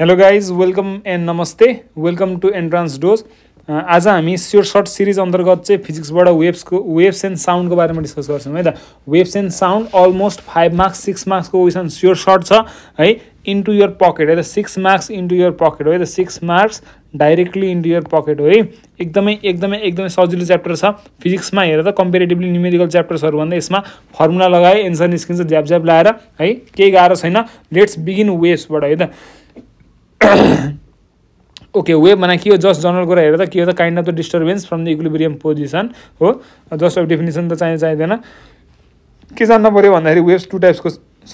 Hello guys, welcome and namaste. Welcome to Entrance Doors. आज हामी short series अंतर्गत चाहिँ फिजिक्सबाट वेव्स एन्ड साउन्ड को बारे में डिस्कस गर्छौं है त। Waves and sound almost 5 marks 6 marks को क्वेशन शॉर्ट छ है। इन्टु योर पकेट है त 6 मार्क्स इन्टु योर पकेट हो त 6 marks directly into your pocket हो। एकदमै सजिलो च्याप्टर छ फिजिक्समा। हेर्दा कम्पेरेटिभली न्यूमेरिकल च्याप्टर्सहरु भन्दा यसमा फर्मुला लगाए एन्सर निस्किन्छ ज्याप लाएर है, केही गाह्रो छैन। लेट्स बिगिन वेव्स बाट है त। ओके, वेव भने के हो? जस्ट जनरल कुरा हेर्दा के हो त kind of the disturbance from the equilibrium position हो। जस्ट अब डेफिनेसन त चाहिँदैन। के जान्न पर्यो भन्दाखेरि वेव्स टु टाइप्सको छ।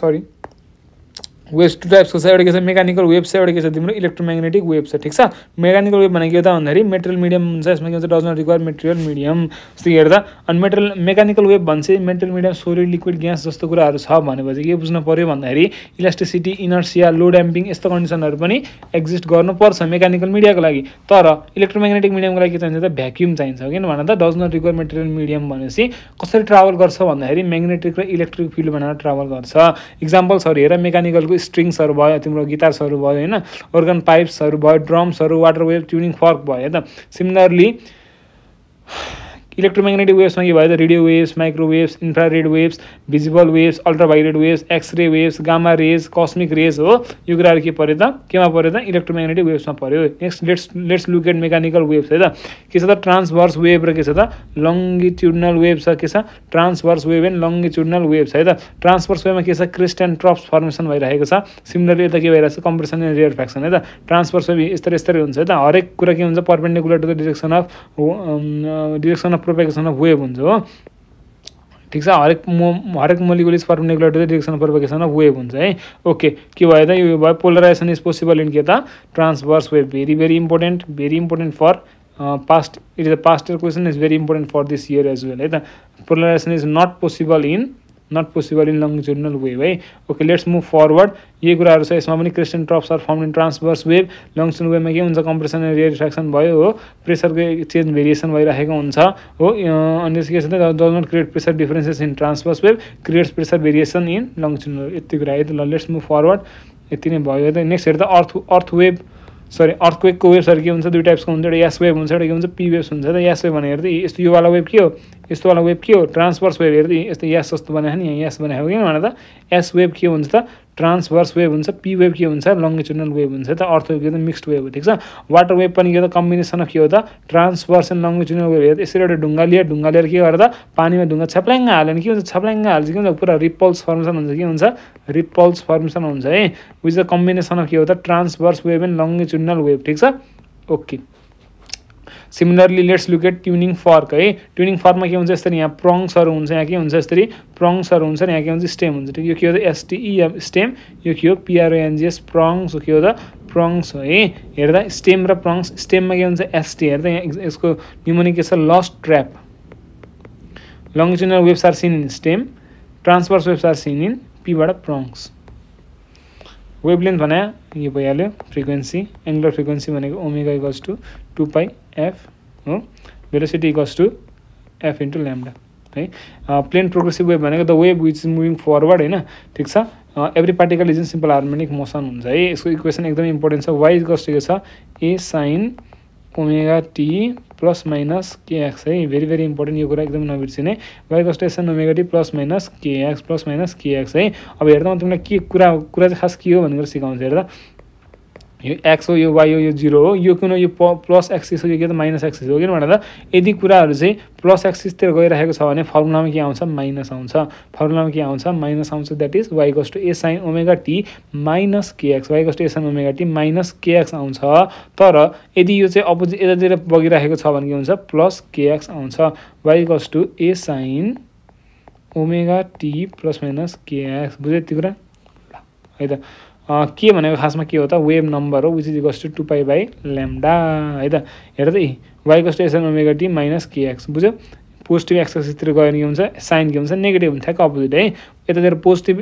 एउटा के छ मेकानिकल वेभ छ, एउटा के छ तिम्रो इलेक्ट्रोम्याग्नेटिक वेभ छ, ठीक छ। मेकानिकल वेभ भनेको के हो त भन्दाखेरि मेटेरियल मिडियम हुन्छ, यसमा के हुन्छ does not require material medium जस्तो हेर्दा। अनि मेकानिकल वेभ भन्छ material medium solid liquid gas जस्तो कुराहरू छ भनेपछि के बुझ्नु पर्यो भन्दाखेरि इलास्टिसिटी, इनर्सिया, लो ड्याम्पिङ यस्तो कन्डिसनहरू पनि एक्जिस्ट गर्नुपर्छ मेकानिकल मिडियाको लागि। तर इलेक्ट्रोम्याग्नेटिक मिडियमको लागि के चाहिन्छ त भ्याक्युम चाहिन्छ। किन भन्दा त does not require material medium भनेपछि कसरी ट्राभल गर्छ भन्दाखेरि म्याग्नेटिक र इलेक्ट्रिक फिल्ड भनेर ट्राभल गर्छ। इक्जाम्पल्सहरू हेर, मेकानिकलको स्ट्रिङ्सहरु भयो, तिम्रो गिटार्सहरु भयो हैन, अर्गन पाइप्सहरु भयो, ड्रम्सहरु, वाटर वेभ, ट्युनिङ फर्क भयो त। सिमिलरली इलेक्ट्रोम्याग्नेटिक वेव्समा के भयो त radio waves, microwaves, infrared waves, visible waves, ultraviolet waves, x-ray waves, gamma rays, cosmic rays हो। यो कुराहरु के पर्यो त केमा पर्यो त इलेक्ट्रोम्याग्नेटिक वेव्समा पर्यो। Next let's look at mechanical waves है त। के छ त ट्रान्सभर्स वेभ र के छ त लङ्गिट्युडनल वेभ छ। के छ transverse wave and longitudinal waves है त। ट्रान्सभर्स वेभमा के छ क्रेस्ट एन्ड ट्रप्स फर्मेसन भइरहेको छ। सिमिलरली यता के भइरहेको छ कम्प्रेसन एन्ड रियरफ्याक्सन है त। ट्रान्सभर्स वेभ यस्तरी हुन्छ है त। हरेक कुरा के हुन्छ perpendicular to the direction of propagation of wave हुन्छ हो, ठीक छ। हरेक molecule is perpendicular to the direction of propagation of wave हुन्छ है। ओके, के भयो त यो भयो पोलराइजेसन इज पोसिबल इन के त transverse wave. Very very important for past, it is the past year question, is very important for this year as well है त। Polarisation is not possible in longitudinal wave है। Okay, let's move forward. यही कुराहरू छ। यसमा पनि crest and troughs are form in transverse wave. लङ्गिट्युडनल वेभमा के हुन्छ कम्प्रेसन एन्ड रियरफ्याक्सन भयो हो, प्रेसरको एक्सचेन्ज भेरिएसन भइरहेको हुन्छ हो। अनि त्यसको के छ त does not create pressure differences in transverse wave, creates pressure variation in longitudinal. यति कुरा है त। लेट्स मुभ फरवर्ड, यति नै भयो त। नेक्स्ट हेर्दा अर्थक्वेकको वेभ्सहरु के हुन्छ दुई टाइप्सको हुन्छ। एउटा यास वेभ हुन्छ, एउटा के हुन्छ पी वेभ्स हुन्छ त। यास वेभ भने हेर्दा यस्तो योवाला वेभ के हो, यस्तोवाला वेभ के हो ट्रान्सभर्स वेभ। हेर्दा यस्तो यास जस्तो बनाएको नि, यहाँ यास बनाएको किन भन्दा त यास वेभ के हुन्छ त ट्रान्सभर्स वेभ हुन्छ। पी वेभ के हुन्छ लङ्गिट्युडनल वेभ हुन्छ त। अर्थक्वेक त मिक्स्ड वेभ हो, ठीक छ। वाटर वेभ पनि के हो त कम्बिनेसन अफ के हो त ट्रान्सभर्स एन्ड लङ्गिट्युडनल वेभ। हेर्दा यसरी एउटा ढुङ्गा लिएर के गर्दा पानीमा ढुङ्गा छ्याप्ल्याङ्गा हाल्यो भने के हुन्छ, छ्याप्ल्याङ्गा हाल्छ के हुन्छ पुरा रिपल्स फर्मेसन हुन्छ है। विच द कम्बिनेसन अफ के हो त transverse wave and longitudinal wave, ठीक छ। Okay, similarly let's look at tuning fork है। ट्युनिङ फर्कमा के हुन्छ यसरी यहाँ प्रङ्सहरू हुन्छ, यहाँ के हुन्छ यसरी प्रङ्सहरू हुन्छ, यहाँ के हुन्छ स्टेम हुन्छ, ठीक। यो के हो त एसटीईएम स्टेम, यो के हो PRONGS प्रङ्स के हो त प्रङ्स है। हेर्दा स्टेम र प्रङ्स, स्टेममा के हुन्छ एसटी। हेर्दा यहाँ यसको निमोनिक के छ lust trap. Longitudinal waves are seen in stem, transverse waves are seen in पीबाट प्रङ्स। वेभलेन्थ भने यो भइहाल्यो, फ्रिक्वेन्सी एङ्गुलर फ्रिक्वेन्सी भनेको ओमेगा इक्वल्स टू 2πf हो, velocity equals to f into lambda है। प्लेन प्रोग्रेसिभ वेभ भनेको the wave which is moving forward होइन, ठिक छ। Every particle is in simple harmonic motion हुन्छ है। यसको इक्वेसन एकदमै इम्पोर्टेन्ट छ। वाइ इक्वल्स टू के छ ए sine omega T plus minus KX है। भेरी भेरी इम्पोर्टेन्ट यो कुरा, एकदम नबिर्सिने। Why equals to S N omega T plus minus KX है। अब हेर्दा म तिमीलाई के कुरा चाहिँ खास के हो भनेर सिकाउँछु। हेर्दा यो एक्स हो, यो वाई हो, यो जीरो हो, यो किन, यो प्लस एक्सिस हो, यो के त माइनस एक्सिस हो। किन भन्दा यदि कुराहरू चाहिँ प्लस एक्सिसतिर गइरहेको छ भने फर्मुलामा के आउँछ माइनस आउँछ, that is why equals to A sine omega T minus KX, आउँछ। तर यदि यो चाहिँ अपोजिट यतातिर बगिरहेको छ भने के हुन्छ प्लस केएक्स आउँछ। Why equals to A sine omega T plus minus KX. बुझ्यो त्यो कुरा है त। के भनेको खासमा के हो त वेभ नम्बर हो, विच इज इक्वल्स टू 2π/λ है त। हेर्दा Y equals to SN omega T minus KX. बुझ्यो पोजिटिभ एक्सएक्सिसतिर गयो भने के हुन्छ साइन के हुन्छ नेगेटिभ हुन्छ, ठ्याक्क अपोजिट है। यतातिर पोजिटिभ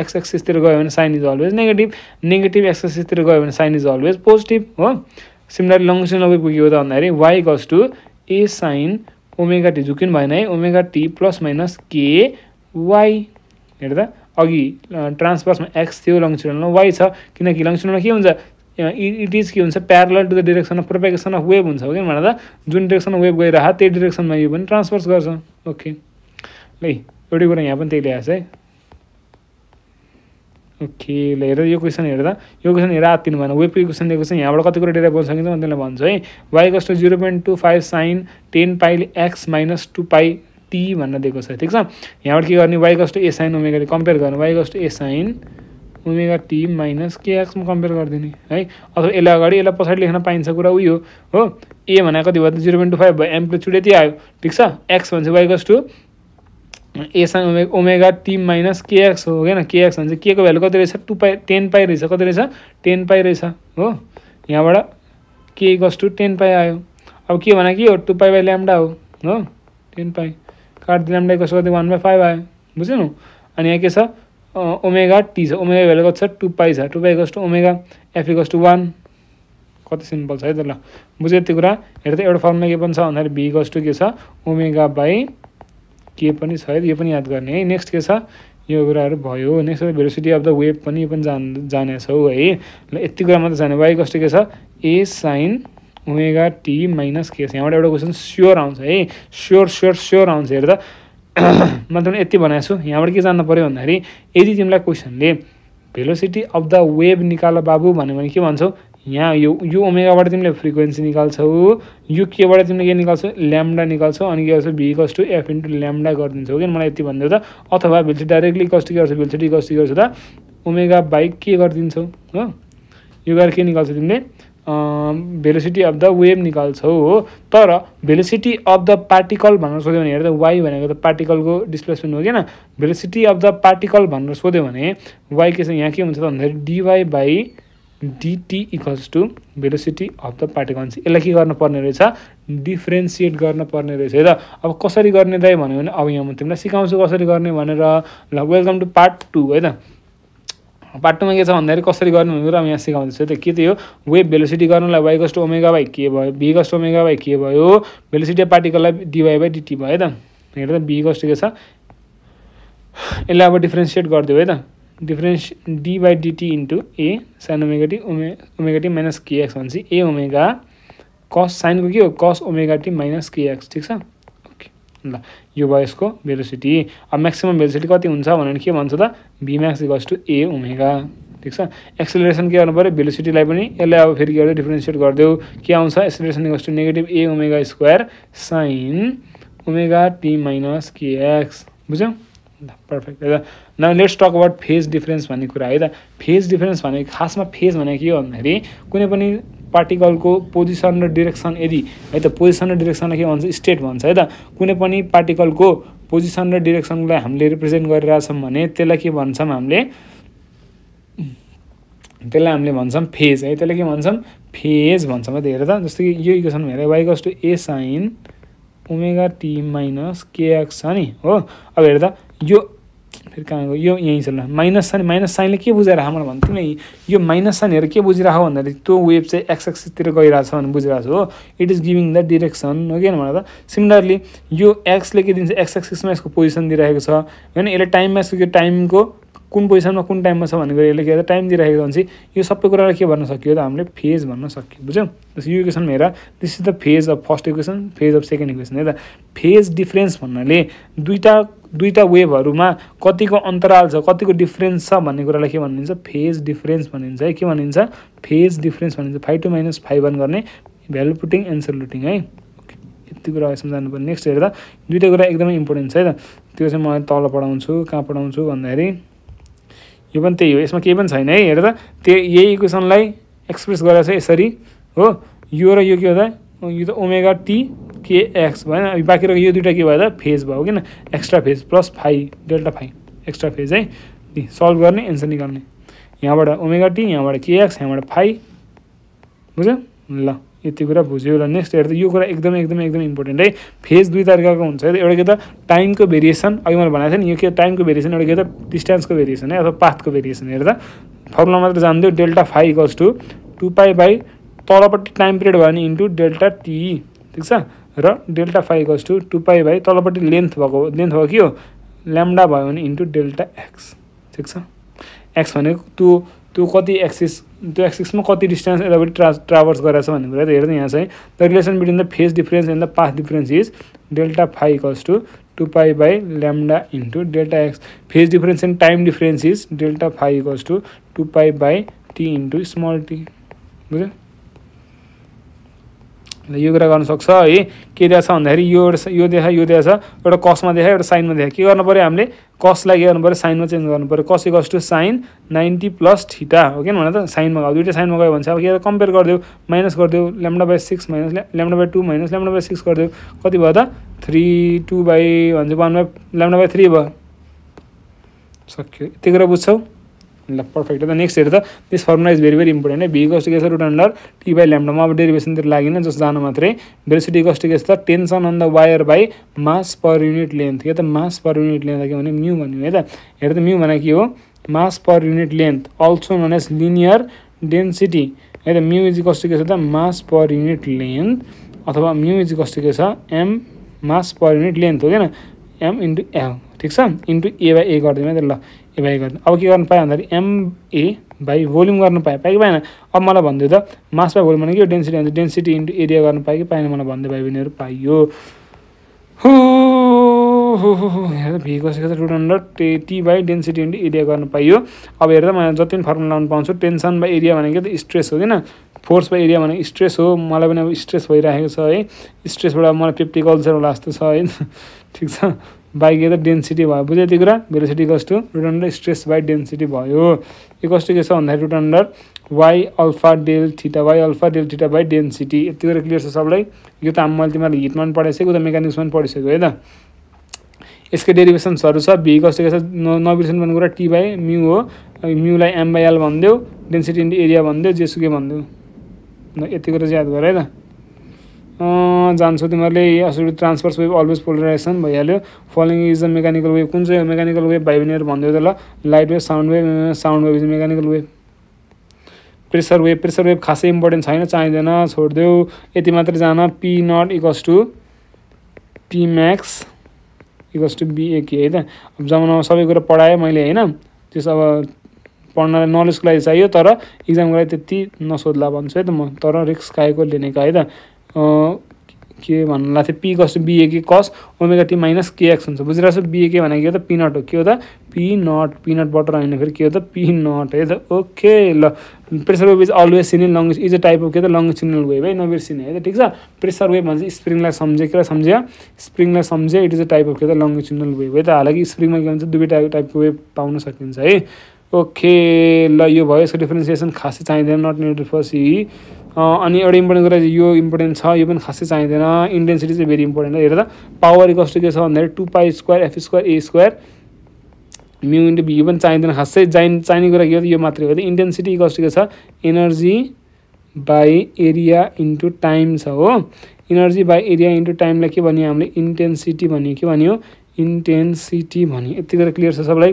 एक्सएक्सिसतिर गयो भने sign is always negative, negative एक्सएक्सिसतिर गयो भने साइन इज अलवेज पोजिटिभ हो। सिमिलरली लङ्गिट्युडनल वेभको के हो त भन्दाखेरि why equals to A sine omega T, झुकिनु भएन है, ओमेगा टी प्लस माइनस के वाइ। हेर्दा अघि ट्रान्सभर्समा एक्स थियो, लङ्गिट्युडनलमा वाइ छ, किनकि लङ्गिट्युडनलमा के हुन्छ it is parallel to the direction of propagation of wave. Okay, manada jun direction of wave gaira ha tyo direction ma yo bhane transverse garcha. Okay, lai eutai kura yaha pani tyaile aacha hai. Okay, later your question here. You can errate in one way question. They question. I have a category data both sides. Y equals to 0.25 sine 10 pi x minus 2 pi t. One they go say. ठीक सा. यहाँ पर क्या करनी? Y equals to a sine omega. Compare करना. Y equals to a sine omega t minus k x में compare कर देनी. है. और तो इलावा गाड़ी इलावा पसार लिखना पाइन सकूरा हुई हो. हो. A मना का दिवाद 0.25 by amplitude ती आयो. ठीक सा. X one say y equals to a sin omega t minus kx हो गयो ना. kx भन्छ के को भ्यालु कति रहेछ? 2 पाई 10 पाई रहेछ. कति रहेछ? 10 पाई रहेछ. हो यहाँबाट k = 10 पाई आयो. अब के भने के हो? 2 पाई बाइ ल्याम्डा हो. हो 10 पाई काट दिए ल्याम्डा इक्वल टु 1/5 आयो. बुझ्नु? अनि यहाँ के छ? ओमेगा t छ. ओमेगा भ्यालु कति छ? 2 पाई छ. 2 पाई = ओमेगा f = 1. कति सिम्पल छ है त. ल बुझ्यो त्यो कुरा. हेर त एउटा फर्मुला के पनि छ भन्दा b = के छ? ओमेगा बाइ के पनि छ. यो पनि याद गर्ने है. नेक्स्ट के छ? यो कुराहरु भयो. Next velocity of the wave पनि यो पनि जाने छौ है. ल यति कुरा मात्र जाने. y कस्ट के छ? a sin omega t minus k. यहाँबाट एउटा क्वेशन स्योर आउँछ है. स्योर स्योर स्योर आउँछ. हेर त म त यति भनेछु. यहाँबाट के जान्न पर्यो भन्दाखेरि यदि तिमीलाई क्वेशनले वेलोसिटी अफ द वेभ निकाल बाबु भन्यो भने के भन्छौ? यहाँ यो ओमेगा बाट तिमीले फ्रिक्वेन्सी निकाल्छौ. यो के बाट तिमीले के निकाल्छौ? ल्याम्डा निकाल्छौ. अनि के गर्छौ? b = f * ल्याम्डा गर्दिन्छौ. के मलाई यति भन्दै त. अथवा भेलसिटी डाइरेक्टली कस्तो के गर्छौ? भेलसिटी कस्तो गर्छौ त? ओमेगा बाइ के गर्दिन्छौ. हो यो गरेर के निकाल्छौ? तिमीले भेलोसिटी अफ द वेभ निकाल्छौ. हो तर भेलोसिटी अफ द पार्टिकल भनेर सोध्यो भने हेर त y भनेको त पार्टिकलको डिस्प्लेसमेन्ट हो के ना. भेलोसिटी अफ द पार्टिकल भनेर सोध्यो भने y के छ? यहाँ के हुन्छ त भन्दाखेरि dy by dt equals to velocity of the particle. यसलाई के गर्न पर्ने रहेछ? डिफरेन्शिएट गर्न पर्ने रहेछ है त. अब कसरी गर्ने दाइ भन्यो भने अब यहाँ म तिमीलाई सिकाउँछु कसरी गर्ने भनेर. ल वेलकम टु पार्ट 2 है त. पार्ट 2 मा के छ भन्दाखेरि कसरी गर्ने भन्ने कुरा म यहाँ सिकाउँछु है त. के त्यो वेभ भेलोसिटी गर्नलाई y = ओमेगा बाइ के भयो. b = ओमेगा बाइ के भयो. भेलोसिटी अफ पार्टिकललाई dy बाइ dt भयो है त. हेर त b = के छ? यसलाई अब डिफरेन्शिएट गर्दियौ है त. Difference d by dt into a sin omega t minus kx भनेपछि a omega cos sin को के हो? cos omega t minus kx. ठीक छ. ओके ल यो भयो यसको भेलोसिटी. अब मैक्सिमम भेलोसिटी कति हुन्छ भनेर के भन्छ त? v max = a omega. ठीक छ. एक्सेलरेशन के गर्नु पर्यो? भेलोसिटीलाई पनि यसलाई अब फेरि के गर्दै डिफरेन्शिएट गर्देऊ. के आउँछ? Acceleration = negative a omega square sin omega t minus kx. बुझ्यौ? Perfect. Now let's talk about phase difference भन्ने कुरा है त. फेज डिफरेंस भनेको खासमा फेज भनेको के हो भन्दाखेरि कुनै पनि पार्टिकलको पोजिसन र डिरेक्सन यदि है त. पोजिसन र डिरेक्सनलाई के भन्छ? स्टेट भन्छ है त. कुनै पनि पार्टिकलको पोजिसन र डिरेक्सनलाई हामीले रिप्रेजेन्ट गरिरहेछौँ भने त्यसलाई के भन्छौँ? हामीले भन्छौँ फेज है. त्यसलाई के भन्छौँ? फेज भन्छौँ है त. हेर त जस्तो कि यो इक्वेसन हेरे y = a sin omega t minus kx छ नि. हो अब हेर त यो फिर कहाँ गयो? यो यही छ ल. Minus sign. माइनस साइनले के बुझाइराख मलाई भन्थ्यो नि. यो माइनस साइन हेर के बुझिराख भन्दाखेरि त्यो वेभ चाहिँ एक्स एक्सिसतिर गइरहेछ भने बुझिरहेछ. हो it is giving the direction. हो किन भन्दा सिमिलरली यो एक्सले के दिन्छ? एक्स एक्सिसमा यसको पोजिसन दिइरहेको छ होइन. यसले टाइममा यसको टाइमको कुन पोजिसनमा कुन टाइममा छ भनेको यसले के गर्दा टाइम दिइरहेको हुन्छ. यो सबै कुरालाई के भन्न सकियो त? हामीले फेज भन्न सकियो. बुझ्यौ? जस्तो यो इक्वेसन हेर. This is the phase of first equation, phase of second equation है त. फेज डिफरेन्स भन्नाले दुईटा वेभहरुमा कतिको अन्तराल छ, कतिको डिफरेन्स छ भन्ने कुरालाई के भनिन्छ? फेज डिफरेन्स भनिन्छ है. के भनिन्छ? फेज डिफरेन्स भनिन्छ. 5 - 5 गर्ने भ्यालु पुटिङ एन्सर लुटिङ है. ओके यति कुरा यसमा जान्नु पर्ने. नेक्स्ट हेर त दुईटा कुरा एकदमै इम्पोर्टेन्ट छ है त. त्यो चाहिँ म तल पढाउँछु. कहाँ पढाउँछु भन्दाखेरि यो पनि त्यही हो. यसमा केही पनि छैन है. हेर त त्यो यही इक्वेसनलाई एक्सप्रेस गरेछ यसरी. हो यो र यो के हो त? यो त ओमेगा टी के एक्स भएन. अब बाँकी रहेको यो दुईटा के भयो त? फेज भयो. किन? Extra phase plus phi delta phi extra phase है. सल्भ गर्ने एन्सर निकाल्ने. यहाँबाट ओमेगा टी, यहाँबाट के एक्स, यहाँबाट फाइ. बुझ्यौ? ल यति कुरा बुझ्यो. ल नेक्स्ट हेर त यो कुरा एकदमै एकदमै एकदमै इम्पोर्टेन्ट है. फेज दुई तरिकाको हुन्छ है त. एउटा के त टाइमको भेरिएसन, अघि मैले भनेको थिएँ नि, यो के टाइमको भेरिएसन, एउटा के त डिस्टेन्सको भेरिएसन है अथवा पाथको भेरिएसन. हेर त फर्मुला मात्र जान्दियो. Delta phi equals to 2 pi by तलपट्टि टाइम पिरियड भयो भने इन्टु डेल्टा टी. ठीक छ. र delta phi equals to 2 pi by तलपट्टि लेन्थ भएको के हो? ल्याम्डा भयो भने इन्टु डेल्टा एक्स. ठीक छ. एक्स भनेको त्यो कति एक्सिस त्यो एक्सिसमा कति डिस्टेंस यताबाट ट्रावर्स गराछ भन्ने कुरा हेर्न यहाँ चाहिँ the relation between the phase difference and the path difference is delta phi equals to 2 pi by lambda into delta x. Phase difference and time difference is delta phi equals to 2 pi by T into small T. बुझे यो कुरा गर्न सक्छ है के दिया भन्दाखेरि यो दिया एउटा cos मा देखा एउटा sin मा देखा के गर्न पर्यो हामीले cos लाई के गर्न पर्यो sin मा चेन्ज गर्न पर्यो. cos equals to sin 90 plus theta हो के भने त sin मा गयो दुईटा sin मा गयो भने अब के कम्पेयर गर्दियौ माइनस गर्दियौ lambda by 6 minus lambda by 2 minus lambda by 6 गर्दियौ कति भयो त 3 2 बाइ भन्छ 1 बाइ लैम्डा बाइ 3 भयो. सक्यो यति कुरा बुझ्छौ ल परफेक्ट. द नेक्स्ट हेर त this formula is very very important है. बी इक्वल्स टु के छ root under T by lambda. अब डेरिभेसन तिर लागिन जस जान मात्रै. भेलोसिटी इक्वल्स टु के छ त tension on the wire by mass per unit length. यो त मास पर युनिट लेन्थ के भने म्यू भन्यो है त. हेर त म्यू भने के हो mass per unit length also known as linear density है त. म्यू इज इक्वल्स टु के छ त मास पर युनिट लेन्थ अथवा म्यू इज इक्वल्स टु के छ M mass per unit length हो किन एम इन्टु एल ठीक छ इन्टु ए बाई ए गरिदिनु है त. ल ए बाई गर्नु अब के गर्न पाएँ भन्दाखेरि एम ए बाई भोल्युम गर्न पाएँ पाएँ कि पाएन. अब मलाई भन्दै त मास बाई भोल्युम भने के डेन्सिटी हुन्छ डेन्सिटी इन्टु एरिया गर्न पाएँ कि पाएन मलाई भन्दै भाइ बहिनीहरू पाइयो. हो हेर भी कसैको root under T by density into area गर्न पाइयो. अब हेर त म जति पनि फर्मुला लाउनु पाउँछु टेन्सन बाई एरिया भनेको त स्ट्रेस हो किन फोर्स बाई एरिया भनेको स्ट्रेस हो. मलाई पनि अब स्ट्रेस भइरहेको छ है स्ट्रेसबाट मलाई 50 कल्चर होला जस्तो छ है ठिक छ बाई के त डेन्सिटी भयो. बुझ्यो त्यो कुरा velocity equals to root under stress by density भयो. इक्वल्स टु के छ भन्दाखेरि root under Y alpha del theta by density. यति कुरा क्लियर छ सबलाई. यो त मैले तिमीलाई हिटमा पनि पढाइसक्यो उता मेकानिक्समा पनि पढिसक्यो है त. यसको डेरिभेसन्सहरू छ. बी इक्वल्स टु के छ नबिर्सनु भन्ने कुरा टी बाई म्यू हो म्यूलाई एम बाई एल भनिदेऊ डेन्सिटी इन्टु एरिया भनिदेऊ जेसुकै भनिदेऊ न यति कुरा चाहिँ याद गर है त. जान्छौ तिमीहरूले यसरी ट्रान्सभर्स वेभ अलवेज पोलराइजेसन भइहाल्यो. Following is the mechanical wave कुन चाहिँ हो मेकानिकल वेभ भाइ बहिनीहरू भन्दै त ल light wave sound wave is mechanical wave. Pressure wave खासै इम्पोर्टेन्ट छैन चाहिँदैन छोडिदेऊ यति मात्र जान. P naught equals to P max equals to B एक है त. अब जमानामा सबै कुरा पढाएँ मैले होइन त्यस अब पढ्नलाई नलेजको लागि चाहियो तर इक्जामको लागि त्यति नसोध्ला भन्छु है त म तर रिस्क आएको लिनेको है त. के भन्नु लाग्थ्यो पी कस BA K cos omega T minus K X हुन्छ. बुझिरहेको छु बीए के भनेको त पी नट हो के हो त पी नट बटर होइन फेरि के हो त पी नट है त. ओके ल pressure wave is always seen in long is a type of के त लङ्गिट्युडिनल वेभ है नबिर्सिने है त. ठिक छ प्रेसर वेभ भन्छ स्प्रिङलाई सम्झे के सम्झ्यो स्प्रिङलाई सम्झे it is a type of के त लङ्गिट्युडिनल वेभ है त. हालाकि स्प्रिङमा के भन्छ दुवै टाइपको वेभ पाउन सकिन्छ है. ओके ल यो भयो यसको डिफ्रेन्सिएसन खासै चाहिँदैन नट निडेड फर सी. अनि एउटा इम्पोर्टेन्ट कुरा यो इम्पोर्टेन्ट छ यो पनि खासै चाहिँदैन. इन्टेन्सिटी चाहिँ भेरी इम्पोर्टेन्ट हेर त. पावर इक्वल्स टु के छ भन्दाखेरि 2 पाई स्क्वायर एफ स्क्वायर ए स्क्वायर म्यू इन्टु बी यो पनि चाहिँदैन खासै. चाहिने कुरा के हो यो मात्रै हो त. इन्टेन्सिटी इक्वल्स टु के छ energy by area into time छ हो. इनर्जी बाई एरिया इन्टु टाइमलाई के भन्यो हामीले इन्टेन्सिटी भन्यो के भन्यो इन्टेन्सिटी भन्यो. यति गरेर क्लियर छ सबलाई.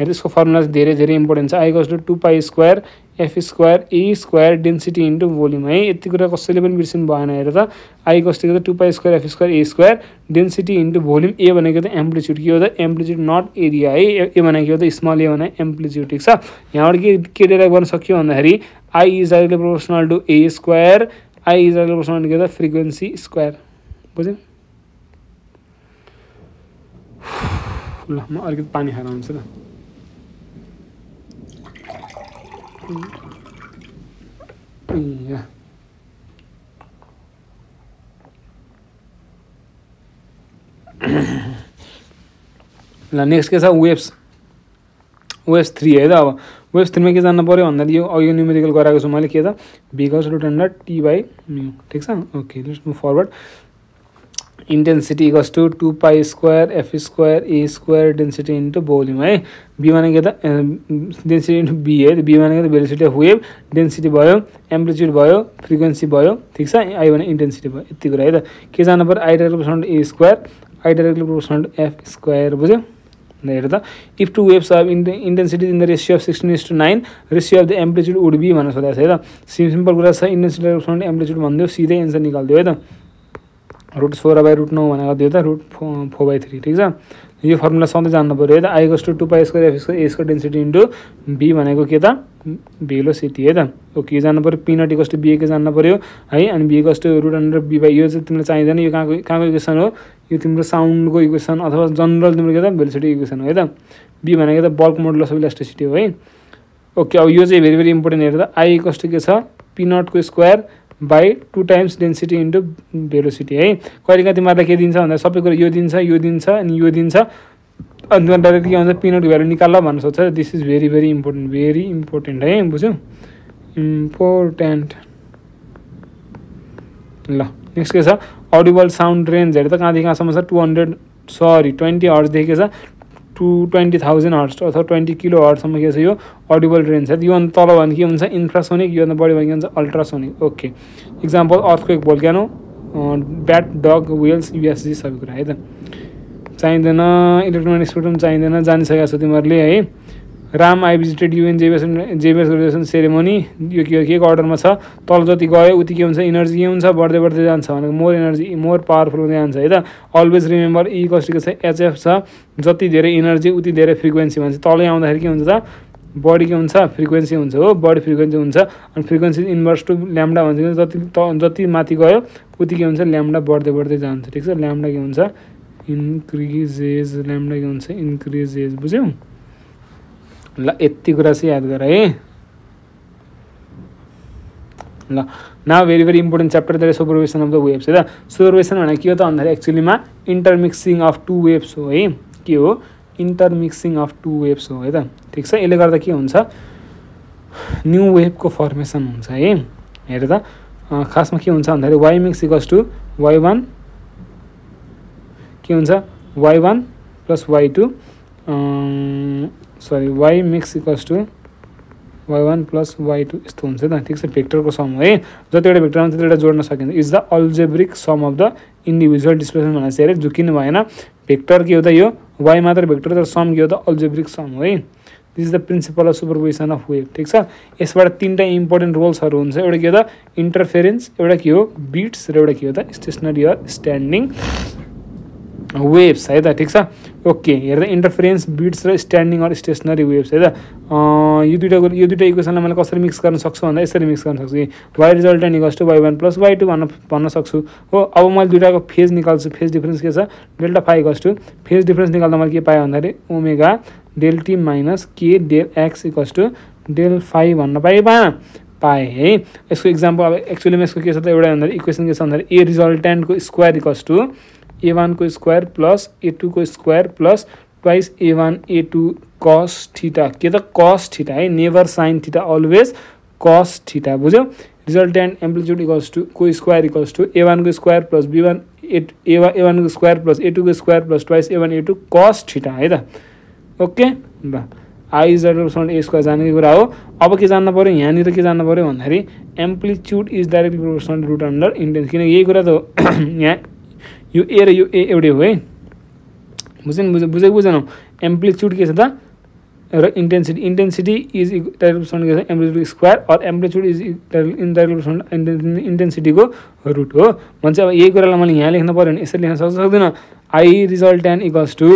हेर यसको फर्मुला चाहिँ धेरै धेरै इम्पोर्टेन्ट छ. I equals to 2 pi square F square A square density into volume है. यति कुरा कसैले पनि बिर्सिनु भएन. हेर त I equals to 2 pi square F square A square density into volume ए भनेको त एम्प्लिच्युड के हो त एम्प्लिच्युड नट एरिया है. ए भनेको हो त स्मल ए भने एम्प्लिच्युड. ठिक छ यहाँबाट के डेराइभ गर्न सक्यो भन्दाखेरि I is directly proportional to A square I is directly proportional के हो त फ्रिक्वेन्सी स्क्वायर. बुझ्यो ल म अलिकति पानी खाएर आउँछु ल. ल नेक्स्ट के छ वेव्स. वेव्स 3 है त. अब वेव्स 3 मा के जान्नु पर्यो भन्दा यो अघि न्युमेरिकल गराएको छु मैले के त be equals to ten dot T by mu. ठिक छ okay let's move forward. Intensity equals to 2 pi square F square A square density into volume है. बी भनेको त डेन्सिटी इन्टु बी है. बी भनेको त भेलोसिटी अफ वेभ डेन्सिटी भयो amplitude भयो फ्रिक्वेन्सी भयो. ठिक छ आई भने इन्टेन्सिटी भयो. यति कुरा है त. के जानु पर्यो I directly proportional A square I directly proportional F square. बुझ्यो हेर त. If two waves of intensity in the ratio of 16:9 ratio of the amplitude would be भनेर सोधेको छ है त. सिम्पल कुरा छ इन्टेन्सिटी प्रोपोर्सनल एम्प्लिच्युड भनिदियो सिधै एन्सर निकालिदियो है त. root 4 by root 9 भनेको दियो त root 4 by 3 ठीक छ यो फर्मुला सधैं जान्नु पर्यो है त i = 2 pi square f square a square density * b भनेको के त velocity है त ओके जान्नु पर्यो p not = b के जान्नु पर्यो है अनि b = √b by यो चाहिँ तिमीले चाहिदैन यो कहाँको इक्वेसन हो यो तिम्रो साउन्डको इक्वेसन अथवा जनरल तिम्रो के त velocity इक्वेसन हो है त b भनेको त bulk modulus of elasticity हो है ओके अब यो चाहिँ भेरी भेरी इम्पोर्टेन्ट हेर्दा i = के छ p not को square by 2 times density into velocity है कहिले का तिमीहरुलाई के दिन्छ भन्दा सबै कुरा यो दिन्छ अनि यो दिन्छ अन्तिममा डाइरेक्ट के हुन्छ पिनट भ्यालु निकाल्ला भन्ने सोच्छ दिस इज भेरी इम्पोर्टेन्ट है बुझ्यौ इम्पोर्टेन्ट ल नेक्स्ट के छ ऑडिबल साउन्ड रेन्ज हेर्दा कहाँ देखि कहाँसम्म छ 200 सरी 20 हर्ट्ज देखि के छ 220,000 हर्ट्ज अथवा 20 किलो हर्ट्ज सम्म के छ यो ऑडिबल रेन्ज है यो तल भने के हुन्छ इन्फ्रासोनिक यो बढी भने के हुन्छ ultrasonic okay example earthquake volcano bat dog whales USG सबै कुरा है त चाहिदैन इलेक्ट्रोमेटिक स्पेक्ट्रम चाहिदैन जानिसकेका छौ तिमीहरुले है Ram I visited UN JBS graduation ceremony यो के अर्डरमा छ तल जति गयो उति के हुन्छ एनर्जी के हुन्छ बढ्दै बढ्दै जान्छ भनेको मोर एनर्जी मोर पावरफुल हुँदै जान्छ है त अलवेज रिमेम्बर ई कस्टिक छ एचएफ छ जति धेरै एनर्जी उति धेरै फ्रिक्वेन्सी भन्छ तलै आउँदाखेरि के हुन्छ त बडी के हुन्छ फ्रिक्वेन्सी हुन्छ हो बडी फ्रिक्वेन्सी हुन्छ अनि फ्रिक्वेन्सी इन्भर्स टु ल्याम्डा भन्छ जति माथि गयो उति के हुन्छ ल्याम्डा बढ्दै बढ्दै जान्छ ठीक छ ल्याम्डा के हुन्छ इन्क्रिजेज ल्याम्डा के हुन्छ इन्क्रिजेज बुझ्यौ ल यति कुरा चाहिँ याद गर है ल now very very important chapter that is superposition of the waves है त सुपरपोजिशन भनेको के हो त भन्दा एक्चुअलीमा इन्टरमिक्सिङ अफ टु वेव्स हो है के हो इन्टरमिक्सिङ अफ टु वेव्स हो है त ठीक छ यसले गर्दा के हुन्छ न्यू वेभ को फर्मेसन हुन्छ है हेर त खासमा के हुन्छ भन्दा y mix equals to y1 के हुन्छ y1 + y2 sorry y mix equals to y1 plus y2 यस्तो हुन्छ त ठीक छ भेक्टरको सम हो है जतिवटा भेक्टर हुन्छ त्यतिवटा जोड्न सकिन्छ is the algebraic sum of the individual displacement भनेर चाहिँ झुकिनु भएन भेक्टर के हो त यो y मात्र भेक्टर तर सम के हो त अल्जेब्रिक सम हो है this is the principle of superposition of wave ठीक छ यसबाट तीनटा इम्पोर्टेन्ट रोल्सहरु हुन्छ एउटा के हो त इन्टरफेरेन्स एउटा के हो बिट्स र एउटा के हो त स्टेशनरी अर स्ट्यान्डिङ वेव्स है त ठीक छ ओके हेर्दा इन्टरफेरेन्स बिट्स र स्ट्यान्डिङ अर स्टेशनरी वेव्स है त यो दुईटा इक्वेसनलाई मैले कसरी मिक्स गर्न सक्छु भन्दा यसरी मिक्स गर्न सक्छु Y resultant equals to Y one plus Y two भन्न सक्छु हो अब मैले दुईटाको फेज निकाल्छु फेज डिफरेन्स के छ delta phi equals to phase difference निकाल्दा मैले के पाएँ भन्दाखेरि omega del T minus K del X equals to del phi भन्न पाएँ है यसको इक्जाम्पल अब एक्चुअलीमा यसको के छ त एउटा भन्दाखेरि इक्वेसन के छ भन्दाखेरि ए रिजल्टेन्टको स्क्वायर इक्वल्स टु a1 को स्क्वायर प्लस a2 को square plus twice a1 a2 cos theta के त cos थीटा है never sine theta always cos theta बुझ्यौ रिजल्टेन्ट एम्प्लिट्युड इक्वल्स टू को स्क्वायर इक्वल्स टू a1 को square plus b1 a1 को square plus a2 को square plus twice a1 a2 cos theta है त ओके ल I जडलसँग A square जानेको कुरा हो अब के जान्न पर्यो यहाँनिर के जान्न पर्यो भन्दाखेरि amplitude is directly proportional to root under intense किनकि यही कुरा त यहाँ यो ए र यो ए एउटै हो है बुझेको बुझेनौ एम्प्लिट्युड के छ त र इन्टेन्सिटी इज डाइरेक्टली प्रोपोर्सनल के छ amplitude square or amplitude is directly proportional इन्टेन्सिटीको रुट हो भन्छ अब यही कुरालाई मैले यहाँ लेख्न पर्यो भने यसरी लेख्न सक्दिनँ I resultant equals to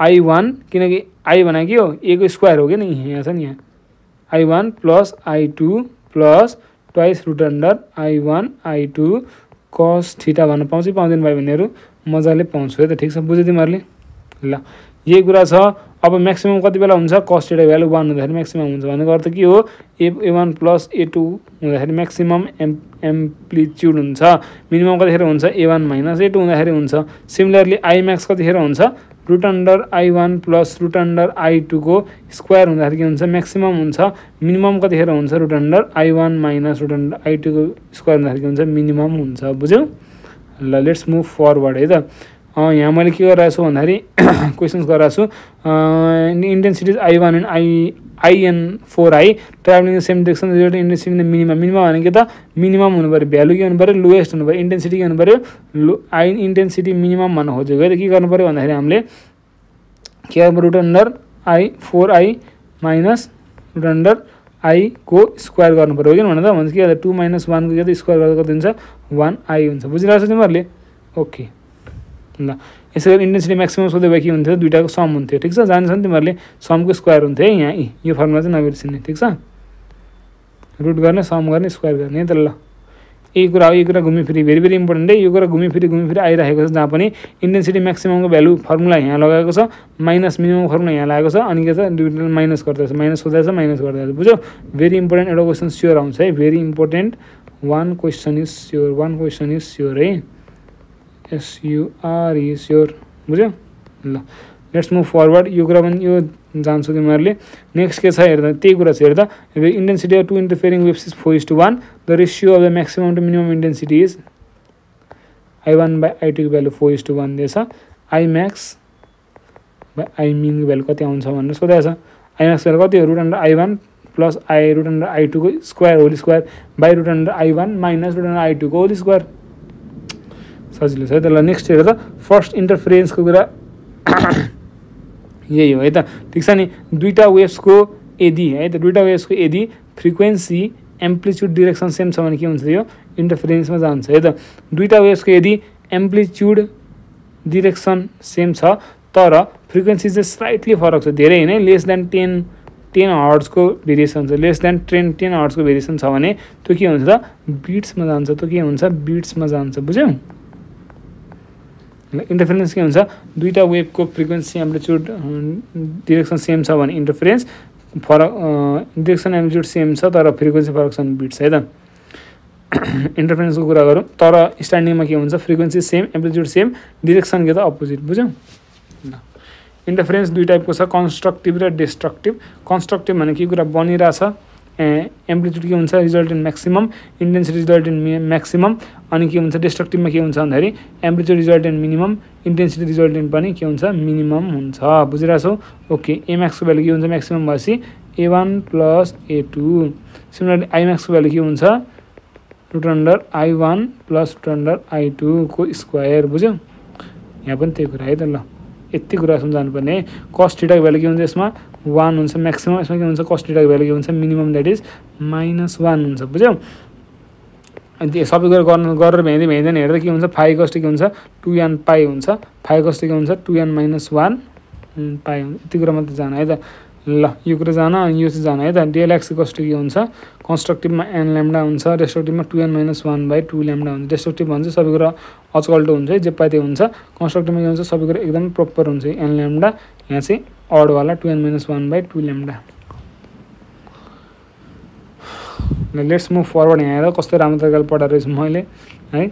i1 किनकि i भनेको के हो a को स्क्वायर हो कि नि यहाँ छ नि यहाँ i1 plus i2 plus twice root under i1 i2 cos theta भन्न पाउँछ पाउँदैन भाइ भन्नेहरु मजाले पाउँछु है त ठीक छ बुझ्यौ तिमीहरुले ल यही कुरा छ अब म्याक्सिमम कति बेला हुन्छ cos थीटा भ्यालु 1 हुँदाखेरि म्याक्सिमम हुन्छ भनेको अर्थ के हो a1 + a2 हुँदाखेरि म्याक्सिमम एम्प्लिट्युड हुन्छ मिनिमम कतिखेर हुन्छ a1 - a2 हुँदाखेरि हुन्छ सिमिलरली i max कतिखेर हुन्छ root under i1 + root under i2 को स्क्वायर हुँदाखेरि के हुन्छ म्याक्सिमम हुन्छ मिनिमम कतिखेर हुन्छ root under i1 - root under i2 को स्क्वायर हुँदाखेरि के हुन्छ मिनिमम हुन्छ बुझ्यौ ल लेट्स मुभ फरवर्ड है त यहाँ मैले के गराएको छु भन्दाखेरि क्वेसन्स गराएको छु intensities i1 and in 4 I travelling in same direction result intensity in the minimum minimum भनेको त मिनिमम हुनु पर्यो भ्यालु के हुनु पर्यो लोएस्ट हुनु पर्यो इन्टेन्सिटी के हुनु पर्यो आई इन्टेन्सिटी मिनिमम भन्न खोजेको है त के गर्नु पर्यो भन्दाखेरि हामीले के root under i 4i minus root under i को स्क्वायर गर्नु पर्यो किन भने त भन्छ के 2 - 1 को के त स्क्वायर गर्दा कति हुन्छ 1i हुन्छ बुझिरहेको छ तिमीहरुले ओके ल यसरी इन्टेन्सिटी मैक्सिमम सोध्दै बाकी हुन्छ दुईटाको सम हुन्थ्यो ठीक छ जान्छ नि तिमीहरुले समको स्क्वायर हुन्थ्यो है यहाँ यो फर्मुला चाहिँ नबिर्सिने ठीक छ रुट गर्ने सम गर्ने स्क्वायर गर्ने है त ल यो कुरा घुमी फेरि भेरी भेरी इम्पोर्टेन्ट है यो कुरा घुमी फेरि आइराखेको छ जहाँ पनि इन्टेन्सिटी मैक्सिममको भ्यालु फर्मुला यहाँ लगाएको छ माइनस मिनिमम फर्मुला यहाँ लगाएको छ अनि के छ दुईटा माइनस गर्दैछ माइनस गर्दैछ बुझ्यो भेरी इम्पोर्टेन्ट एउटा क्वेशन स्योर आउँछ है very important one question is sure है SUR is your बुझ्यो ल लेट्स मूव फरवर्ड यो कुरा पनि यो जान्छु तिमीहरुले नेक्स्ट के छ हेर्दा त्यही कुरा छ हेर्दा intensity of two interfering waves is 4:1 the ratio of the maximum to minimum intensity is I1 by I2 को भ्यालु 4:1 दिएछ I max by I min को भ्यालु कति आउँछ भनेर सोधेछ I max भ्यालु कति हो √ I1 + I √ I2 को square whole square by √ I1 - √ I2 को होल स्क्वायर सजिलो छ है त ल नेक्स्ट हेर्दा फर्स्ट इंटरफेरेंस को कुरा यही हो है त ठीक छ नि दुईटा वेव्स को यदि है त दुईटा वेव्स को यदि फ्रिक्वेन्सी एम्प्लिट्युड डाइरेक्सन सेम छ भने के हुन्छ यो इंटरफेरेंस में जान्छ है त दुईटा वेव्स को यदि एम्प्लिट्युड डाइरेक्सन सेम छ तर फ्रिक्वेन्सी चाहिँ स्लाइटली फरक छ धेरै हैन लेस दैन 10 हर्ट्ज को भेरिएसन छ लेस दैन 10 हर्ट्ज को भेरिएसन छ भने त्यो के हुन्छ त बिट्स में जान्छ त्यो के हुन्छ बिट्स में जान्छ बुझ्यौ इंटरफेरेंस के हुन्छ दुईटा वेव को फ्रिक्वेन्सी एम्प्लिट्युड डाइरेक्सन सेम छ भने इंटरफेरेंस फरक डाइरेक्सन एम्प्लिट्युड सेम छ तर फ्रिक्वेन्सी फरक छन् बिट्स है त इंटरफेरेंस को कुरा गरौं तर स्ट्यान्डिङ मा के हुन्छ frequency same amplitude same direction के त अपोजिट बुझ्यौ ल इंटरफेरेंस दुई टाइप को छ कन्स्ट्रक्टिभ र डिस्ट्रक्टिभ कन्स्ट्रक्टिभ भने के कुरा बनिरा छ एम्प्लिट्युड के हुन्छ resultant maximum intensity resultant maximum अनि के हुन्छ डिस्ट्रक्टिभ में के हुन्छ भन्दाखेरि amplitude resultant minimum intensity resultant पनि के हुन्छ मिनिमम हुन्छ बुझिरा छौ ओके ए मैक्स को भ्यालु के हुन्छ मैक्सिमम भएपछि a1 + a2 similarly I max को भ्यालु के हुन्छ √ i1 + √ i2 को स्क्वायर बुझ्यौ यहाँ पनि त्यही कुरा है त ल यति कुरा समझाउनु पर्ने cos θ को भ्यालु के हुन्छ यसमा 1 हुन्छ मैक्सिमम यसमा के हुन्छ cos θ को भ्यालु के हुन्छ मिनिमम दैट इज -1 हुन्छ बुझ्यौ अनि त्यो सबै कुरा गरेर भ्याइँदैन हेर्दा के हुन्छ फाइ cos θ के हुन्छ 2n पाइ हुन्छ फाइ cos θ के हुन्छ 2n -1 पाइ हुन्छ यति कुरा मात्र जान है त ल यो कुरा जान अनि यो चाहिँ जान है त dx cos θ के हुन्छ कन्स्ट्रक्टिभ मा n ल्याम्डा हुन्छ डिस्ट्रक्टिभ मा 2n -1/2 ल्याम्डा हुन्छ डिस्ट्रक्टिभ भन्छ सबै कुरा अचकल्टो हुन्छ जे पाए त्यो हुन्छ कन्स्ट्रक्टिभ मा के हुन्छ सबै कुरा एकदम प्रपर हुन्छ n ल्याम्डा यहाँ चाहिँ अड वाला 2n -1/2 ल्याम्डा ल लेट्स मूव फरवर्ड यहाँ हेर कस्तो राम्रो तरिकाले पढाएर छु मैले है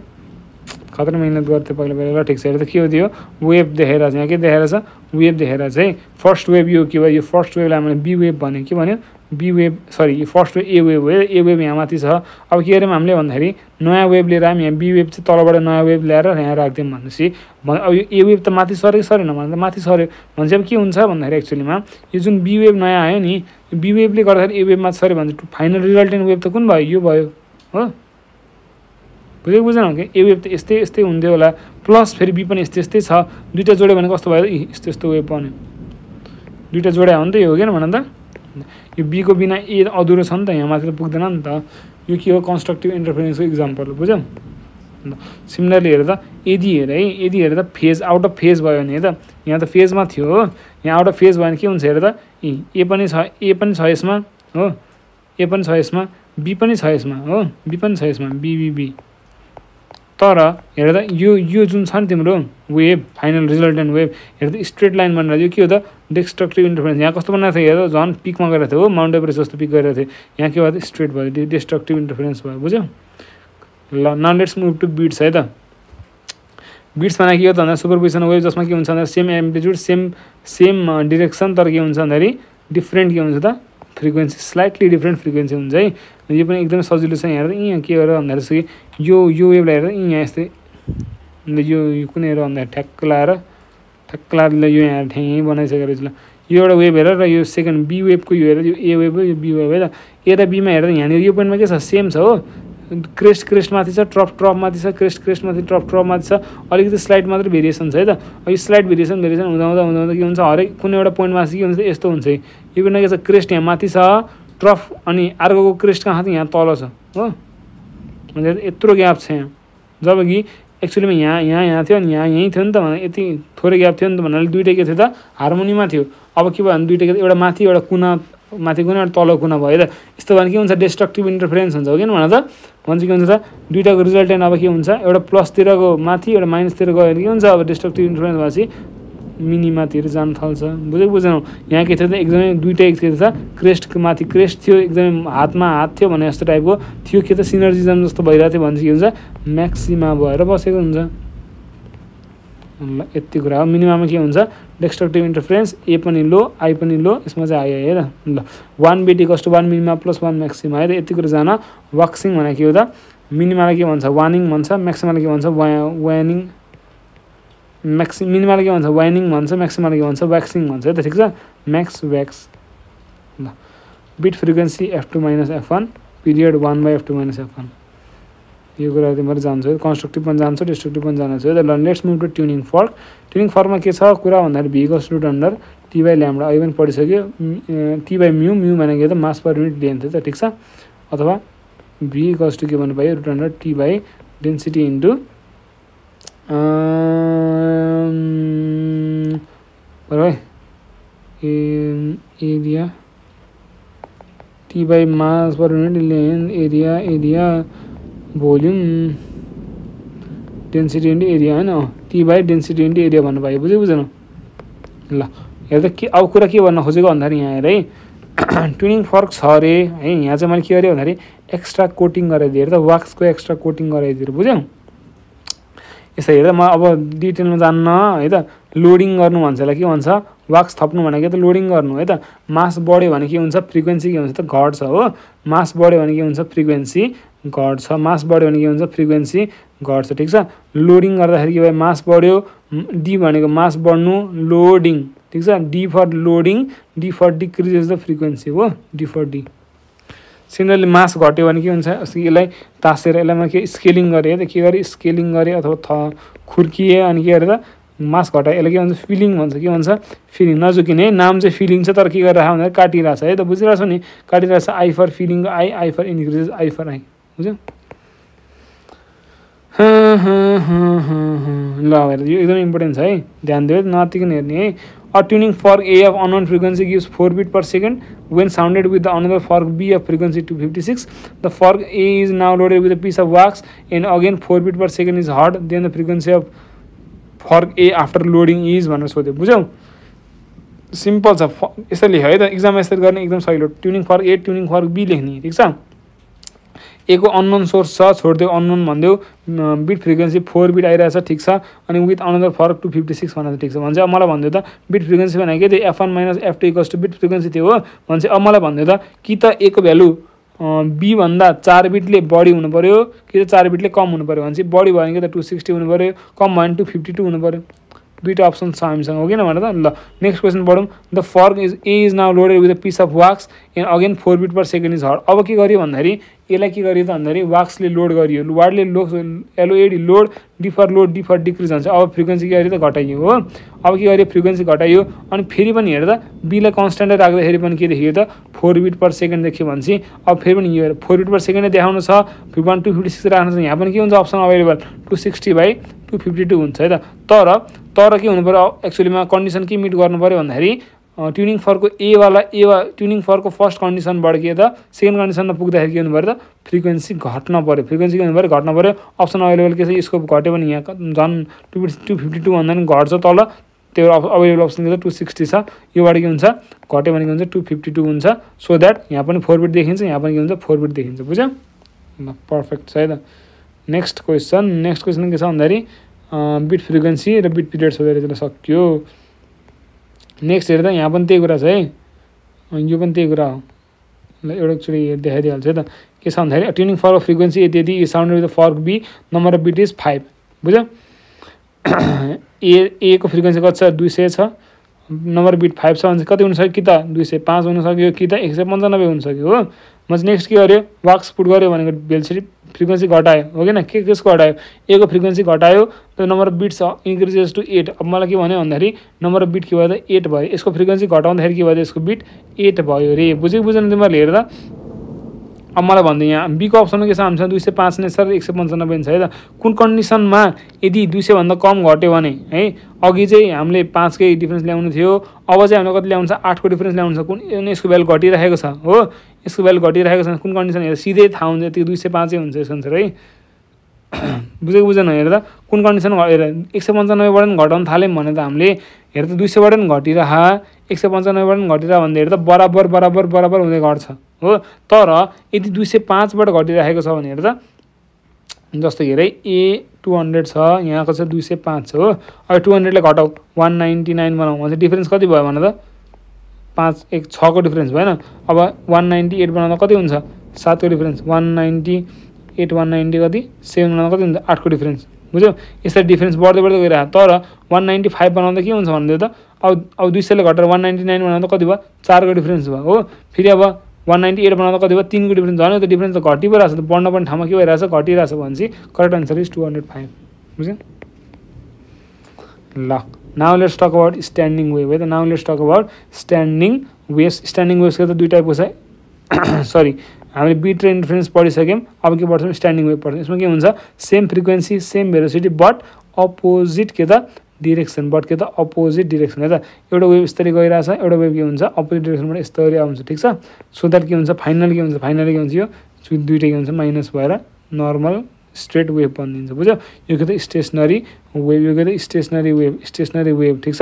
खतरा मेहनत गर्थे पहिला पहिला ल ठीक छ हेर त के हो त्यो वेभ देखेर यहाँ के देखेर छ वेभ देखेर चाहिँ फर्स्ट वेभ यो के भयो यो फर्स्ट वेभलाई हामीले बी वेभ भन्यो के भन्यो बी वेभ सरी यो फर्स्ट वेभ ए वेभ हो ए वेभ यहाँ माथि छ अब के गर्यौँ हामीले भन्दाखेरि नयाँ वेभ लिएर आयौँ यहाँ बी वेभ चाहिँ तलबाट नयाँ वेभ ल्याएर यहाँ राखिदियौँ भनेपछि अब यो ए वेभ त माथि सर्यो सरेन भने त माथि सर्यो भने चाहिँ अब के हुन्छ भन्दाखेरि एक्चुअलीमा यो जुन बी वेभ नयाँ आयो नि बी वेभले गर्दाखेरि ए वेभ माथि सर्यो भने फाइनल रिजल्टेन्ट वेभ त कुन भयो यो भयो हो बुझेको बुझेन के ए वेभ त यस्तै यस्तै हुन्थ्यो होला प्लस फेरि बी पनि यस्तै यस्तै छ दुईटा जोड्यो भने कस्तो भयो यस्तो यस्तो वेभ बन्यो दुईटा जोड्या हो नि त यो हो किन भन त यो बी को बिना ए अधुरो छ नि त यहाँ माथि त पुग्दैन नि त यो के हो कन्स्ट्रक्टिभ इन्टरफेरेन्सको इक्जाम्पल हो बुझ्यौ ल सिमिलरली हेर्दा यदि हेर है यदि हेर्दा फेज आउट अफ फेज भयो भने है त यहाँ त फेजमा थियो हो यहाँ आउट अफ फेज भयो भने के हुन्छ हेर्दा ए पनि छ यसमा हो ए पनि छ यसमा बी पनि छ यसमा हो बी पनि छ यसमा बी बी बी तर हेर्दा यो जुन छ नि तिम्रो वेभ फाइनल रिजल्टेन्ट वेभ हेर्दा स्ट्रेट लाइन भनेर यो के हो त डिस्ट्रक्टिभ इन्टरफेरेन्स यहाँ कस्तो बनाएको थियो हेर्दा झन् पिकमा गएर थियो हो माउन्ट एभरेस्ट जस्तो पिक गरेको थियो यहाँ के भयो स्ट्रेट भयो डिस्ट्रक्टिभ इन्टरफेरेन्स भयो बुझ्यौ ल now let's move to beats है त बिट्स भनेको के हो त भन्दा सुपरपोजिसन वेभ जसमा के हुन्छ भन्दा सेम एम्प्लिट्युड सेम डिरेक्सन तर के हुन्छ भन्दाखेरि डिफ्रेन्ट के हुन्छ त फ्रिक्वेन्सी स्लाइटली डिफ्रेन्ट फ्रिक्वेन्सी हुन्छ है यो पनि एकदमै सजिलो छ यहाँ हेर्दा यहाँ के हो भन्दाखेरि यो वेभलाई हेर्दा यहाँ यस्तै यो कुनै हेर भन्दाखेरि ठ्याक्क लाएर यो यहाँ ठ्याङ्गै बनाइसकेको रहेछ ल यो एउटा वेभ हेरेर र यो सेकेन्ड बी वेभको यो हेरेर यो ए वेभ हो यो बी वेभ है त ए र बीमा हेर्दा यहाँनिर यो पोइन्टमा के छ सेम छ हो क्रेस्ट माथि छ ट्रप माथि छ क्रेस्ट माथि ट्रप माथि छ अलिकति स्लाइड मात्र भेरिएसन छ है त यो स्लाइड भेरिएसन हुँदा के हुन्छ हरेक कुनै एउटा पोइन्टमा के हुन्छ यस्तो हुन्छ है यो पनि के छ क्रेस्ट यहाँ माथि छ ट्रफ अनि अर्को क्रेस्ट कहाँ छ यहाँ तल छ हो भनेर यत्रो ग्याप छ यहाँ जबकि एक्चुअली में यहाँ थियो यहाँ यहीं थियो नि त भने यति थोरै ग्याप थियो नि त भन्नाले दुईटैको थियो त हार्मोनीमा थियो। अब के भयो भने दुईटैको एउटा माथि एउटा कुना माथि कुना एउटा तल कुना भयो त। यस्तो भने के हुन्छ डिस्ट्रक्टिभ इन्टरफेरेन्स हुन्छ हो किन भन त भन्छ के हुन्छ त दुईटाको रिजल्टेन्ट अब के हुन्छ एउटा प्लसतिरको माथि एउटा माइनसतिर गयो भने के हुन्छ अब डिस्ट्रक्टिभ इन्टरफेरेन्स भएपछि मिनिमातिर जान थाल्छ। बुझेको बुझेनौ यहाँ के थियो त एकदमै दुईटै एक थियो त क्रेस्ट माथि क्रेस्ट थियो एकदमै हातमा हात थियो भने जस्तो टाइपको थियो के त सिनर्जिजम जस्तो भइरहेको थियो भन्छ के हुन्छ म्याक्सिमा भएर बसेको हुन्छ। यति कुरा हो मिनिमामा के हुन्छ डिस्ट्रक्टिभ इन्टरफेरेन्स ए पनि लो आई पनि लो यसमा चाहिँ आयो हेर ल 1 बेट = 1 मिनिमा प्लस 1 म्याक्सिमा है। यति कुरा जान वाक्सिङ भने के हो त मिनिमालाई के भन्छ वार्निङ भन्छ म्याक्सिमालाई के भन्छ वार्निङ मैक्सि मिनिमाले के भन्छ वाइनिङ भन्छ म्याक्सिमाले के भन्छ व्याक्सिङ भन्छ है त ठिक छ म्याक्स व्याक्स ल। Beat frequency f2 - f1 period 1/f2 - f1 यो कुरा तिमीहरू जान्छौ कन्स्ट्रक्टिभ पनि जान्छौ डिस्ट्रक्टिभ पनि जान्छौ है त। ल let's move to tuning fork. Tuning फर्कमा के छ कुरा भन्दाखेरि v = √(t/λ) अहिले पनि पढिसक्यो। t/μ भनेको त मास पर युनिट लेन्थ है त ठिक छ अथवा v = के भन्नु पायो √(t/density) इन्टु एरिया t/मास per unit length area volume density into area है न t/डेन्सिटी इंटू एरिया भन्न पाए। बुझे बुझेन ल हेर के अब कुरा के भन्न खोजेको भन्दाखेरि यहाँ हेर है ट्युनिङ फर्क छ अरे है। यहाँ चाहिँ मैले के गरेँ भन्दाखेरि एक्स्ट्रा कोटिङ गराइदिएँ हेर त वाक्सको एक्स्ट्रा कोटिङ गराइदिएर बुझ्यौ। यसरी हेर म अब डिटेलमा जान्न है त लोडिङ गर्नु भन्छलाई के भन्छ वाक्स थप्नु भनेको त लोडिङ गर्नु है त। मास बढ्यो भने के हुन्छ फ्रिक्वेन्सी के हुन्छ त घट्छ हो। मास बढ्यो भने के हुन्छ फ्रिक्वेन्सी घट्छ मास बढ्यो भने के हुन्छ फ्रिक्वेन्सी घट्छ ठिक छ। लोडिङ गर्दाखेरि के भयो मास बढ्यो डी भनेको मास बढ्नु लोडिङ ठिक छ D for loading D for decreases the frequency हो D for D. Similarly mass घट्यो भने के हुन्छ यसलाई तासेर यसलाई मैले के स्केलिङ गरेँ है त के गरेँ स्केलिङ गरेँ अथवा खुर्किएँ अनि के गरेँ त मास घटाएँ यसलाई के भन्छ फिलिङ भन्छ के भन्छ फिलिङ नजुकिने नाम चाहिँ फिलिङ छ तर के गरिरहेको भन्दा काटिरहेछ है त बुझिरहेको नि काटिरहेछ I for feeling I I for increases I for I बुझ्यौ। ल हेर यो एकदम इम्पोर्टेन्ट छ है ध्यान दियो नतिकन हेर्ने है। A tuning fork A of unknown frequency gives 4 bits per second when sounded with the another fork B of frequency 256. The fork A is now loaded with a piece of wax and again 4 bits per second is heard. Then the frequency of fork A after loading is भनेर सोध्यो बुझ्यौ। Simple छ यसरी लेख्यो है त एक्जाममा यसरी गर्ने एकदम सजिलो। ट्युनिङ फर्क A ट्युनिङ फर्क B लेख्ने ठिक छ। A को अननोन सोर्स छ छोडिदियो अननोन भनिदियो बिट फ्रिक्वेन्सी 4 बिट आइरहेछ ठिक छ अनि विथ अनदर फर्क 256 भनेर ठिक छ भन्छ। अब मलाई भनिदियो त बिट फ्रिक्वेन्सी भनेको के त्यो f1 - f2 = बिट फ्रिक्वेन्सी थियो हो भन्छ। अब मलाई भनिदियो त कि त A को भ्यालु B भन्दा 4 बिटले बढी हुनु पर्यो कि त 4 बिटले कम हुनु पर्यो भन्छ। बढी भयो भने के त 260 हुनु पर्यो कम भयो भने 252 हुनु पर्यो। दुईवटा अप्सन छ हामीसँग हो किन भनेर त। ल नेक्स्ट क्वेसन पढौँ। The fork is A is now loaded with a piece of wax and again 4 beat per second is heard. अब के गरियो भन्दाखेरि यसलाई के गरियो त भन्दाखेरि वाक्सले लोड गरियो वार्डले load L O A D load D for decrease हुन्छ। अब फ्रिक्वेन्सी के गरियो त घटाइयो हो। अब के गरियो फ्रिक्वेन्सी घटाइयो अनि फेरि पनि हेर्दा बीलाई कन्सटेन्टै राख्दाखेरि पनि के देखियो त 4 बिट पर सेकेन्ड देख्यो भनेपछि अब फेरि पनि यो 4 बिट पर सेकेन्डै देखाउनु छ 256 राख्नु छ यहाँ पनि के हुन्छ अप्सन अभाइलेबल 260/252 हुन्छ है त। तर के हुनु पर्यो एक्चुअलीमा कन्डिसन के मिट गर्नु पर्यो भन्दाखेरि ट्युनिङ फरको ट्युनिङ फरको फर्स्ट कन्डिसन बढ्यो त सेकेन्ड कन्डिसनमा पुग्दाखेरि के हुनु पर्यो त फ्रिक्वेन्सी घट्न पर्यो अप्सन अभाइलेबल के छ यसको घट्यो भने यहाँ झन् 252 भन्दा पनि घट्छ तल त्यो अभाइलेबल अप्सन के छ 260 छ। योबाट के हुन्छ घट्यो भने के हुन्छ 252 हुन्छ सो द्याट यहाँ पनि 4 बिट देखिन्छ यहाँ पनि के हुन्छ 4 बिट देखिन्छ बुझ्यौ। ल पर्फेक्ट छ है त। नेक्स्ट क्वेसन के छ भन्दाखेरि बिट फ्रिक्वेन्सी र बिट पिरियड सोधेर त्यसलाई सकियो। नेक्स्ट हेर्दा यहाँ पनि त्यही कुरा छ है यो पनि त्यही कुरा हो ल एउटा एकचोटि देखाइदिइहाल्छ है त। के छ भन्दाखेरि ट्युनिङ फर फ्रिक्वेन्सी यति यति sound with fork B number of beat is 5 बुझ्यौ। ए को फ्रिक्वेन्सी कति छ 200 छ नम्बर बिट 5 छ भने कति हुनसक्यो कि त 205 हुनसक्यो कि त 195 हुनसक्यो हो। म चाहिँ नेक्स्ट के गर्यो वाक्स पुट गर्यो भनेको भेलसिटी फ्रिक्वेन्सी घटायो हो किन के कसको घटायो ए को फ्रिक्वेन्सी घटायो त number of beats increases to 8। अब मलाई के भन्यो भन्दाखेरि नम्बर अफ बिट के भयो त 8 भयो। यसको फ्रिक्वेन्सी घटाउँदाखेरि के भयो त यसको बिट 8 भयो रे। बुझ्यौ बुझेन तिमीहरूले हेर्दा अब मलाई भन्दै यहाँ बी को अप्सनमा के छ हामीसँग 205 नै छ र 195 छ है त। कुन कन्डिसनमा यदि 200 भन्दा कम घट्यो भने है अघि चाहिँ हामीले 5 कै डिफरेन्स ल्याउनु थियो, अब चाहिँ हामीले कति ल्याउनु छ 8 को डिफरेन्स ल्याउनु छ। कुन यसको भ्यालु घटिरहेको छ हो, यसको भ्यालु घटिरहेको छ कुन कन्डिसन हेर सिधै थाहा हुन्छ त्यो 205 हुन्छ यसको आन्सर है। बुझेको बुझेन हेर त कुन कन्डिसन हेर 195 बाट घटाउन थाल्यौं भने त हामीले हेर त 200 बाट घटिरहा 195 बाट घटिरहा भन्दा हेर त बराबर बराबर बराबर हुँदै घट्छ हो। तर यदि 205 बाट घटिरहेको छ भने हेर त जस्तो हेरे ए 200 छ यहाँको छ 205 हो, अब 200 ले घटाउ 199 बनाऊ भने डिफरेन्स कति भयो भने त 5 1 6 को डिफरेन्स भएन। अब 198 बनाउँदा कति हुन्छ 7 को डिफरेन्स, 198 190 कति 7 बनाउँदा कति हुन्छ 8 को डिफरेन्स। बुझ्यौ यसरी डिफरेन्स बढ्दै बढ्दै गइरहा। तर 195 बनाउँदा के हुन्छ भन्दै त अब 200 ले घटाएर 199 बनाउँदा कति भयो 4 को डिफरेन्स भयो हो। फेरि अब 198 बनाउँदा कति भयो 3 को डिफरेन्स झन्, त्यो डिफरेन्स त घटिरहेछ त बढ्न पनि ठाउँमा के भइरहेछ घटिरहेछ भनेपछि करेक्ट आन्सर इज 205। बुझ्यौ ल now let's talk about standing wave है त। Now let's talk about standing waves. Standing वेभ्सको त दुई टाइपको छ, सरी हामीले बी ट्रेन डिफरेन्स पढिसक्यौं, अब के पढ्छौं स्ट्यान्डिङ वेभ पढ्छौं। यसमा के हुन्छ same frequency same velocity but opposite के त डिरेक्सन, बट के त अपोजिट डिरेक्सन है त। एउटा वेभ यसरी गइरहेछ, एउटा वेभ के हुन्छ अपोजिट डिरेक्सनबाट यसरी आउँछ, ठिक छ। सो द्याट के हुन्छ फाइनल के हुन्छ, फाइनल के हुन्छ यो दुईटा के हुन्छ माइनस भएर नर्मल स्ट्रेट वेभ बनिन्छ। बुझ्यौ यो के त स्टेसनरी वेभ, यो के त स्टेसनरी वेभ स्टेसनरी वेभ, ठिक छ।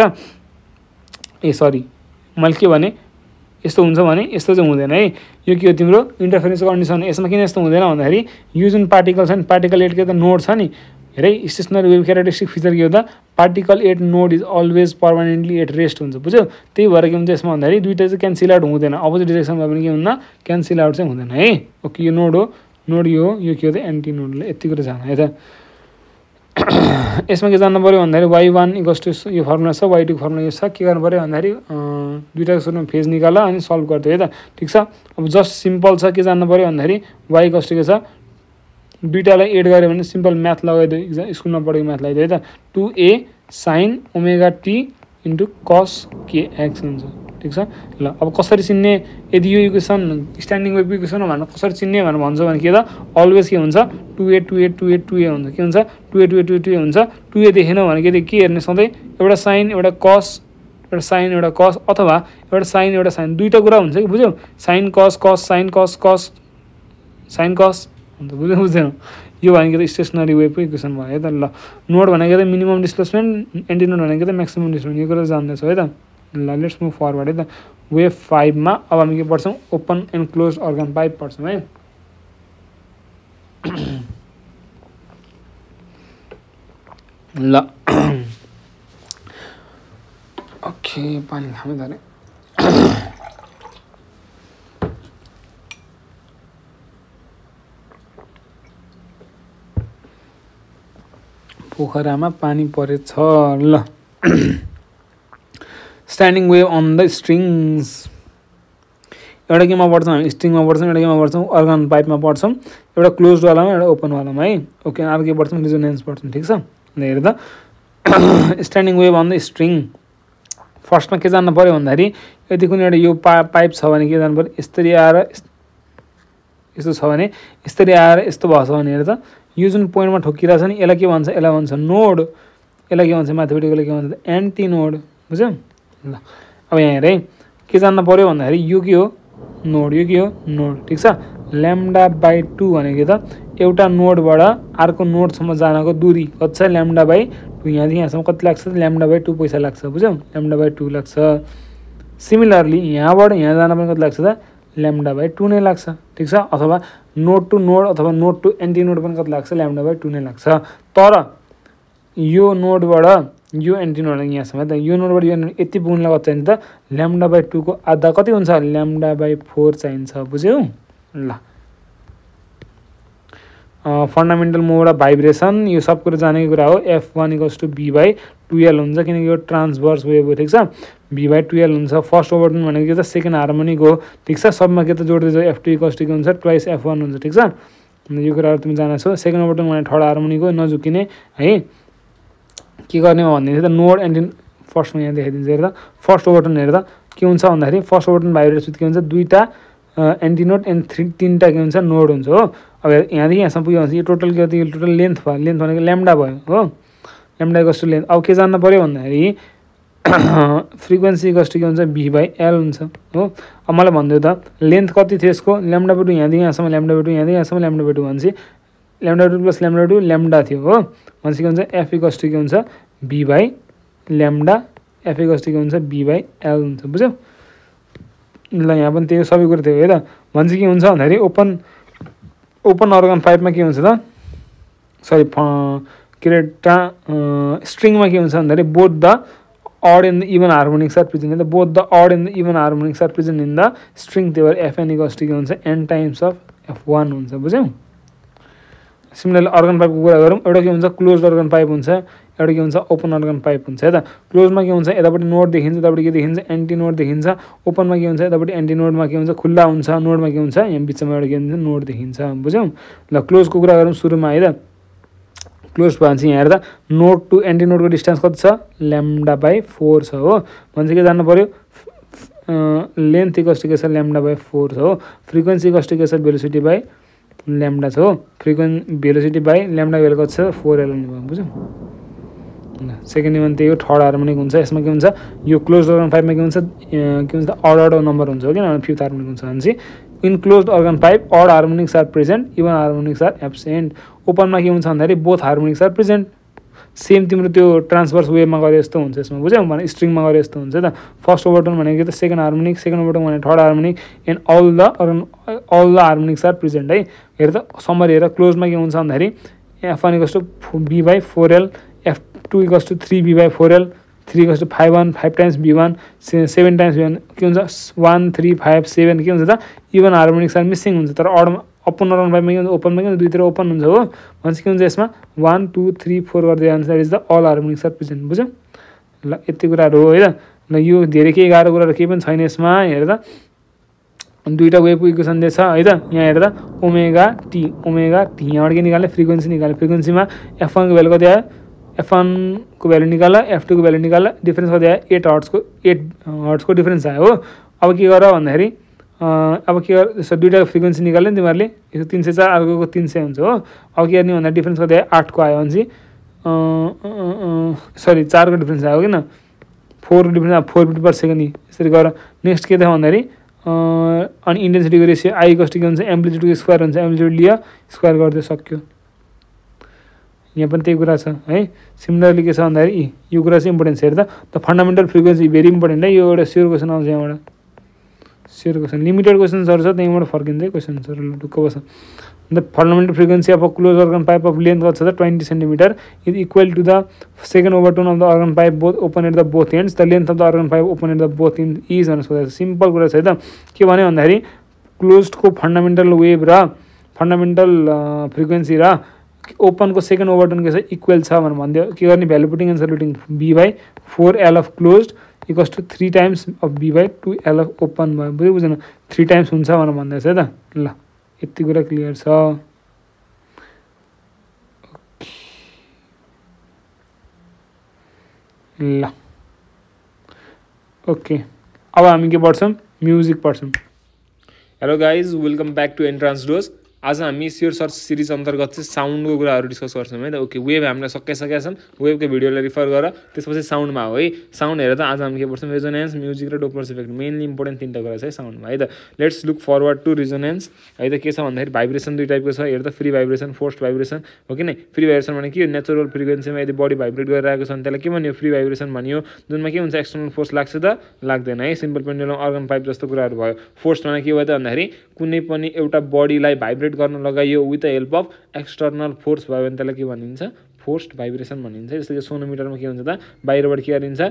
ए सरी मैले के भने यस्तो हुन्छ भने यस्तो चाहिँ हुँदैन है, यो के हो तिम्रो इन्टरफेरेन्स कन्डिसन। यसमा किन यस्तो हुँदैन भन्दाखेरि यो जुन पार्टिकल छ नि पार्टिकल 8 के त नोड छ नि, हेरे स्टेसनरी वेभ क्यारेक्टरिस्टिक फिचर के हो त particle 8 node is always permanently at rest हुन्छ। बुझ्यौ त्यही भएर के हुन्छ यसमा भन्दाखेरि दुईटा चाहिँ क्यान्सल आउट हुँदैन, अपोजिट डिरेक्सनमा पनि के हुन्न क्यान्सल आउट चाहिँ हुँदैन है। ओके यो नोड हो, नोड यो हो, यो के हो त एन्टी नोडले यति कुरा जान है त। यसमा के जान्नु पर्यो भन्दाखेरि y1 = यो फर्मुला छ, y2 को फर्मुला यो छ। के गर्नु पर्यो भन्दाखेरि दुईटाको सुरुमा फेज निकाल अनि सल्भ गर्दै है त, ठिक छ। अब जस्ट सिम्पल छ, के जान्नु पर्यो भन्दाखेरि y = के छ दुईटालाई एड गर्यो भने सिम्पल म्याथ लगाइदियो, स्कुलमा पढेको म्याथ लगाइदियो है त। 2a sin ωt × cos kx हुन्छ, ठिक छ। ल अब कसरी चिन्ने यदि यो इक्वेसन स्ट्यान्डिङ वेभ इक्वेसन भनेर कसरी चिन्ने भनेर भन्छ भने के त अलवेज के हुन्छ 2a हुन्छ, के हुन्छ 2a हुन्छ। 2a देखेन भने के हेर्ने सधैँ एउटा साइन एउटा कस, एउटा साइन एउटा कस अथवा एउटा साइन दुईटा कुरा हुन्छ कि। बुझ्यौ साइन कस कस साइन कस कस साइन कस हुन्छ, बुझ्यौ यो भनेको त स्टेसनरी वेभको इक्वेसन भयो है त। ल नोड भनेको त मिनिमम डिस्प्लेसमेन्ट, एन्टी नोड भनेको त म्याक्सिमम डिस्प्लेसमेन्ट, यो कुरा जान्दैछौँ है त। ल लेट्स मुभ फरवर्ड है त वेभ 5 मा। अब हामी के पढ्छौँ open and close organ pipe पढ्छौँ है। ल ओके पानी खामै धरे। पोखरामा पानी परेछ। ल standing wave on the strings. एउटा केमा पढ्छौँ हामी स्ट्रिङमा पढ्छौँ, एउटा केमा पढ्छौँ अर्गन पाइपमा पढ्छौँ, एउटा क्लोज वालामा एउटा ओपन वालामा है। ओके अर्को के पढ्छौँ रिजोनेन्स पढ्छौँ, ठिक छ। हेर त standing wave on the string. फर्स्टमा के जान्नु पऱ्यो भन्दाखेरि यदि कुनै एउटा यो पाइप छ भने के जान्नु पऱ्यो यसरी आएर यस्तो छ भने यसरी आएर यस्तो भएछ भने हेर त यो जुन पोइन्टमा ठोकिरहेछ नि यसलाई के भन्छ, यसलाई भन्छ नोड, यसलाई के भन्छ माथिपट्टिकोलाई के भन्छ एन्टी नोड। बुझ्यौ ल अब यहाँ हेर है के जान्न पर्यो भन्दाखेरि यो के हो नोड, यो के हो नोड, ठिक छ। λ/2 भनेको त एउटा नोडबाट अर्को नोडसम्म जानको दूरी कति छ λ/2, यहाँदेखि यहाँसम्म कति लाग्छ λ/2 पैसा लाग्छ। बुझ्यौ λ/2 लाग्छ। सिमिलरली यहाँबाट यहाँ जान पनि कति लाग्छ त λ/2 नै लाग्छ, ठिक छ। अथवा नोड टु नोड अथवा नोड टु एन्टी नोड पनि कति लाग्छ λ/2 नै लाग्छ। तर यो नोडबाट यो एन्टी नोड यहाँसम्म त यो नोडबाट यो नोड यति पुग्नुलाई कति चाहिन्छ त λ/2 को आधा कति हुन्छ λ/4 चाहिन्छ। बुझ्यौ ल फन्डामेन्टल मुभबाट भाइब्रेसन यो सब कुरा जानेको कुरा हो। F1 = B/2L हुन्छ किनकि यो ट्रान्सभर्स वेभ हो, ठिक छ। B/2L हुन्छ। फर्स्ट ओभरटोन भनेको के त सेकेन्ड हार्मोनिक हो, ठिक छ। सबमा के त जोड्दै जाऊ F2 = के हुन्छ F1 हुन्छ, ठिक छ। यो कुराहरू तिमी जानेको छौ। सेकेन्ड ओभरटोन भने थर्ड हार्मोनिक हो, नझुकिने है। के गर्ने हो भन्दाखेरि त नोड एन्ड फर्स्टमा यहाँ देखाइदिन्छ। हेर त फर्स्ट ओभरटोन हेर त के हुन्छ भन्दाखेरि फर्स्ट ओभरटोन भाइब्रेसन के हुन्छ दुईवटा एंटी नोट एंड थ्री तीनटा के होता नोड हो। अब यहाँ यहाँ पुगे टोटल के होता total length by length lambda भो हो लैम्डा इक्वल्स टू लेंथ। अब के जान्न पर्यो भन्दाखेरि फ्रिक्वेन्सी इक्वल्स टू के होता बी बाई एल हो। अब मैं भन्दै त लेंथ कति थियो यसको लैम्डा बाई 2 यहाँ यहाँसम्म लैम्डा बाई 2 यहाँ यहाँसम्म लैम्डा बाई 2 भनेपछि लैम्डा 2 प्लस लैम्डा 2 लैम्डा थियो हो। भनेपछि के हुन्छ एफ इक्वल्स टू के हुन्छ B by lambda F equals to के हुन्छ बी बाई एल हुन्छ बुझ्यौ। ल यहाँ पनि त्यो सबै कुरा थियो है त। भन्छ के हुन्छ भन्दाखेरि ओपन अर्गन पाइपमा के हुन्छ त सरी क्रेटा स्ट्रिङमा के हुन्छ भन्दाखेरि both the odd and even harmonics are present in the both the odd and even harmonics are present in the string. त्यही भएर एफएन इक्वल्स टू के हुन्छ N times of F one हुन्छ बुझ्यौ। सिमिलरली अर्गन पाइपको कुरा गरौँ, एउटा के हुन्छ क्लोज अर्गन पाइप हुन्छ, एउटा के हुन्छ ओपन अर्गन पाइप हुन्छ है त। क्लोजमा के हुन्छ यतापट्टि नोड देखिन्छ यतापट्टि के देखिन्छ एन्टी नोड देखिन्छ। ओपनमा के हुन्छ यतापट्टि एन्टी नोडमा के हुन्छ खुल्ला हुन्छ, नोडमा के हुन्छ यहाँ बिचमा एउटा के हुन्छ नोड देखिन्छ बुझ्यौँ। ल क्लोजको कुरा गरौँ सुरुमा है त। क्लोज भन्छ यहाँ हेर्दा नोड टु एन्टी नोडको डिस्टेन्स कति छ ल्याम्डा बाई 4 छ हो। भन्छ के जान्नु पर्यो लेन्थ इक्वल्स टु के छ ल्याम्डा बाई 4 छ हो। फ्रिक्वेन्सी इक्वल्स टु के छ भेलोसिटी बाई लैम्डा छ हो। फ्रिक्वेन्ट भेलोसिटी बाई लैम्डा भेल कति छ 4l भयो बुझ्यौ। सेकेन्ड इभन त्यही हो, थर्ड हार्मोनिक हुन्छ। यसमा के हुन्छ यो क्लोज अर्गन पाइपमा के हुन्छ अड अड नम्बर हुन्छ हो किनभने फिफ्थ हार्मोनिक हुन्छ भनेपछि in close organ pipe odd harmonics are present even harmonics are absent. ओपनमा के हुन्छ भन्दाखेरि both harmonics are present same तिम्रो त्यो ट्रान्सभर्स वेमा गरे जस्तो हुन्छ यसमा बुझ्यौ। भने स्ट्रिङमा गरे जस्तो हुन्छ त। फर्स्ट ओभरटोन भनेको त सेकेन्ड हार्मोनिक, सेकेन्ड ओभरटोन भने third harmonic and all the harmonics are present है। हेर त समरी हेर क्लोजमा के हुन्छ भन्दाखेरि F one equals to be by 4l, F two equals to 3b by 4l, 3 equals to 5l, 5 times b1, 7 times b1 के हुन्छ 1 3 5 7 के हुन्छ त इभन हार्मोनिक्स आर मिसिङ हुन्छ। तर अडमा ओपन अर्गन पाइपमा के हुन्छ ओपनमा के हुन्छ दुईतिर ओपन हुन्छ हो। भनेपछि के हुन्छ यसमा 1 2 3 4 गर्दै जान्छ that is the all harmonics are present बुझ्यौ। ल यति कुराहरू हो है त। ल यो धेरै केही गाह्रो कुराहरू केही पनि छैन यसमा। हेर त दुईवटा वेभ इक्वेसन दिएछ है त। यहाँ हेर त ओमेगा टी यहाँबाट के निकाल्ने फ्रिक्वेन्सी निकाल्ने। फ्रिक्वेन्सीमा एफ वानको भ्यालु कति आयो एफ वानको भ्यालु निकाल एफ टूको भ्यालु निकाल डिफ्रेन्स कति आयो 8 हर्ट्जको डिफ्रेन्स आयो हो। अब के गर भन्दाखेरि अब के गर्छ दुईवटा फ्रिक्वेन्सी निकाल्यो नि तिमीहरूले यसो 304 अर्को 300 हुन्छ हो। अब के गर्ने भन्दा डिफ्रेन्स कति आयो 8 को आयो भनेपछि सरी 4 को डिफ्रेन्स आयो किन 4 को डिफ्रेन्स आयो 4 बिट पर सेकेन्ड यसरी गर। नेक्स्ट के थियो भन्दाखेरि अनि इन्टेन्सिटीको रेसियो आई इक्वल्स टु के हुन्छ एम्प्लिट्युडको स्क्वायर हुन्छ। एम्प्लिट्युड लियो स्क्वायर गर्दै सक्यो। यहाँ पनि त्यही कुरा छ है। सिमिलरली के छ भन्दाखेरि यो कुरा चाहिँ इम्पोर्टेन्ट छ। हेर्दा the fundamental frequency very important है। यो एउटा स्योर क्वेसन आउँछ यहाँबाट, स्योर क्वेसन लिमिटेड क्वेसन्सहरू छ त्यहीँबाट फर्किन्छ क्वेसन्सहरू ढुक्क बस्छ। The fundamental frequency of a close organ pipe of length कति छ त 20 centimetre is equal to the second overtone of the organ pipe both open at the both ends the length of the organ pipe open at the both end is भनेर सोधेको छ। Simple कुरा छ है त। के भन्यो भन्दाखेरि क्लोजको फन्डामेन्टल वेभ र फन्डामेन्टल फ्रिक्वेन्सी र ओपनको सेकेन्ड ओभरटोन के छ इक्वल छ भनेर भनिदियो। के गर्ने value putting and saluting B by 4l of close equals to 3 times of B by 2l of open भयो बुझ्यो बुझेन 3 टाइम्स हुन्छ भनेर भन्दैछ है त। ल यति कुरा क्लियर छ। ल ओके अब हामी के पढ्छौँ म्युजिक पढ्छौँ। Hello guys welcome back to entrance doors. आज हामी स्योर सर्च सीरीज अंतर्गत साउंड को कुछ डिस्कस कर हाई। ओके वेब हमें सकिन वेब के भिडियो रिफर कर त्यसपछि साउंड में हाई साउंड हेर। आज हम के पढ़्छौं रिजोनेंस म्यूजिक र डोप्लर्स इफेक्ट। मेनली इंपोर्टेंट तीनटा कुरा छ साउंड में हाई। Let's look forward to resonance हाई। तो भन्दा भाइब्रेसन दुई टाइप को हेर त फ्री भाइब्रेसन फोर्स्ड भाइब्रेसन हो कि नहीं। फ्री भाइब्रेसन के नेचुरल फ्रिक्वेन्सी में यदि बॉडी भाइब्रेट कर फ्री भाइब्रेसन भो जुन में एक्सटर्नल फोर्स लाग्छ त लाग्दैन है। सिम्पल पेन्डुलम अर्गन पाइप जस्तो कुछ भो। फोर्स्ड में के हो त भन्दा कुनै पनि एउटा बॉडीलाई भाइब्रेट गर्न लगाइयो with the help of external force भयो भने त्यसलाई के भनिन्छ फोर्स्ड भाइब्रेसन भनिन्छ। जस्तै कि सोनोमिटरमा के हुन्छ त बाहिरबाट के गरिन्छ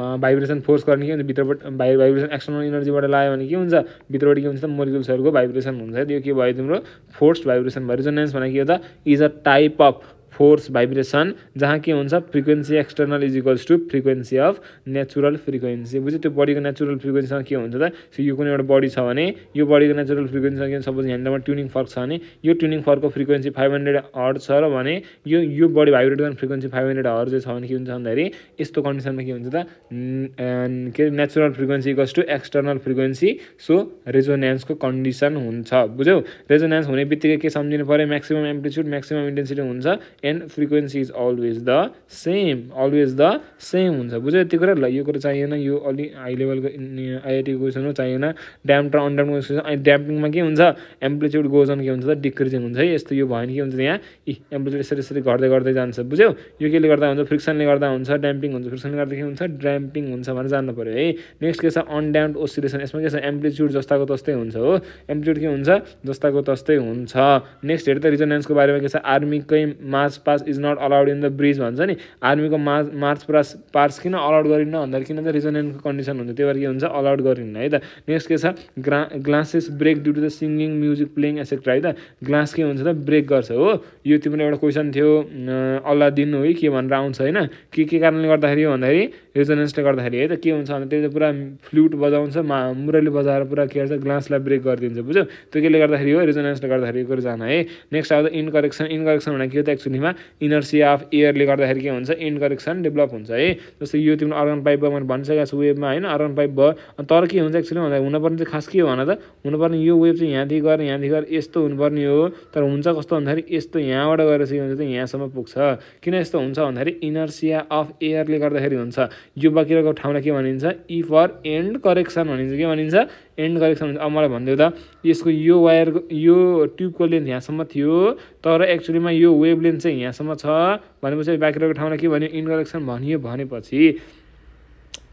भाइब्रेसन फोर्स गर्ने के हुन्छ भित्रबाट बाहिर भाइब्रेसन एक्सटर्नल इनर्जीबाट लायो भने के हुन्छ भित्रबाट के हुन्छ त मोलिकुल्सहरुको भाइब्रेसन हुन्छ। त्यो के भयो तिम्रो फोर्स्ड भाइब्रेसन भयो। रिजोनेन्स भनेको के हो त is a type of force vibration jaha ke huncha frequency external is equals to frequency of natural frequency bujhe tyo body ko natural frequency ma ke huncha ta so yo kuno euta body cha bhane yo body ko natural frequency ma suppose handle ma tuning fork cha bhane yo tuning fork ko frequency 500 hertz cha ra bhane yo body vibrate garne frequency 500 hertz cha bhane ke huncha bhandari yesto condition ma ke huncha ta ke natural frequency equals to external frequency so resonance ko condition huncha bujhyo resonance hune bittikai ke samjhinu paryo maximum amplitude maximum intensity huncha and frequency is always the same huncha bujhyo eti kura la yo kura chahiena yo ali high level ko IIT question ho chahiena damped on down question damping ma ke huncha amplitude goes on ke huncha ta decreasing huncha yesto yo bhayo ni ke huncha yaha amplitude यसरी घट्दै घट्दै जान्छ बुझ्यौ यो केले गर्दा हुन्छ फ्रिक्सनले गर्दा हुन्छ ड्याम्पिङ हुन्छ फ्रिक्सनले गर्दा के हुन्छ ड्याम्पिङ हुन्छ भनेर जान्न पर्यो है नेक्स्ट के छ अनड्याम्प्ड ओसिलेसन यसमा के छ एम्प्लिट्युड जस्ताको तस्तै हुन्छ हो एम्प्लिट्युड के हुन्छ जस्ताको तस्तै हुन्छ नेक्स्ट हेर्दा रिजोनेन्सको बारेमा के छ आर्मीकै march past is not allowed in the bridge भन्छ नि आर्मीको मार्च पास किन अलाउड गरिन्न भन्दा किन त रिजोनेन्सको कन्डिसन हुन्छ त्यही भएर के हुन्छ अलाउड गरिन्न है त नेक्स्ट के छ glasses break due to the singing music playing etcetera है त ग्लास के हुन्छ त ब्रेक गर्छ हो यो तिम्रो एउटा क्वेसन थियो अलादीन हो कि भनेर आउँछ हैन के कारणले गर्दाखेरि भन्दाखेरि रेजोनेन्सले गर्दाखेरि है त के हुन्छ भने त्यो पुरा फ्लुट बजाउँछ मुरली बजाएर पुरा के गर्छ ग्लासलाई ब्रेक गरिदिन्छ बुझ्यौ त्यो केले गर्दाखेरि हो रेजोनेन्सले गर्दाखेरि गरे जान है नेक्स्ट आउँदा इनकरेक्सन भनेको के हो त एक्चुअलीमा इनर्सिया अफ एयरले गर्दाखेरि के हुन्छ इनकरेक्सन डेभलप हुन्छ है जस्तो यो तिम्रो आर्गन पाइप भनेर भनिसकेको छु वेभमा हैन आर्गन पाइप भयो तर के हुन्छ एक्चुअली भन्दा हुनुपर्ने चाहिँ खास के हो भने त हुनुपर्ने यो वेभ चाहिँ यहाँदेखि गएर यस्तो हुनुपर्ने हो तर हुन्छ कस्तो भन्दाखेरि यस्तो यहाँबाट गएर चाहिँ हुन्छ त यहाँसम्म पुग्छ किन यस्तो हुन्छ भन्दाखेरि इनर्सिया अफ एयरले गर्दाखेरि हुन्छ यो बाकिरको ठाउँमा के भनिन्छ इ फर एन्ड करेक्सन भनिन्छ के भनिन्छ एन्ड करेक्सन भनिन्छ अब मलाई भन्दै त यसको यो वायरको यो ट्युबको लेन्थ यहाँसम्म थियो तर एक्चुअलीमा यो वेभ लेन्थ चाहिँ यहाँसम्म छ भनेपछि बाकिरको ठाउँमा के भन्यो एन्ड करेक्सन भनियो भनेपछि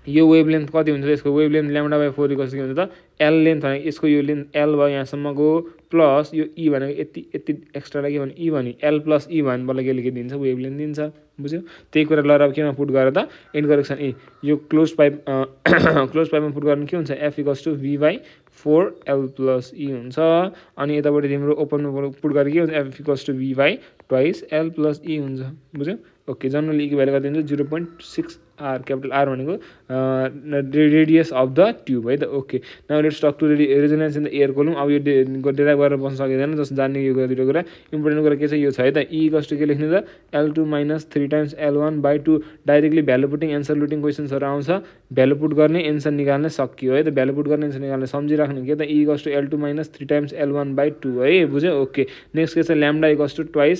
यो वेभ लेन्थ कति हुन्छ यसको wavelength lambda by 4 equals के हुन्छ त एल लेन्थ भनेको यसको यो लेन्थ एल भयो यहाँसम्मको प्लस यो ई भनेको यति यति एक्स्ट्रालाई के भन्यो ई भन्यो एल प्लस ई भन्नु बल्ल के लेखिदिन्छ वेभ लेन्थ दिन्छ बुझ्यौ त्यही कुरा ल र केमा पुट गरेर त एन्ड करेक्सन ए यो क्लोज पाइपमा पुट गर्नु के हुन्छ F equals to V by 4l plus E हुन्छ अनि यताबाट तिम्रो ओपनमा पुट गरेर के हुन्छ F equals to V by 2l plus E हुन्छ बुझ्यौ ओके जनरली इको भ्यालु गरिदिन्छ 0.6r क्यापिटल आर भनेको रेडियस अफ द ट्युब है त okay now let's talk to resonance in the air column अब यो डेराइभ गरेर बस्न सकिँदैन जस्तो जान्ने यो कुरा दुईवटा कुरा इम्पोर्टेन्ट कुरा के छ यो छ है त ई इक्वल्स टु के लेख्ने त l2 - 3 times l1 by 2 directly value putting answer looting क्वेसन्सहरू आउँछ भ्यालु पुट गर्ने एन्सर निकाल्न सकियो है त भ्यालु पुट गर्ने एन्सर निकाल्न सम्झिराख्नु के त E equals to l2 - 3 times l1 by 2 है बुझ्यो ओके नेक्स्ट के छ lambda equals to 2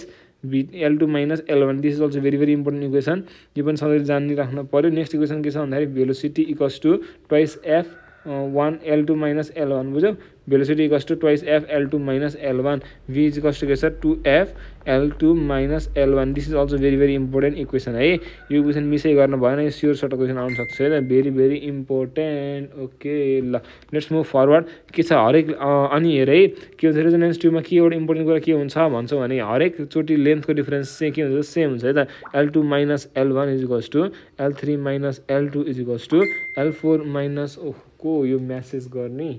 L2 minus L1 this is also very important equation यो पनि सधैँ जान्ने राख्नु पर्यो नेक्स्ट इक्वेसन के छ भन्दाखेरि velocity equals to 2f1 L2 minus L1 बुझ्यौ velocity equals to 2f L2 minus L1 v is equals to के छ 2f L2 minus L1 this is also very important equation है यो इक्वेसन मिसै गर्नु भएन यो स्योर सर्ट क्वेसन आउन सक्छ है त very इम्पोर्टेन्ट ओके ल लेट्स मुभ फरवर्ड के छ हरेक अनि हेरै के हुन्छ रेजोनेन्स ट्युबमा के एउटा इम्पोर्टेन्ट कुरा के हुन्छ भन्छौँ भने हरेक चोटी लेन्थको डिफरेन्स चाहिँ के हुन्छ सेम हुन्छ है त L2 minus L1 is equals to L3 minus L2 is equals to L4 minus को यो म्यासेज गर्ने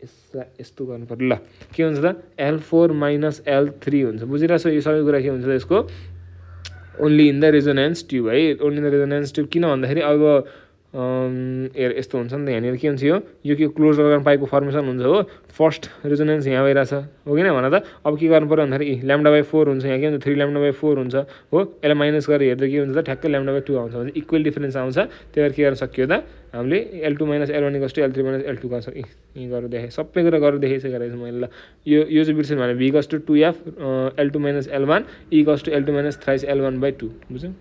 यस्तो गर्नु पर्यो ल के हुन्छ त L4 minus L3 हुन्छ बुझिरहेको छ यो सबै कुरा के हुन्छ यसको only in the resonance tube है only in the resonance tube किन भन्दाखेरि अब यस्तो हुन्छ नि त यहाँनिर के हुन्छ यो के क्लोज अर्गन पाइपको फर्मेसन हुन्छ हो फर्स्ट रेजोनेन्स यहाँ भइरहेछ हो किन भन त अब के गर्नु पर्यो भन्दाखेरि ल्याम्डा बाई 4 हुन्छ यहाँ के हुन्छ 3 ल्याम्डा बाई 4 हुन्छ हो यसलाई माइनस गरेर हेर्दा के हुन्छ त ठ्याक्कै ल्याम्डा बाई 2 आउँछ भने इक्वल डिफरेन्स आउँछ त्यही भएर के गर्न सकियो त हामीले L2 - L1 = L3 - L2 गर्छ यी गरेर देखे सबै कुरा गरेर देखाइसकेको छु मैले ल यो चाहिँ बिर्सेँ भने v = 2f L2 - L1 e = L2 - 3 L1 / 2 बुझ्यौ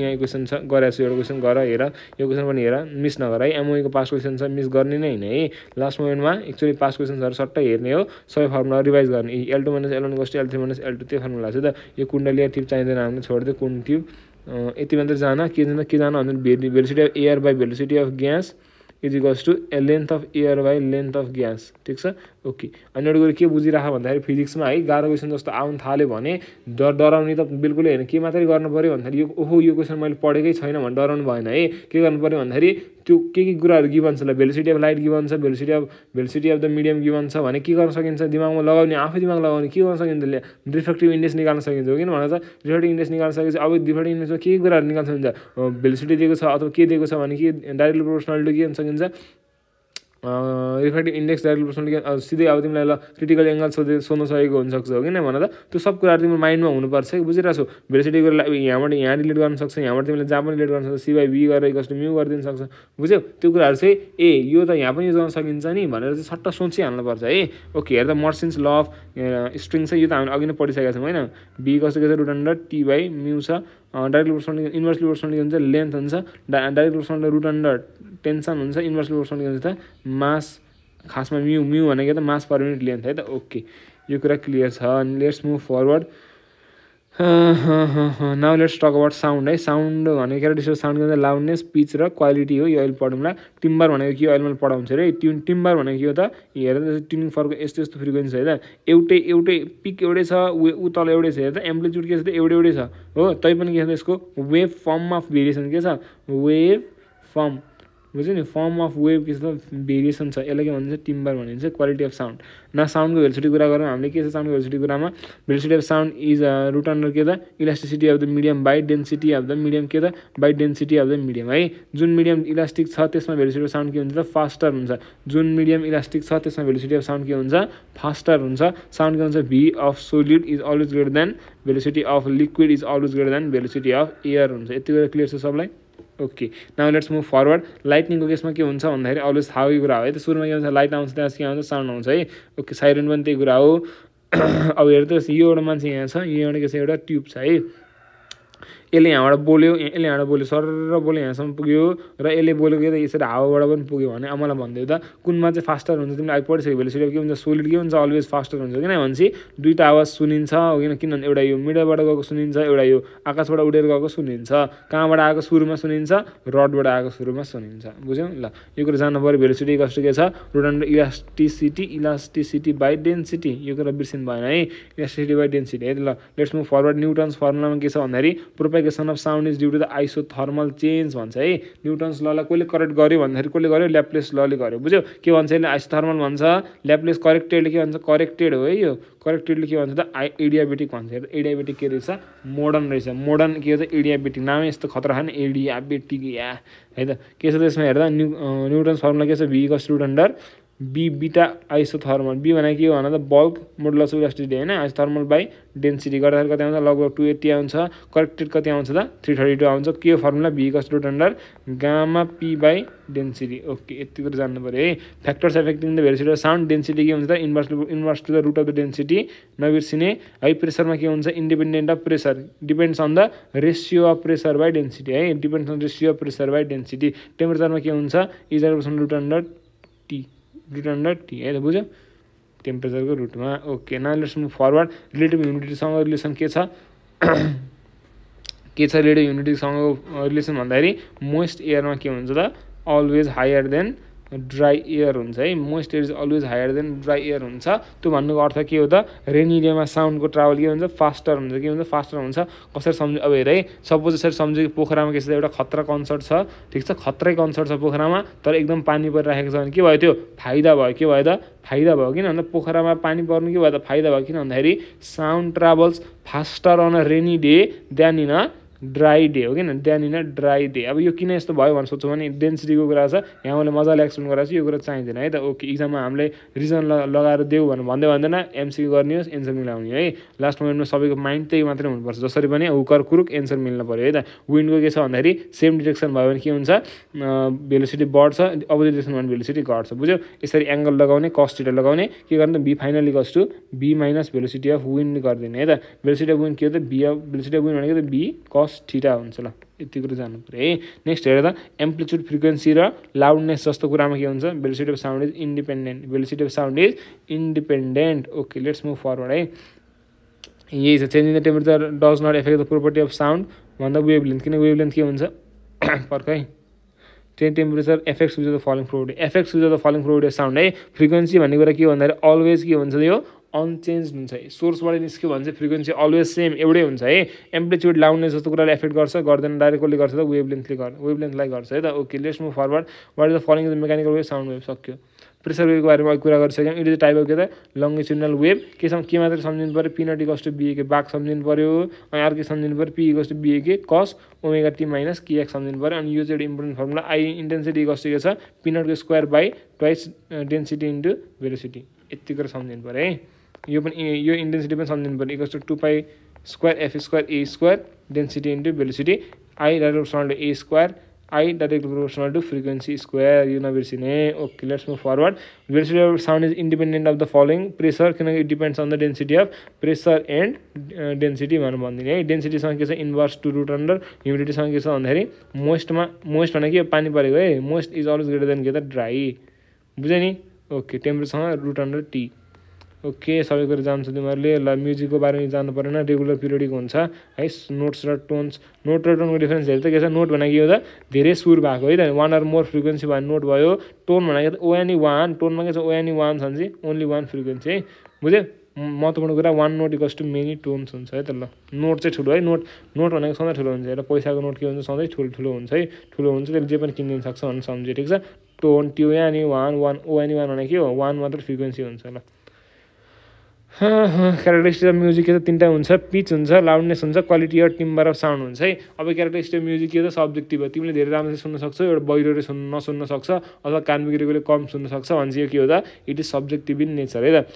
यहाँ इक्वेसन छ गरेको छु एउटा क्वेसन गर हेर यो क्वेसन पनि हेर मिस नगर है एमओई को पास्ट क्वेसन छ मिस गर्ने नै होइन है लास्ट मोमेन्टमा एक्चुअली पास्ट क्वेसन्सहरू सट्टै हेर्ने हो सबै फर्मुला रिभाइज गर्ने L2 - L1 = L3 - L2 त्यो फर्मुला छ त यो कुण्डलीय ट्युब चाहिँदैन हामीले छोड्दै कुन ट्युब यति मात्र जान के जान भन्दा velocity of air by velocity of gas is equals to length of air by length of gas ठीक छ ओके अनि अरु के बुझिराख भन्दाखेरि फिजिक्स मा है गाह्रो क्वेशन जस्तो आउन थाले भने डराउने त बिल्कुल हैन के मात्र गर्न पर्यो भन्दाखेरि यो ओहो यो क्वेशन मैले पढेकै छैन भन डराउनु भएन है के गर्नु पर्यो भन्दाखेरि त्यो के कुराहरु गिवन छ भेलोसिटी अफ लाइट गिवन छ velocity of the medium given छ भने के गर्न सकिन्छ दिमागमा लगाउने आफै दिमाग लगाउने के गर्न सकिन्छ रिफ्र्याक्टिभ इन्डेक्स निकाल्न सकिन्छ हो किन भने त रिफ्र्याक्टिभ इन्डेक्स निकाल्न सकेपछि अब डिफरेन्ट इन्डेक्समा के कुराहरु निकाल्न सकिन्छ भेलोसिटी दिएको छ अथवा के दिएको छ भने के डाइरेक्टली प्रोपोर्सनल टु के गर्न सकिन्छ रिफ्र्याक्टिभ इन्डेक्स डाइरेक्टली प्रोपोर्सनल सिधै अब तिमीलाई ल क्रिटिकल एंगल सोध्न सकेको हुन सक्छ हो किन भने त त्यो सब कुरा तिम्रो माइन्डमा हुनु पर्छ बुझिराछौ भेलोसिटी को यहाँ रिलेट गर्न सक्छ यहाँबाट तिमीले जहाँ पनि रिलेट गर्न सक्छ c/v गरेर इक्वल टु म्यु गरिदिन सक्छ बुझ्यौ त्यो कुराहरु चाहिँ ए यो त यहाँ पनि गर्न सकिन्छ नि भनेर चाहिँ सट्ट सोची हाल्नु पर्छ है ओके हेर त मर्सिन्स ल अफ स्ट्रिङ्स यो त हामी अघि नै पढिसकेका छौँ हैन b कस्तो के छ √t/μ छ डाइरेक्टली प्रोपोर्सनल इन्भर्सली प्रोपोर्सनल हुन्छ लेन्थ हुन्छ डाइरेक्टली प्रोपोर्सनल √√ टेन्सन हुन्छ इन्भर्सली प्रोपोर्सनल हुन्छ त मास खासमा म्यू भनेको त मास पर युनिट लेन्थ है त ओके यो कुरा क्लियर छ अनि let's move forward now let's talk about sound है साउन्ड भनेको के साउन्ड गर्दा लाउडनेस पिच र क्वालिटी हो यो अहिले पढौँला टिम्बर भनेको के अहिले मैले पढाउँछु अरे ट्युन टिम्बर भनेको के हो त हेर ट्युनिङ फर्क यस्तो यस्तो फ्रिक्वेन्सी है त एउटै पिक एउटै छ उ तल एउटै छ हेर त एम्प्लिट्युड के छ त एउटै छ हो तैपनि के छ यसको वेभ फर्ममा भेरिएसन के छ वेभ फर्म बुझ्यो नि फर्म अफ वेभ के भेरिएसन छ यसलाई के भन्छ टिम्बर भनिन्छ क्वालिटी अफ साउन्ड न साउन्डको भेलोसिटी कुरा गरौँ हामीले के छ साउन्डको भेलोसिटी कुरामा velocity of sound is root under के त elasticity of the medium by density of the medium के त by density of the medium है जुन मिडियम इलास्टिक छ त्यसमा भेलोसिटी अफ साउन्ड के हुन्छ त फास्टर हुन्छ जुन मिडियम इलास्टिक छ त्यसमा भेलोसिटी अफ साउन्ड के हुन्छ फास्टर हुन्छ साउन्ड के हुन्छ V of solid is always greater than velocity of liquid is always greater than velocity of air हुन्छ यति गरेर क्लियर छ सबलाई okay now let's move forward lightning को केसमा के हुन्छ भन्दाखेरि अलवेज थाहा भएको कुरा हो है त सुरुमा के हुन्छ लाइट आउँछ त्यसपछि के आउँछ साउन्ड आउँछ है ओके साइरन पनि त्यही कुरा हो अब हेर त यो एउटा मान्छे यहाँ छ यो एउटा के छ एउटा ट्युब छ है यसले यहाँबाट बोल्यो यसले यहाँबाट बोल्यो सरर बोल्यो यहाँसम्म पुग्यो र यसले बोल्यो के त यसरी हावाबाट पनि पुग्यो भने अब मलाई भन्दै त कुनमा चाहिँ फास्टर हुन्छ तिमीले अहिले पढिसक्यो भेलोसिटी के हुन्छ सोलिड के हुन्छ अलवेज फास्टर हुन्छ किन भनेपछि दुईटा आवाज सुनिन्छ हो किन किनभने एउटा यो मिडलबाट गएको सुनिन्छ एउटा यो आकाशबाट उडेर गएको सुनिन्छ कहाँबाट आएको सुरुमा सुनिन्छ रडबाट आएको सुरुमा सुनिन्छ बुझ्यौ ल यो कुरा जान्नु पर्यो भेलोसिटी कस्तो के छ √√ इलास्टिसिटी बाई डेन्सिटी यो कुरा बिर्सिनु भएन है इलास्टिसिटी बाई डेन्सिटी है ल लेट्स मुभ फरवर्ड न्युटन्स फर्मुलामा के छ भन्दाखेरि propagation of sound is due to the isothermal change भन्छ है न्युटन्स ललाई कसले करेक्ट गर्यो भन्दाखेरि कसले गर्यो ल्याप्लेस लले गर्यो बुझ्यो के भन्छ यसले आइसोथर्मल भन्छ ल्याप्लेस करेक्टेडले के भन्छ करेक्टेड हो है यो करेक्टेडले के भन्छ त एडियाबेटिक भन्छ हेर एडियाबेटिक के रहेछ मोडर्न रहेछ मोडर्न के हो त एडियाबेटिक नामै यस्तो खतरा छैन एडियाबेटिक या है त के छ त्यसमा हेर्दा न्युटन्स फर्मुला के छ भी कस √√ बी बीटा आइसोथर्मल बी भनेको के हो भने त बल्क मोडुलस अफ इलास्टिसिटी हैन आइसोथर्मल बाई डेन्सिटी गर्दाखेरि कति आउँछ लगभग 280 आउँछ करेक्टेड कति आउँछ त 332 आउँछ के हो फर्मुला भी कस √√ gamma P by density okay यति कुरा जान्नु पर्यो है factors affecting the velocity of sound density के हुन्छ त inverse to the root of the density नबिर्सिने हाई प्रेसरमा के हुन्छ independent of pressure depends on the ratio of pressure by density है depends on ratio of pressure by density टेम्परेचरमा के हुन्छ इज √√ टी √t है त बुझ्यो टेम्परेचरको रुटमा okay now let's move forward relative ह्युमिडिटीसँग रिलेसन के छ रिलेटिभ ह्युमिडिटीसँग रिलेसन भन्दाखेरि मोइस्ट एयरमा के हुन्छ त always higher than dry air हुन्छ है moist air is always higher than dry air हुन्छ त्यो भन्नुको अर्थ के हो त रेनी डेमा साउन्डको ट्राभल के हुन्छ फास्टर हुन्छ के हुन्छ फास्टर हुन्छ कसरी सम्झ अब हेर है सपोज यसरी सम्झ्यो पोखरामा के छ एउटा खतरा कन्सर्ट छ ठिक छ खतरै कन्सर्ट छ पोखरामा तर एकदम पानी परिरहेको छ भने के भयो त्यो फाइदा भयो के भयो त फाइदा भयो किन भन्दा पोखरामा पानी पर्नु के भयो त फाइदा भयो किन भन्दाखेरि sound travels faster on a rainy day than in a dry day हो किन than in a dry day अब यो किन यस्तो भयो भनेर सोध्छौँ भने डेन्सिटीको कुरा छ यहाँ मैले मजाले एक्सप्लेन गराएको छु यो कुरा चाहिँदैन है त ओके इक्जाममा हामीले रिजन लगाएर देऊ भनेर भन्दैन एमसिक्यू गर्ने होस् एन्सर मिलाउने है लास्ट मोमेन्टमा सबैको माइन्ड त्यही मात्रै हुनुपर्छ जसरी पनि हुकर कुरुक एन्सर मिल्नु पर्यो है त विन्डको के छ भन्दाखेरि सेम डिरेक्सन भयो भने के हुन्छ भेलोसिटी बढ्छ अपोजिट डिरेक्सन भयो भने भेलोसिटी घट्छ बुझ्यो यसरी एङ्गल लगाउने कस थीटा लगाउने के गर्ने be final equals to be minus velocity of wind गरिदिने है त भेलोसिटी अफ विन्ड के हो त be of velocity of wind भनेको त बी कस थीटा हुन्छ ल यति कुरा जान्नु पर्यो है नेक्स्ट हेर त एम्प्लिट्युड फ्रिक्वेन्सी र लाउडनेस जस्तो कुरामा के हुन्छ velocity of sound is independent velocity of sound is independent okay let's move forward है यही छ change in the temperature does not affect the property of sound भन्दा वेभ लेन्थ किन वेभ लेन्थ के हुन्छ पर्ख है Train temperature affects with the falling probability. Affects with the falling probability sound hai. Frequency भन्ने कुरा के हो भन्दा always के हुन्छ यो unchanged हुन्छ है. Source बाट निस्क्यो भने चाहिँ frequency always same एउटै हुन्छ है. Amplitude loudness जस्तो कुराले affect गर्छ गर्दैन डाइरेक्टली गर्छ त wavelength लाई गर्छ है त. Okay, let's move forward. What is the following is the mechanical wave sound wave सक्यो. Pressure wave को बारेमा कुरा गरिसक्यौं. It is a type of के त longitudinal wave के मात्र सम्झिनु पर्यो. P not equals to B के back सम्झिनु पर्यो अनि अर्को सम्झिनु पर्यो P equals to B के cos omega t minus kx सम्झिनु पर्यो अनि यो चाहिँ important formula I intensity equals to के छ P not को square by twice density into velocity यति गरेर सम्झिनु पर्यो है. यो पनि यो intensity पनि सम्झिनु पर्यो equals to 2 pi square f square a square density into velocity I directly proportional to a square I directly proportional to frequency square. You know, okay, let's move forward. Velocity of sound is independent of the following. Pressure, it depends on the density of pressure and density. Density is inverse to root under humidity is on the moist is always greater than the dry. Okay, temperature root under T. Okay, so we can the music regular periodic notes or tones. Note or tone difference note one or more frequency by note by tone only one tone only one frequency. One note equals to many tones notes note tone one frequency. Characteristic of music is the pitch, loudness, quality or timbre of sound. Characteristic of music is subjective. It is subjective in nature.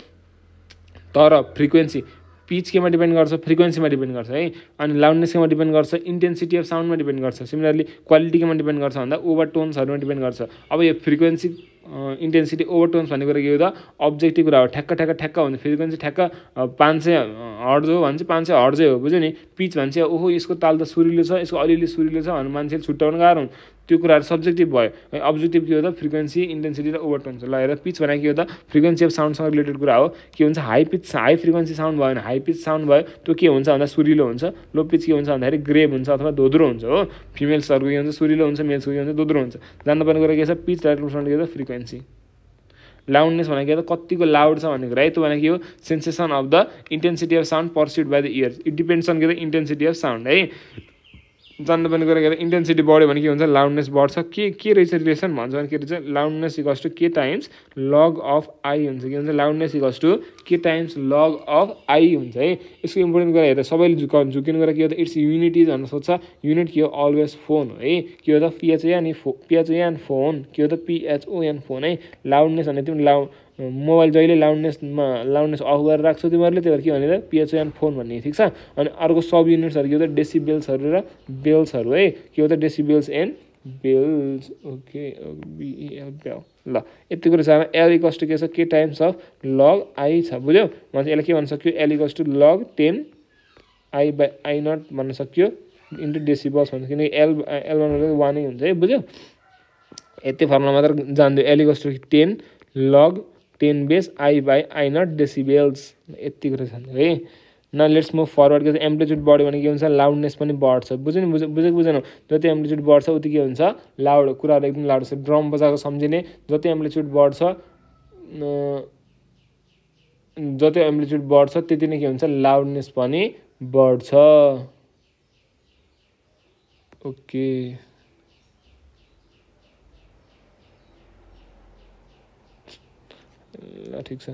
Frequency. Pitch के depend गर्छ frequency मा depend गर्छ है अनि loudness के depend गर्छ intensity of sound मा depend गर्छ similarly quality के depend गर्छ भन्दा overtones हरु depend गर्छ. अब यो frequency intensity overtones भन्ने कुरा के हो त objective कुरा हो ठ्याक्क ठ्याक्क ठ्याक्क हुन्छ frequency ठ्याक्क 500 हर्ज हो भन्छ 500 हर्ज हो बुझ्यो नि. Pitch भन्छ ओहो यसको ताल त सुरिलो छ यसको अलिअलि सुरिलो छ भने मान्छेले छुट्याउन गाह्रो त्यो कुराहरु सब्जेक्टिभ भयो. Objective के हो त frequency intensity र overtones ल हेर pitch भने के हो त frequency of sound सँग रिलेटेड कुरा हो के हुन्छ high pitch high frequency sound भयो भने high pitch sound भयो त्यो के हुन्छ भन्दा सुरिलो हुन्छ. Low pitch के हुन्छ भन्दाखेरि ग्रेभ हुन्छ अथवा दोद्रो हुन्छ हो. Females हरुको के हुन्छ सुरिलो हुन्छ मेल्स को के हुन्छ दोद्रो हुन्छ. जान्न पर्ने कुरा के छ pitch डाइरेक्टली के हो frequency. Loudness भनेको त कतिको loud छ भन्ने कुरा है त्यो भनेको sensation of the intensity of sound perceived by the ears. It depends on the intensity of sound है. जान्न पनि कुरा गरे intensity बढ्यो भने के हुन्छ loudness बढ्छ. के रहेछ रिलेसन भन्छ भने के रहेछ loudness equals to k times log of I हुन्छ के हुन्छ loudness equals to k times log of I हुन्छ है. यसको इम्पोर्टेन्ट कुरा हेर्दा सबैले झुकिन कुरा के हो त इट्स युनिटी भन्ने सोच्छ. युनिट के हो always फोन हो है के हो त PHON फोन के हो त PHON फोन है. loudness भने तिमी मोबाइल जहिले loudness अफ गरेर राख्छौ तिमीहरुले त्यही भएर के भने त PHON फोन भन्ने ठीक छ. अनि अर्को सब युनिट्स हरु के हो त डेसिबेल्स हरु र बेल्स हरु है के हो त decibels and bels. Okay BEL bel ल यति कुरा चाहिँ L equals to के छ k times of log I छ बुझ्यौ. म चाहिँ यसले के भन्न सक्यो L equals to log 10 I by I not भन्न सक्यो इन्टु डेसिबल्स भन्छ किनकि L भनेको 1 नै हुन्छ है बुझ्यौ. यति फर्मुला मात्र जान्दियो L equals to 10 log 10 base I by I not decibels. Now let's move forward because amplitude body when it loudness money boards. The amplitude boards out the loud kura loud drum bazaar something the amplitude boards are the amplitude boards are titanic loudness money boards. Okay. ठीक छ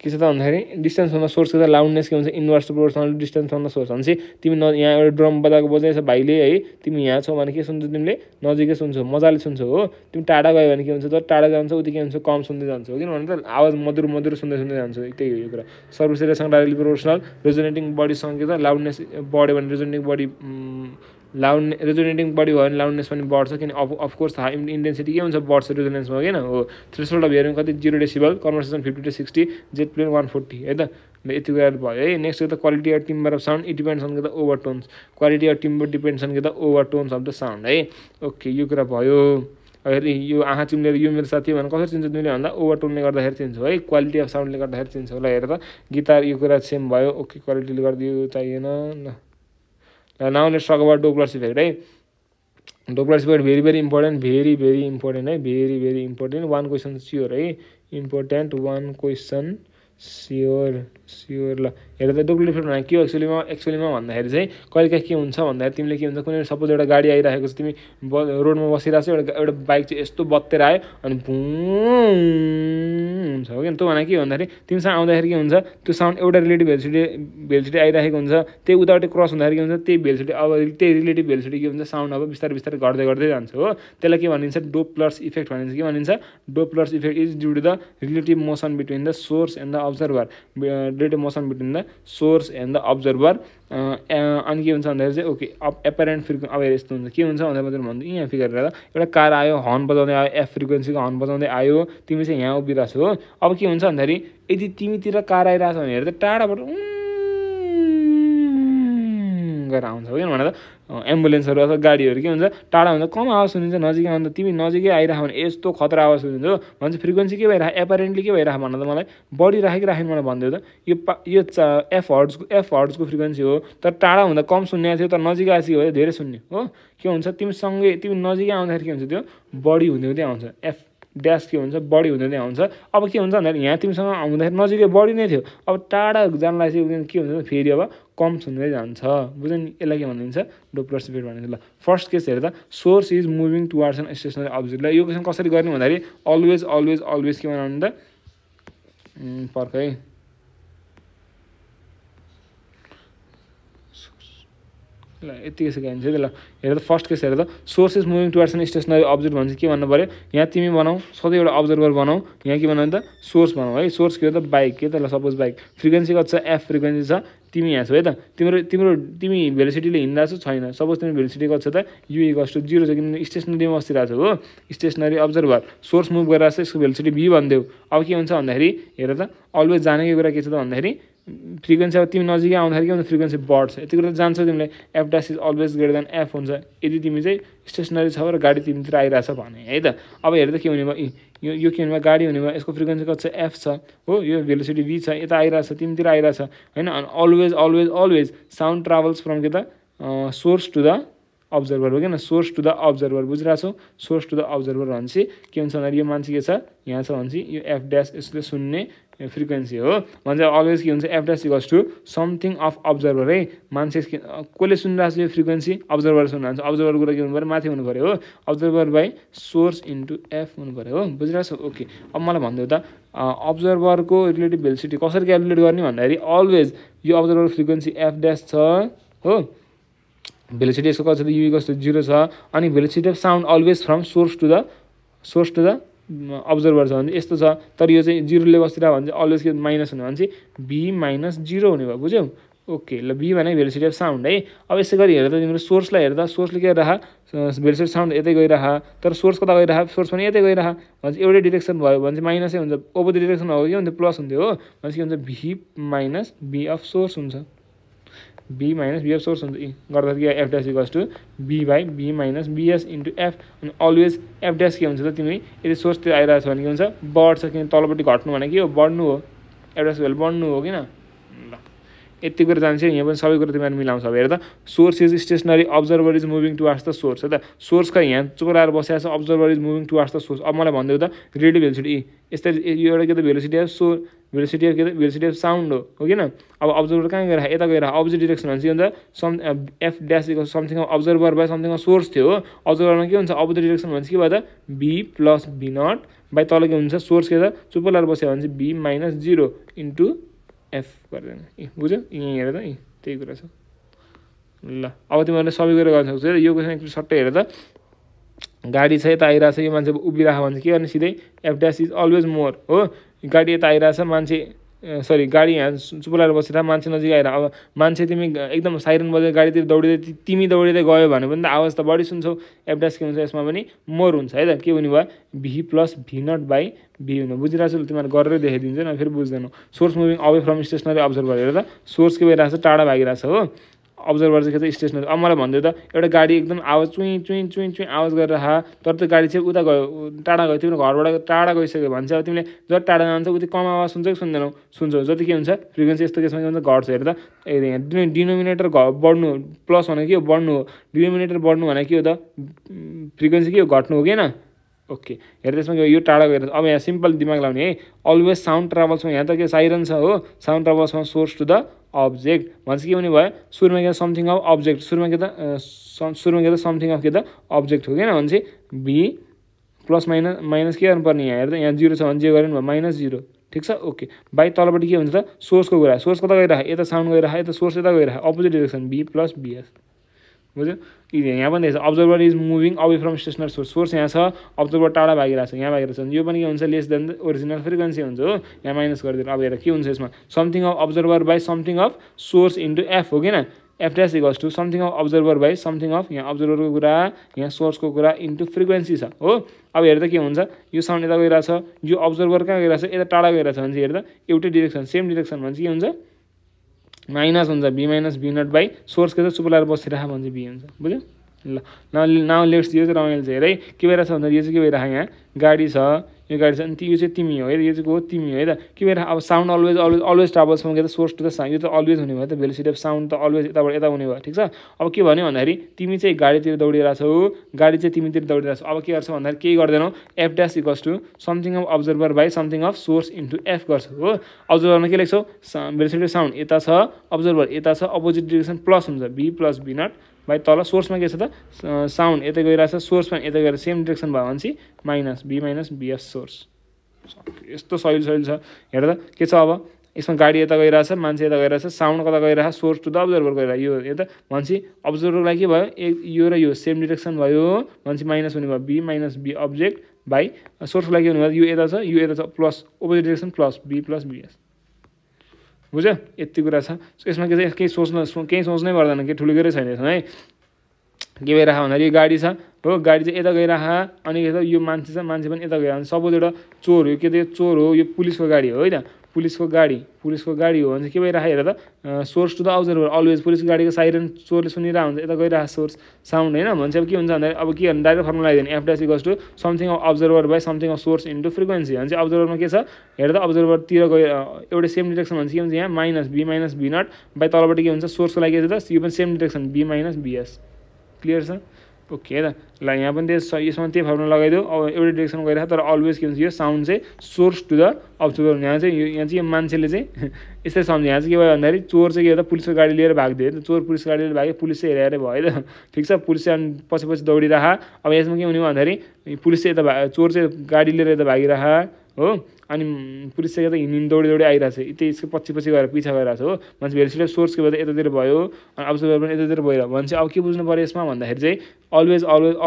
के छ त भन्दाखेरि distance from the source के loudness के हुन्छ inverse proportional distance from the source भन्छ. तिमी यहाँ एउटा ड्रम बजाएको बजाइछ भाइले है तिमी यहाँ छौ भने के सुन्छौ तिमीले नजिकै सुन्छौ मजाले सुन्छौ हो. तिमी टाढा गयो भने के हुन्छ जति टाढा जान्छ उति के हुन्छ कम सुन्दै जान्छ हो किनभने त आवाज मधुर मधुर सुन्दै सुन्दै जान्छ त्यही हो यो कुरा. सर्भिस एरियासँग डाइरेक्टली प्रोपोर्शनल रेजोनेटिङ बडी सँग के त लाउडनेस बढ्यो भने resonating body loud resonating body भयो भने लाउडनेस पनि बढ्छ किन अफ कोर्स हाई इन्टेन्सिटी के हुन्छ बढ्छ रेजोनेन्समा किन हो. थ्रेसहोल्ड अफ हियरिङ कति 0 decibel conversation 50 to 60 jet plane 140 है त यति कुरा भयो है. नेक्स्ट त quality of timbre of sound it depends on the overtones quality of timbre depends on the overtones of the sound है. ओके यो कुरा भयो. अहिले यो आहा चिम्लेर यो मेरो साथी भने कसरी चिन्छौ तिमीले भन्दा ओभरटोनले गर्दाखेरि चिन्छौ है क्वालिटी अफ साउन्डले गर्दाखेरि चिन्छौ ल हेर त गिटार यो कुरा सेम भयो. ओके क्वालिटीले गर्दियो चाहिएन. Now let's talk about Doppler's effect. Doppler's effect very, very important. Very, very important. One question sure. Here the Doppler effect na kyo actually ma banda here chai kaile ka ke huncha banda timle ke huncha कुनै suppose एउटा गाडी आइराखेको छ तिमी road मा बसिराछ एउटा bike चाहिँ यस्तो बत्तेर आयो अनि हुन्छ हो किन त भने के भन्दाखेरि तिमीसँग आउँदाखेरि के हुन्छ त्यो साउन्ड एउटा रिलेटिभ भेलोसिटी आइराखेको हुन्छ त्यही उताबाट क्रस हुँदाखेरि के हुन्छ त्यही भेलोसिटी अब त्यही रिलेटिभ भेलोसिटी के हुन्छ साउन्ड अब बिस्तारै घट्दै घट्दै जान्छ हो त्यसलाई के भनिन्छ डोप्लर्स इफेक्ट भनिन्छ के भनिन्छ Doppler's effect is due to the relative motion between the source and the observer relative motion between the source and the observer okay apparent frequency अब यस्तो हुन्छ के हुन्छ भनेर म भन्छु यहाँ फिगर गर्दा एउटा कार आयो हर्न बजाउँदै आयो एफ फ्रिक्वेन्सी को हर्न बजाउँदै आयो तिमी चाहिँ यहाँ उभिराछ हो अब के हुन्छ भन्दाखेरि यदि तिमीतिर कार आइराछ भने हेर त टाढाबाट गरेर आउँछ हो किन भने त एम्बुलेन्सहरु अथवा गाडीहरु के हुन्छ टाढा हुन्छ कम आवाज सुनिन्छ नजिकै आउँदा तिमी नजिकै आइराख भने यस्तो खतरा आवाज सुनिन्छ हो भन्छ फ्रिक्वेन्सी के भइराख एपरेन्टली के भइराख भन्न त मलाई बढी राखेको राखेन मलाई भन्दै त यो एफ हर्ट्ज को फ्रिक्वेन्सी हो तर टाढा हुँदा कम सुन्ने थियो तर नजिकै आसी हो धेरै सुन्ने हो के हुन्छ तिमी नजिकै आउँदाखेरि के हुन्छ त्यो बढी हुँदै आउँछ एफ ड्याश के हुन्छ बढी हुँदै आउँछ अब के हुन्छ भन्दा यहाँ तिमीसँग आउँदाखेरि नजिकै बढी नै थियो अब टाढा जानलाई चाहिँ के हुन्छ फेरि अब कम सुन्दै जान्छ बुझ्न यसलाई के भनिन्छ डोप्लर्स इफेक्ट भनिन्छ ल फर्स्ट केस हेर्दा source is moving towards an stationary object यो क्वेशन कसरी गर्ने भन्दाखेरि अलवेज के बनाउनु त पर्कै ल यति सिकाइन्छ ल हेर्दा फर्स्ट केस हेर्दा source is moving towards an stationary object भन्छ के भन्नु पर्यो यहाँ तिमी बनाऊ सधैँ एउटा अब्जर्भर बनाऊ यहाँ के बनाऊ त सोर्स बनाऊ है सोर्स के हो त बाइक के त ल सपोज बाइक फ्रिक्वेन्सी कति छ एफ फ्रिक्वेन्सी छ तिमी यहाँ छौ है त तिमी भेलोसिटीले हिँड्दा छैन सपोज तिमी भेलोसिटी कति छ त u=0 छ किनभने स्टेशनरीमा बसिरहेको छौ हो स्टेशनरी अब्जर्भर सोर्स मुभ गरेर छ यसको भेलोसिटी v भन्देऊ अब के हुन्छ भन्दाखेरि हेर त अलवेज जानेको कुरा के छ त भन्दाखेरि फ्रिक्वेन्सी अब तिमी नजिकै आउँदाखेरि के हुन्छ फ्रिक्वेन्सी बढ्छ यति कुरा जान्छ तिमीले F dash is always greater than F हुन्छ यदि तिमी चाहिँ स्टेशनरी छ र गाडी तिमीतिर आइराछ भने है त अब हेर्दा के हुने भयो यो के हुने भयो गाडी हुने भयो यसको फ्रिक्वेन्सी कति छ एफ छ हो यो भेलोसिटी भी छ यता आइराछ तिमीतिर आइराछ हैन अनि अलवेज साउन्ड ट्राभल्स फ्रम के त सोर्स टु द अब्जर्भर हो किन सोर्स टु द अब्जर्भर बुझिराछौ सोर्स टु द अब्जर्भर भन्छ के हुन्छ भने यो मान्छे के छ यहाँ छ भन्छ यो एफ ड्याश यसले सुन्ने फ्रिक्वेन्सी हो भन्छ अलवेज के हुन्छ F dash equals to something of observer है मान्छे कसले सुनिरहेछ यो फ्रिक्वेन्सी अब्जर्भर सुनिरहेछ अब्जर्भर कुरा के हुनु पर्यो माथि हुनु पर्यो हो observer by source into F हुनु पर्यो हो बुझिरहेछौ ओके अब मलाई भन्दै त अब्जर्भरको रिलेटिभ भेलोसिटी कसरी क्याल्कुलेट गर्ने भन्दाखेरि अलवेज यो अब्जर्भर फ्रिक्वेन्सी एफ ड्याश छ हो भेलोसिटी यसको कति छ u=0 छ अनि velocity of sound always from source to the observer छ भने यस्तो छ तर यो चाहिँ 0 ले बसिरा भने अलवेज के माइनस हुने भने v-0 हुने भयो बुझ्यौ ओके ल v भने भेलोसिटी अफ साउन्ड है अब यसै गरी हेर्दा तिम्रो सोर्सलाई हेर्दा सोर्सले के राखा भेलोसिटी साउन्ड यतै गइराखा तर सोर्स कता गइराखा सोर्स पनि यतै गइराखा भन्छ एउटै डाइरेक्सन भयो भने चाहिँ माइनसै हुन्छ अपोजिट डाइरेक्सन हो कि हुन्छ प्लस हुन्छ हो भने के हुन्छ v-v अफ सोर्स हुन्छ b-b अफ सोर्स हुन्छ गर्दा F dash equals to b/b-bs into F अनि अलवेज एफ ड्याश के हुन्छ त तिमी यदि सोर्सतिर आइरहेछ भने के हुन्छ बढ्छ किन तलपट्टि घट्नु भने के हो बढ्नु हो एफ ड्याश भेल्यु बढ्नु हो किन ल यति कुरा जान्छ यहाँ पनि सबै कुरा तिमीले मिलाउँछ अब हेर त source is stationary observer is moving towards the source है त सोर्सका यहाँ चोराएर बसेको छ observer is moving towards the source अब मलाई भन्दै त रिलेटिभ भेलोसिटी यस्तै यो एउटा के त velocity of source velocity of के त भेलोसिटी अफ साउन्ड हो किन अब अब्जर्भर कहाँ गएर यता गएर अपोजिट डिरेक्सन भन्छ के हुन्छ F dash equals something of observer by something of source थियो हो अब्जर्भरमा के हुन्छ अपोजिट डिरेक्सन भन्छ के भयो त b+v0 बाई तल के हुन्छ सोर्स के त चुप लाएर बस्यो भने चाहिँ b-0 इन्टु एफ गर्दैन बुझ्यौ यहाँ हेर त त्यही कुरा छ ल अब तिमीहरूले सबै कुरा गर्न सक्छौ है यो क्वेसन एकचोटि सट्टै हेर त गाडी छ यता आइरहेछ यो मान्छे उभिराख भन्छ के अनि सिधै F dash is always more हो गाडी यता आइरहेछ मान्छे सरी गाडी यहाँ चुपुलाएर बसेर मान्छे नजिक आएर अब मान्छे तिमी एकदम साइरन बजेर गाडीतिर दौडिँदै तिमी दौडिँदै गयो भने पनि त आवाज त बढी सुन्छौ एफ ड्याश के हुन्छ यसमा पनि मोर हुन्छ है त के हुने भयो v+v0/v हुनु बुझिरहेको छु तिमीहरू गरेर देखाइदिन्छ न फेरि बुझ्दैनौ source moving away from stationary observer हेर त सोर्स के भइरहेछ टाढा भागिरहेछ हो अब्जर्भ गर्दै स्टेसनरी अब मलाई भन्दै त एउटा गाडी एकदम आवाज चुई चुई चुई चुई आवाज गरेर हा तर त्यो गाडी चाहिँ उता गयो टाढा गयो तिम्रो घरबाट टाढा गइसक्यो भन्छ अब तिमीले जति टाढा जान्छ उति कम आवाज सुन्छ कि सुन्दैनौ सुन्छौ जति के हुन्छ फ्रिक्वेन्सी यस्तो केसमा के हुन्छ घट्छ हेर्दा डिनोमिनेटर बढ्नु प्लस भनेको के हो बढ्नु हो डिनोमिनेटर बढ्नु भनेको के हो त फ्रिक्वेन्सी के हो घट्नु हो किन ओके हेर त्यसमा यो टाढा गएर अब यहाँ सिम्पल दिमाग लाउने है अलवेज साउन्ड ट्राभल्समा यहाँ त के साइरन छ हो साउन्ड ट्राभल्समा सोर्स टु द अब्जेक्ट भन्छ के हुने भयो सुरुमा के समथिङ अफ अब्जेक्ट सुरुमा के त समथिङ अफ के त अब्जेक्ट हो किन भन्छ बी प्लस माइनस माइनस के गर्नुपर्ने यहाँ हेर त यहाँ जीरो छ भने जे गरेन भयो माइनस जीरो ठीक छ ओके बाई तलपट्टि के हुन्छ त सोर्सको कुरा सोर्स कता गइराख यता साउन्ड गइराख यता सोर्स यता गइराख opposite direction be plus BS बुझ्यो यहाँ पनि देख्छ observer is moving away from stationary source source यहाँ छ अब्जर्भर टाढा भागिरहेको छ यहाँ भागिरहेको छ यो पनि के हुन्छ लेस देन ओरिजिनल फ्रिक्वेन्सी हुन्छ हो यहाँ माइनस गरिदिनु अब हेर के हुन्छ यसमा something of observer by something of source into F हो किन F dash equals to something of observer by something of यहाँ अब्जर्भरको कुरा यहाँ सोर्सको कुरा इन्टु फ्रिक्वेन्सी छ हो अब हेर त के हुन्छ यो साउन्ड यता गइरहेछ यो अब्जर्भर कहाँ गइरहेछ यता टाढा गइरहेछ भने हेर त एउटै डिरेक्सन सेम डिरेक्सन भन्छ के हुन्छ माइनस हुन्छ be minus be naught by source के चुप्लाएर बसिरहेको भन्छ बी हुन्छ बुझ्यो ल नाउ लेट्स यो चाहिँ रमाइलो चाहिँ हेर है के भइरहेछ भन्दा यो चाहिँ के भइरहेको यहाँ गाडी छ यो गाडी छ अनि यो चाहिँ तिमी हो है यो चाहिँ को तिमी हो है त के भइरहेको अब साउन्ड अलवेज अलवेज अलवेज ट्राभल्समा गएर सोर्स टु द साउन्ड यो त अलवेज हुने भयो त भेलोसिटी अफ साउन्ड त अलवेज यताबाट यता हुने भयो ठिक छ अब के भन्यो भन्दाखेरि तिमी चाहिँ गाडीतिर दौडिरहेछौ गाडी चाहिँ तिमीतिर दौडिरहेछौ अब के गर्छ भन्दाखेरि केही गर्दैनौ F dash equals to something of observer by something of source into F गर्छ हो अब्जर्भरमा के लेख्छौ भेलोसिटी अफ साउन्ड यता छ अब्जर्भर यता छ अपोजिट डिरेक्सन प्लस हुन्छ be plus be naught by तल सोर्समा के छ त साउन्ड यता गइरहेछ सोर्समा यता गएर सेम डिरेक्सन भयो भने minus be minus BS source यस्तो सहिल सहिल छ हेर त के छ अब यसमा गाडी यता गइरहेछ मान्छे यता गइरहेछ साउन्ड कता गइरहेछ सोर्स टु द अब्जर्भर गइरहेको यो यता भनेपछि अब्जर्भरको लागि के भयो यो र यो सेम डिरेक्सन भयो भनेपछि माइनस हुने भयो be minus be object by सोर्सको लागि हुने भयो यो यता छ plus opposite direction plus BS बुझ्यो यति कुरा छ यसमा के चाहिँ केही सोच्नै पर्दैन केही ठुलो कुरै छैन यसमा है के भइरहेको भन्दाखेरि गाडी छ हो गाडी चाहिँ यता गइरह अनि यो मान्छे छ मान्छे पनि यता गइरह सपोज एउटा चोर हो के त्यो चोर हो यो पुलिसको गाडी हो होइन पुलिसको गाडी हो भने के भइरहेको हेर त source to the observer always पुलिसको गाडीको साइरन चोरले सुनिरहेको हुन्छ यता गइरहेको सोर्स साउन्ड होइन भन्छ अब के हुन्छ भन्दाखेरि अब के डाइरेक्ट फर्मुला आइदिने F dash equals to something of observer by something of source into frequency भन्छ अब्जर्भरमा के छ हेर त अब्जर्भरतिर गएर एउटा सेम डिरेक्सन भन्छ के हुन्छ यहाँ माइनस बी नट बाई तलबाट के हुन्छ सोर्सको लागि त यो पनि same direction be minus BS clear छ ओके है त यहाँ पनि यसमा त्यही फर्मुला लगाइदियो अब एउटा डिरेक्सन गइरहेको तर अलवेज के हुन्छ यो साउन्ड चाहिँ सोर्स टु द अब्जर्भर यहाँ चाहिँ मान्छेले चाहिँ यस्तै सम्झ यहाँ चाहिँ के भयो भन्दाखेरि चोर चाहिँ के हो त पुलिसको गाडी लिएर भाग्दियो है त चोर पुलिसको गाडी लिएर भाग्यो पुलिस चाहिँ हेरेर भयो है त ठिक छ पुलिस चाहिँ अनि पछि दौडिरह अब यसमा के हुने हो भन्दाखेरि पुलिस चाहिँ यता चोर चाहिँ गाडी लिएर यता भागिरह हो अनि पुलिस चाहिँ यता हिँड्नु दौडी आइरहेछ यतै यसको पछि गएर पिछा गइरहेछ हो मान्छे भेलोसिटी सोर्सको भए त यतातिर भयो अनि अब्जर्भर पनि यतातिर भइरहेको भन्छ अब के बुझ्नु पऱ्यो यसमा भन्दाखेरि चाहिँ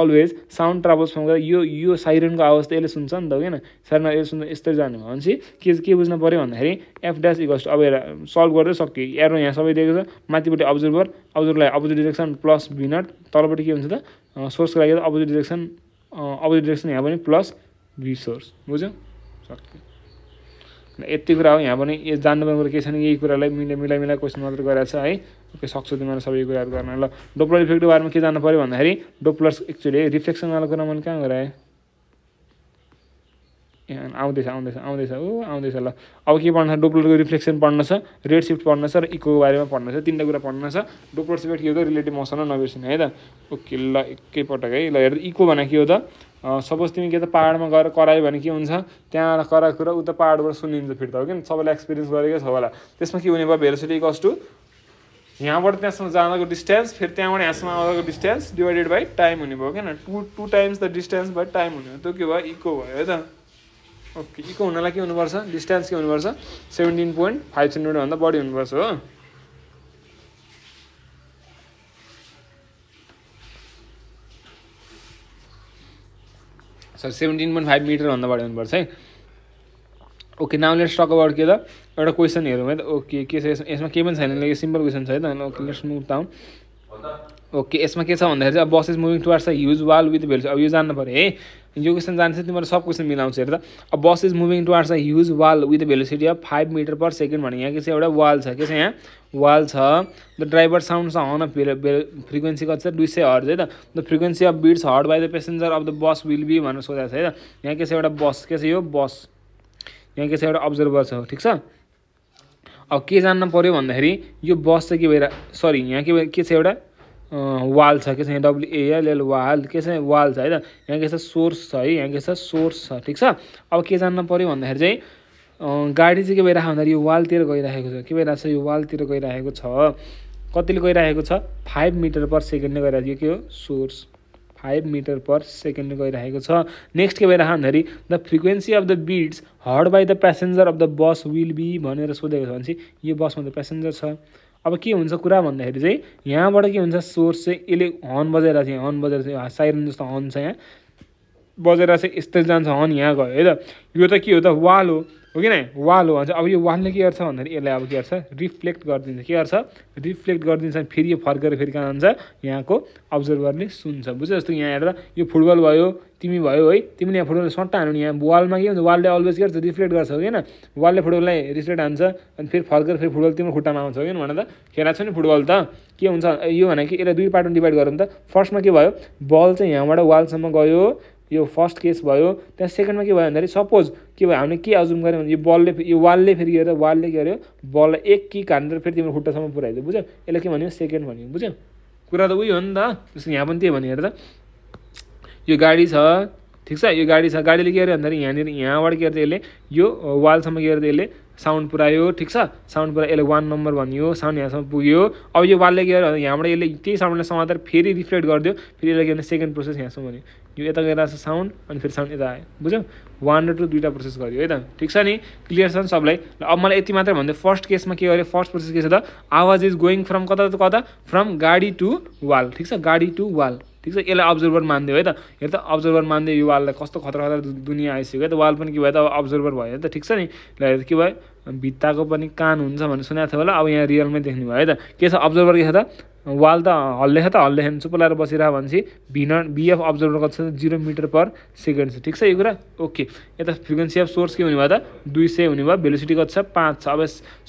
अलवेज साउन्ड ट्राभल्स फर्म गर्दा यो साइरनको आवाज त यसले सुन्छ नि त होइन साइरन यसले सुन्छ यस्तरी जानु भनेपछि के बुझ्नु पऱ्यो भन्दाखेरि एफ ड्यास इक्वल्स टु अब हेर सल्भ गर्दै सक्यो एरो यहाँ सबै दिएको छ माथिपट्टि अब्जर्भरलाई opposite direction plus be naught तलपट्टि के हुन्छ त सोर्सको लागि अपोजिट डिरेक्सन यहाँ पनि प्लस बी सोर्स बुझ्यो सक्यो यति कुरा हो यहाँ पनि जान्नुपर्ने कुरा के छैन यही कुरालाई मिलाइ क्वेसन मात्र गराएछ है ओके सक्छु तिमीलाई सबै कुराहरू गर्न ल डोप्लर इफेक्टको बारेमा के जानु पऱ्यो भन्दाखेरि डोप्लर्स एक्चुअली रिफ्लेक्सनवाला कुरा मैले कहाँ गराएँ आउँदैछ ल अब के पढ्न छ डोप्लरको रिफ्लेक्सन पढ्न छ रेड सिफ्ट पढ्न छ र इकोको बारेमा पढ्न छ तिनवटा कुरा पढ्न छ डोप्लर इफेक्ट के हो त रिलेटिभ मोसन नबिर्सिनु है त ओके ल एकैपटक है ल हेर इको भनेको के हो त सपोज तिमी के त पाहाडमा गएर करायो भने के हुन्छ त्यहाँ कराएको कुरा उता पाहाडबाट सुनिन्छ फिर्ता हो कि सबैलाई एक्सपिरियन्स गरेकै छ होला त्यसमा के हुने भयो भेलोसिटी इक्वल्स टु यहाँबाट त्यहाँसम्म जानको डिस्टेन्स फेरि त्यहाँबाट यहाँसम्म आउनको डिस्टेन्स डिभाइडेड बाई टाइम हुने भयो किन two times the distance by time हुने हो त्यो के भयो इको भयो है त ओके इको हुनलाई के हुनुपर्छ डिस्टेन्स के हुनुपर्छ 17.5 सेन्टिमिटरभन्दा बढी हुनुपर्छ हो सर 17.5 मिटरभन्दा बढी हुनुपर्छ है okay now let's talk about के त एउटा क्वेसन हेरौँ है त ओके के छ यसमा केही पनि छैन यो सिम्पल क्वेसन छ है त okay let's move down okay यसमा के छ भन्दाखेरि चाहिँ अब बसेस moving towards the huge wall with velocity अब यो जान्नु पऱ्यो है जो क्वेश्चन आंसर तिम्रो सब क्वेश्चन मिलाउँछ हेर्दा अब bus is moving towards a huge wall with velocity of 5 meter per second भने यहाँ के छ एउटा वाल छ के छ यहाँ वाल छ the driver sounds on frequency कति छ 200 हर्ज है त the frequency of beats heard by the passenger of the bus will be भनेर सोधेको छ है त यहाँ के छ एउटा बस के छ यो बस यहाँ के छ एउटा अब्जर्भर छ ठीक छ अब के जान्न पर्यो भन्दाखेरि यो बस चाहिँ के भएर सरी यहाँ के छ एउटा वाल छ के छ यहाँ WAL वाल के छ वाल छ है त यहाँ के छ सोर्स छ है यहाँ के छ सोर्स छ ठीक छ अब के जान्न पर्यो भन्दाखेरि चाहिँ गाडी चाहिँ के भइरहेको भन्दाखेरि यो वालतिर गइरहेको छ के भइरहेको छ यो वालतिर गइरहेको छ कतिले गइरहेको छ 5 मिटर पर सेकेन्डले गइरहेको यो के हो सोर्स 5 मिटर पर सेकेन्डले गइरहेको छ नेक्स्ट के भइरहेको भन्दाखेरि the frequency of the beats heard by the passenger of the bus will be भनेर सोधेको छ भनेपछि यो बसमा त प्यासेन्जर छ अब के हुन्छ कुरा भन्दाखेरि चाहिँ यहाँबाट के हुन्छ सोर्स चाहिँ यसले हर्न बजाइरहेको छ हर्न बजाइरहेको साइरन जस्तो हर्न छ यहाँ बजाइरहेको छ यस्तै जान्छ हर्न यहाँ गयो है त यो त के हो त वाल हो कि नै वाल हो भन्छ अब यो वालले के गर्छ भन्दाखेरि यसलाई अब के गर्छ रिफ्लेक्ट गरिदिन्छ के गर्छ रिफ्लेक्ट गरिदिन्छ फेरि यो फर्केर फेरि कहाँ जान्छ यहाँको अब्जर्भरले सुन्छ बुझ्यो जस्तो यहाँ हेर्दा यो फुटबल भयो तिमी भयो है तिमीले यहाँ फुटबल सट्टा हान्नु यहाँ वालमा के हुन्छ वालले अलवेज के गर्छ रिफ्लेक्ट गर्छ हो किन वालले फुटबललाई रिफ्लेक्ट हान्छ अनि फेरि फर्केर फेरि फुटबल तिम्रो खुट्टामा आउँछ हो किन भनेर त खेला छ नि फुटबल त के हुन्छ यो भनेको यसलाई दुई पार्टमा डिभाइड गरौँ त फर्स्टमा के भयो बल चाहिँ यहाँबाट वालसम्म गयो यो फर्स्ट केस भयो त्यहाँ सेकेन्डमा के भयो भन्दाखेरि सपोज के भयो हामीले के अज्युम गर्यो भने यो बलले यो वालले फेरि के गर्यो वालले के गर्यो बललाई एक किक हानेर फेरि तिम्रो खुट्टासम्म पुऱ्याइदियो बुझ्यो यसलाई के भन्यो सेकेन्ड भन्यो बुझ्यो कुरा त उही हो नि त जस्तो यहाँ पनि त्यही भन्यो हेर्दा यो गाडी छ ठीक छ यो गाडी छ गाडीले के गर्यो भन्दाखेरि यहाँनिर यहाँबाट के गर्दा यसले यो वालसम्म के गर्दा यसले साउन्ड पुऱ्यायो ठीक छ साउन्ड पुऱ्यायो यसले 1 नम्बर भनियो साउन्ड यहाँसम्म पुग्यो अब यो वालले के गर्यो यहाँबाट यसले त्यही साउन्डलाई समातेर फेरि रिफ्लेक्ट गरिदियो फेरि यसले के भन्ने सेकेन्ड प्रोसेस यहाँसम्म भन्यो यो यता गइरहेको छ साउन्ड अनि फेरि साउन्ड यता आयो बुझ्यो 1 र 2 दुईवटा प्रोसेस गर्यो है त ठिक छ नि क्लियर छ नि सबलाई अब मलाई यति मात्र भन्दै फर्स्ट केसमा के गर्यो फर्स्ट प्रोसेस के छ त आवाज इज गोइङ फ्रम कता टु कता फ्रम गाडी टु वाल ठीक छ गाडी टु वाल ठीक छ यसलाई अब्जर्भर मान्दियो है त हेर त अब्जर्भर मान्दियो यो वाललाई कस्तो खतरा खतरा दुनियाँ आइसक्यो है त वाल पनि के भयो त अब अब्जर्भर भयो त ठिक छ नि ल के भयो भित्ताको पनि कान हुन्छ भनेर सुनेको थियो होला अब यहाँ रियलमै देख्नु भयो है त के छ अब्जर्भर के छ त वाल त हल्लेख त हल्लेखेन चुप लगाएर बसिरह भनेपछि BF अब्जर्भर कति छ 0 मिटर पर सेकेन्ड छ ठिक छ यो कुरा ओके यता फ्रिक्वेन्सी अफ सोर्स के हुने भयो त 200 हुने भयो भेलोसिटी कति छ 5 छ अब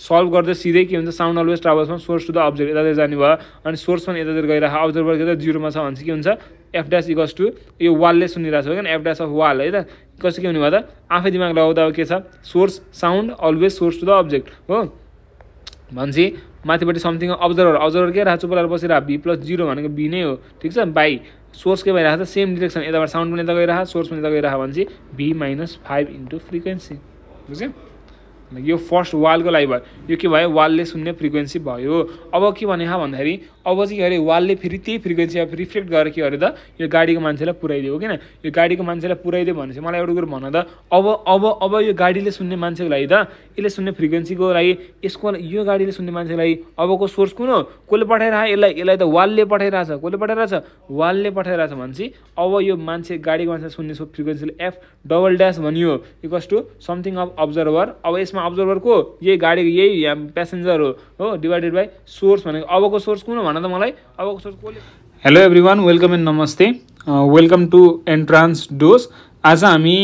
सल्भ गर्दा सिधै के हुन्छ sound always travels from source to the observer यतातिर जाने भयो अनि सोर्स पनि यतातिर गइरहेको अब्जर्भर के त 0 मा छ भनेपछि के हुन्छ F' इक्वल्स टु यो वालले सुनिरहेको छ होइन F' अफ वाल है त कसरी के हुने भयो त आफै दिमाग लगाउँदा के छ source sound always source to the object हो भनेपछि माथिपट्टि समथिङ अब्जर्भर अब्जर्भर के राख्छु बोलाएर बसिरहेको B+0 भनेको B नै हो ठिक छ बाई सोर्स के भइरहेको छ सेम डिरेक्सन यताबाट साउन्ड पनि यता गइरहेको सोर्स पनि यता गइरहेको भनेपछि B-5 इन्टु फ्रिक्वेन्सी बुझ्यो यो फर्स्ट वालको लागि भयो यो के भयो वालले सुन्ने फ्रिक्वेन्सी भयो अब के भने भन्दाखेरि अब चाहिँ अरे वालले फेरि त्यही फ्रिक्वेन्सी अब रिफ्लेक्ट गरेर के अरे त यो गाडीको मान्छेलाई पुऱ्याइदियो किन यो गाडीको मान्छेलाई पुऱ्याइदियो भनेपछि मलाई एउटा कुरो भन त अब यो गाडीले सुन्ने मान्छेको लागि त यसले सुन्ने फ्रिक्वेन्सीको लागि यसको यो गाडीले सुन्ने मान्छेको लागि अबको सोर्स कुन हो कसले पठाइरहेको यसलाई त वालले पठाइरहेछ कसले पठाइरहेछ वालले पठाइरहेछ भनेपछि अब यो मान्छे गाडीको मान्छे सुन्ने फ्रिक्वेन्सीले F" भनियो equals to something of observer अब यसमा अब्जर्भर को यही गाडी यही प्यासेन्जर हो डिवाइडेड बाई सोर्स भनेको अबको सोर्स कुन हो हेलो एभ्रिवान वेलकम एन्ड नमस्ते वेलकम टू एन्ट्रान्स डोर्स आज हामी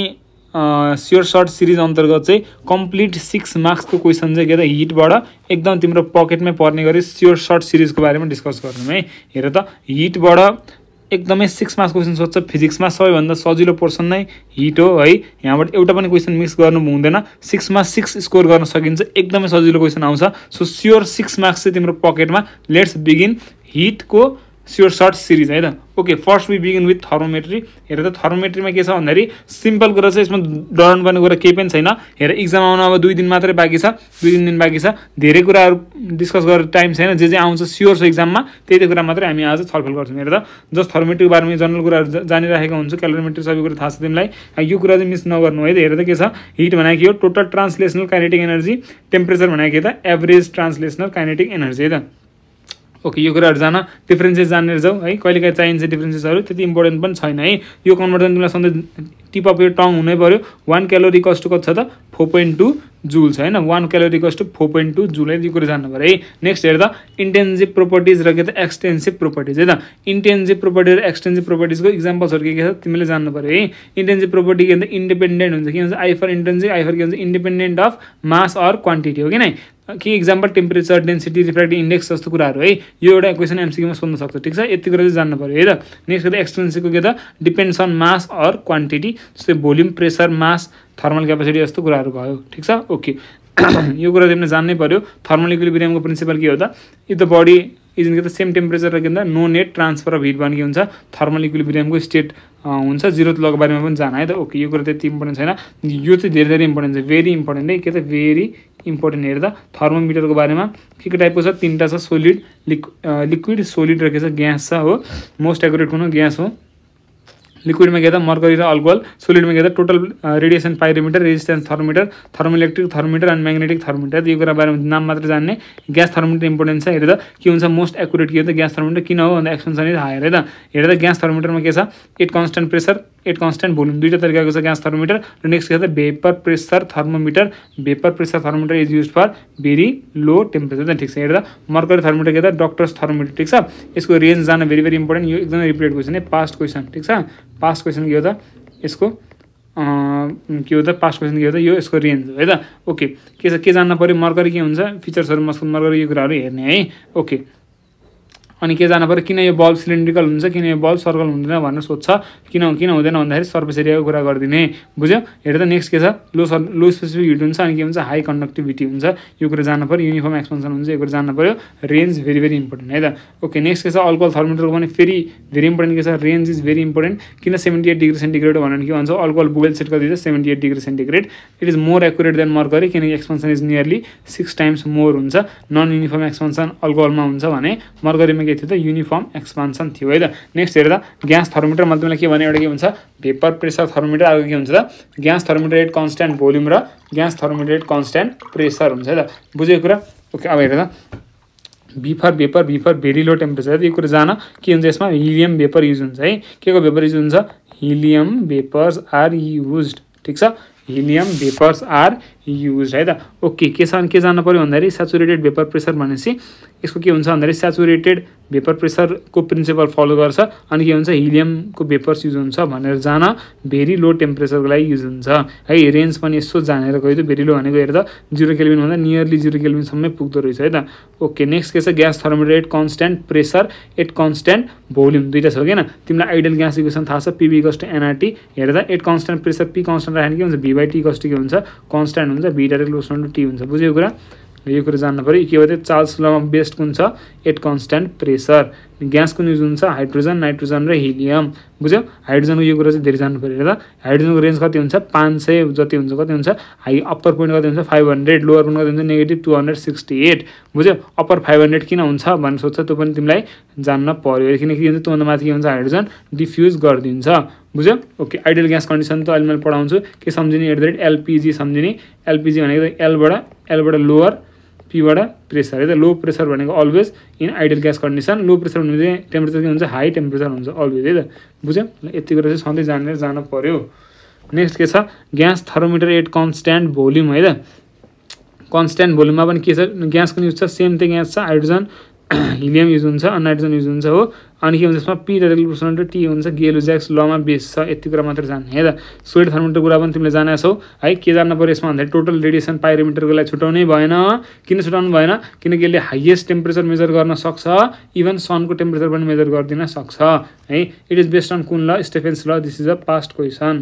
स्योर सर्ट सिरिज अंतर्गत कंप्लीट 6 मार्क्स को क्वेश्चन के हिटबाट एकदम तिम्रो पकेटमै पर्ने गरी स्योर सर्ट सिरिज को बारे में डिस्कस गर्नु है हेर त हिटबाट एकदमै 6 मार्क्स क्वेश्चन सोध्छ फिजिक्स में सबैभन्दा सजिलो पोर्सन नै हिट हो हाई यहाँबाट एउटा पनि क्वेश्चन मिस गर्नु हुँदैन 6 मा 6 स्कोर गर्न सकिन्छ एकदमै सजिलो क्वेश्चन आउँछ सो स्योर 6 मार्क्स तिम्रो पकेटमा लेट्स बिगिन हिट को स्योर सर्ट सिरिज है त okay first we begin with thermometry हेर त थर्मोमेट्रीमा के छ भन्दाखेरि सिम्पल कुरा छ यसमा डराउनुपर्ने कुरा केही पनि छैन हेर एक्जाम आउन अब 2 दिन मात्रै बाँकी छ 2-3 दिन बाँकी छ धेरै कुराहरु डिस्कस गर्ने टाइम छैन जे जे आउँछ स्योर छ एक्जाममा त्यही कुरा मात्रै हामी आज छलफल गर्छौं हेर त जस्ट थर्मोमेट्रीको बारेमा जनरल कुराहरु जानिराखेको हुन्छ क्यालोरिमेट्री सबै कुरा थाहा छ तिमीलाई यो कुरा चाहिँ मिस नगर्नु है त हेर त के छ हिट भनेको के हो total translational kinetic energy temperature भनेको के त एभरेज ट्रान्सलेशनल काइनेटिक एनर्जी है त Okay, you can add differences and I qualify science differences are the important one sign. You convert them on the tip of your tongue. Never 1 calorie cost to 4.2 joules. And 1 calorie cost to 4.2 joules. You could remember. Next, here the intensive properties, extensive properties. Intensive properties, extensive properties. Examples are intensive property and independent. I for intensive, I for independent of mass or quantity. Okay, key example temperature, density, refractive index जस्तो कुराहरु है यो एउटा question MCQ मा सोध्न सक्छ ठीक छ यति कुरा चाहिँ जान्नु पर्यो है र नेक्स्ट गर्दा एक्सटेन्सिभ को के त डिपेंड्स अन मास और क्वान्टिटी जस्तै volume pressure mass thermal capacity जस्तो कुराहरु भयो ठीक छ ओके यो कुरा तिमीले जान्नै पर्यो थर्मल इक्विलिब्रियमको प्रिन्सिपल के हो त if the body is in the same temperature र किन्दा no net transfer of heat भन्ने हुन्छ थर्मल इक्विलिब्रियमको स्टेट हुन्छ जीरो तलको बारेमा पनि जान है त ओके यो कुरा त्यति इम्पोर्टेन्ट छैन यो चाहिँ धेरै धेरै इम्पोर्टेन्ट छ भेरी इम्पोर्टेन्ट है के त भेरी इम्पोर्टेन्ट हेर्दा थर्मोमिटर को बारे में के टाइप को तीनटा सोलिड लिक्विड सोलिड रखे गैस हो मोस्ट एक्युरेट होना गैस हो लिक्विड में गया मर्करी र अल्कोहल सोलिड में गया total radiation pyrometer resistance thermometer thermoelectric thermometer and magnetic thermometer ये बारे में नाम मात्र जानने गैस थर्मोमीटर इंपोर्टेंट है हेरा के मोस्ट एक्युरेट के गैस थर्मोमीटर क्यों हो भाई एक्सपेंसन इज हायर है हेरा गैस थर्मोमीटर में के at constant pressure at constant volume दुईटा तरीका को गैस थर्मोमीटर र नेक्स्ट के vapour pressure thermometer is use for very low temperature ठीक है हेरा मर्करी थर्मोमीटर के डॉक्टर्स थर्मोमीटर ठीक है इसको रेंज जाना भेरी भेरी इंपोर्टेंट ये एकदम रिपीटेड क्वेश्चन है पास्ट क्वेश्चन ठीक है पास्ट क्वेश्चन के होता इसको के होता पास्ट क्वेश्चन के होता यो इसको रेंज हो है ओके के जानना पर्यो मर्करी के हुन्छ फीचर्स मस्को मर्करी यो कुराहरु हेर्ने है ओके अनि के जान्न पर्यो किन यो बल्ब सिलिन्ड्रिकल हुन्छ किन यो बल्ब सर्कल हुँदैन भनेर सोध्छ किन हुँदैन भन्दाखेरि सर्फेस एरियाको कुरा गर्दिने बुझ्यौ हेर त नेक्स्ट के छ लो स्पेसिफिक हिट हुन्छ अनि के हुन्छ हाई कन्डक्टिभिटी हुन्छ यो कुरा जान्न पर्यो युनिफर्म एक्सपेन्सन हुन्छ यो कुरा जान्न पर्यो रेंज भेरी भेरी इम्पोर्टेन्ट है त ओके नेक्स्ट के छ अल्कोहल थर्मोमिटरको पनि फेरि भेरी इम्पोर्टेन्ट के छ रेंज इज भेरी इम्पोर्टेन्ट किन 78 डिग्री सेन्टिग्रेड भनेर के भन्छ अल्कोहल बुबल सेट कति छ 78 degree centigrade it is more accurate than mercury किनकि expansion is nearly 6 times more हुन्छ नन युनिफर्म एक्सपेन्सन अल्कोहलमा हुन्छ भने मर्करीमा त्यो युनिफर्म एक्सपेन्सन थियो है त नेक्स्ट हेर्दा ग्यास थर्मोमिटर मैले तिमीलाई के भने एउटा के हुन्छ भेपर प्रेशर थर्मोमिटर अर्को के हुन्छ त gas thermometer at constant volume र gas thermometer at constant pressure हुन्छ है त बुझ्यौ कुरा ओके अब हेर्दा भेपर भेरी लो टेम्परेचर यो कुरा जान के हुन्छ यसमा हिलियम भेपर युज हुन्छ है केको भेपर युज हुन्छ हिलियम भेपर्स आर युज्ड ठीक छ हिलियम भेपर्स आर यूज है त ओके के जान्न पर्यो भन्दाखेरि सैचुरेटेड भेपर प्रेशर भनेसी यसको के हुन्छ भन्दाखेरि सैचुरेटेड भेपर प्रेशर को प्रिन्सिपल फलो गर्छ अनि के हुन्छ हिलियम को भेपर्स यूज हुन्छ भनेर जान भेरी लो टेम्परेचर को लागि यूज हुन्छ है रेंज पनि यसो जानेर गयो त भेरी लो भनेको हेर्दा 0 केल्भिन भन्दा नियरली 0 केल्भिन सम्मै पुग्दो रहेछ है त ओके नेक्स्ट के छ gas thermometer at constant pressure at constant volume दुईटा छ हैन तिमीलाई आइडियल ग्यास इक्वेसन थाहा छ पीवी = एनआरटी हेर्दा at constant pressure P constant राख्ने के हुन्छ भीटी कस्ट के हुन्छ कांस्टेंट बी डाइरेक्ट लोसन टू टी हुन्छ बुझ्यौ कुरा यो कुरा जान्न पर्यो के भते चार्ल्स लमा बेस्ड कुन छ एट कांस्टेंट प्रेशर ग्यास कुन युज हुन्छ हाइड्रोजन नाइट्रोजन र हिलियम बुझ्यौ हाइड्रोजन को यो कुरा चाहिँ धेरै जान्न पर्यो हेर्दा हाइड्रोजन को रेंज कति हुन्छ 500 जति हुन्छ कति हुन्छ हाई अप्पर पोइन्ट कति हुन्छ 500 लोअर पोइन्ट कति हुन्छ -268 बुझ्यौ अप्पर 500 किन हुन्छ भन्ने सोध्छ त्यो पनि तिमीलाई जान्न पर्यो किनकि के हुन्छ त्योभन्दा माथि के हुन्छ हाइड्रोजन डिफ्यूज गर्दिन्छ बुझ्यौ ओके आइडियल ग्यास कन्डिसन त अहिले मैले पढाउँछु के सम्झिने @ एलपीजी सम्झिने एलपीजी भनेको एल बाट लोअर पी बाट प्रेशर है त लो प्रेशर भनेको always in ideal gas condition low pressure भनेको टेम्परेचर के हुन्छ हाई टेम्परेचर हुन्छ अलवेज है त बुझ्यौ यति कुरा चाहिँ सधैँ जानेर जान पर्यो नेक्स्ट के छ gas thermometer at constant volume है त कांस्टेंट भोल्युम मा पनि के छ ग्यास कुन युज छ सेम त्यो ग्यास छ हाइड्रोजन हिलियम यूज हुन्छ नाइट्रोजन यूज हुन्छ हो अनि के हुन्छ यसमा P directly proportional to T हुन्छ गेलोज्याक्स लमा बेस छ यति कुरा मात्र जान्ने है त सोलिड थर्मोमिटर कुरा पनि तिमीले जाने छौ है के जान्न पर्यो यसमा भन्दा टोटल रेडिएसन पाइरोमिटरको लागि छुटाउनै भएन किन छुटाउनु भएन किनकि यसले हाईएस्ट टेम्परेचर मेजर गर्न सक्छ इभन सनको टेम्परेचर पनि मेजर गर्दिन सक्छ है इट इज बेस्ड अन कुन law Stefan's law this is a past question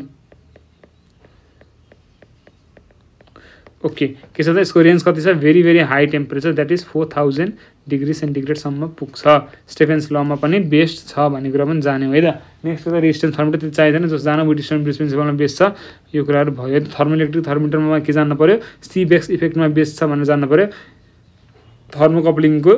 okay के छ त यसको रेंज कति छ very very high temperature that is 4000 degree centigrade सम्म पुग्छ स्टेफेन्स लमा पनि बेस्ट छ भन्ने कुरा पनि जान्यौ है त नेक्स्ट त रेजिस्टेन्स थर्मोमिटर चाहिदैन जस जान डिस्टेन्स प्रिन्सिपलमा बेस छ यो कुराहरु भयो थर्मोइलेक्ट्रिक थर्मोमिटरमा के जान्न पर्यो सीबेक्स इफेक्टमा बेस छ भनेर जान्न पर्यो थर्मोकपलिङको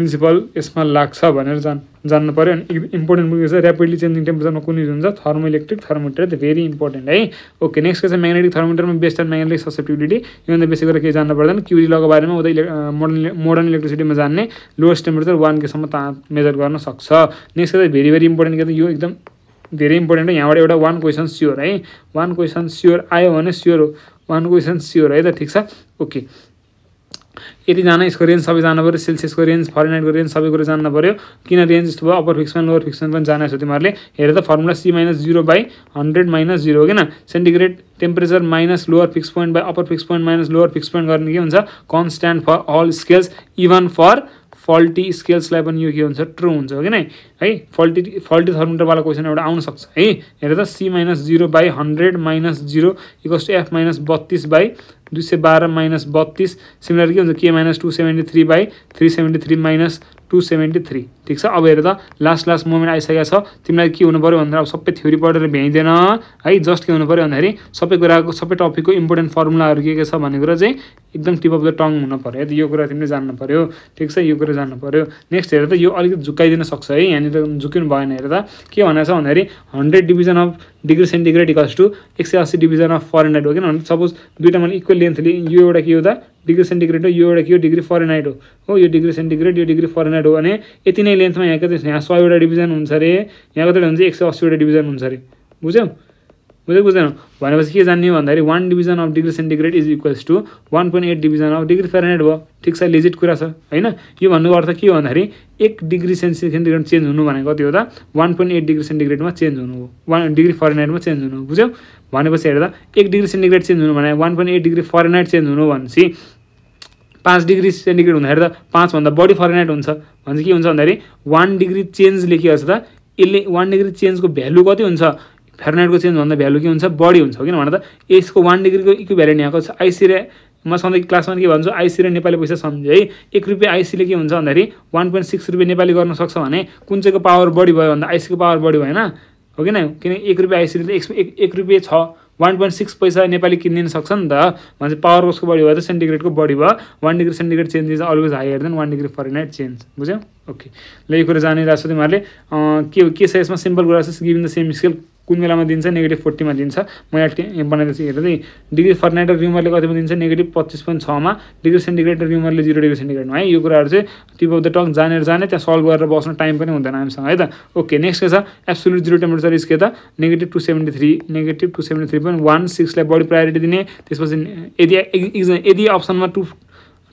प्रिन्सिपल यसमा लाग्छ भनेर जान्न पर्यो अनि इम्पोर्टेन्ट बुक छ र्यापिडली चेन्जिङ टेम्परेचरमा कुन युज हुन्छ thermoelectric thermometer is very important है ओके नेक्स्ट के म्याग्नेटिक थर्मोमिटरमा बेस्ट एन्ड म्याग्नेटिक ससेप्टिबिलिटी योभन्दा बेसी गरेर के जान्न पर्दैन क्युरी लको बारेमा उदै मोडर्न इलेक्ट्रिसिटीमा जान्ने लोएस्ट टेम्परेचर 1 केसम्म मेजर गर्न सक्छ नेक्स्ट के भेरी भेरी इम्पोर्टेन्ट के यो एकदम धेरै इम्पोर्टेन्ट यहाँबाट एउटा वन क्वेसन स्योर आयो भने स्योर वन क्वेसन स्योर है त ठीक छ ओके यदि जाना इसको रेंज सब जाना पर्यो सेल्सियस को रेंज फारेनहाइट को रेंज सब कुछ जाना पर्यो किन रेंज यस्तो भयो अपर फिक्सन लोअर फिक्सन पनि जाने तिमीहरुले हेर त फर्मुला C - 0 / 100 - 0 हो के न centigrade temperature minus lower fix point by upper fix point minus lower fix point गर्ने के हुन्छ constant for all scales even for faulty scales लाई पनि यो के हुन्छ ट्रू हुन्छ हो के नै है फल्टी थर्मोमिटर वाला क्वेशन एउटा आउन सक्छ है हेर त C - 0 / 100 - 0 = F - 32 / 212 माइनस 32 सिमिलर के के माइनस 273 बाई 373 माइनस 273 ठीक छ अब हेर त लास्ट मोमेन्ट आइसकेको छ तिमीलाई के हुनु पर्यो भनेर अब सबै थ्योरी पढेर भ्याइदैन है जस्ट के हुनु पर्यो भन्दाखेरि सबै कुराको सबै टपिकको इम्पोर्टेन्ट फर्मुलाहरु के छ भन्ने कुरा चाहिँ एकदम टिप अफ द टङ हुनु पर्यो यो कुरा तिमीले जान्न पर्यो ठीक छ यो कुरा जान्न पर्यो नेक्स्ट हेर त यो अलिकति झुकाइदिन सक्छ है यहाँ त झुकिनु भएन हेर त के भनेको छ भन्दाखेरि 100 division of degree centigrade equals to 180 division of Fahrenheit हो किनभने सपोज दुईटा मैले इक्वल लेन्थले यो एउटा के हो त डिग्री सेन्टिग्रेड हो यो एउटा के हो डिग्री फरेनहाइट हो यो डिग्री सेन्टिग्रेड यो डिग्री फरेनहाइट हो भने यति नै लेन्थमा यहाँ कति यहाँ 100 वटा डिभिजन हुन्छ रे यहाँ कति हुन्छ 180 वटा डिभिजन हुन्छ रे बुझ्यौ भनेपछि के जान्ने भन्दाखेरि 1 division of degree centigrade is equals to 1.8 division of degree Fahrenheit भयो ठीक छ लेजिट कुरा छ हैन यो भन्नुको अर्थ के हो भन्दाखेरि 1 डिग्री सेन्टिग्रेड चेन्ज हुनु भनेको कति हो त 1.8 डिग्री सेन्टिग्रेडमा चेन्ज हुनु हो 1 डिग्री फरेनहाइटमा चेन्ज हुनु बुझ्यौ भनेपछि हेर्दा 1 डिग्री सेन्टिग्रेड चेन्ज हुनु भने 1.8 डिग्री फरेनहाइट चेन्ज हुनु भनेपछि 5 डिग्री सेन्टिग्रेड हुँदाखेरि त 5 भन्दा बढी फरेनहाइट हुन्छ भन्छ के हुन्छ भन्दाखेरि 1 डिग्री चेन्ज लेखिएको छ त यसले 1 डिग्री चेन्जको भ्यालु कति हुन्छ फरेनहाइट को चेंज भन्दा भ्यालु के हुन्छ बढी हुन्छ किन भन्दा त यसको 1 डिग्री को इक्विभ्यालेन्ट यहाँको छ आईसी रे म सधैं क्लास में के भन्छु आईसी रे नेपाली पैसा समझे है 1 रुपैयाँ आईसी ले के हुन्छ भन्दाखेरि 1.6 रुपैयाँ नेपाली गर्न सक्छ भने कुन चाहिँ को पावर बढी भयो भन्दा आईसी को पावर बढी भएन हो किन किन 1 रुपैयाँ आईसी ले 1 रुपैयाँ 1.6 पैसा नेपाली किन्न सक्छ नि त भन्छ पावर उसको बढी भयो त सेन्टिग्रेड को बढी भयो 1 degree centigrade change is always higher than 1 degree Fahrenheit change बुझ्यौ ओके ल यो कुरा जानेर आछौ तिमीहरुले के छ यसमा सिम्पल कुरा छ गिभन द सेम स्केल कुन बेलामा दिन्छ -40 मा दिन्छ म यहाँ बनाइदिन्छु हेर त डिग्री फरेनहाइट र रिउमरले कतिमा दिन्छ -25.6 मा डिग्री सेन्टिग्रेड र रिउमरले 0 डिग्री सेन्टिग्रेडमा है यो कुराहरु चाहिँ टिप अफ द टङ जानेर जाने त्यहाँ सल्भ गरेर बस्न टाइम पनि हुँदैन हामीसँग है त ओके नेक्स्ट के छ एब्सोल्युट जिरो टेम्परेचर इज के त -273 -273.16 लाई बढी प्रायोरिटी दिने त्यसपछि यदि अप्सनमा 2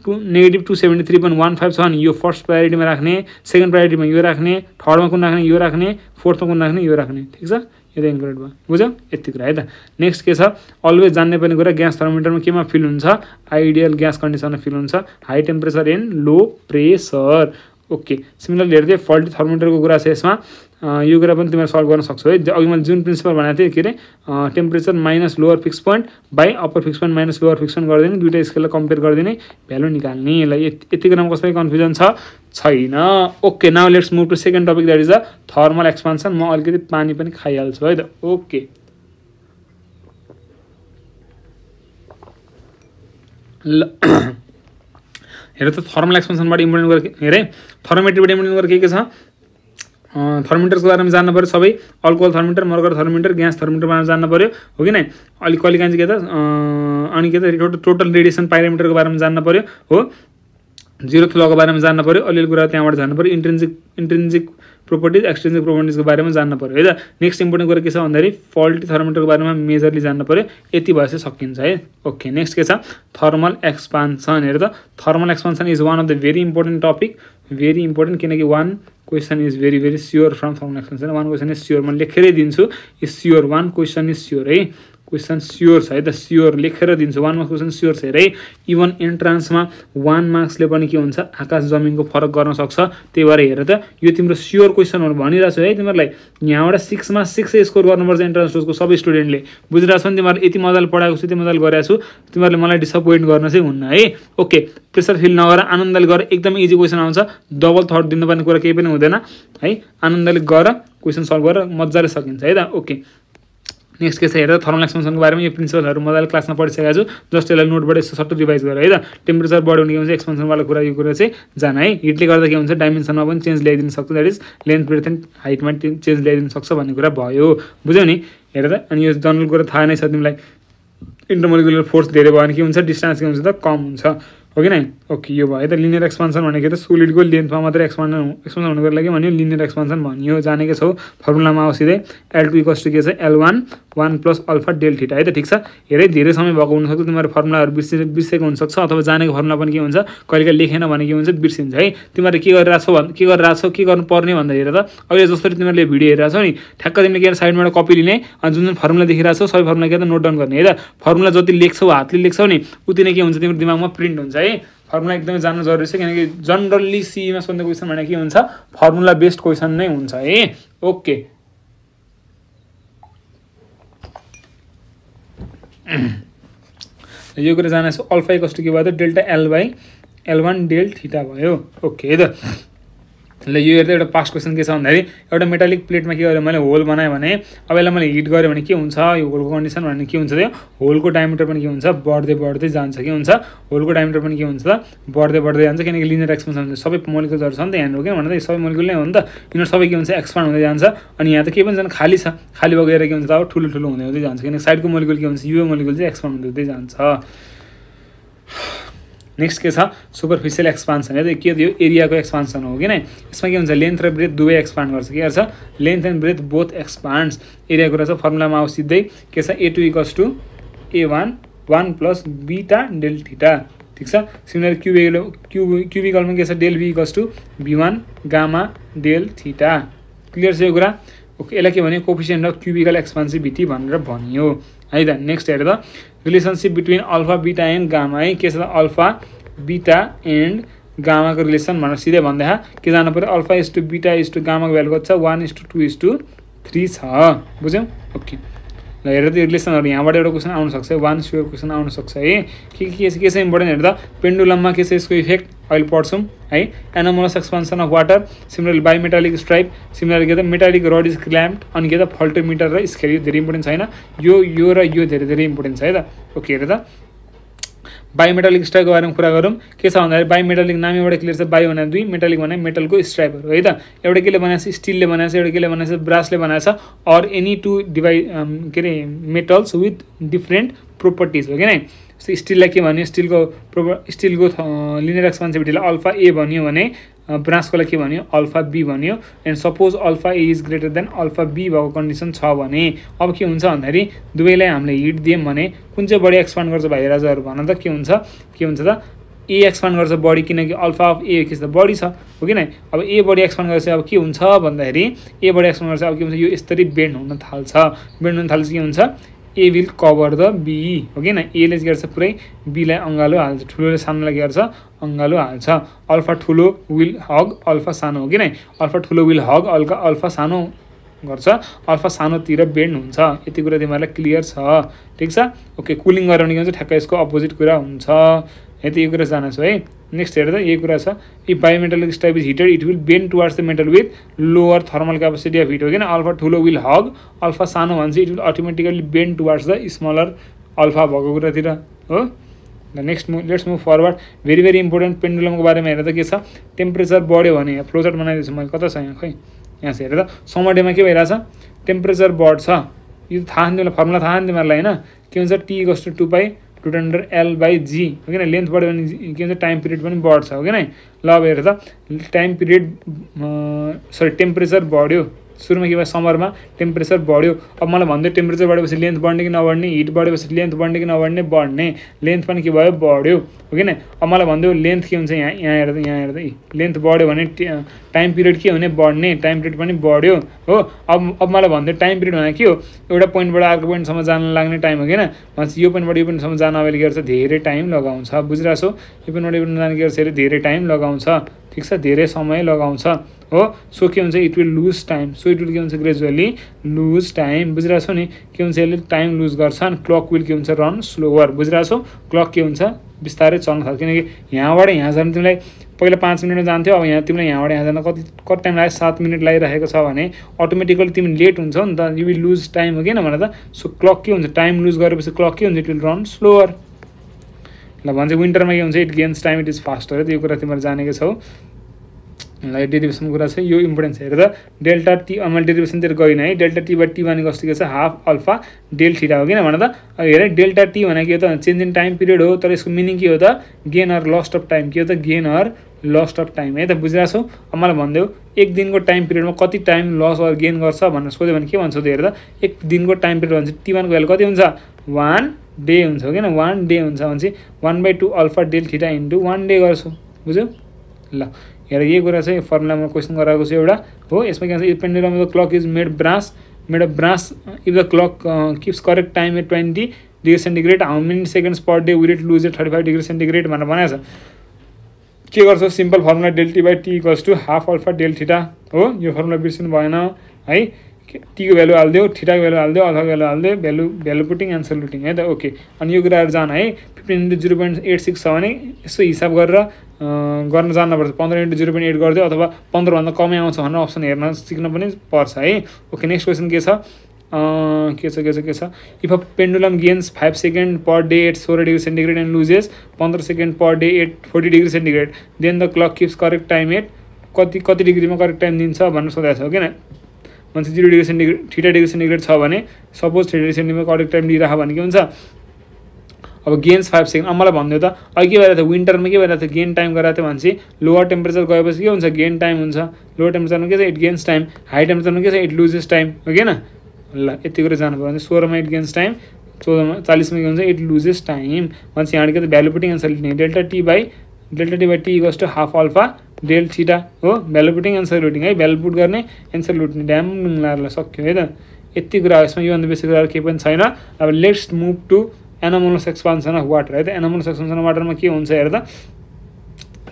-273.15 छ नि यो फर्स्ट प्रायोरिटीमा राख्ने सेकेन्ड प्रायोरिटीमा यो राख्ने थर्डमा कुन राख्ने यो राख्ने फोर्थमा कुन राख्ने यो राख्ने ठीक छ यो इन्क्लुड भयो बुझ्यौ यति कुरा है त नेक्स्ट के छ अलवेज जान्ने पनि कुरा ग्यास थर्मोमिटरमा केमा फिल हुन्छ आइडियल ग्यास कन्डिसनमा फिल हुन्छ high temperature and low pressure okay similarly हेर्दै फल्टी थर्मोमिटरको कुरा छ यसमा यो कुरा पनि तिमीले सल्भ गर्न सक्छौ है अघि मैले जुन प्रिन्सिपल भनेको थिएँ के रे temperature minus lower fix point by upper fix point minus lower fix point गर्दिने दुईटा स्केललाई कम्पेयर गर्दिने भ्यालु निकाल्ने यसलाई यतिको नाम कसरी कन्फ्युजन छैन okay now let's move to second topic that is the thermal expansion म अलिकति पानी पनि खाइहाल्छु है त ओके हेर त थर्मल एक्सपेन्सनबाट इम्पोर्टेन्ट कुरा हेरे थर्मोमेट्रीबाट इम्पोर्टेन्ट कुरा के छ थर्मोमिटरको बारेमा जान्न पर्यो सबै alcohol thermometer mercury thermometer gas thermometer बारेमा जान्न पर्यो हो कि नै अलि कलिकान्छ के त अनि के त टोटल रेडिएसन पाइरामिटरको बारेमा जान्न पर्यो हो जीरो लको बारेमा जान्न पर्यो अलिअलि कुरा त्यहाँबाट जान्न पर्यो इन्ट्रिन्सिक प्रोपर्टिज एक्सट्रिन्सिक प्रोपर्टिजको बारेमा जान्न पर्यो है त नेक्स्ट इम्पोर्टेन्ट कुरा के छ भन्दाखेरि फल्टी थर्मोमिटरको बारेमा मेजरली जान्न पर्यो यति भएपछि सकिन्छ है ओके नेक्स्ट के छ थर्मल एक्सपेन्सन हेर त thermal expansion is one of the very important topic very important किनकि one question is very very sure from thermal expansion one question is sure मैले लेखेरै दिन्छु is sure one question is sure है question sure छ है त sure लेखेर दिन्छु वानमा क्वेसन स्योर छ हेरे इभन एन्ट्रान्समा 1 मार्क्सले पनि के हुन्छ आकाश जमिनको फरक गर्न सक्छ त्यही भएर हेर त यो तिम्रो स्योर क्वेसन हो भनिरा छु है तिमीहरुलाई यहाँबाट 6 मा 6 स्कोर गर्नुपर्छ एन्ट्रान्स डोर्सको सबै स्टुडेन्टले बुझिरा छन् तिमीहरुले यति मजाले पढाएको छु त्यति मजाले गरेछु तिमीहरुले मलाई डिसअपोइन्ट गर्न चाहिँ हुन्न है ओके प्रेसर फिल नगर आनन्दले गर एकदम इजी क्वेसन आउँछ डबल थट दिनुपर्ने कुरा केही पनि हुँदैन है आनन्दले गर क्वेसन सल्भ गरेर मजाले सकिन्छ है त ओके नेक्स्ट के हेर थर्मल एक्सपेन्सन को बारे में प्रिंसिपल मजा क्लास में पढ़ी सकता जस्ट इस नोट बड़े सट्ट रिवाइज करें हाई त टेम्परेचर बढ़ाने के एक्सपेन्सन वाला कुरा ये कुछ जाना हाई हिटले गर्दा के हुन्छ डाइमेन्सनमा पनि चेन्ज ल्याइदिन सक्छ that is length breadth and हाइटमा चेन्ज ल्याइदिन सक्छ भन्ने कुरा भयो बुझ्यौ नि हेर त अनि यो जनरल कुरा थाहा नै छ तिमीलाई इन्टरमोलिकुलर फोर्स धेरै भयो भने के हुन्छ डिस्टेन्स के हुन्छ त कम हुन्छ हो कि नाइ ओके यो भयो त लिनियर एक्सपेन्सन भनेको त सोलिडको लेन्थमा मात्र एक्सपेन्सन हुनुको लागि भन्यो लिनियर एक्सपेन्सन भनियो जानेकै छौ फर्मुलामा आउ सिधै L2 = के छ L1 1 + अल्फा डेल थीटा है त ठीक छ हेरै धेरै समय भएको हुन सक्छ तिम्रो फर्मुलाहरु बिर्सेको हुन सक्छ अथवा जानेको फर्मुला पनि के हुन्छ कहिलेका लेखेन भने के हुन्छ बिर्सिन्छ है तिम्रो के गरिराछौ के गर्नु पर्ने भन्दा हेर त अहिले जसरी तिमीले भिडियो हेरिराछौ नि ठ्याक्क तिमीले के साइडबाट कपी लिने अनि जुन जुन फर्मुला देखिराछौ सबै फर्मुला के त नोट डाउन गर्ने है त फर्मुला जति लेख्छौ हातले लेख्छौ नि उति नै के हुन्छ तिम्रो दिमागमा प्रिन्ट हुन्छ है फर्मुला एकदमै जान्नु जरुरी छ किनकि जनरली सीमा सोध्ने क्वेसन भने के हुन्छ फर्मुला बेस्ड क्वेसन नै हुन्छ है ओके यो कुरा जाने छ अल्फा इक्वल्स टु के भयो त delta L by L1 del theta भयो ओके है त ल यो हेर्दा एउटा पास्ट क्वेसन के छ भन्दाखेरि एउटा मेटालिक प्लेटमा के गरे मैले होल बनाए भने अब यसलाई मैले हिट गरे भने के हुन्छ यो होलको कन्डिसन भने के हुन्छ त्यो होलको डायमिटर पनि के हुन्छ बढ्दै बढ्दै जान्छ के हुन्छ होलको डायमिटर पनि के हुन्छ त बढ्दै बढ्दै जान्छ किनकि लिनियर एक्सपेन्सन हुन्छ सबै मोलिकुलहरू छ नि त यहाँ हो किन भन्दा सबै मोलिकुल नै हो नि त यिनीहरू सबै के हुन्छ एक्सपान्ड हुँदै जान्छ अनि यहाँ त के पनि जान्छ खाली छ खाली बगेर के हुन्छ अब ठुलो ठुलो हुँदै हुँदै जान्छ किनकि साइडको मोलिकुल के हुन्छ यो मोलिकुल चाहिँ एक्सपान्ड हुँदै जान्छ नेक्स्ट के सुपरफिशियल एक्सपेन्सन है तो ये एरिया को एक्सपेन्सन हो कि इसमें के लेंथ र ब्रेथ दुवै एक्सपांड कर length and breadth both expands area को फर्मुला में आओ सीधे के A2 equals to A1 1 plus beta del theta ठीक है सीमिलर क्यूबिकल में के del be equals to B1 gamma del theta clear से ओके इसलिए के कोफिसिएंट अफ क्यूबिकल एक्सपेन्सिभिटी भनियो हाई त नेक्स्ट हेर त relationship between alpha beta and gamma हाई के अल्फा बीटा एंड गामा को रिलेसन भनेर सीधै भन्दा के जानु पर्यो alpha is to beta is to gamma को भ्यालु कति 1 इज टू 2 इज टू 3 छ बुझ्यौ ओके ल हेर त रिलेसनहरु यहाँबाट एउटा क्वेशन आउन सक्छ 1 स्क्वायर क्वेशन आउन सक्छ है के छ इम्पोर्टेन्ट हेर त पेन्डुलममा के छ यसको इफेक्ट अहिले पढ्छौं है anomalous expansion of water similarly bimetallic stripe similarly के मेटालिक रड इज क्ल्याम्प्ड अनि के फल्टोमिटर र स्केल धेरै इम्पोर्टेन्ट छैन यो र यो धेरै धेरै इम्पोर्टेन्ट छ है त ओके हेर त बायोमेटालिक स्ट्राइपको बारेमा कुरा गरौँ के छ भन्दा बायोमेटालिक नाम एउटा क्लियर छ बायो भने दुई मेटालिक भने मेटलको स्ट्राइपहरु है त एउटा केले बनाएछ स्टीलले बनाएछ एउटा केले बनाएछ ब्रासले बनाएछ अर एनी टु डिभाइस के रे मेटल्स विथ डिफरेंट प्रोपर्टीज हो कि नाइ जस्तै स्टीललाई के भन्यो स्टीलको लिनियर एक्सपेन्सिभिटीलाई अल्फा ए भन्यो भने ब्रासको लागि के भन्यो अल्फा बी भन्यो and suppose alpha A is greater than alpha B भएको कन्डिसन छ भने अब के हुन्छ भन्दाखेरि दुवैलाई हामीले हिट दियौँ भने कुन चाहिँ बढी एक्सपान्ड गर्छ भाइ राजाहरू भन त के हुन्छ त ए एक्सपान्ड गर्छ बढी किनकि अल्फा अफ ए के छ बढी छ हो कि नाइ अब ए बढी एक्सपान्ड गर्छ अब के हुन्छ भन्दाखेरि ए बढी एक्सपान्ड गर्छ अब के हुन्छ यो यसरी बेन्ड हुन थाल्छ के हुन्छ A will cover the B हो कि एले के गर्छ पुरै बीलाई अंगालो हाल्छ ठुलोले सानोलाई के गर्छ अंगालो हाल्छ अल्फा ठुलो विल हग अल्फा सानो हो कि अल्फा ठुलो विल हग अल्फा सानो गर्छ अल्फा सानोतिर बेन्ड हुन्छ यति कुरा तिमीहरुलाई क्लियर छ ठीक छ ओके कुलिङ गराउने के हुन्छ ठ्याक्क यसको अपोजिट कुरा हुन्छ यति यो कुरा जान्न छ है नेक्स्ट हेर त यही कुरा छ if bimetallic stripe is heated it will bend towards the metal with lower thermal capacity of heat हो कि अल्फा ठुलो विल हग अल्फा सानो भन्छ it will automatically bend towards the smaller alpha भएको कुरातिर हो next let's move forward very very important पेन्डुलमको बारेमा हेर त के छ टेम्परेचर बढ्यो भने फ्लोचार्ट बनाइदिन्छु मैले कता छ यहाँ खै यहाँ से हेर त समर डेमा के भइराछ टेम्परेचर बढ्छ यो थाहा नि फर्मुला थाहा नि तिमीहरूलाई हैन के हुन्छ T equals to 2 pi root under L by G हो कि लेंथ बढ़े के टाइम पीरियड भी बढ़् हो कि अब हेर त टाइम पीरियड सरी टेम्परेचर बढ़ो सुरू में के समर में टेम्परेचर बढ़ो अब मैं भन्दे टेम्परेचर बढ़े लेंथ बढ़ने कि नबढ़ने हिट बढ़े लेंथ बढ़ने कि नबढ़ने लेंथ में के भो बढ़ो हो कि अब मैं भन्दे लेंथ के होता यहाँ हेर लेंथ बढ़ो टाइम पीरियड के होने बढ़ने टाइम पीरियड भी बढ़ो हो अब मैं भन्दे टाइम पीरियड होना के हो एउटा पोइन्टबाट अर्को पोइन्टसम्म जान लाग्ने टाइम हो कि यो पोइन्टबाट यो पोइन्टसम्म जान अब के धेरै टाइम लगाउँछ बुझिराछौ यो पोइन्टबाट यो पोइन्ट जान के धेरै टाइम लगाउँछ ठीक छ धेरै समय लगाउँछ हो सो के हुन्छ it will lose time so it will के हुन्छ ग्रेजुअली लुज टाइम बुझिराछौ नि के हुन्छ यसले टाइम लुज गर्छ अनि क्लक विल के हुन्छ रन स्लोअर बुझिराछौ क्लक के हुन्छ बिस्तारै चल्न थाल्छ किनकि यहाँबाट यहाँ जान तिमीलाई पहिले 5 मिनेटमा जान्थ्यो अब यहाँ तिमीले यहाँबाट यहाँ जान कति टाइम लाग्यो 7 मिनेट लागिरहेको छ भने अटोमेटिकली तिमी लेट हुन्छौ नि त यु विल लुज टाइम हो किन भने त सो क्लक के हुन्छ टाइम लुज गरेपछि क्लक के हुन्छ इट विल रन स्लोअर ल भन्छ विन्टरमा के हुन्छ it gains time it is faster त्यो कुरा तिमीले जानेकै छौ ल डेरिभेसन कुरा छ यो इम्पोर्टेन्स हेरेर डेल्टा टी अमल डेरिभेसन तिर गइन है डेल्टा टी बाइ टी भनेको कस्तो के छ हाफ अल्फा डेल थीटा हो किन भने त हेरे डेल्टा टी भनेको यो त चेन्ज इन टाइम पिरियड हो तर यसको मिनिङ के हो त gain or lost of time के हो त gain or lost of time है त बुझिराछौ अमल भन्दै एक दिनको टाइम पिरियडमा कति टाइम लस अर गेन गर्छ भनेर सोध्यो भने के भन्छौ त हेरे त एक दिनको टाइम पिरियड भन्छ टी1 को भ्यालु कति हुन्छ 1 डे हुन्छ हो किन 1 डे हुन्छ भन्छ 1/2 alpha del theta into 1 day गर्छौ बुझ्यौ ल यार ये कुरा चाहिँ फर्मुलामा क्वेशन गराएको छ एउटा हो यसमा के भन्छ if pendulum the clock is made of brass if the clock keeps correct time at 20 degree centigrade how many seconds per day will it lose at 35 degree centigrade भनेर भनेको छ के गर्छौ simple formula del T by T equals to half alpha del theta हो यो formula बिर्सिनु भएन है टी को भ्यालु हाल्दियो थीटा को भ्यालु हाल्दियो अल्फा को भ्यालु हाल्दियो भ्यालु पुटिङ आन्सर लुटिङ है त ओके अनि यो कुराहरु जान है 15 × 0.86 छ भने यसो हिसाब गरेर गर्न जान्नुपर्छ 15 × 0.8 गर्दियो अथवा 15 भन्दा कमै आउँछ भनेर अप्सन हेर्न सिक्न पनि पर्छ है ओके नेक्स्ट क्वेशन के छ if a pendulum gains 5 second per day at 16 degree centigrade and loses 15 second per day at 40 degree centigrade then the clock keeps correct time at कति डिग्रीमा करेक्ट टाइम दिन्छ भनेर सोधेछ हो किन 0 degree centigrade theta degree centigrade छ भने suppose theta degree centigrade correct time लिइराख्यो भने के हुन्छ अब गेन्स 5 सेकेन्ड अमला भन्दियो त अघि के भइरहेको थियो विन्टरमा के भइरहेको थियो गेन टाइम गराएको थियो भनेपछि लोअर टेम्परेचर गएपछि के हुन्छ गेन टाइम हुन्छ लोअर टेम्परेचरमा के छ इट गेन्स टाइम हाई टेम्परेचरमा के छ इट लुजेस टाइम ओके न ल यति कुरा जानु पर्यो भने 16 मा इट गेन्स टाइम 14 मा 40 मा के हुन्छ इट लुजेस टाइम भनेपछि यहाँ के त भ्यालु पुटिङ आन्सर लिने delta T equals to half alpha del theta हो भ्यालु पुटिङ एन्सर लुटिङ है भ्यालु पुट गर्ने एन्सर लुट्ने ड्याम लुङ्लाहरूलाई सक्यो है त यति कुरा हो यसमा योभन्दा बेसी कुराहरू केही पनि छैन अब let's move to anomalous expansion of water है त एनोमोलस एक्सपान्सन अफ वाटरमा के हुन्छ हेर त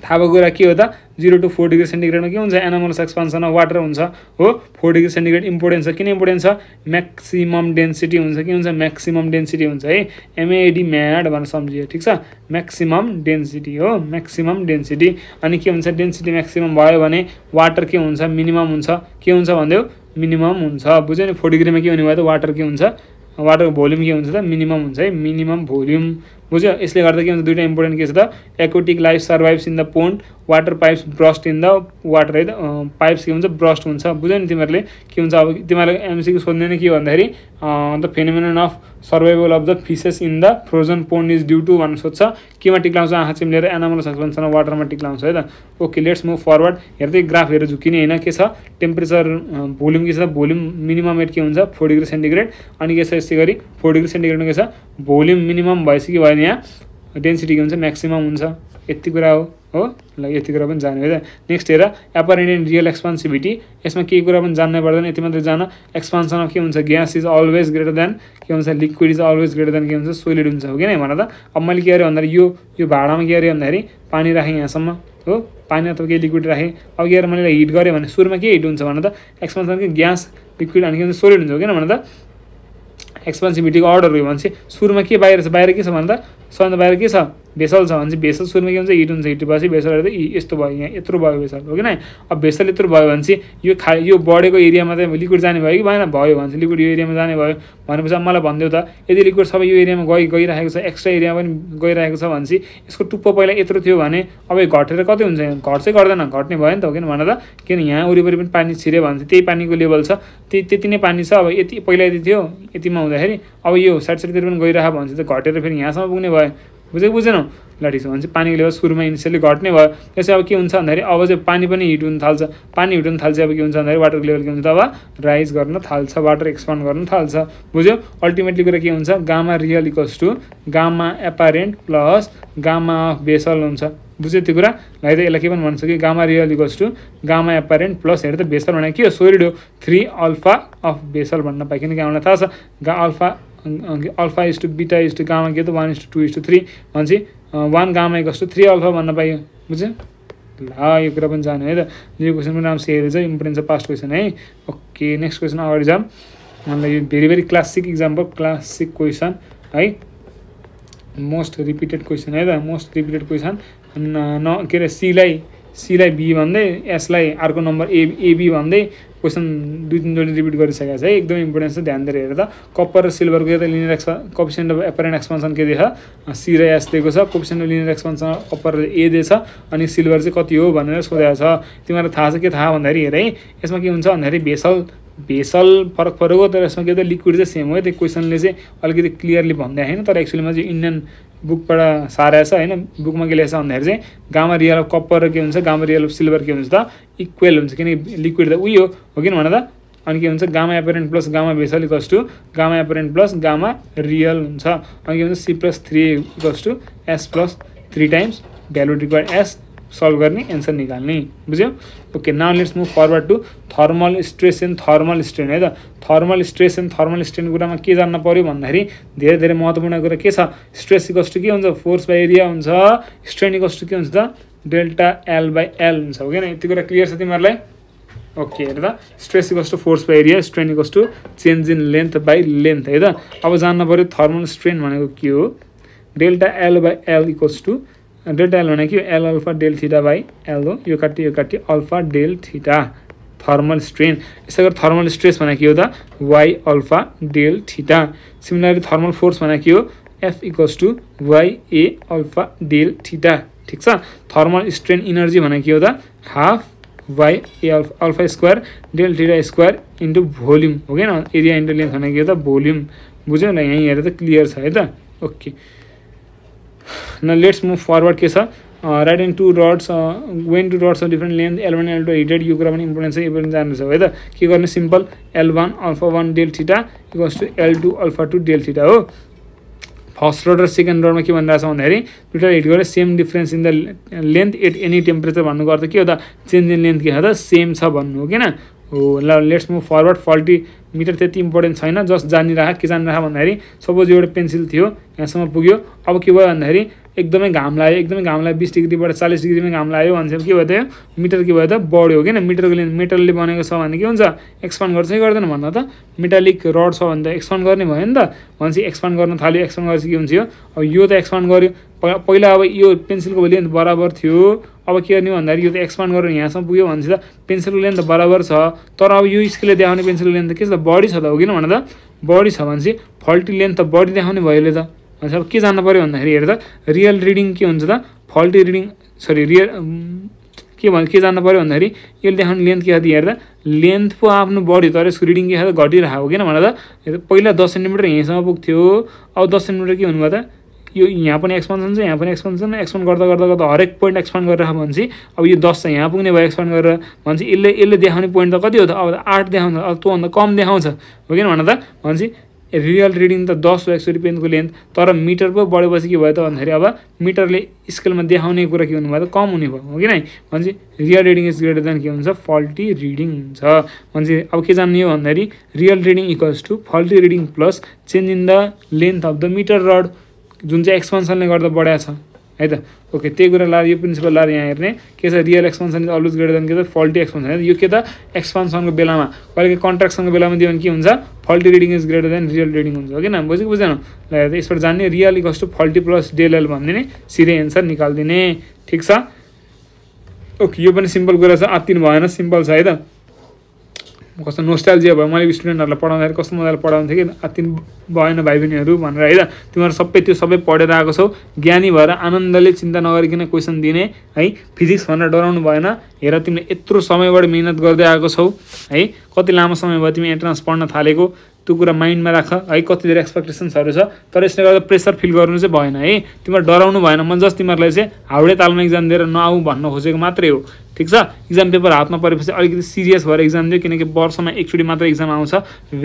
थाहा भएको कुरा के हो त 0 to 4 डिग्री सेन्टिग्रेडमा के हुन्छ एनोमोलस एक्सपान्सन अफ वाटर हुन्छ हो 4 डिग्री सेन्टिग्रेड इम्पोर्टेन्स छ किन इम्पोर्टेन्स छ म्याक्सिमम डेन्सिटी हुन्छ के हुन्छ म्याक्सिमम डेन्सिटी हुन्छ है एमएडी म्याड भनेर सम्झियो ठीक छ म्याक्सिमम डेन्सिटी हो म्याक्सिमम डेन्सिटी अनि के हुन्छ डेन्सिटी म्याक्सिमम भयो भने वाटर के हुन्छ मिनिमम हुन्छ के हुन्छ भन्दै मिनिमम हुन्छ बुझ्यो नि 4 डिग्रीमा के हुने भयो त वाटर के हुन्छ वाटर भोल्युम के हुन्छ त मिनिमम हुन्छ है मिनिमम भोल्युम बुझ्यो यसले गर्दा के हुन्छ दुईटा इम्पोर्टेन्ट के छ त aquatic life survives in the pond water pipes burst in the water है त पाइप्स के हुन्छ ब्रस्ट हुन्छ बुझ्यो नि तिमीहरूले के हुन्छ अब तिमीहरूले एमसीक्यू सोध्ने नै के भन्दाखेरि the phenomenon of survival of the fishes in the frozen pond is due to भन्ने सोध्छ केमा टिक लाउँछ आँखा चिम्लेर एनोमोलस एक्सपेन्सन वाटरमा टिक लाउँछ है त ओके लेट्स मुभ फरवर्ड हेर्दै ग्राफ हेरेर झुकिने होइन के छ टेम्परेचर भोल्युम के छ भोल्युम मिनिमम एट के हुन्छ 4 डिग्री सेन्टिग्रेड अनि के छ यसै गरी 4 डिग्री सेन्टिग्रेडमा के छ भोल्युम मिनिमम भएपछि के भयो यहाँ डेन्सिटी के हुन्छ म्याक्सिमम हुन्छ यति कुरा हो ल यति कुरा पनि जान्यो है त नेक्स्ट हेर एपरेन्ट एन्ड रियल एक्सपेन्सिभिटी यसमा केही कुरा पनि जान्नै पर्दैन यति मात्र जान एक्सपेन्सन अफ के हुन्छ gas is always greater than के हुन्छ liquid is always greater than के हुन्छ सोलिड हुन्छ हो किन भनेर त अब मैले के गरेँ भन्दाखेरि यो भाँडामा के गरेँ भन्दाखेरि पानी राखेँ यहाँसम्म हो पानी अथवा केही लिक्विड राखेँ अब के गरेर मैले हिट गरेँ भने सुरुमा के हिट हुन्छ भने त एक्सपेन्सन के ग्यास लिक्विड अनि के हुन्छ सोलिड हुन्छ हो किन भने त एक्सपेन्सिभिटीको अर्डर हो भने सुरुमा के बाहिर छ बाहिर के छ भन्दा सबभन्दा बाहिर के छ भेसल छ भने भेसल सुरुमा के हुन्छ हिट हुन्छ हिटेपछि भेसल त यस्तो भयो यहाँ यत्रो भयो भेसल हो किन अब भेसल यत्रो भयो भने यो बढेको एरियामा चाहिँ लिक्विड जाने भयो कि भएन भयो भने लिक्विड यो एरियामा जाने भयो भनेपछि मलाई भनिदियो त यदि लिक्विड सबै यो एरियामा गइरहेको छ एक्स्ट्रा एरियामा पनि गइरहेको छ भने यसको टुप्पो पहिला यत्रो थियो भने अब घटेर कति हुन्छ घट्छै घट्दैन घट्ने भयो नि त हो किन भनेर किन यहाँ वरिपरि पनि पानी छिर्यो भने त्यही पानीको लेभल छ त्यति नै पानी छ अब यति पहिला यति थियो यतिमा हुँदाखेरि अब यो साइडतिर पनि गइरहेको भने चाहिँ घटेर फेरि यहाँसम्म पुग्ने भयो बुझेनौ ल ठिक छ भने पानीको लेभल सुरुमा इनिसियली घट्ने भयो त्यसै अब के हुन्छ भन्दाखेरि अब चाहिँ पानी पनि हिट हुन थाल्छ पानी हिट हुन थाल्छ अब के हुन्छ भन्दाखेरि वाटरको लेभल के हुन्छ अब राइज गर्न थाल्छ वाटर एक्सपान्ड गर्न थाल्छ बुझ्यो अल्टिमेटली कुरा के हुन्छ gamma real equals to gamma apparent plus gamma of vessel हुन्छ बुझ्यो त्यो कुरा ल है त यसलाई के पनि भन्छ कि gamma real equals to gamma apparent plus हेर त बेसल भनेको के हो सोलिड हो 3 अल्फा अफ बेसल भन्न पाइकन के हामीलाई थाहा छ alpha is to beta is to gamma के त 1:2:3 भनेपछि 1 गामा इक्वल्स टु 3 अल्फा भन्न पाइयो बुझ्यो ल यो कुरा पनि जाने है त यो क्वेसन पनि राम्रो हेरेर चाहिँ इम्पोर्टेन्ट छ पास्ट क्वेसन है ओके नेक्स्ट क्वेसन अगाडि जाऊँ मलाई यो very very classic example classic question है मोस्ट रिपिटेड क्वेसन है त मोस्ट रिपिटेड क्वेसन न के अरे सीलाई C लाई B भन्दै S लाई अर्को नम्बर AB भन्दै क्वेशन दुई तीन चोटी रिपीट गरिसकेको छ है एकदम इम्पोर्टेन्ट छ ध्यान दिएर हेर्दा कपर र सिल्भर को त linear coefficient of apparent expansion के देख C र S दिएको छ coefficient of linear expansion copper A देछ अनि सिल्भर चाहिँ कति हो भनेर सोधेको छ तिमीलाई थाहा छ के थाहा भन्दाखेरि हेर है यसमा के हुन्छ भन्दाखेरि बेसल फरक फरक हो तर यसमा के त लिक्विड चाहिँ सेम हो त्यो क्वेशनले चाहिँ अलिकति क्लियरली भन्दै हैन तर एक्चुअलीमा चाहिँ इन्डियन बुक पढा सारा छ हैन बुकमा के लेख्छ भन्दाखेरि चाहिँ गामा रियल अफ कपर के हुन्छ गामा रियल अफ सिल्भर के हुन्छ त इक्वल हुन्छ किन लिक्विड त उही हो किन भने त अनि के हुन्छ gamma apparent plus gamma vessel equals to gamma apparent plus gamma real हुन्छ अनि के हुन्छ c + 3 = s + 3 times value required s solve गर्ने एन्सर निकाल्ने बुझ्यौ okay now let's move forward to thermal stress and thermal strain है त thermal stress and thermal strain कुरामा के जान्न पर्यो भन्दाखेरि धेरै धेरै महत्त्वपूर्ण कुरा के छ स्ट्रेस इक्वल्स टु के हुन्छ फोर्स बाइ एरिया हुन्छ स्ट्रेन इक्वल्स टु के हुन्छ त डेल्टा एल बाइ एल हुन्छ हो किन यति कुरा क्लियर छ तिमीहरुलाई ओके हेर्दा stress equals to force by area strain equals to change in length by length है त अब जान्न पर्यो थर्मल स्ट्रेन भनेको के हो delta L by L equals to delta L भनेको L alpha del theta by L हो यो काटी alpha del theta thermal strain यसै गरी थर्मल स्ट्रेस भनेको के हो त Y alpha del theta similarly thermal force भनेको के हो F equals to Y A alpha del theta ठीक छ थर्मल स्ट्रेन इनर्जी भनेको के हो त half Y A alpha square del theta square into volume हो किन एरिया इन्टु लेन्थ भनेको के हो त भोल्युम बुझ्यौ न यहाँ हेरेर त क्लियर छ है त okay Now let's move forward के छ right and two rods when two rods different length L one L two heated यो कुरा पनि इम्पोर्टेन्ट छ यो पनि जान्नु छ है त के गर्ने simple L one alpha one del theta equals to L two alpha two del theta हो फर्स्ट रड र सेकेन्ड रडमा के भनिरहेको छ भन्दाखेरि दुईवटा हिट गरेर same difference in the length at any temperature भन्नुको अर्थ के हो त चेन्ज इन लेन्थ के हो त सेम छ भन्नु हो किन हो ल let's move forward faulty meter त्यति इम्पोर्टेन्ट छैन जस्ट जानिराख के जानिराख भन्दाखेरि सपोज एउटा पेन्सिल थियो यहाँसम्म पुग्यो अब के भयो भन्दाखेरि एकदमै घाम लाग्यो 20 डिग्रीबाट 40 डिग्रीमै घाम लाग्यो भनेपछि के भयो त मिटर के भयो त बढ्यो किन मिटरको लेन्थ मेटलले बनेको छ भने के हुन्छ एक्सपान्ड गर्छ कि गर्दैन भन्न त मेटालिक रड छ भने त एक्सपान्ड गर्ने भयो नि त भनेपछि एक्सपान्ड गर्न थाल्यो एक्सपान्ड गरेपछि के हुन्छ यो अब यो त एक्सपान्ड गर्यो पहिला अब यो पेन्सिलको लेन्थ बराबर थियो अब के गर्ने भन्दाखेरि यो त एक्सपान्ड गरेर यहाँसम्म पुग्यो भनेपछि त पेन्सिलको लेन्थ त बराबर छ तर अब यो स्केलले देखाउने पेन्सिलको लेन्थ त के छ त बढी छ त हो किन भने त बढी छ भनेपछि फल्टी लेन्थ त बढी देखाउने भयोले त अनि अब के जान्न पर्यो भन्दाखेरि हेर त रियल रिडिङ के हुन्छ त फल्टी रिडिङ सरी रियल के जान्न पर्यो भन्दाखेरि यसले देखाउने लेन्थ के थियो हेर्दा लेन्थ पो आफ्नो बढ्यो तर यसको रिडिङ के थियो घटिरहेको हो किन भनेर त पहिला 10 सेन्टिमिटर यहीँसम्म पुग्थ्यो अब 10 सेन्टिमिटर के हुनुभयो त यो यहाँ पनि एक्सपेन्सन छ यहाँ पनि एक्सपेन्सन एक्सपेन्ड गर्दा गर्दा गर्दा हरेक पोइन्ट एक्सपेन्ड गरेर भनेपछि अब यो 10 छ यहाँ पुग्ने भयो एक्सपेन्ड गरेर भनेपछि यसले देखाउने पोइन्ट त कति हो त अब 8 देखाउँछ अब त्योभन्दा कम देखाउँछ हो किन भनेर त भनेपछि रियल रिडिङ त 10 हो एक्चुअली पेनको लेन्थ तर मिटर पो बढेपछि के भयो त भन्दाखेरि अब मिटरले स्केलमा देखाउने कुरा के हुनुभयो त कम हुने भयो हो कि नै भन्छ real reading is greater than के हुन्छ फल्टी रिडिङ हुन्छ भन्छ अब के जान्ने हो भन्दाखेरि real reading equals to faulty reading plus change in the length of the meter rod जुन चाहिँ एक्सपेन्सनले गर्दा बढ्या छ है त ओके त्यही कुरा लाएर यो प्रिन्सिपल लाएर यहाँ हेर्ने के छ real expansion is always greater than के त फल्टी एक्सपेन्सन है यो के त एक्सपेन्सनको बेलामा कहिले कन्ट्र्याक्सनको बेलामा दियो भने के हुन्छ faulty reading is greater than real reading हुन्छ किन बुझ्यो बुझेन ल यसबाट जान्ने real equals to faulty plus del L भनिदिने सिधै एन्सर निकालिदिने ठिक छ ओके यो पनि सिम्पल कुरा छ आत्तिनु भएन सिम्पल छ है त कस्तो नोस्टाल्जिया भयो मैले स्टुडेन्टहरूलाई पढाउँदाखेरि कस्तो मजाले पढाउँथेँ कि आत्तिनु भएन भाइ बहिनीहरू भनेर है त तिमीहरू सबै त्यो सबै पढेर आएको छौ ज्ञानी भएर आनन्दले चिन्ता नगरिकन क्वेसन दिने है फिजिक्स भनेर डराउनु भएन हेर तिमीले यत्रो समयबाट मिहिनेत गर्दै आएको छौ है कति लामो समय भयो तिमी एन्ट्रान्स पढ्न थालेको त्यो कुरा माइन्डमा राख है कति धेरै एक्सपेक्टेसन्सहरू छ तर यसले गर्दा प्रेसर फिल गर्नु चाहिँ भएन है तिमीहरू डराउनु भएन म जस्ट तिमीहरूलाई चाहिँ हाउडे तालमा एक्जाम दिएर नआऊ भन्न खोजेको मात्रै हो ठिक छ एक्जाम पेपर हातमा परेपछि अलिकति सिरियस भएर एक्जाम दियो किनकि वर्षमा एकचोटि मात्र एक्जाम आउँछ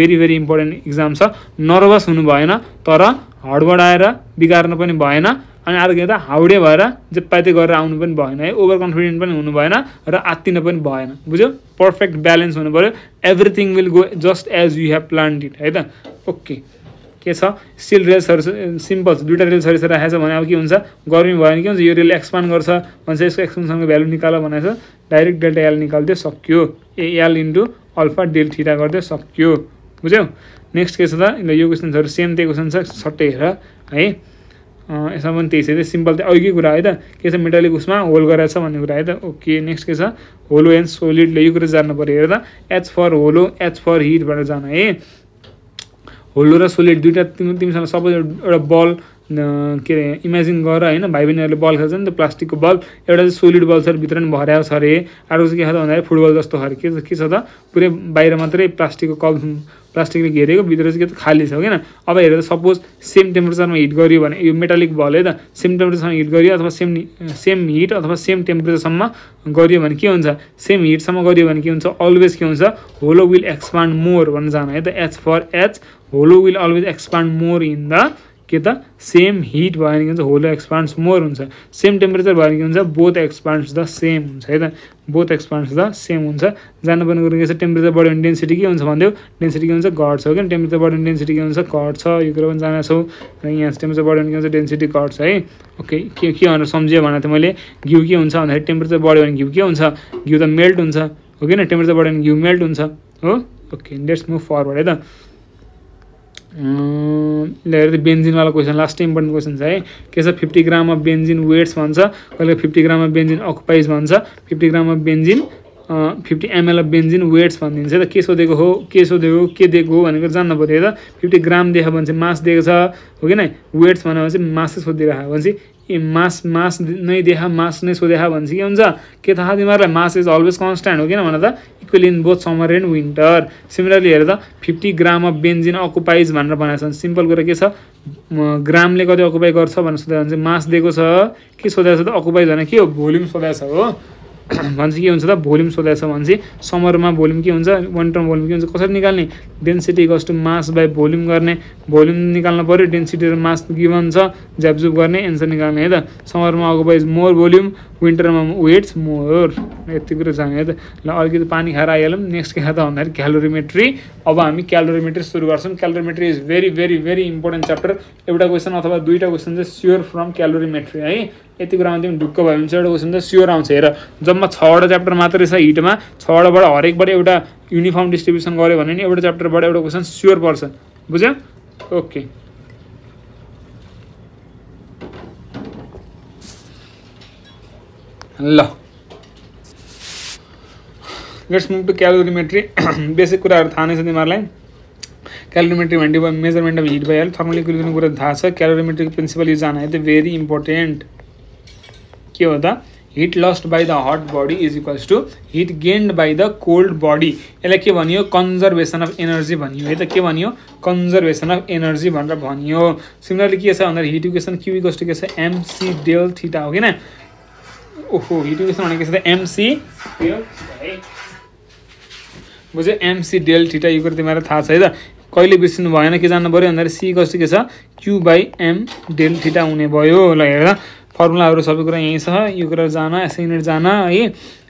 भेरी भेरी इम्पोर्टेन्ट एक्जाम छ नर्भस हुनु भएन तर हडबडाएर बिगार्न पनि भएन अनि अर्को यता हाउडे भएर जे पाइते गरेर आउनु पनि भएन है ओभर कन्फिडेन्ट पनि हुनु भएन र आत्तिन पनि भएन बुझ्यो पर्फेक्ट ब्यालेन्स हुनु पर्यो everything will go just as you have planned it है त ओके के छ स्टिल रेल्सहरू सिम्पल छ दुईवटा रेल्सहरू छ राखेको छ भने अब के हुन्छ गर्मी भयो भने के हुन्छ यो रेल एक्सपान्ड गर्छ भन्छ यसको एक्सपेन्सनको भ्यालु निकाल भनेको छ डाइरेक्ट डेल्टा एल निकालिदियो सक्यो AL into alpha del theta गरिदियो सक्यो बुझ्यौ नेक्स्ट के छ त यो क्वेसन्सहरू सेम त्यही क्वेसन छ सट्टै हेर है यसमा पनि त्यही छ नि सिम्पल त्यो अघि कुरा है त के छ मेटालिक उसमा होल गरेछ भन्ने कुरा है त ओके नेक्स्ट के छ होलो एन्ड सोलिड ले यो कुरा जान्न पर्यो हेर्दा H for hollow H for heat भनेर जान है होलो र सोलिड दुईटा तिमीसँग सपोज एउटा बल के रे इमेजिन गर हैन भाइ बहिनीहरुले बल खेल्छ नि त्यो प्लास्टिकको बल एउटा चाहिँ सोलिड बल छ भित्र नि भर्याउ छ रे अर्को चाहिँ के छ भन्दा फुटबल जस्तो हर के छ त पुरै बाहिर मात्रै प्लास्टिकको कप प्लास्टिकले घेरेको भित्र चाहिँ के त खाली छ हैन अब हेर्दा सपोज सेम टेम्परेचरमा हिट गरियो भने यो मेटालिक बल है त सेम टेम्परेचरमा हिट गरियो अथवा सेम हिट अथवा सेम टेम्परेचरसम्म गरियो भने के हुन्छ सेम हिटसम्म गरियो भने के हुन्छ अलवेज के हुन्छ होलो विल एक्सपान्ड मोर भन्न जान है त H for H hollow will always expand more in the के त सेम हिट भयो भने होलो एक्सपान्ड्स मोर हुन्छ सेम टेम्परेचर भयो भने हुन्छ बोथ एक्सपान्ड्स द सेम हुन्छ है त बोथ एक्सपान्ड्स द सेम हुन्छ जान्नुपर्ने कुरा के छ टेम्परेचर बढ्यो भने डेन्सिटी के हुन्छ भन्दै डेन्सिटी के हुन्छ घट्छ हो किन टेम्परेचर बढ्यो भने डेन्सिटी के हुन्छ घट्छ यो कुरा पनि जान्न छौ र यहाँ टेम्परेचर बढ्यो भने के हुन्छ डेन्सिटी घट्छ है ओके के भनेर समझे भने त मैले घिउ के हुन्छ भन्दाखेरि टेम्परेचर बढ्यो भने घिउ के हुन्छ घिउ त मेल्ट हुन्छ हो किन टेम्परेचर बढ्यो भने घिउ मेल्ट हुन्छ हो ओके लेट्स मुभ फरवर्ड है त ल बेन्जिन वाला क्वेसन लास्ट इम्पोर्टेन्ट क्वेसन छ है के छ 50 ग्राम अफ बेन्जिन वेट्स भन्छ कहिले 50 ग्राम अफ बेन्जिन अकुपाइज भन्छ 50 gram of benzene 50 ml of benzene weighs भन्दिन्छ है त के सोधेको हो के दिएको हो भनेर जान्न पर्यो है त 50 ग्राम देखा भन्छ मास दिएको छ हो कि नै वेट्स भनेपछि मास सोधिराखेको भन्छ मास नै देखा मास नै सोधेको भन्छ के हुन्छ के थाहा तिमीहरुलाई मास इज अलवेज कन्स्टन्ट हो किन भन्दा equal in both summer and winter similarly हेर्दा 50 ग्राम अफ बेन्जिन अकुपाइज भनेर भनेको छ सिम्पल कुरा के छ ग्रामले कति अकुपाइ गर्छ भनेर सोधेको हुन्छ मास दिएको छ के सोधेको छ त अकुपाइ भने के हो भोल्युम सोधेको छ हो भन्छ के हुन्छ त भोल्युम सोधेको छ भन्छ समरमा भोल्युम के हुन्छ विन्टरमा भोल्युम के हुन्छ कसरी निकाल्ने density equals to mass by volume गर्ने भोल्युम निकाल्नु पर्यो डेन्सिटी र मास गिवन छ ज्यापजुप गर्ने एन्सर निकाल्ने है त समरमा अकुपाइज मोर भोल्युम विन्टरमा वेट्स मोर यति कुरा जाने है त ल अलिकति पानी खाएर आइहालौँ नेक्स्ट के त भन्दाखेरि क्यालोरिमेट्री अब हामी क्यालोरिमेट्री सुरु गर्छौँ calorimetry is very very very important chapter एउटा क्वेसन अथवा दुईटा क्वेसन चाहिँ स्योर फ्रम क्यालोरिमेट्री है यति कुरामा तिमी ढुक्क भयो भने एउटा क्वेसन त स्योर आउँछ हेर जम्मा 6 वटा च्याप्टर मात्रै छ हिटमा 6 वटाबाट हरेकबाट एउटा युनिफर्म डिस्ट्रिब्युसन गर्यो भने नि एउटा च्याप्टरबाट एउटा क्वेसन स्योर पर्छ बुझ्यौ ओके ल let's move to calorimetry basic कुराहरु थाहा नै छ तिमीहरुलाई क्यालोरिमेट्री भन्ने भयो मेजरमेन्ट अफ हिट भयो थर्मल इक्विलिब्रियम कुरा थाहा छ क्यालोरिमेट्रीको प्रिन्सिपल यो जान्न है त भेरी इम्पोर्टेन्ट के हो त heat lost by the hot body is equals to heat gained by the cold body यसलाई के भनियो कंजर्वेशन अफ एनर्जी भनियो है त के भनियो कंजर्वेशन अफ एनर्जी भनेर भनियो सिमिलरली के छ भन्दा heat equation Q equals to के छ एमसी डेल थीटा हो किन ओहो हिट इक्वेसन भनेको के छ त एमसी डेल है बुझ्यो एमसी डेल थीटा यो कुरा तिमीलाई थाहा छ है त कहिले बिर्सिनु भएन के जान्नु पर्यो भन्दा सी इक्वल्स टू के छ Q by M del theta हुने भयो ल हेर्दा फर्मुलाहरु सबै कुरा यही छ यो कुरा जान एसिड जान है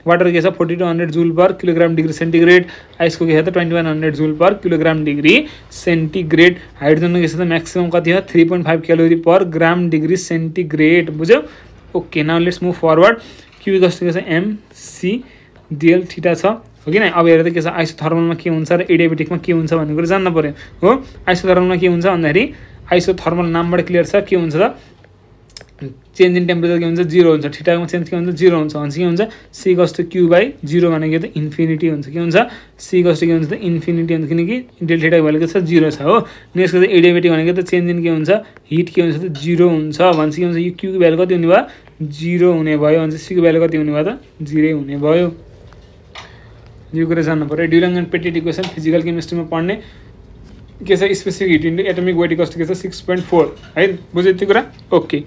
वाटर के छ 4200 joule per kilogram degree centigrade ice को के छ त 2100 joule per kilogram degree centigrade hydrogen के छ त मैक्सिमम कति हो 3.5 calorie per gram degree centigrade बुझ्यौ okay now let's move forward Q equals to के छ एम सी डेल थीटा छ हो किन अब हेर्दा के छ आइसोथर्मलमा के हुन्छ र एडियाबेटिकमा के हुन्छ भन्ने कुरा जान्न पर्यो हो आइसोथर्मलमा के हुन्छ भन्दाखेरि आइसोथर्मल नामबाट क्लियर छ के हुन्छ त चेंज इन टेम्परेचर के हुन्छ 0 हुन्छ थीटा को चेंज के हुन्छ 0 हुन्छ अनि के हुन्छ c equals to q by 0 भनेको त इन्फिनिटी हुन्छ के हुन्छ c इक्वल्स टु के हुन्छ त इन्फिनिटी हुन्छ किनकि डेल्टा थीटा भ्यालु के छ 0 छ हो नेक्स्ट चाहिँ एडियाबेटिक भनेको त चेंज इन के हुन्छ हिट के हुन्छ त 0 हुन्छ भन्छ के हुन्छ यो q को भ्यालु कति हुने भयो 0 हुने भयो अनि c को भ्यालु कति हुने भयो त 0 हुने भयो यो कुरा जान्न पर्यो Dulong and Petit equation physical केमिस्ट्रीमा पढ्ने के छ specific heat into atomic weight equals to के छ 6.4 है बुझ्यो त्यो कुरा ओके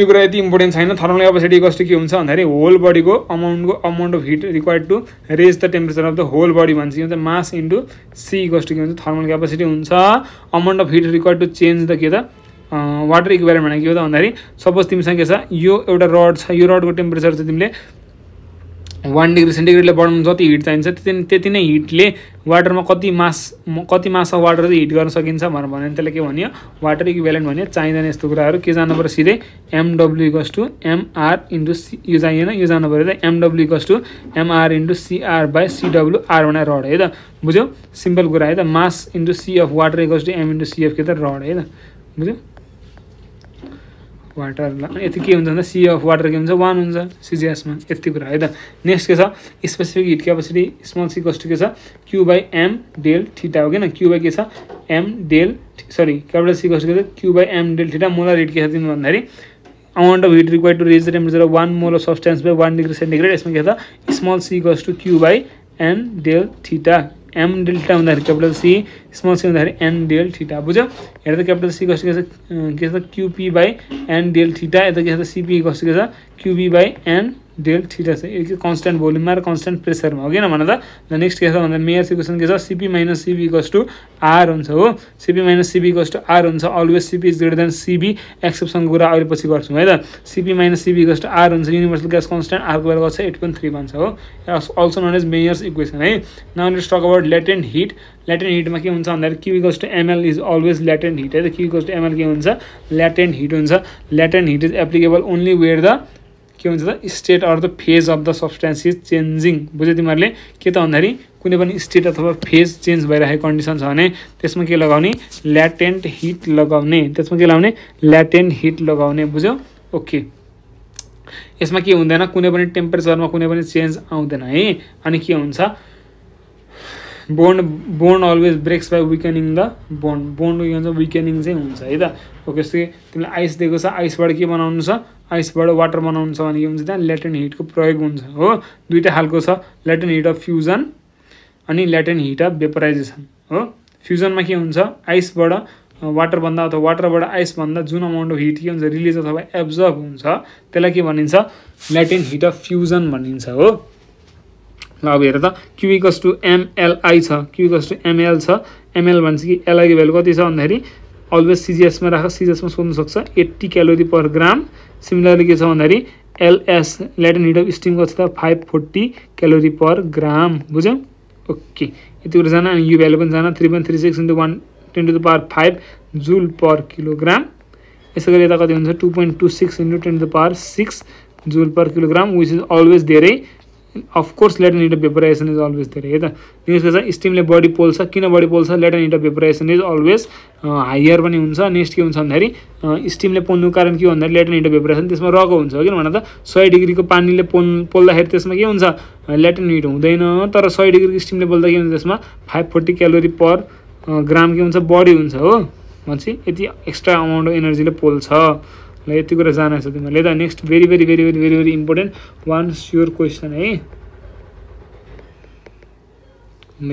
यो कुरा यति इम्पोर्टेन्ट छैन थर्मल क्यापेसिटी इक्वल्स टु के हुन्छ भन्दाखेरि होल बडीको amount of heat required to raise the temperature of the whole body भन्छ के हुन्छ mass into C equals to के हुन्छ थर्मल क्यापेसिटी हुन्छ amount of heat required to change the के त वाटर इक्विभ्यालेन्ट भनेको के हो त भन्दाखेरि सपोज तिमीसँग के छ यो एउटा रड छ यो रडको टेम्परेचर चाहिँ तिमीले 1 डिग्री सेन्टिग्रेडले बढाउनु जति हिट चाहिन्छ त्यति नै हिटले वाटरमा कति मास अफ वाटर चाहिँ हिट गर्न सकिन्छ भनेर भन्यो त्यसले के भनियो वाटर इक्विभ्यालेन्ट भन्यो चाहिँदैन यस्तो कुराहरु के जानु पर्यो सिधै mw = mr * c यो चाहिएन यो जानु पर्यो त mw = mr * cr / cw r भने रड है त बुझ्यो सिम्पल कुरा है त mass * c of water = m * c of के त रड है त बुझ्यो water sea of water के हुन्छ 1 हुन्छ सीजीएस मा यति कुरा है त नेक्स्ट के छ specific heat capacity small c equals to के छ q by m del theta हो किन q बाइ के छ m del sorry capital c equals to के छ q by m del theta molar heat के छ तिमी भन्दाखेरि amount of heat required to reach the temperature of 1 mole of substance by 1 degree centigrade यसमा के छ small c equals to q by m del theta m del theta on the capital C, small c on the n del theta. Buja, at the capital C goes together QP by n del theta, at the CP goes together QP by n del theta. So, constant volume or constant pressure. Again, another the next case on the Mayer's equation is CP minus CB equals to R on so CP minus CB equals to R on so always CP is greater than CB, exception Gura or Posigots. Whether CP minus CB equals to R on the universal gas constant R square was 8.31. So, also known as Mayer's equation. Now, let's talk about latent heat. Latent heat ma ke huncha bhandakhari q equals to ml is always latent heat hai q equals to ml ke huncha latent heat huncha. Latent heat is applicable only where the के हुन्छ त state or the phase of the substance is changing बुझे तिमीहरुले के त भन्दाखेरि कुनै पनि स्टेट अथवा फेज चेन्ज भइरहेको कन्डिसन छ भने त्यसमा के लगाउने ल्याटेन्ट हिट लगाउने त्यसमा के लगाउने ल्याटेन्ट हिट लगाउने बुझ्यौ ओके यसमा के हुँदैन कुनै पनि टेम्परेचरमा कुनै पनि चेन्ज आउँदैन है अनि के हुन्छ bond always breaks by weakening the bond weakening चाहिँ हुन्छ है त ओके जस्तै तिमीले आइस दिएको छ आइसबाट के बनाउनु छ आइसबाट वाटर बनाउनु छ भने के हुन्छ त ल्याटेन्ट हिटको प्रयोग हुन्छ हो दुईटा हालको छ ल्याटेन्ट हिट अफ फ्यूजन अनि ल्याटेन्ट हिट अफ वेपराइजेसन हो फ्यूजनमा के हुन्छ आइसबाट वाटर भन्दा अथवा वाटरबाट आइस भन्दा जुन अमाउन्ट अफ हिट के हुन्छ रिलीज अथवा एब्जर्ब हुन्छ त्यसलाई के भनिन्छ ल्याटेन्ट हिट अफ फ्यूजन भनिन्छ हो ल अब हेर त q equals to mli छ q equals to ml छ ml भन्छ कि l को भ्यालु कति छ भन्दाखेरि always cgs मा राख cgs मा सोध्न सक्छ 80 क्यालोरी पर ग्राम सिमिलरली के छ भन्दाखेरि ls latent heat of steam कति छ 540 क्यालोरी पर ग्राम बुझ्यौ ओके यति कुरा जान अनि यो भ्यालु पनि जान 3.36 * 1 10 to the power 5 joule per kilogram यसैगरी यता कति हुन्छ 2.26 * 10 to the power 6 joule per kilogram which is always धेरै of course latent heat of vaporization is always there है त नेक्स्ट के छ स्टीमले बॉडी पोल्छ किन बॉडी पोल्छ latent heat of vaporization is always higher पनि हुन्छ नेक्स्ट के हुन्छ भन्दाखेरि स्टीमले पोल्नुको कारण के हो भन्दा latent heat of vaporization त्यसमा रगो हुन्छ हो किन भन्दा 100 डिग्रीको पानीले पोल्दाखेरि त्यसमा के हुन्छ latent heat हुँदैन तर 100 डिग्रीको स्टीमले पोल्दा के हुन्छ त्यसमा 540 क्यालोरी पर ग्राम के हुन्छ बॉडी हुन्छ हो भन्छ यति एक्स्ट्रा अमाउन्ट अफ एनर्जीले पोल्छ ल यति कुरा जान्न छ तिमीले त next very very very very very very important one sure question है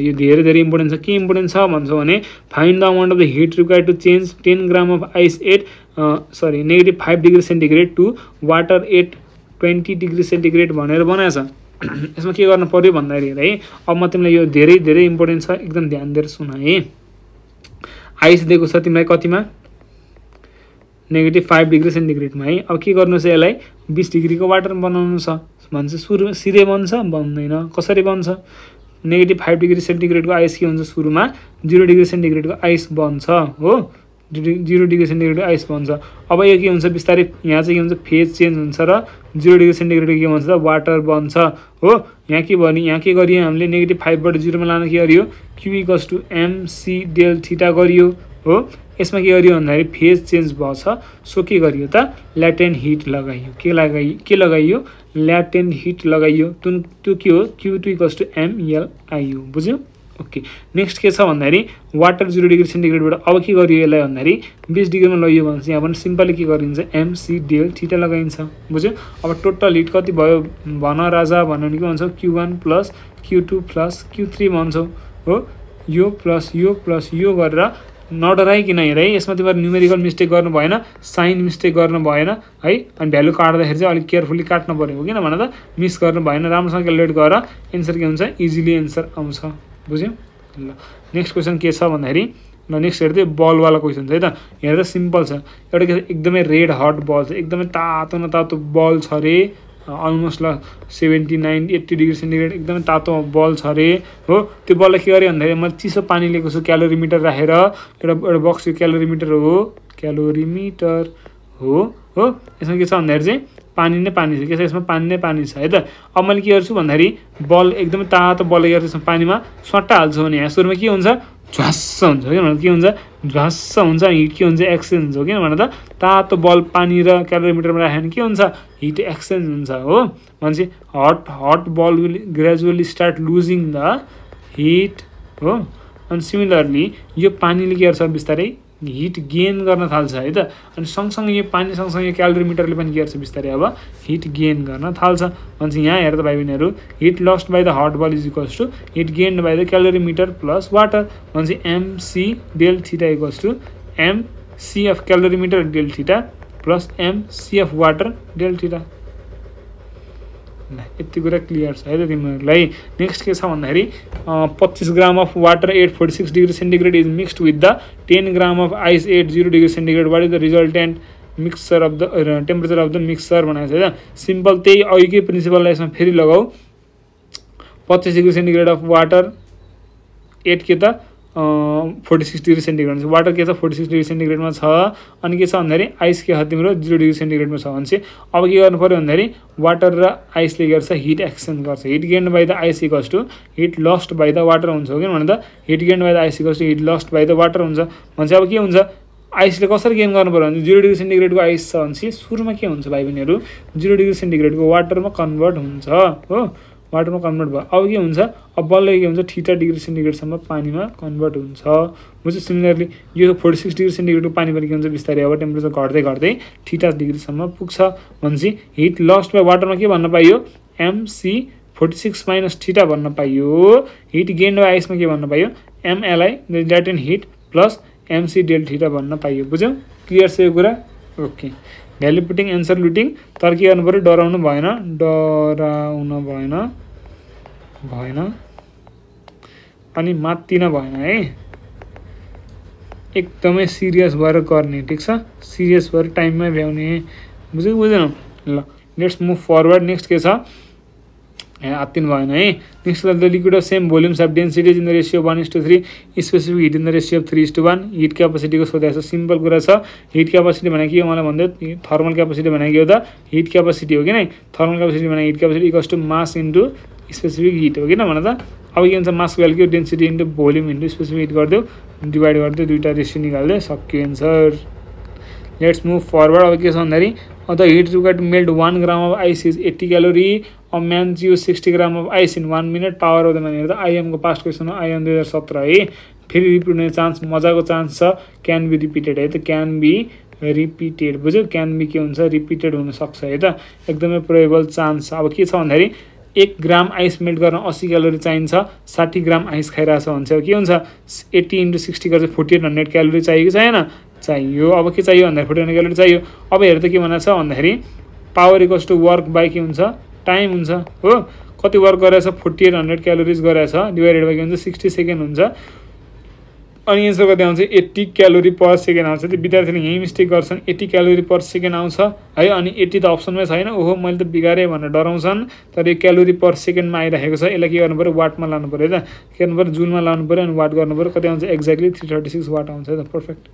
यो धेरै धेरै इम्पोर्टेन्ट छ के इम्पोर्टेन्ट छ भन्छौ भने find the amount of the heat required to change 10 gram of ice at sorry -5 degree centigrade to water at 20 degree centigrade भनेर बनाएछ यसमा के गर्न पर्यो भन्दाखेरि है अब म तिमीलाई यो धेरै धेरै इम्पोर्टेन्ट छ एकदम ध्यान दिएर सुन है आइस दिएको छ तिमीलाई कतिमा -5 डिग्री सेन्टिग्रेड मा है अब के गर्नु छ यसलाई 20 डिग्री को वाटर बनाउनु छ भन्छ सुरु सिधै बन्छ बन्दैन कसरी बन्छ -5 डिग्री सेन्टिग्रेड को आइस के हुन्छ सुरुमा 0 डिग्री सेन्टिग्रेड को आइस बन्छ हो 0 डिग्री सेन्टिग्रेड को आइस बन्छ अब यो के हुन्छ बिस्तारै यहाँ चाहिँ के हुन्छ फेज चेन्ज हुन्छ र 0 डिग्री सेन्टिग्रेड के हुन्छ त वाटर बन्छ हो यहाँ के भनि यहाँ के गरियो हामीले -5 बाट 0 मा लान के गरियो q = mc डेल थीटा गरियो हो यसमा के गरियो भन्दाखेरि फेज चेन्ज भयो सो के गरियो त ल्याटेन्ट हिट लगाइयो के लगाइयो ल्याटेन्ट हिट लगाइयो त्यो के हो q2 = ml आयो बुझ्यौ ओके नेक्स्ट के छ भन्दाखेरि वाटर 0 डिग्री सेन्टिग्रेड बाट अब के गरियो यसलाई भन्दाखेरि 20 डिग्री मा लगियो भने यहाँ पनि सिम्पली के गरिन्छ mc डेल थीटा लगाइन्छ बुझ्यौ अब टोटल हिट कति भयो भन राजा भन्नु नि के भन्छौ q1 + q2 + q3 भन्छौ हो यो प्लस यो गरेर नडराइकिन हेर है यसमा तिम्रो न्यूमेरिकल मिस्टेक गर्नु भएन साइन मिस्टेक गर्नु भएन है अनि भ्यालु काट्दाखेरि चाहिँ अलि केयरफुली काट्नु पर्यो हो किन भन्दा मिस गर्नु भएन राम्रोसँग क्याल्कुलेट गरेर आन्सर के हुन्छ इजिली आन्सर आउँछ बुझ्यौ ल नेक्स्ट क्वेशन के छ भन्दाखेरि ल नेक्स्ट हेर्दै बल वाला क्वेशन छ है त हेर्दा सिम्पल छ एउटा के एकदमै रेड हट बल छ एकदमै तातो न तातो बल छ रे अलमोस्ट ल 79 80 डिग्री सेन्टिग्रेड एकदम तातो बल छ रे हो त्यो बलले के गरे भन्दा मैले चिसो पानी लिएको छु क्यालोरीमिटर राखेर एउटा बक्स क्यालोरीमिटर हो यसमा के छ भन्दा चाहिँ पानी नै पानी छ त्यसैले यसमा पानी नै पानी छ है त अब मैले के गर्छु भन्दाखेरि बल एकदम तातो बल गरेर यसमा पानीमा सट्टा हाल्छु भने यहाँ सुरुमा के हुन्छ झ्वास्स हुन्छ किनभने के हुन्छ झ्वास्स हुन्छ हिट के हुन्छ एक्सचेन्ज हो किनभने त तातो बल पानी र क्यालोरिमिटरमा राखेन के हुन्छ हिट एक्सचेन्ज हुन्छ हो भनेपछि hot hot ball will gradually start losing the heat हो अनि सिमिलरली यो पानीले के गर्छ बिस्तारै हिट गेन गर्न थाल्छ है त अनि सँगसँगै यो पानी सँगसँगै क्यालोरिमिटरले पनि के गर्छ बिस्तारै अब हिट गेन गर्न थाल्छ भन्छ यहाँ हेर त भाइ बहिनीहरु heat lost by the hot ball is equals to heat gained by the calorimeter plus water भन्छ MC del theta equals to MC of calorimeter del theta plus MC of water del theta यति कुरा clear छ है त तिमीहरुलाई next के छ भन्दाखेरि 25 gram of water 846 degree centigrade is mixed with the 10 gram of ice 80 degree centigrade what is the resultant mixture of the temperature of the mixture भनेको छ है त सिम्पल त्यही अघिकै प्रिन्सिपललाई यसमा फेरि लगाऊ 25 डिग्री सेन्टिग्रेड अफ वाटर 8 के त 46 डिग्री सेन्टिग्रेड वाटर के 46 डिग्री सेन्टिग्रेड में अनि के भन्दाखेरि आइस के तिम्रो 0 डिग्री सेन्टिग्रेड में भनेपछि अब के गर्नु पर्यो भन्दाखेरि वाटर र आइस ले गर्छ हिट एक्सचेन्ज गर्छ heat gained by the ice equals to heat lost by the water हुन्छ किनभने त heat gained by the ice equals to heat lost by the water हुन्छ भनेपछि अब के हुन्छ आइसले कसरी गेन गर्नु पर्यो भने 0 डिग्री सेन्टिग्रेडको आइस छ भनेपछि सुरुमा के हुन्छ भाइ बहिनीहरु 0 डिग्री सेन्टिग्रेडको वाटरमा कन्भर्ट हुन्छ हो वाटर में कन्वर्ट भयो अब के हुन्छ अब बल्ल के हुन्छ थीटा डिग्री सेन्टिग्रेड सम्म पानीमा कन्भर्ट हुन्छ बुझ्यो सिमिलरली यो 46 डिग्री सेन्टिग्रेडको पानी पनि के हुन्छ बिस्तारै अब टेम्परेचर घट्दै घट्दै थीटा डिग्री सम्म पुग्छ भनेपछि हिट लस्ट बाइ वाटरमा के भन्न पाइयो एमसी 46 माइनस थीटा भन्न पाइयो हिट गेन बाइ आइसमा के भन्न पाइयो MLI resultant heat plus MC del theta भन्न पाइयो बुझ्यो क्लियर छ यो कुरा okay value putting answer looting तर के गर्नुपर्यो डराउनु भएन अनि मात्तिन भएन है एकदमै सिरियस भएर गर्ने ठीक छ सिरियस भएर टाइममै भ्याउने बुझ्यो बुझेन ल लेट्स मुभ फरवर्ड नेक्स्ट के छ आत्तिन भएन है next the liquid of same volumes of densities in the ratio 1:3 specific heat in the ratio of 3:1 heat क्यापेसिटीको सोधेको छ सिम्पल कुरा छ हिट क्यापेसिटी भने के हो मलाई भन्दै थर्मल क्यापेसिटी भने के हो त हिट क्यापेसिटी हो कि नै थर्मल क्यापेसिटी भने heat capacity equals to mass into specific heat हो किन भने त अब के हुन्छ mass value density into volume into specific heat गर्दियो डिभाइड गर्दियो दुईटा रेसियो निकाल्दै सक्यो एन्सर लेट्स मुभ फरवर्ड अब के छ भन्दाखेरि the heat required to melt 1 gram of ice is 80 calorie a man जियो 60 gram of ice in 1 minute power of the man हेर्दा आइएम को पास्ट क्वेसन हो आइएम 2017 है फेरि रिपिट हुने चान्स मजाको चान्स छ क्यान बी रिपिटेड है त क्यान बी रिपिटेड बुझ्यो क्यान बी के हुन्छ रिपिटेड हुन सक्छ है त एकदमै प्रोबेबल चान्स अब के छ भन्दाखेरि 1 ग्राम आइस मेल्ट गर्न 80 क्यालोरी चाहिन्छ 60 ग्राम आइस खाइराछ भन्छ के हुन्छ 80 इन्टु 60 गर्छ 4800 क्यालोरी चाहियो कि छैन चाहियो अब के चाहियो भन्दा 4800 क्यालोरी चाहियो अब हेर त के भन्छ भन्दाखेरि power equals to work by के हुन्छ टाइम हुन्छ हो कति वर्क गरेछ 4800 क्यालोरीज गरेछ डिवाइडेड बाइ के हुन्छ 60 सेकेन्ड हुन्छ अनि एन्सर कति आउँछ 80 क्यालोरी पर सेकेन्ड आउँछ त्यो विद्यार्थीले यही मिस्टेक गर्छन् 80 क्यालोरी पर सेकेन्ड आउँछ है अनि 80 त अप्सनमै छैन ओहो मैले त बिगारे भनेर डराउँछन् तर यो क्यालोरी पर सेकेन्डमा आइरहेको छ यसलाई के गर्नु पर्यो वाटमा लानु पर्यो है त के गर्नु पर्यो जुलमा लानु पर्यो अनि वाट गर्नु पर्यो कति आउँछ एक्ज्याक्टली 336 वाट आउँछ है त पर्फेक्ट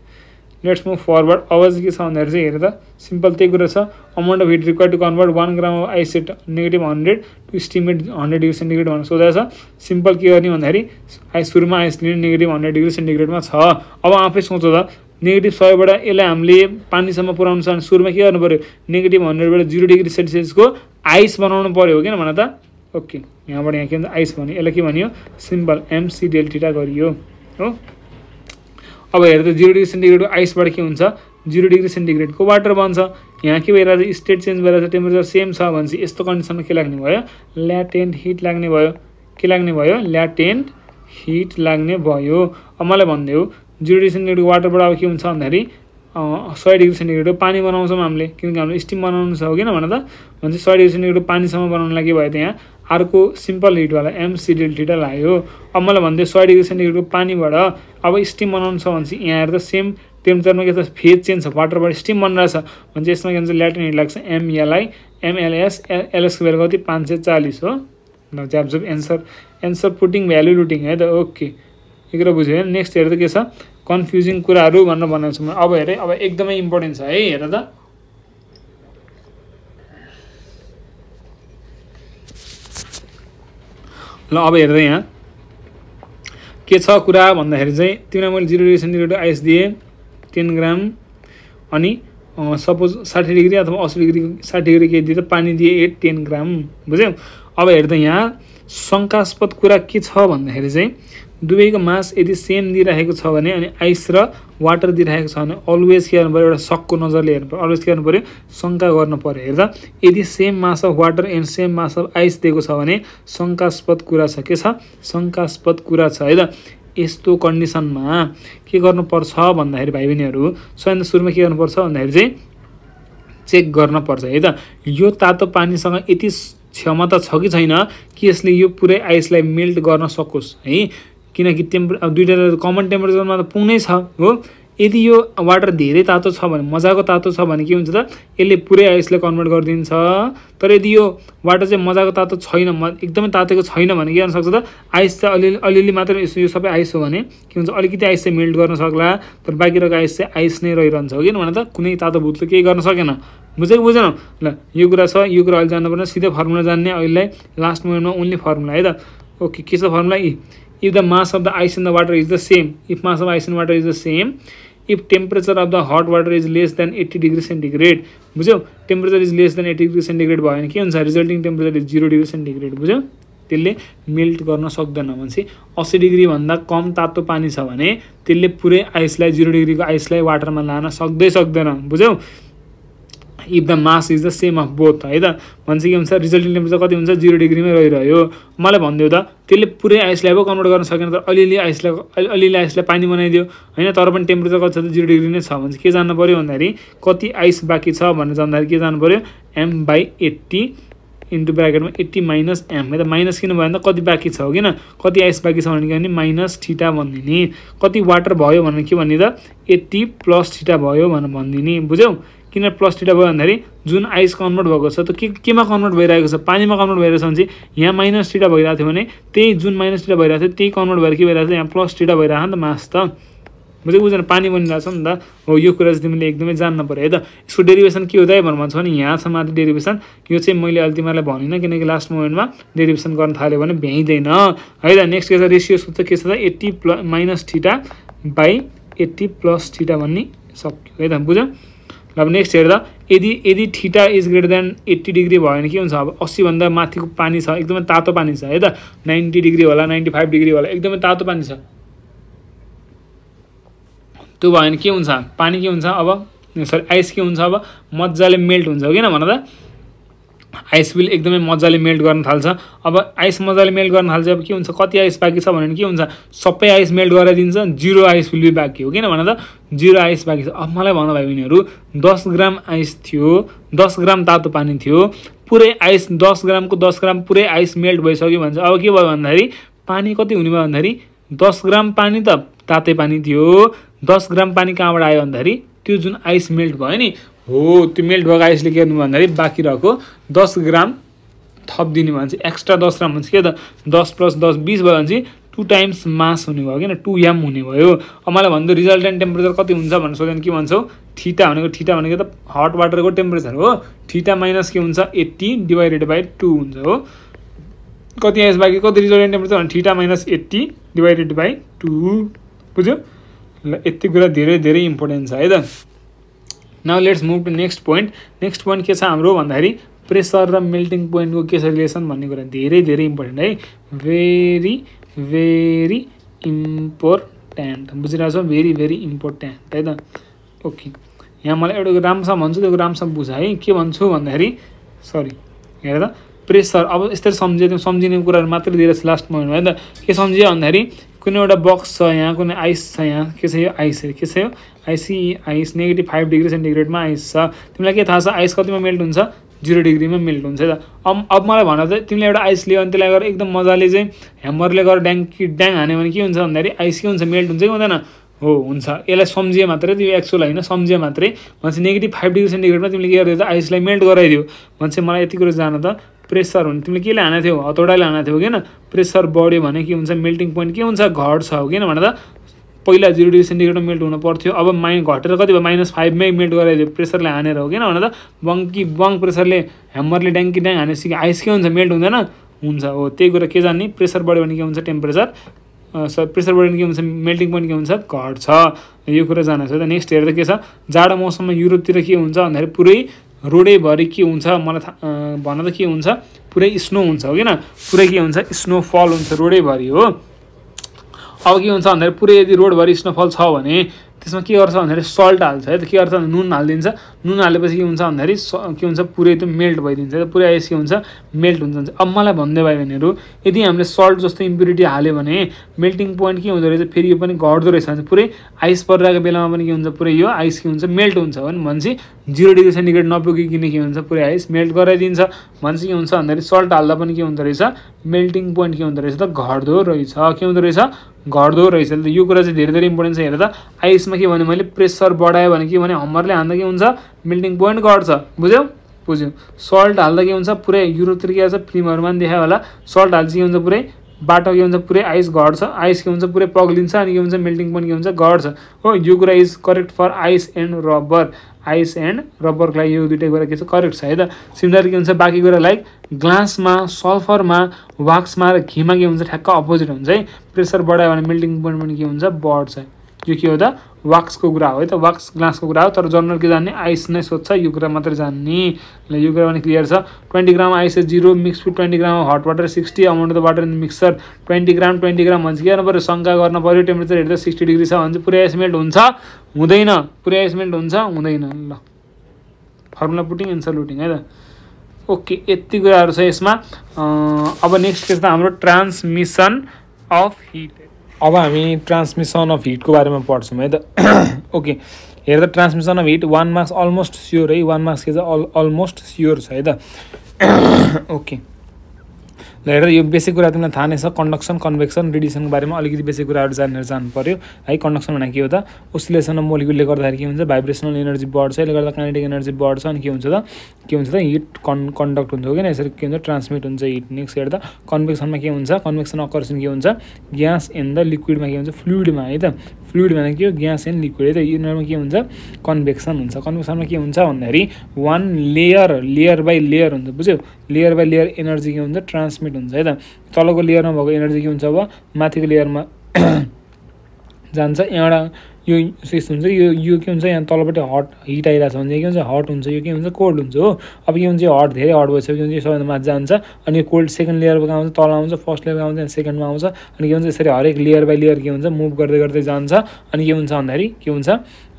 लेट्स मुभ फरवर्ड अब के छ भन्दाखेरि चाहिँ हेर त सिम्पल त्यही कुरा छ amount of heat required to convert 1 gram of ice at -100 to estimate 100 degree centigrade भनेर सोधेको छ सिम्पल के गर्ने भन्दाखेरि आइस सुरुमा आइस लिने -100 डिग्री सेन्टिग्रेडमा छ अब आफै सोचो त -100 बाट यसलाई हामीले पानीसम्म पुर्याउनु छ अनि सुरुमा के गर्नु पर्यो -100 बाट 0 डिग्री सेल्सियसको आइस बनाउनु पर्यो किन भने त ओके यहाँबाट यहाँ के भन्छ आइस भन्यो यसलाई के भनियो सिम्पल एमसी डेल थीटा गरियो हो अब हेर त 0 डिग्री सेन्टिग्रेडको आइसबाट के हुन्छ 0 डिग्री सेन्टिग्रेडको वाटर बन्छ यहाँ के भइरहेछ स्टेट चेन्ज भइरहेछ टेम्परेचर सेम छ भनेपछि यस्तो कन्डिसनमा के लाग्ने भयो ल्याटेन्ट हिट लाग्ने भयो के लाग्ने भयो ल्याटेन्ट हिट लाग्ने भयो अब मलाई भन्दै 0 डिग्री सेन्टिग्रेडको वाटरबाट अब के हुन्छ भन्दाखेरि 100 डिग्री सेन्टिग्रेडको पानी बनाउँछौँ हामीले किनकि हामीले स्टिम बनाउनु छ हो किन भने त भन्छ 100 डिग्री सेन्टिग्रेडको पानीसम्म बनाउनु लागि भयो त यहाँ अर्को सिम्पल हिटवाला एमसी डेल थीटा लाग्यो अब मलाई भन्दै 100 डिग्री सेन्टिग्रेडको पानीबाट अब स्टिम बनाउनु छ भनेपछि यहाँ हेर्दा सेम टेम्परेचरमा के छ फेज चेन्ज छ वाटरबाट स्टिम बनिरहेछ भनेपछि यसमा के हुन्छ ल्याटेन्ट हिट लाग्छ एमएलआई एमएलएस एलएसको भेल्यु कति 540 हो ल जवाफ answer answer putting value looting है त ओके एक र बुझ्यो नेक्स्ट हेर त के छ कन्फ्युजिङ कुराहरू भनेर भनेको छु म अब हेरे अब एकदमै इम्पोर्टेन्ट छ है हेर त ल अब हेर्दै यहाँ के छ कुरा भन्दाखेरि चाहिँ तिमीलाई मैले 0 डिग्री सेन्टिग्रेड आइस दिए 10 ग्राम अनि सपोज 60 डिग्री अथवा 80 डिग्री 60 डिग्री के दिए त पानी दिए 10 ग्राम बुझ्यौ अब हेर्दै यहाँ शंकास्पद कुरा के छ भन्दाखेरि चाहिँ दुवैको मास यदि सेम दिइराखेको छ भने अनि आइस र वाटर दिइराखेको छ भने अलवेज के गर्नुपर्यो एउटा सकको नजरले हेर्नुपर्यो अलवेज के गर्नुपर्यो शंका गर्नुपर्यो हेर्दा यदि same mass of water and same mass of ice दिएको छ भने शंकास्पद कुरा छ के छ शंकास्पद कुरा छ हैन यस्तो कन्डिसनमा के गर्नुपर्छ भन्दाखेरि भाइ बहिनीहरु सबैभन्दा सुरुमा के गर्नुपर्छ भन्दाखेरि चाहिँ चेक गर्नुपर्छ है त यो तातो पानीसँग यति क्षमता छ कि छैन कि यसले यो पुरै आइसलाई मेल्ट गर्न सकोस् है किनकि टेम्परेचर दुईटा कमन टेम्परेचरमा त पुग्नै छ हो यदि यो वाटर धेरै तातो छ भने मजाको तातो छ भने के हुन्छ त यसले पुरै आइसलाई कन्भर्ट गर्दिन्छ तर यदि यो वाटर चाहिँ मजाको तातो छैन एकदमै तातेको छैन भने के गर्न सक्छ त आइस चाहिँ अलिअलि मात्र यो सबै आइस हो भने के हुन्छ अलिकति आइस चाहिँ मेल्ट गर्न सक्ला तर बाँकी रहेको आइस चाहिँ आइस नै रहिरहन्छ हो किन भने त कुनै तातो भूतले केही गर्न सकेन बुझेको बुझेन ल यो कुरा छ यो कुरा अहिले जान्नुपर्छ सिधै फर्मुला जान्ने अहिलेलाई लास्ट मोमेन्टमा ओन्ली फर्मुला है त ओके के छ formula If the mass of the ice and the water is the same, if mass of ice and water is the same, if temperature of the hot water is less than 80 degree centigrade, बुझो temperature is less than 80 degree centigrade भयो भने के हुन्छ resulting temperature is 0 degree centigrade बुझो त्यसले melt गर्न सक्दैन मान्छे 80 डिग्री भन्दा कम तातो पानी छ भने त्यसले पुरै आइसलाई 0 डिग्रीको आइसलाई वाटरमा लान सक्दैन बुझ्यौ If the mass is the same of both, है त भन्छ के हुन्छ रिजल्टिङ टेम्परेचर कति हुन्छ 0 डिग्री मै रहिरह्यो मलाई भन्दियो त त्यसले पुरै आइसलाई अब कन्भर्ट गर्न सकेन तर अलिअलि आइसलाई पानी बनाइदियो हैन तर पनि टेम्परेचर कति छ त 0 डिग्री नै छ भन्छ के जान्न पर्यो भन्दाखेरि कति आइस बाँकी छ भन्ने जान्दा के जान्न पर्यो m/80 इन्टु ब्र्याकेटमा 80 माइनस m है त माइनस किन भयो भने कति बाँकी छ हो किन कति आइस बाँकी छ भने के भने माइनस थीटा भन्दिनी कति वाटर भयो भने के भन्ने त 80 प्लस थीटा भयो भनेर भन्दिनी बुझ्यौ किन प्लस थीटा भयो भन्दाखेरि जुन आइस कन्भर्ट भएको छ त केमा कन्भर्ट भइरहेको छ पानीमा कन्भर्ट भइरहेछ भने यहाँ माइनस थीटा भइरहेको थियो भने त्यही जुन माइनस थीटा भइरहेको थियो त्यही कन्भर्ट भएर के भइरहेछ यहाँ प्लस थीटा भइरहेछ नि त मास त बुझ्यौ बुझेन पानी बनिरहेछ नि त हो यो कुरा चाहिँ तिमीले एकदमै जान्न पर्यो है त यसको डेरिभेसन के हो त भनेर भन्छ भने यहाँ छ माथि डेरिभेसन यो चाहिँ मैले अलि तिमीलाई भनिनँ किनकि लास्ट मोमेन्टमा डेरिभेसन गर्न थाल्यो भने भ्याइदैन है त नेक्स्ट के छ रेशियो सूत्र के छ त 80 minus theta by 80 plus theta भन्ने सक्यो है त बुझ्यौ अब नेक्स्ट हेर्दा यदि theta is greater than 80 degree भयो भने के हुन्छ अब 80 भन्दा माथिको पानी छ एकदमै तातो पानी छ है त 90 डिग्री होला 95 डिग्री होला एकदमै तातो पानी छ त्यो भयो भने के हुन्छ पानी के हुन्छ अब सरी आइस के हुन्छ अब मज्जाले मेल्ट हुन्छ हो किन भन्दा आइस विल एकदमै मज्जाले मेल्ट गर्न थाल्छ अब आइस मज्जाले मेल्ट गर्न थाल्छ अब के हुन्छ कति आइस बाँकी छ भने के हुन्छ सबै आइस मेल्ट गराइदिन्छ 0 आइस विल बी बाँकी हो किन भन्दा 0 आइस बाँकी छ अब मलाई भन्न भाइ बहिनीहरु 10 ग्राम आइस थियो 10 ग्राम तातो पानी थियो पुरै आइस 10 ग्राम को 10 ग्राम पुरै आइस मेल्ट भइसक्यो भन्छ अब के भयो भन्दाखेरि पानी कति हुने भयो भन्दाखेरि 10 ग्राम पानी त तातै पानी थियो 10 ग्राम पानी कहाँबाट आयो भन्दाखेरि त्यो जुन आइस मेल्ट भयो नि हो त्यो मेल्ट भएको आइसले के गर्नु भन्दाखेरि बाँकी रहेको 10 ग्राम थप दिने भन्छ एक्स्ट्रा 10 ग्राम भन्छ के त 10 प्लस 10 20 भयो भने 2 टाइम्स मास हुने भयो किन 2m हुने भयो अब मलाई भन्दै रिजल्टेन्ट टेम्परेचर कति हुन्छ भन्ने सोध्दैन के भन्छौ थीटा भनेको त हट वाटरको टेम्परेचर हो थीटा माइनस के हुन्छ 80 डिवाइडेड बाइ 2 हुन्छ हो कति आइस बाँकी कति रिजल्टेन्ट टेम्परेचर भने थीटा माइनस 80 डिवाइडेड बाइ 2 बुझ्यौ ल यति कुरा धेरै धेरै इम्पोर्टेन्ट छ है त Now let's move to next point. Next point के छ हाम्रो भन्दाखेरि प्रेसर र मेल्टिङ पोइन्ट को के छ रिलेसन भन्ने कुरा धेरै धेरै इम्पोर्टेन्ट है very very important बुझिरहेछ very very important है त ओके यहाँ मलाई एउटा राम्रोसँग भन्छु त्यो राम्रोसँग बुझ है के भन्छु भन्दाखेरि सरी हेर त प्रेसर अब यसरी सम्झिने कुराहरु मात्र दिइरहेछ लास्ट मोमेन्टमा है त के सम्झिए भन्दाखेरि कुनै एउटा बक्स छ यहाँ कुनै आइस छ यहाँ के छ यो आइस के छ यो आइस -5 डिग्री सेन्टिग्रेडमा आइस छ तिमीलाई के थाहा छ आइस कतिमा मेल्ट हुन्छ 0 डिग्रीमा मेल्ट हुन्छ है त अब मलाई भन त तिमीले एउटा आइस लियो अनि त्यसलाई गएर एकदम मजाले चाहिँ ह्यामरले गएर ड्याङ हाने भने के हुन्छ भन्दाखेरि आइस के हुन्छ मेल्ट हुन्छ कि हुँदैन हो हुन्छ यसलाई समझिए मात्रै त्यो एक्चुअल हैन समझिए मात्रै भन्छ -5 डिग्री सेन्टिग्रेडमा तिमीले के गर्दियो त आइसलाई मेल्ट गराइदियो भन्छ मलाई यति कुरा जान्न त प्रेसर हो तिमीले केले हाने थियो हतौडाले हाने थियो किन प्रेसर बढ्यो भने के हुन्छ मेल्टिङ पोइन्ट के हुन्छ घट्छ हो किन भन्दा पहिला 0 डिग्री सेन्टिग्रेडमा मेल्ट हुन पर्थ्यो अब घटेर कति भयो -5 मै मेल्ट गराइदियो प्रेसरले हानेर हो किन भन्दा बङ्की बङ प्रेसरले ह्यामरले ड्याङ्की ड्याङ हानेपछि आइस के हुन्छ मेल्ट हुँदैन त्यही कुरा के जान्ने प्रेसर बढ्यो भने के हुन्छ टेम्परेचर प्रेसर बढ्यो भने के हुन्छ मेल्टिङ पोइन्ट के हुन्छ घट्छ यो कुरा जान्न छ त नेक्स्ट हेर्दा के छ जाडो मौसममा युरोपतिर के हुन्छ भन्दाखेरि पुरै रोडे भरि के हुन्छ मलाई भन्न त के हुन्छ पुरै स्नो हुन्छ हो किन पुरै के हुन्छ स्नोफल हुन्छ रोडे भरि हो अब के हुन्छ भन्दाखेरि पुरै यदि रोड भरि स्नोफल छ भने त्यसमा के गर्छ भन्दाखेरि सल्ट हाल्छ है त के गर्छ नुन हालिदिन्छ नुन हालेपछि के हुन्छ भन्दाखेरि के हुन्छ पुरै त्यो मेल्ट भइदिन्छ है त पुरै आइस के हुन्छ मेल्ट हुन्छ अब मलाई भन्दै भयो भनेहरू यदि हामीले सल्ट जस्तो इम्प्युरिटी हाल्यो भने मेल्टिङ पोइन्ट के हुँदो रहेछ फेरि यो पनि घट्दो रहेछ भने पुरै आइस परिरहेको बेलामा पनि के हुन्छ पुरै यो आइस के हुन्छ मेल्ट हुन्छ भनेपछि 0 डिग्री सेन्टिग्रेड नपुगिकन के हुन्छ पुरै आइस मेल्ट गराइदिन्छ भनेपछि के हुन्छ भन्दाखेरि सल्ट हाल्दा पनि के हुँदो रहेछ मेल्टिङ पोइन्ट के हुँदो रहेछ त घट्दो रहेछ के हुँदो रहेछ घट्दो रहेछ त यो कुरा चाहिँ धेरै धेरै इम्पोर्टेन्ट छ हेर्दा आइसमा के भने मैले प्रेसर बढायो भने के भने हमरले हान्दा के हुन्छ मेल्टिङ पोइन्ट घट्छ बुझ्यौ बुझ्यौ सल्ट हाल्दा के हुन्छ पुरै युरोपतिर के हुन्छ फिल्महरुमा पनि देखायो होला सल्ट हाल्छ के हुन्छ पुरै बाटो के हुन्छ पुरै आइस घट्छ आइस के हुन्छ पुरै पग्लिन्छ अनि के हुन्छ मेल्टिङ पोइन्ट के हुन्छ घट्छ हो यो कुरा is correct for ice and रबरको लागि यो दुईटै कुरा के छ करेक्ट छ है त सिमिलर के हुन्छ बाकी कुरा लाइक ग्लासमा सल्फरमा वाक्समा र घिमा के हुन्छ ठ्याक्क अपोजिट हुन्छ है प्रेसर बढायो भने मेल्टिङ पोइन्ट पनि के हुन्छ बढ्छ यो के हो त वाक्सको कुरा हो है त वाक्स ग्लासको कुरा हो तर जनरल के जान्ने आइस नै सोध्छ यो कुरा मात्र जान्ने ल यो कुरा पनि क्लियर छ 20 gram ice 0 mix with 20 gram hot water 60 amount of water in mixer 20 gram भन्छ के गर्नु पर्यो शङ्का गर्नु पर्यो टेम्परेचर हेर्दा 60 डिग्री छ भने पुरै आइस मेल्ट हुन्छ हुँदैन पुरै आइस मेल्ट हुन्छ हुँदैन ल फर्मुला पुटिङ एन्सर लुटिङ है त ओके यति कुराहरु छ यसमा अब नेक्स्ट के छ हाम्रो ट्रान्समिसन अफ हिट अब हामी ट्रान्समिसन अफ हिट को बारेमा पढ्छौं है त ओके हेर्दा transmission of heat 1 marks almost sure है 1 मार्क्स के चाहिँ अलमोस्ट स्योर छ है त ओके ल हेर्दा यो बेसिक कुरा तिमीलाई थाहा नै छ कन्डक्सन कन्भेक्सन रेडिएसन को बारेमा अलिकति बेसिक कुराहरु जान्नु पर्यो है कन्डक्सन भने के हो त ओसिलेसन अफ मोलिक्युलले गर्दा के हुन्छ भाइब्रेसनल एनर्जी बढ्छ यसले गर्दा काइनेटिक एनर्जी बढ्छ अनि के हुन्छ त हिट कन्डक्ट हुन्छ हो किन यसरी के हुन्छ ट्रान्समिट हुन्छ हिट नेक्स्ट हेर्दा कन्भेक्सनमा के हुन्छ कन्भेक्सन अकर्सन के हुन्छ ग्यास एन्ड द लिक्विडमा के हुन्छ फ्लुइडमा है त फ्लुइड भने के हो ग्यास एन्ड लिक्विड है त यिनीहरुमा के हुन्छ कन्भेक्सन हुन्छ कन्भेक्सनमा के हुन्छ भन्दाखेरि वान लेयर बाइ लेयर हुन्छ बुझ्यौ लेयर बाइ लेयर एनर्जी के हुन्छ ट्रान्समिट हुन्छ है त तलको लेयरमा भएको एनर्जी के हुन्छ अब माथिको लेयरमा जान्छ यहाँ यो यस्तो हुन्छ यो के हुन्छ यहाँ तलबाट हट हिट आइरहेको छ भने के हुन्छ हट हुन्छ यो के हुन्छ कोल्ड हुन्छ हो अब के हुन्छ हट धेरै हट भइसक्यो यो सबैभन्दा माथि जान्छ अनि यो कोल्ड सेकेन्ड लेयरमा आउँछ तल आउँछ फर्स्ट लेयरमा आउँछ अनि सेकेन्डमा आउँछ अनि के हुन्छ यसरी हरेक लेयर बाई लेयर के हुन्छ मुभ गर्दै गर्दै जान्छ अनि के हुन्छ भन्दाखेरि के हुन्छ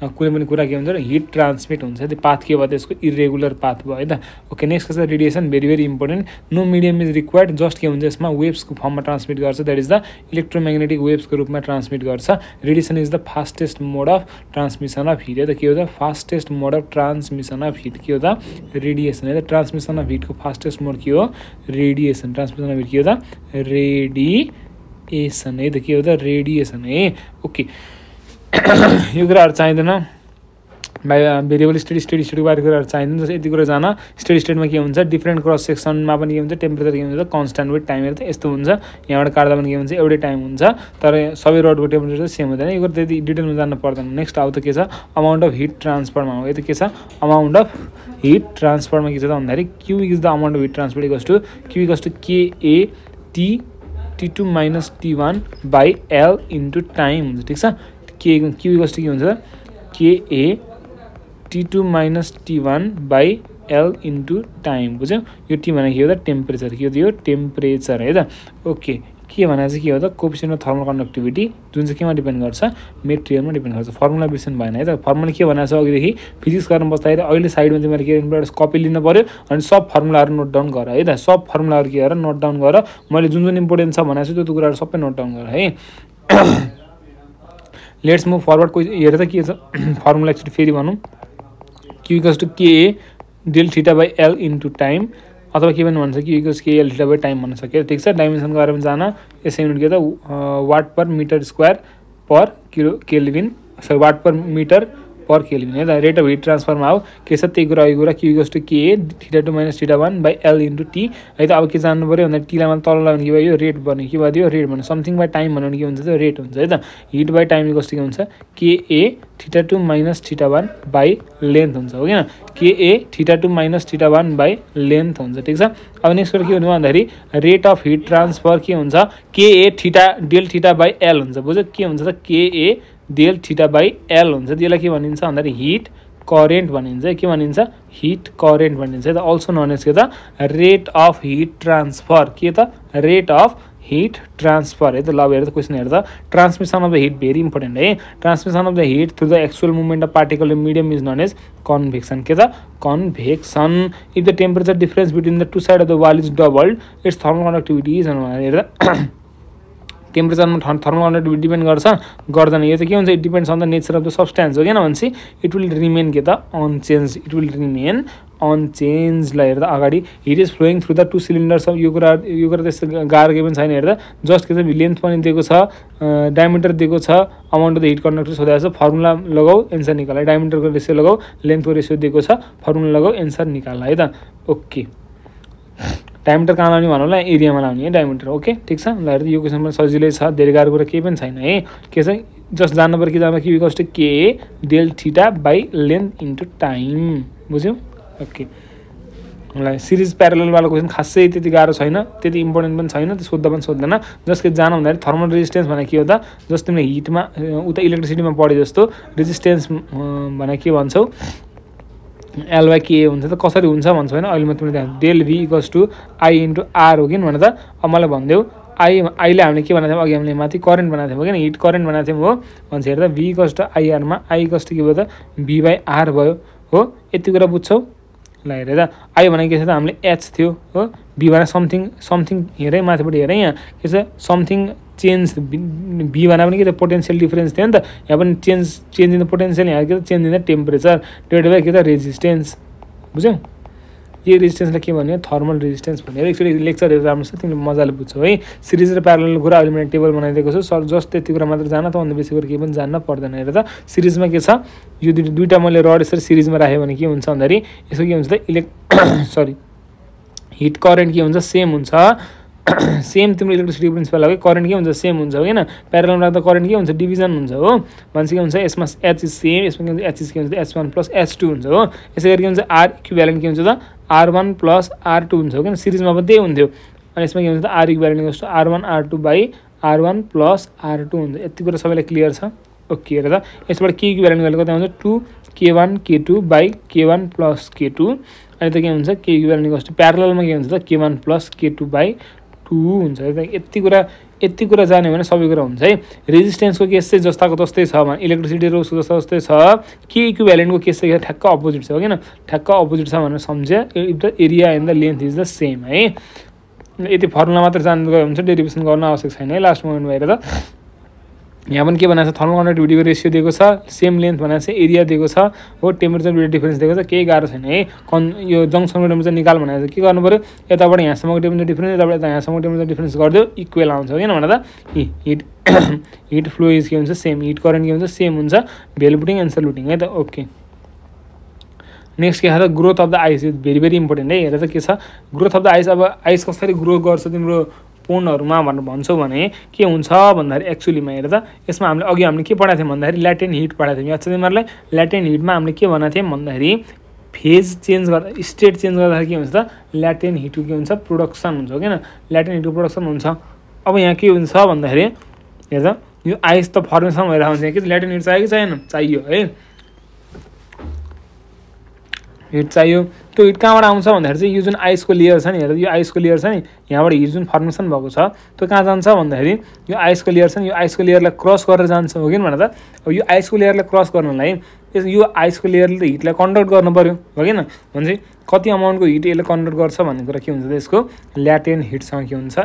कुनै पनि कुरा के हुन्छ हिट ट्रान्समिट हुन्छ त्यो पाथ के भयो त्यसको इरेगुलर पाथ भयो है त ओके नेक्स्ट कसरी radiation very very important no medium is required just के हुन्छ यसमा वेभ्सको फर्ममा ट्रान्समिट गर्छ दैट इज द इलेक्ट्रोम्याग्नेटिक वेभ्सको रूपमा ट्रान्समिट गर्छ radiation is the fastest mode of transmission of heat है त के हो त fastest mode of transmission of heat के हो त रेडिएसन है त ट्रान्समिसन अफ हिटको फास्टेस्ट मोड के हो रेडिएसन ट्रान्समिसन अफ हिट के हो त रेडिएसन है त के हो त रेडिएसन है ओके यो कुराहरु चाहिँदैन भेरिएबल स्टेडी स्टेटको बारे कुराहरु चाहिँदैन जस्तो यति कुरा जान स्टेडी स्टेटमा के हुन्छ डिफ्रेन्ट क्रस सेक्सनमा पनि के हुन्छ टेम्परेचर के हुन्छ कन्स्ट्यान्ट विथ टाइम हेर्दा यस्तो हुन्छ यहाँबाट काट्दा पनि के हुन्छ एउटै टाइम हुन्छ तर सबै रडको टेम्परेचर सेम हुँदैन यो कुरा त्यति डिटेलमा जान्न पर्दैन नेक्स्ट आउ त के छ अमाउन्ट अफ हिट ट्रान्सफरमा हो यो त के छ अमाउन्ट अफ हिट ट्रान्सफरमा के छ त भन्दाखेरि Q is the amount of heat transfer equals to KAT2 - T1 by L into time हुन्छ ठिक छ क्यु इक्वल्स टु के हुन्छ KAT2 - T1 by L into time बुझ्यौ यो टी भनेको के हो त टेम्परेचर के हो यो टेम्परेचर है त ओके के भने चाहिँ के हो त कोएफिसिएन्ट अफ थर्मल कन्डक्टिभिटी जुन चाहिँ केमा डिपेन्ड गर्छ मेटेरियलमा डिपेन्ड गर्छ फर्मुला बिर्सन भएन है त फर्मुला के भनेको छ अघिदेखि फिजिक्स गर्न बस्दाखेरि अहिले साइडमा चाहिँ मैले के इम्पोर्टेन्ट कपी लिनु पर्यो अनि सब फर्मुलाहरू नोट डाउन गर है त सब फर्मुलाहरू के गरेर नोट डाउन गर मैले जुन इम्पोर्टेन्ट छ भनेको छु त्यो कुराहरू सबै नोट डाउन गर है लेट्स मूव फरवर्ड कोई हेर्दा के छ फर्मुला एकचोटि फेरि भनौं Q = KA del θ/L into time अथवा के पनि भन्छ Q = KL θ/L टाइम भन्न सकियो ठीक छ डाइमेन्सनको बारेमा जान यसै युनिट के त watt per metre square per kilo kelvin sorry watt per metre per Kelvin. The rate of heat transfer now is Q goes to K theta 2 minus theta 1 by L into T. I thought T level tolerable and give you rate burning. Give you rate something by time and given the rate on the heat by time equals to K A theta 2 minus theta 1 by length. Okay, K A theta 2 minus theta 1 by length. अब next कुरा के हुनु भन्दाखेरि rate of heat transfer के हुन्छ के A theta del theta by L हुन्छ बुझ्यो के हुन्छ त के A del theta by L हुन्छ त्यसलाई के भनिन्छ भन्दाखेरि हीट करेन्ट भनिन्छ के भनिन्छ हीट करेन्ट भनिन्छ द आल्सो नोन एज के the rate of heat transfer के त rate of heat transfer is the love here the question here the transmission of the heat very important transmission of the heat through the actual movement of particle in medium is known as convection ke the convection if the temperature difference between the two sides of the wall is doubled its thermal conductivity is and temperature and thermal conductivity depend gardan yo ke huncha it depends on the nature of the substance okay na vanchi it will remain ke the unchanged it will remain unchanged la herda agadi it is flowing through the two cylinders of yo kura testo gar given chaina herda just ke length pani dieko cha diameter dieko cha amount of the heat conductor sodha cha formula lagau answer nikalai diameter ko ratio lagau length ko ratio dieko cha formula lagau answer nikalai ta okay diameter कहाँ लाने वाला है area में लाने है diameter okay ठीक सा lawyer यो क्वेश्चन में सजिलै छ धेरै गाह्रो कुरा केही पनि छैन है के छ जस्ट जान्नु पर्छ कि जामा कि इक्वल्स टु के del theta by length into time बुझ्यौ ओके मलाई सिरीज प्यारेलल वाला क्वेशन खासै त्यति गाह्रो छैन त्यति इम्पोर्टेन्ट पनि छैन त्यो सोध्दा पनि सोध्दैन जस्ट के जान्न हुँदा थर्मल रेजिस्टेन्स भने के हो त जस्ट तिमीले हिटमा उता इलेक्ट्रिसिटीमा पढे जस्तो रेजिस्टेन्स भने के भन्छौ L by K हुन्छ त कसरी हुन्छ भन्छ हैन अहिले म तिमीले डेल V = I * R हो किन भने त अब मलाई भन्देउ I I ले हामीले के बनाथे अघि हामीले माथि करेन्ट बनाथे हो किन हीट करेन्ट बनाथे हो भन्छ हेर्दा V = IR मा I = के भयो त V by R भयो हो यति कुरा बुझ्छौ ल हेर त I भनेको के छ त हामीले H थियो हो V भने समथिङ हेरै माथिबाट हेरै यहाँ के छ समथिङ चेन्ज बी भन्दा पनि के त पोटेन्शियल डिफरेन्स थियो नि त यहाँ पनि चेन्ज इन द पोटेन्शियल यहाँ के त change in the temperature divided by के त रेजिस्टेन्स बुझ्यौ यो रेजिस्टेन्सलाई के भन्यो थर्मल रेजिस्टेन्स भनेर एक्चुअली लेक्चरहरू राम्रो छ तिमीले मजाले बुझ्छौ है सिरिज र प्यारेलल कुरा अहिले मैले टेबल बनाइदिएको छु सर जस्ट त्यति कुरा मात्र जान्न त अन्त बेसी कुरा केही पनि जान्न पर्दैन हेर त सिरिजमा के छ यो दुईटा मैले रड यसरी सिरिजमा राखेँ भने के हुन्छ भन्दाखेरि यसो के हुन्छ त सरी हिट करेन्ट के हुन्छ सेम हुन्छ सेम तिम्रो इलेक्ट्रिसिटी प्रिन्सिपल हो करेन्ट के हुन्छ सेम हुन्छ हैन प्यारेललमा राख्दा करेन्ट के हुन्छ डिभिजन हुन्छ हो भन्छ के हुन्छ यसमा एच इज सेम यसमा के एच इज के हुन्छ एच1 + एच2 हुन्छ हो यसै गरी के हुन्छ आर इक्विभ्यालेन्ट के हुन्छ त आर1 + आर2 हुन्छ हो किन सिरीजमा पनि त्यही हुन्थ्यो अनि यसमा के हुन्छ त आर इक्विभ्यालेन्ट जस्तो आर1 आर2 / आर1 + आर2 हुन्छ यति कुरा सबैलाई क्लियर छ ओके हेर त यसबाट के इक्विभ्यालेन्ट गरेको कति आउँछ 2k1 k2 / k1 + k2 अनि त के हुन्छ k इक्विभ्यालेन्ट जस्तो प्यारेललमा के हुन्छ त k1 + k2 / 2 हुन्छ यति कुरा जाने भने सबै कुरा हुन्छ है रेजिस्टेन्सको केस चाहिँ जस्ताको तस्तै छ भने इलेक्ट्रिसिटी र उसको जस्ता तस्तै छ के इक्विभ्यालेन्टको केस चाहिँ ठ्याक्क अपोजिट छ हैन ठ्याक्क अपोजिट छ भनेर समझे if the area and the length is the same है यति फर्मुला मात्र जान्नु गयो हुन्छ डेरिभेसन गर्न आवश्यक छैन है लास्ट मोमेन्ट भएर त यहाँ पनि के बनाएको छ थर्मल कन्डक्टिभिटीको रेशियो दिएको छ सेम लेन्थ बनाएको छ एरिया दिएको छ हो टेम्परेचर डिफरेन्स दिएको छ केही गाह्रो छैन है यो जंक्सनको टेम्परेचर निकाल भनेको छ के गर्नु पर्यो यताबाट यहाँसम्मको टेम्परेचर डिफरेन्स यताबाट यता यहाँसम्मको टेम्परेचर डिफरेन्स गर्दै इक्वल आउँछ किन भन्दा हिट फ्लो इज के हुन्छ सेम हिट करेन्ट के हुन्छ सेम हुन्छ भेल पुटिङ एन्सर लुटिङ है त ओके नेक्स्ट के छ त growth of the ice is very very important है हेर त के छ ग्रोथ अफ द आइस अब आइस कसरी ग्रो गर्छ तिम्रो पोन्डहरुमा भनेर भन्छौ भने के हुन्छ भन्दाखेरि एक्चुअली म हेर्दा यसमा हामीले अघि हामीले के पढाथे भन्दाखेरि ल्याटेन्ट हिट पढाथे याद छ तिमीहरुलाई ल्याटेन्ट हिटमा हामीले के भन्थे भन्दाखेरि फेज चेन्ज गर्दा स्टेट चेन्ज गर्दा के हुन्छ त ल्याटेन्ट हिट के हुन्छ प्रोडक्सन हुन्छ हैन ल्याटेन्ट हिट प्रोडक्सन हुन्छ अब यहाँ के हुन्छ भन्दाखेरि हेर त यो आइस त फर्मेसन भएर आउँछ के ल्याटेन्ट हिट चाहियो कि छैन चाहियो है हिट चाहियो त्यो हिट कहाँबाट आउँछ भन्दाखेरि चाहिँ यो जुन आइसको लेयर छ नि हेर यो आइसको लेयर छ नि यहाँबाट हिट जुन फर्मेसन भएको छ त्यो कहाँ जान्छ भन्दाखेरि यो आइसको लेयर छ नि यो आइसको लेयरलाई क्रस गरेर जान्छ हो किन भन्दा अब यो आइसको लेयरलाई क्रस गर्नलाई यो आइसको लेयरले त हिटलाई कन्डक्ट गर्नु पर्यो हो किन भने कति अमाउन्टको हिट यसले कन्डक्ट गर्छ भन्ने कुरा के हुन्छ त यसको ल्याटेन्ट हिटसँग के हुन्छ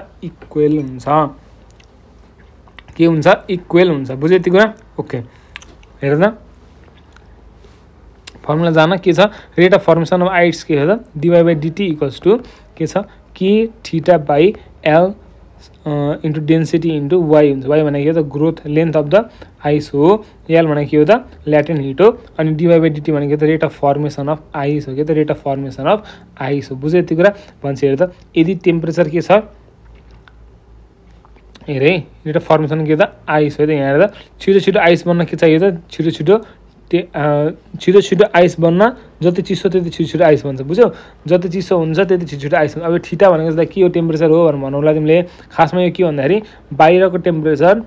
इक्वल हुन्छ बुझ्यो त्यो कुरा ओके हेर त फर्मुला जान के छ rate of formation of ice के हो त dy/dt = के छ k theta by l into density into y when I hear the growth length of the ice, so l when I hear the latent heat and dy by dt when I get the rate of formation of ice, okay, the rate of formation of ice. So bujhe tikura bhanche herda yadi temperature ke cha here rate of formation ke da ice ho yaha herda chiro chiro ice banna ke chahiyo ta छिटो छिटो ice बन्न जति चिसो त्यति छिटो ice बन्छ, बुझ्यौ? जति चिसो हुन्छ त्यति छिटो आइस बन्छ। अब थीटा भनेको चाहिँ के हो, टेम्परेचर हो भनेर भन्नुलाई तिमीले खासमा यो के हो भन्दाखेरि बाहिरको टेम्परेचर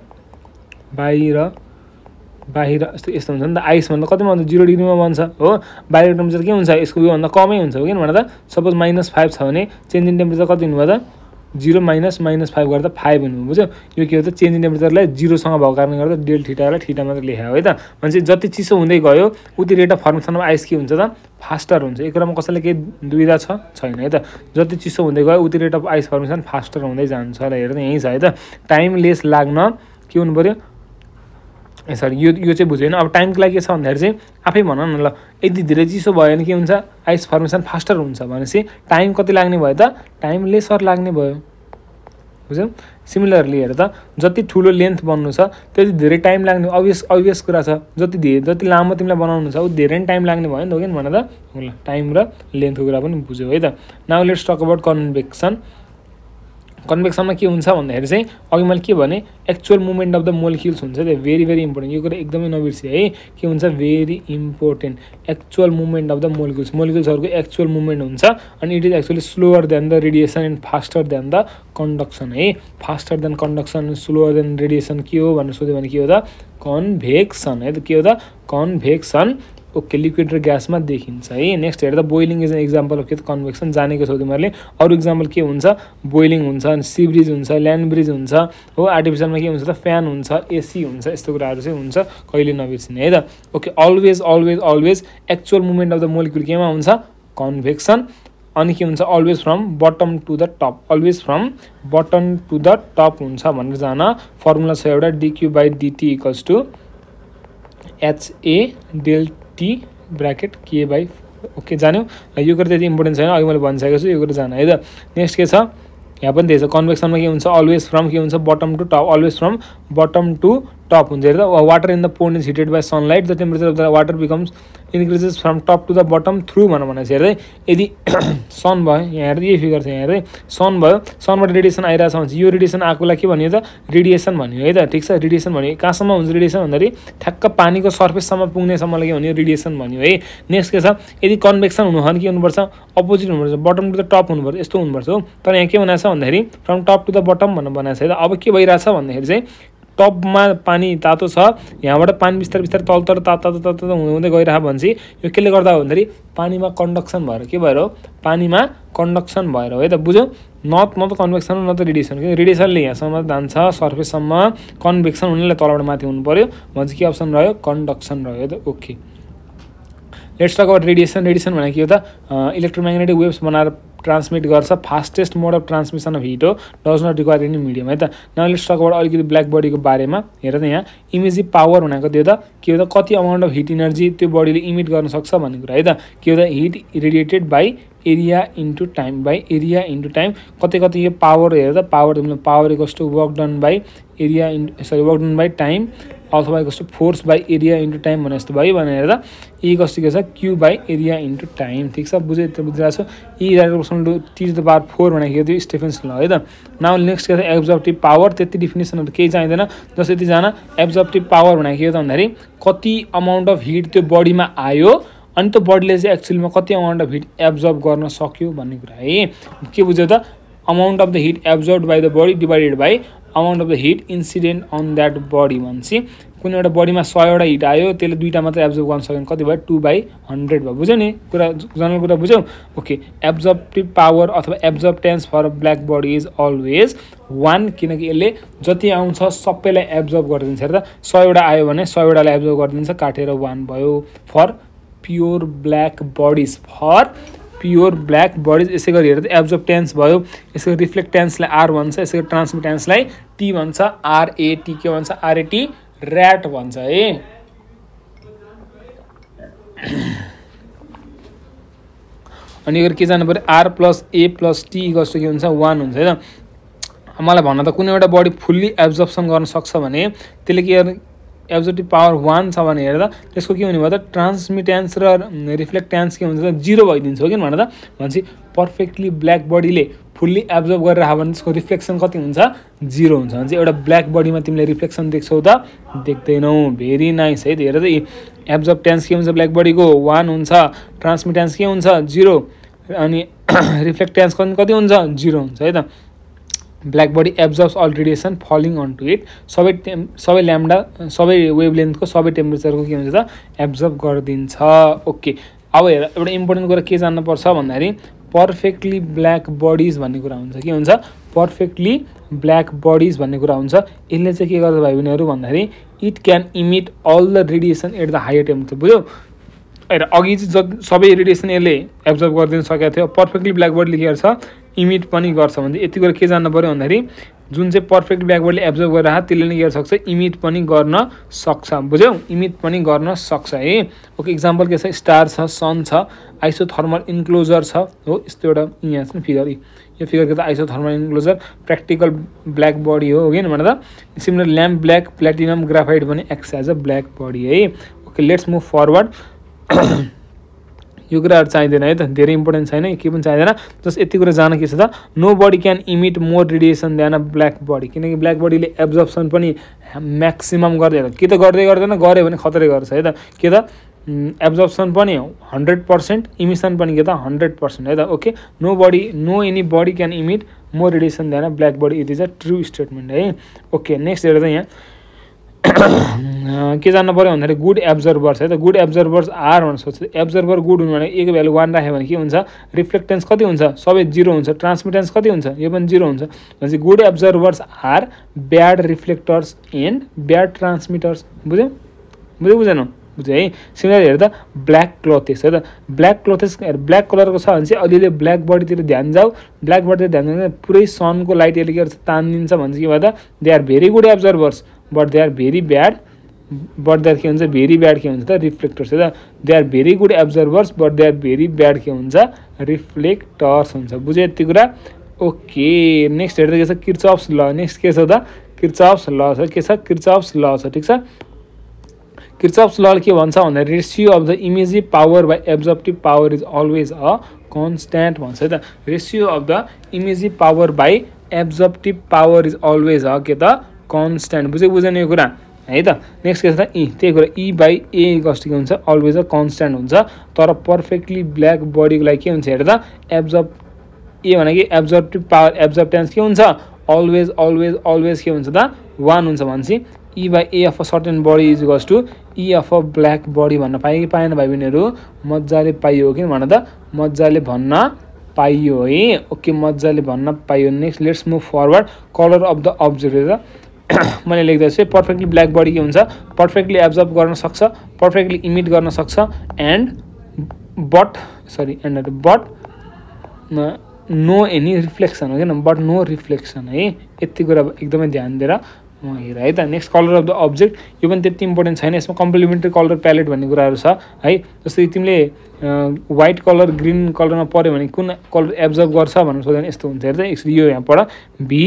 बाहिर यस्तो हुन्छ नि त, आइस भन्दा कतिमा हुन्छ, 0 डिग्रीमा बन्छ हो। बाहिरको टेम्परेचर के हुन्छ, यसको यो भन्दा कमै हुन्छ, हो किन भन्दा सपोज -5 छ भने चेन्ज इन टेम्परेचर कति हुनु भयो त, 0 -5 गर्दा 5 हुनु, बुझ्यौ? यो के हो त, चेन्ज इन टेम्परेचरलाई 0 सँग भएको कारणले गर्दा डेल थीटालाई थीटा मात्र लेखायो है त। भनेपछि जति चिसो हुँदै गयो उति rate of formation of ice के हुन्छ त, फास्टर हुन्छ। एक कुरामा कसैले के दुविधा छैन है त, जति चिसो हुँदै गयो उति rate of ice formation faster हुँदै जान्छ। ल हेर्नु यही छ है त, टाइम लेस लाग्न के हुनु पर्यो, सरी यो चाहिँ बुझेन। अब टाइमको लागि के छ भन्दाखेरि चाहिँ आफै भन न ल, यदि धेरै चिसो भयो भने के हुन्छ, आइस फर्मेसन फास्टर हुन्छ। भनेपछि टाइम कति लाग्ने भयो त, टाइम लेसर लाग्ने भयो, बुझ्यौ? सिमिलरली हेर त, जति ठुलो लेन्थ बन्नु छ त्यति धेरै टाइम लाग्ने, अभियस कुरा छ। जति लामो तिमीलाई बनाउनु छ उति धेरै टाइम लाग्ने भयो नि त, हो किन भन त। ल, टाइम र लेन्थको कुरा पनि बुझ्यौ है त। Now let's talk about convection. कन्भेक्सनमा के हुन्छ भन्दाखेरि चाहिँ अघि मैले के भने, actual movement of the molecules हुन्छ। त्यो भेरी भेरी इम्पोर्टेन्ट, यो कुरा एकदमै नबिर्सिए है। के हुन्छ, very important, actual movement of the molecules. मोलिक्युल्सहरूको एक्चुअल मुभमेन्ट हुन्छ अनि it is actually slower than the radiation and faster than the conduction, है। Faster than conduction, slower than radiation के हो भनेर सोध्यो भने के हो त, कन्भेक्सन है त। के हो त, कन्भेक्सन। ओके, लिक्विड र ग्यासमा देखिन्छ है। नेक्स्ट हेर्दा boiling is an example of के त कन्भेक्सन, जानेको छौ तिमीहरूले। अरू इक्जाम्पल के हुन्छ, बोइलिङ हुन्छ, सी ब्रिज हुन्छ, ल्यान्ड ब्रिज हुन्छ हो। आर्टिफिसियलमा के हुन्छ त, फ्यान हुन्छ, एसी हुन्छ। यस्तो कुराहरू चाहिँ हुन्छ, कहिले नबिर्सिने है त। Okay, always always always actual movement of the molecule केमा हुन्छ, कन्भेक्सन। अनि के हुन्छ, always from bottom to the top, always from bottom to the top हुन्छ भनेर जान। फर्मुला छ एउटा, dQ by dt equals to hA del T bracket के बाई, ओके, जान्यौ। यो कुरा त्यति इम्पोर्टेन्ट छैन, अघि मैले भनिसकेको छु, यो कुरा जान है त। नेक्स्ट के छ, यहाँ पनि त्यही छ, कन्भेक्सनमा के हुन्छ, अलवेज फ्रम के हुन्छ, bottom to top, always from bottom to top हुन्छ। हेर्दा, water in the pond is heated by sunlight, the temperature of the water becomes increases from top to the bottom through भनेर भनेको छ। हेर्दै, यदि सन भयो, यहाँ हेर्दै, यही फिगर छ, यहाँ हेर्दै सन भयो, सनबाट रेडिएसन आइरहेको छ भने यो रेडिएसन आएकोलाई के भनियो त, रेडिएसन भनियो है त। ठिक छ, रेडिएसन भन्यो कहाँसम्म हुन्छ, रेडिएसन भन्दाखेरि ठ्याक्क पानीको सर्फेससम्म पुग्नेसम्मलाई के भन्यो, रेडिएसन भन्यो है। नेक्स्ट के छ, यदि कन्भेक्सन हुनु हो भने के हुनुपर्छ, अपोजिट हुनुपर्छ, बटम टु द टप हुनुपर्छ, यस्तो हुनुपर्छ हो। तर यहाँ के बनाएको छ भन्दाखेरि from top to the bottom भनेर बनाएको छ है त। अब के भइरहेछ भन्दाखेरि चाहिँ टपमा पानी तातो छ, यहाँबाट पानी बिस्तारै बिस्तारै तलतर तातो तातो हुँदै गइरहेको, भनेपछि यो केले गर्दा हो भन्दाखेरि पानीमा कन्डक्सन भएर, के भएर हो, पानीमा कन्डक्सन भएर हो है त, बुझ्यौ? न त कन्भेक्सन हो न त रेडिएसन, किनकि रेडिएसनले यहाँसम्म जान्छ सर्फेससम्म, कन्भेक्सन हुनेलाई तलबाट माथि हुनु पर्यो, भनेपछि के अप्सन रह्यो, कन्डक्सन रह्यो है त। Okay, let's talk about radiation. Radiation भनेको के हो त, इलेक्ट्रोम्याग्नेटिक वेभ्स बनाएर ट्रान्समिट गर्छ, fastest mode of transmission of heat हो, does not require any medium है त। नाउ लेट्स टक अबाउट अलिकति ब्ल्याक बडीको बारेमा। हेर त, यहाँ इमेजिभ पावर भनेको त्यो त के हो त, कति अमाउन्ट अफ हिट इनर्जी त्यो बडीले इमिट गर्न सक्छ भन्ने कुरा है त। के हो त, heat radiated by area into time, by area into time. कति कति यो पावर, हेर त, पावर तिमीले power equals to work done by area into, sorry, work done by time अथवा कस्तो force by area into time भने जस्तो भयो भनेर हेर्दा, यी कस्तो के छ, Q by area into time. ठिक छ, बुझे त्यो बुझिरहेको छु। यी डाइरेक्सन टु 10⁴ भनेको थियो स्टेफेन्स ल है त। नाउ नेक्स्ट के छ, एब्जर्प्टिभ पावर। त्यति डिफिनेसनहरू केही चाहिँदैन, जस्तै यति जान, एब्जर्प्टिभ पावर भनेको के हो त भन्दाखेरि कति अमाउन्ट अफ हिट त्यो बडीमा आयो अनि त्यो बडीले चाहिँ एक्चुअलीमा कति अमाउन्ट अफ हिट एब्जर्भ गर्न सक्यो भन्ने कुरा है। के बुझ्यो त, amount of the heat absorb by the body divided by amount of the heat incident on that body. भनेपछि कुनै एउटा बडीमा 100 वटा हिट आयो, त्यसले 2टा मात्र एब्जर्भ गर्न सक्यो, कति भयो, 2/100 भयो, बुझ्यौ नि कुरा, जनरल कुरा बुझ्यौ? ओके, एब्जर्प्टिभ पावर अथवा absorptance for black body is always 1, किनकि यसले जति आउँछ सबैलाई एब्जर्भ गरिदिन्छ। हेर्दा, 100 वटा आयो भने 100 वटालाई एब्जर्भ गरिदिन्छ, काटेर 1 भयो for pure black bodies, for pure black bodies. यसै गरी हेर्दा, एब्जर्प्टेन्स भयो, यसको रिफ्लेक्टेन्सलाई आर भन्छ, यसको ट्रान्समिटेन्सलाई टी भन्छ, आरएटी के भन्छ, आरएटी ऱ्याट भन्छ है। अनि यो के जानु पऱ्यो, R plus A plus T equals to के हुन्छ, 1 हुन्छ है त। मलाई भन्न त कुनै एउटा बडी फुल्ली एब्जर्प्सन गर्न सक्छ भने त्यसले के एब्जर्प्टिभ पावर 1 छ भने हेर्दा त्यसको के हुने भयो त ट्रान्समिटेन्स र रिफ्लेक्टेन्स के हुन्छ त 0 भइदिन्छ हो किन भन्दा भन्छ परफेक्टली ब्ल्याक बडीले फुल्ली एब्जर्ब गरिरहा भने त्यसको रिफ्लेक्सन कति हुन्छ 0 हुन्छ भने एउटा ब्ल्याक बडीमा तिमीले रिफ्लेक्सन देख्छौ त देख्दैनौ भेरी नाइस है हेर त एब्जर्प्टेन्स के हुन्छ ब्ल्याक बडीको 1 हुन्छ ट्रान्समिटेन्स के हुन्छ 0 अनि रिफ्लेक्टेन्स कति हुन्छ 0 हुन्छ है त black body absorbs all radiation falling on to it सबै ल्याम्डा सबै वेभलेन्थको सबै टेम्परेचरको के हुन्छ त एब्जर्ब गर्दिन्छ ओके अब हेर एउटा इम्पोर्टेन्ट कुरा के जान्न पर्छ भन्दाखेरि पर्फेक्टली ब्ल्याक बडीज भन्ने कुरा हुन्छ के हुन्छ पर्फेक्टली ब्ल्याक बडीज भन्ने कुरा हुन्छ यसले चाहिँ के गर्छ भाइ बहिनीहरु भन्दाखेरि it can emit all the radiation at the higher temperature बुझ्यौ हेर अघि चाहिँ सबै रेडिएसन यसले एब्जर्ब गर्दिन सकेको थियो पर्फेक्टली ब्ल्याक बडीले के गर्छ इमिट पनि गर्छ भने यति कुरा के जान्न पर्यो भन्दाखेरि जुन चाहिँ पर्फेक्ट ब्ल्याक बडीले एब्जर्ब गरिरहा त्यसले नि गर्न सक्छ इमिट पनि गर्न सक्छ बुझ्यौ इमिट पनि गर्न सक्छ है ओके एक्जाम्पल के छ स्टार छ सन छ आइसोथर्मल इन्क्लोजर छ हो यस्तो एउटा यहाँ छ फिगर यो फिगर के त isothermal enclosure practical black body हो किन भन्दा similar lamp black platinum graphite पनि acts as a black body है ओके लेट्स मुभ फरवर्ड यो कुराहरु चाहिदैन है त धेरै इम्पोर्टेन्ट छैन के पनि चाहिदैन जस यति कुरा जान्न के छ त no body can emit more radiation than a black body किनकि ब्ल्याक बडीले एब्जर्प्सन पनि म्याक्सिमम गर्दैन के त गर्दै गर्दैन गरे भने खतरा गर्छ है त के त एब्जर्प्सन पनि 100% इमिसन पनि के त 100% है त okay no body no any body can emit more radiation than a black body it is a true statement है ओके नेक्स्ट हेर्दा यहाँ के जान्न पर्यो भन्दाखेरि गुड एब्जर्भर्स है त गुड एब्जर्भर्स आर भन्न सोच्छ एब्जर्भर गुड हुनु भने एक भ्यालु 1 राख्यो भने के हुन्छ रिफ्लेक्टेन्स कति हुन्छ सबै 0 हुन्छ ट्रान्समिटेन्स कति हुन्छ यो पनि 0 हुन्छ भनेपछि good absorbers are bad reflectors and bad transmitters बुझ्यौ बुझेन बुझे है सिमिलर हेर्दा ब्ल्याक क्लोथेस है त ब्ल्याक क्लोथेस ब्ल्याक कलरको छ भने चाहिँ अलिले ब्ल्याक बडीतिर ध्यान जाऊ ब्ल्याक बडीतिर ध्यान जाँदा पुरै सनको लाइट यसले के गर्छ तान्दिन्छ भन्छ के भन्दा they are very good absorbers but they are very bad but they are very bad ke huncha reflectors they are very good observers but they are very bad ke huncha reflectors huncha bujhe yati kura okay next herda ke cha kirchhoff's law next ke cha ta kirchhoff's law cha ke cha kirchhoff's law cha thik cha kirchhoff's law ke bhancha bhanda ratio of the emissive power by absorptive power is always a constant bhancha ta ratio of the emissive power by absorptive power is always a ke ta constant बुझे बुझेन यो कुरा है त next के छ त ई त्यही कुरा ई बाइ ए गस्टिक हुन्छ अलवेज अ कन्स्टन्ट हुन्छ तर पर्फेक्टली ब्ल्याक बडीको लागि के हुन्छ हेर्दा एब्जर्ब ए भनेको एब्जर्प्टिभ पावर एब्जर्प्टेन्स के हुन्छ अलवेज अलवेज अलवेज के हुन्छ त 1 हुन्छ भन्छ E by A of a certain body is equals to E of a black body भन्न पाए कि पाएन भाइ बहिनीहरु मज्जाले पाइयो किन भन्न त मज्जाले भन्न पाइयो है ओके मज्जाले भन्न पाइयो next let's move forward colour of the object हेर्दा मैले लेख्दा चाहिँ पर्फेक्टली ब्ल्याक बडी के हुन्छ पर्फेक्टली एब्जर्ब गर्न सक्छ पर्फेक्टली इमिट गर्न सक्छ and but no any reflection हो किन बट नो रिफ्लेक्सन है यति कुरा एकदमै ध्यान दिएर म हेर है त next colour of the object यो पनि त्यति इम्पोर्टेन्ट छैन यसमा कम्प्लिमेन्ट्री कलर प्यालेट भन्ने कुराहरु छ है जस्तै तिमीले व्हाइट कलर ग्रीन कलरमा पर्यो भने कुन कलर एब्जर्ब गर्छ भनेर सोध्दैन यस्तो हुन्छ हेर त एक्चुअली यो यहाँ पढ बी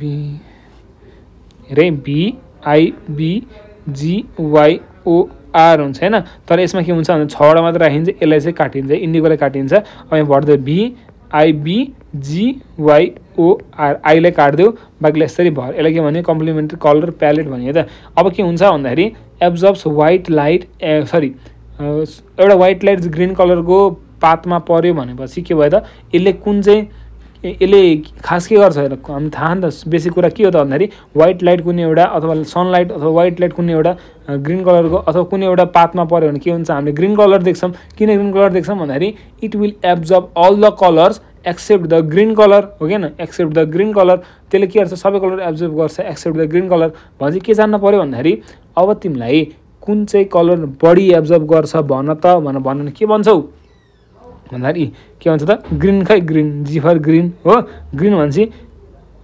BIBGYOR हुन्छ हैन तर यसमा के हुन्छ भने 6 वटा मात्र राखिन्छ यसलाई चाहिँ काटिन्छ इन्डिगोले काटिन्छ अब यहाँ भर्दै BIBGYOR I ले काट दियो बाकीलाई यसरी भर यसलाई के भन्यो कम्प्लिमेन्ट्री कलर प्यालेट भन्यो त अब के हुन्छ भन्दाखेरि एब्जर्ब्स व्हाइट लाइट सरी एउटा व्हाइट लाइट ग्रीन कलरको पातमा पर्यो भनेपछि के भयो त यसले कुन चाहिँ यसले खास के गर्छ हामी थाहा नि त बेसिक कुरा के हो त भन्दाखेरि व्हाइट लाइट कुनै एउटा अथवा सनलाइट अथवा व्हाइट लाइट कुनै एउटा ग्रीन कलरको अथवा कुनै एउटा पातमा पर्यो भने के हुन्छ हामीले ग्रीन कलर देख्छौं किन ग्रीन कलर देख्छौं भन्दाखेरि it will absorb all the colours except the green colour हो किन एक्सेप्ट द ग्रीन कलर त्यसले के गर्छ सबै कलर एब्जर्ब गर्छ एक्सेप्ट द ग्रीन कलर भनेपछि के जान्न पर्यो भन्दाखेरि अब तिमीलाई कुन चाहिँ कलर बडी एब्जर्ब गर्छ भन्न त भन्न के भन्छौ भन्दा के भन्छ त ग्रीन खै ग्रीन जी फर ग्रीन हो ग्रीन भन्छ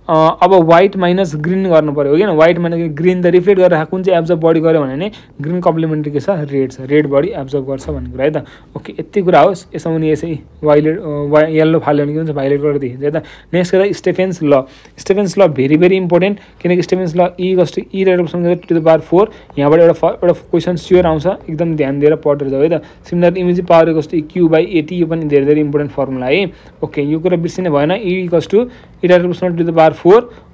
अब व्हाइट माइनस ग्रीन गर्नुपर्यो हैन white minus green the reflect गरेर कुन चाहिँ एब्जर्ब बडी गर्यो भने नि ग्रीन कम्प्लिमेन्ट्री के छ रेड बडी एब्जर्ब गर्छ भन्ने कुरा है त ओके यति कुरा हो यसमा नि यसै वाइलेट येलो फाल्यो भने के हुन्छ भाइलेट गरेर देखिन्छ है त नेक्स्ट कुरा Stefan's law very very important किनकि Stefan's law E red option to the power 4 यहाँबाट एउटा क्वेशन स्योर आउँछ एकदम ध्यान दिएर पढेर जाऊ है त सिमिलर इमेज पावर = q/at यो पनि धेरै धेरै इम्पोर्टेन्ट फर्मुला है ओके यो कुरा बिर्सिने भएन e = E red option to the power 4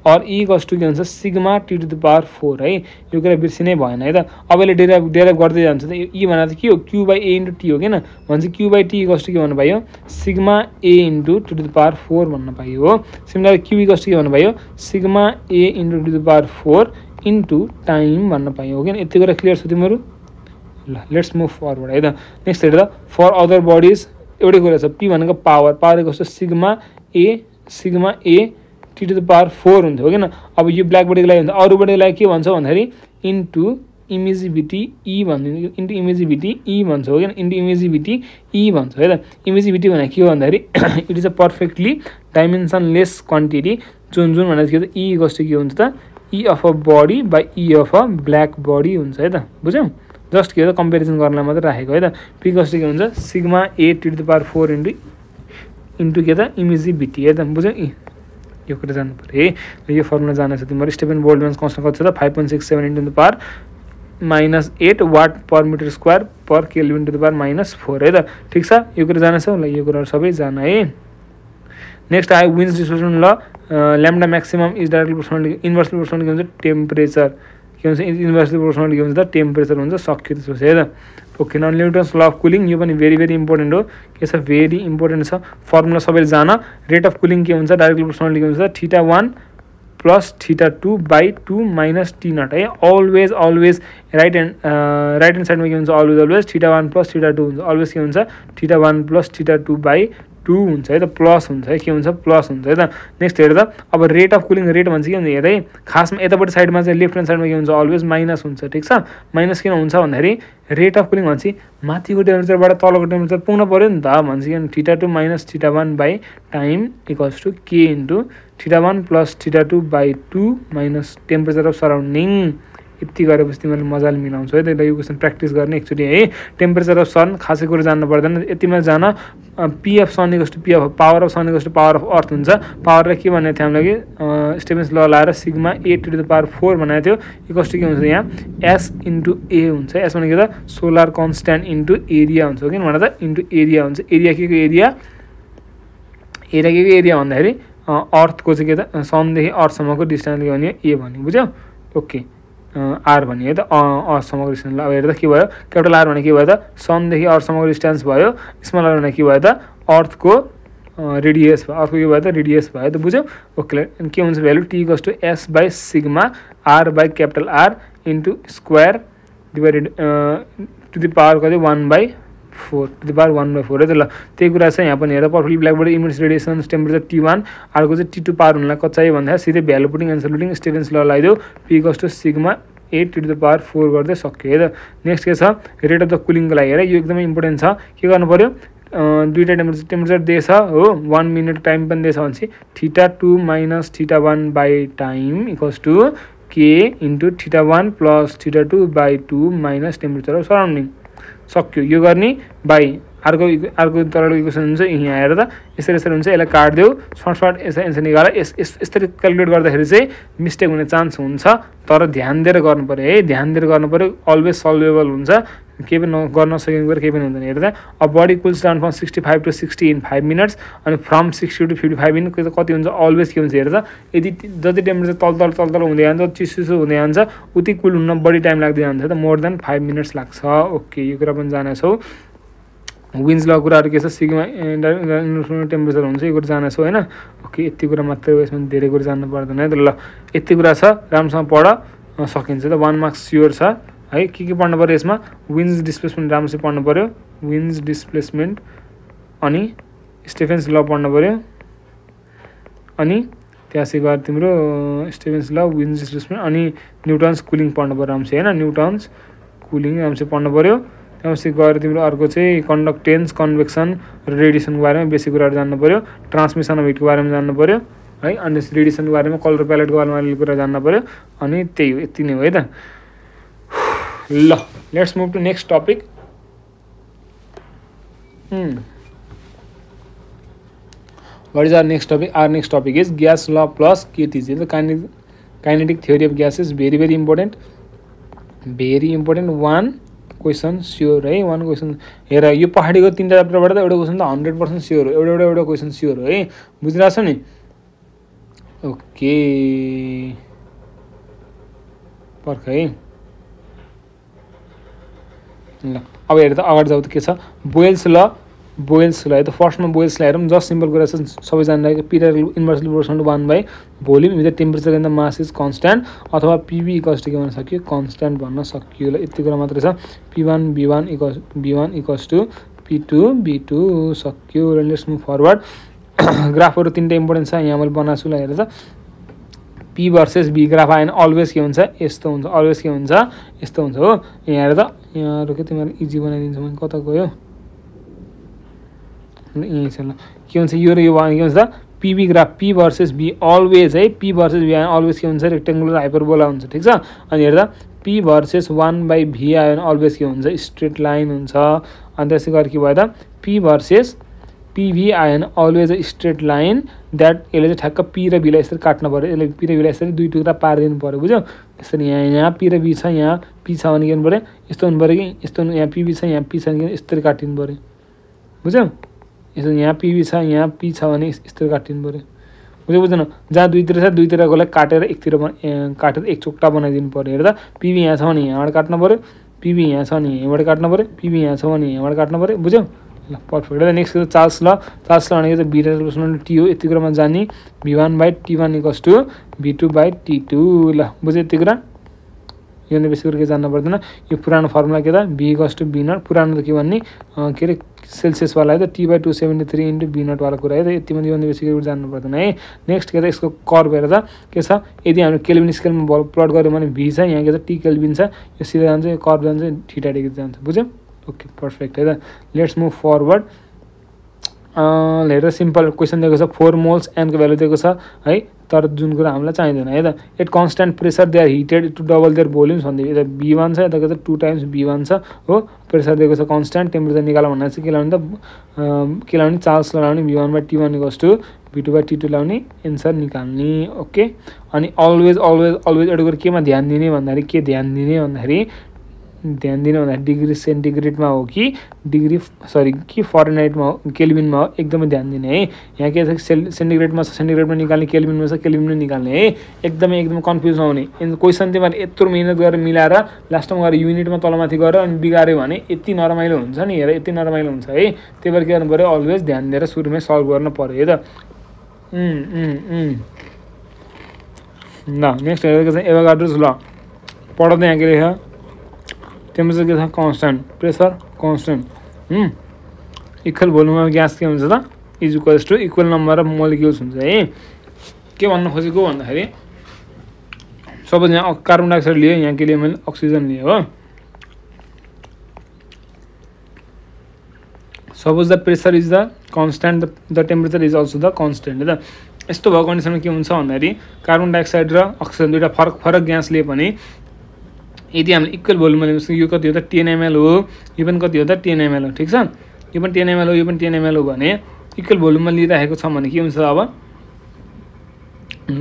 और e equals to के sigma t to the power 4 है यो कुरा बिर्सिनै भएन है त अब यसले डेराइभ गर्दै जान्छ त e भन्दा चाहिँ के हो q/a * t हो के न भन्छ q/t equals to के भन्नु भयो sigma a * t to the power 4 भन्नु भयो हो सिमिलर q equals to के भन्नु भयो sigma a * t to the power 4 * time भन्नु भयो हो के न यति कुरा क्लियर छ तिम्रो ल लेट्स मुभ फरवर्ड है त नेक्स्ट हेर त फर अदर बडीज एउटै कुरा छ p भनेको power equals to sigma a t to the power 4 हुन्छ हो किन अब यो ब्ल्याक बडीको लागि हुन्छ अरु बडीको लागि के भन्छ भन्दाखेरि इन्टु इमेजिभिटी ई भन्छ हो किन इन्टु इमेजिभिटी ई भन्छ है त इमेजिभिटी भनेको के हो भन्दाखेरि it is a perfectly dimensionless quantity जुन भनेको के ई इक्वल्स टु के हुन्छ त E of a body by E of a black body हुन्छ है त बुझ्यौ जस्ट के हो कम्पेरिजन गर्नलाई मात्र राखेको है त p इक्वल्स टु के हुन्छ sigma a t to the power 4 into के त इमेजिभिटी है त बुझ्यौ यो कुरा जान्नु पर्यो है यो फर्मुला जान्न छ तिम्रो स्टेफेन बोल्ट्जम्यान कन्स्टन्ट कति छ त 5.67 into the power -8 watt per metre square per kelvin to the power -4 है त ठीक छ यो कुरा जान्न छ ल यो कुराहरु सबै जान्न है नेक्स्ट आयो Wien's distribution law lambda maximum is directly proportional inversely proportional के हुन्छ टेम्परेचर के हुन्छ इन्भर्सली प्रोपोर्सनल के हुन्छ त टेम्परेचर हुन्छ सक्यो त्यसो है त ओके न न्यूटन्स ल अफ कुलिङ यो पनि भेरी भेरी इम्पोर्टेन्ट हो के छ भेरी इम्पोर्टेन्ट छ फर्मुला सबैले जान रेट अफ कुलिङ के हुन्छ डाइरेक्टली प्रोपोर्सनल के हुन्छ θ1 + θ2/2 - t0 है अलवेज राइट हैन्ड साइडमा के हुन्छ अलवेज θ1 + θ2 हुन्छ अलवेज के हुन्छ θ1 + θ2/2 हुन्छ है त प्लस हुन्छ है के हुन्छ प्लस हुन्छ है त नेक्स्ट हेर त अब रेट अफ कुलिङ रेट भन्छ के हुन्छ हेर है खासमा यतापट्टि साइडमा चाहिँ लेफ्ट ह्यान्ड साइडमा के हुन्छ अलवेज माइनस हुन्छ ठीक छ माइनस किन हुन्छ भन्दाखेरि रेट अफ कुलिङ भन्छ माथिको टेम्परेचरबाट तलको टेम्परेचर पुग्न पर्यो नि त भन्छ के θ2 - θ1 टाइम इक्वल्स टु के इन्टु θ1 + θ2/2 - टेम्परेचर अफ सराउन्डिङ यति गरेपछि तिमीले मजाले मिलाउँछौ है त यो क्वेशन प्र्याक्टिस गर्ने एकचोटी है टेम्परेचर अफ सन खासै कुरा जान्नु पर्दैन यतिमा जान P of sun equals to P of power of sun equals to power of earth हुन्छ पावरलाई के भनेको थियो हामीले कि स्टेफेन्स ल लाएर sigma A to the power 4 भनेको थियो इक्वल्स टु के हुन्छ यहाँ एस इन्टु ए हुन्छ एस भनेको त सोलर कन्स्ट्यान्ट इन्टु एरिया हुन्छ किन भनेर त इन्टु एरिया हुन्छ एरिया के एरिया भन्दाखेरि अर्थको चाहिँ के त सनदेखि अर्थसम्मको डिस्टेन्स भन्यो ए भन्यो बुझ्यौ ओके आर भन्ने है त अर्थसम्मको डिस्टेन्स अब हेर्दा के भयो क्यापिटल आर भने के भयो त सनदेखि अर्थसम्मको डिस्टेन्स भयो स्मल आर भने के भयो त अर्थको रेडियस भयो अर्थको के भयो त रेडियस भयो त बुझ्यौ ओके के हुन्छ value T equals to S/σR/R ×² / (1/4) to the power 1/4 है त ल त्यही कुरा चाहिँ यहाँ पनि हेर perfectly black body image radiation temperature t1 अर्को चाहिँ t2 पावर हुनलाई कच्चाइ भन्दा सिधै value putting answer looting Stefan's law लगाइदेऊ p = σ a (t² / 4) गर्दै सक्यो है त नेक्स्ट के छ रेट अफ द कुलिङको लागि हेर यो एकदमै इम्पोर्टेन्ट छ के गर्नु पर्यो दुईटा टेम्परेचर दिएछ हो 1 मिनेट टाइम पनि दिएछ भने θ2 - θ1 time equals to k into θ1 + θ2/2 - temperature of surrounding सक्यो यो गर्ने बाई अर्को तलको इक्वेसन हुन्छ यहाँ हेर त यसरी हुन्छ यसलाई काट्देऊ सर्टकट यसरी एन्सर निकाल यसरी क्यालकुलेट गर्दाखेरि चाहिँ मिस्टेक हुने चान्स हुन्छ तर ध्यान दिएर गर्नुपर्यो है ध्यान दिएर गर्नुपर्यो अलवेज सल्भेबल हुन्छ केही पनि गर्न नसकेको कुरा केही पनि हुँदैन हेर त अब body cools down from 65 to 60 in 5 minutes अनि फ्रम 60 टु 55 इन कति हुन्छ अलवेज के हुन्छ हेर त यदि जति टेम्परेचर तल हुँदै जान्छ चिसो हुँदै जान्छ उति कुल हुन बढी टाइम लाग्दै जान्छ त मोर देन 5 मिनट्स लाग्छ ओके यो कुरा पनि जानेछौ विन्स ल कुराहरु के छ सिग्मा टेम्परेचर हुन्छ यो कुरा जानेछौ हैन ओके यति कुरा मात्रै हो यसमा धेरै कुरा जान्नु पर्दैन है त ल यति कुरा छ राम्रोसँग पढ सकिन्छ त 1 मार्क्स स्योर छ है के पढ्नु पर्यो यसमा विन्स डिस्प्लेसमेन्ट राम्रोसँग पढ्नु पर्यो विन्स डिस्प्लेसमेन्ट अनि स्टेफेन्स ल पढ्नु पर्यो अनि त्यसै गरी तिम्रो स्टेफेन्स ल विन्स डिस्प्लेसमेन्ट अनि न्यूटन्स कुलिङ पढ्नु पर्यो राम्रोसँग हैन न्यूटन्स कुलिङ राम्रोसँग पढ्नु पर्यो त्यसै गरी तिम्रो अर्को चाहिँ कन्डक्टेन्स कन्भेक्सन रेडिएसनको बारेमा बेसिक कुराहरु जान्नु पर्यो ट्रान्समिसन अफ हिटको बारेमा जान्नु पर्यो हाई अन्य रेडिएसन को बारे में कलर पैलेट को बारे में कुरा जान्न पर्यो अनि त्यही हो यति नै हो है त ल let's move to next topic what is our next topic our next topic is gas law plus KTG the kinetic theory of gases very important one question sure high one question हेर यो पहाडीको तीनटा च्याप्टरबाट त एउटा question त 100% sure हो एउटा question sure हो है बुझिरा छ नि ओके पर्ख है ल अब हेर त अगाडि जाऊ त के छ बोयल्स ल है त फर्स्टमा बोयल्स ल हेरौं जस्ट सिम्पल कुरा छ सबै जान्नुलाई period inversely proportional to 1 by volume with temperature and the mass is constant अथवा पीवी इक्वल्स टु के भन्न सकियो कन्स्टन्ट भन्न सकियो ल यति कुरा मात्र छ p1 b1 equals b1 equals to p2 b2 सकियो र लेट्स मुभ फरवर्ड ग्राफहरु तीनटा इम्पोर्टेन्ट छ यहाँ मैले बनाएको छु ल हेर त p भर्सेस b ग्राफ आएन अलवेज के हुन्छ यस्तो हुन्छ अलवेज के हुन्छ यस्तो हुन्छ हो यहाँ हेर त यहाँ रोके तिमीले इजी बनाइदिन्छु म कता गयो यही छ ल के हुन्छ यो र यो के हुन्छ PB graph p versus b always है p भर्सेस b अलवेज के हुन्छ रेक्टेंगुलर हाइपरबोला हुन्छ ठीक छ अनि हेर्दा p भर्सेस 1 बाइ v आयो भने अलवेज के हुन्छ स्ट्रेट लाइन हुन्छ अनि त्यसै गरी के भयो त p भर्सेस pv आयो भने always a straight line that यसले चाहिँ ठ्याक्क p र b लाई यसरी काट्नु पर्यो यसले p र b लाई यसरी दुई टुक्रा पारिदिनु पर्यो बुझ्यौ यसरी यहाँ यहाँ p र b छ यहाँ p छ भने के गर्नु पर्यो यस्तो हुनु पर्यो कि यस्तो यहाँ pv छ यहाँ p छ भने यसरी काटिनु पर्यो बुझ्यौ यसो यहाँ पीवी छ यहाँ पी छ भने यस्तो काटिनु पर्यो बुझ्यो बुझ्दैन जहाँ दुईतिर छ दुईतिरकोलाई काटेर एकतिर काटेर एक चोकटा बनाइदिनु पर्यो हेर्दा पीवी यहाँ छ भने यहाँबाट काट्नु पर्यो पीवी यहाँ छ भने यहाँबाट काट्नु पर्यो पीवी यहाँ छ भने यहाँबाट काट्नु पर्यो बुझ्यौ ल पर्फेक्ट है नेक्स्ट चार्ल्स ल भनेको बीटा प्रोपोर्सनल टी हो यति कुरामा जान्ने v1 by t1 equals to v2 by t2 ल बुझ्यो यति कुरा यो नै बेसी गरेर जान्न पर्दैन यो पुरानो फर्मुला के त b equals to b naught पुरानो त के भन्ने के रे सेल्सियस वाला है तो t/273 इन्टु b नट वाला कुरा है त यति भन्दा बेसी गरेर जान्नु पर्दैन है नेक्स्ट के त यसको कर्व हेर त के छ यदि हामी केल्भिन स्केलमा प्लट गर्यौं भने v छ यहाँ के त t केल्भिन छ यो सिधा जान्छ यो कर्व जान्छ थीटा डिग्री जान्छ बुझ्यौ ओके पर्फेक्ट है त लेट्स मुभ फरवर्ड हेर सिम्पल क्वेसन दिएको छ 4 मोल्स एन को भ्यालु दिएको छ है तर जुन कुरा हामीलाई चाहिदैन है त at constant pressure they are heated to double their volumes भन्दै यता b1 छ यता के 2 टाइम्स b1 छ हो प्रेसर दिएको छ कन्स्टन्ट टेम्परेचर निकाल्नु भन्दा चाहिँ के लाउने त के लाउने चार्ल्स लगाउने v1 by t1 equals to v2 by t2 लाउने एन्सर निकाल्ने ओके अनि अलवेज अलवेज अलवेज एउटा कुरा केमा ध्यान दिने भन्दाखेरि के ध्यान दिने भन्दा डिग्री सेन्टिग्रेडमा हो कि डिग्री सरी कि फरेनहाइटमा हो केल्भिनमा हो एकदमै ध्यान दिने है यहाँ के छ सेन्टिग्रेडमा छ सेन्टिग्रेडमा निकाल्ने केल्भिनमा छ केल्भिनमा निकाल्ने है एकदमै कन्फ्युज नहुने क्वेसन तिमीले यत्रो मेहनत गरेर मिलाएर लास्टमा गएर युनिटमा तलमाथि गएर अनि बिगार्यो भने यति नरमाइलो हुन्छ नि हेर यति नरमाइलो हुन्छ है त्यही भएर के गर्नु पर्यो अलवेज ध्यान दिएर सुरुमै सल्भ गर्न पर्यो है त ल नेक्स्ट हेरेको छ एभोगाड्रोज ल पढ्दै यहाँ के लेख टेम्परेचर के constant pressure constant equal volume of gas के हुन्छ त is equals to equal number of molecules हुन्छ है के भन्न खोजेको भन्दाखेरि सपोज यहाँ कार्बन डाइअक्साइड लिएँ यहाँ के लिए मैले अक्सिजन लिएँ हो suppose the pressure is the constant the temperature is also the constant है त यस्तो भएको कन्डिसनमा के हुन्छ भन्दाखेरि कार्बन डाइअक्साइड र अक्सिजन दुईटा फरक फरक ग्यास लिए पनि यदि हामीले इक्वल भोल्युममा लिन्छौं यो कति हो त 10 ml हो यो पनि कति हो त 10 ml हो ठीक छ यो पनि 10 ml हो यो पनि 10 ml हो भने इक्वल भोल्युममा लिइराखेको छ भने के हुन्छ अब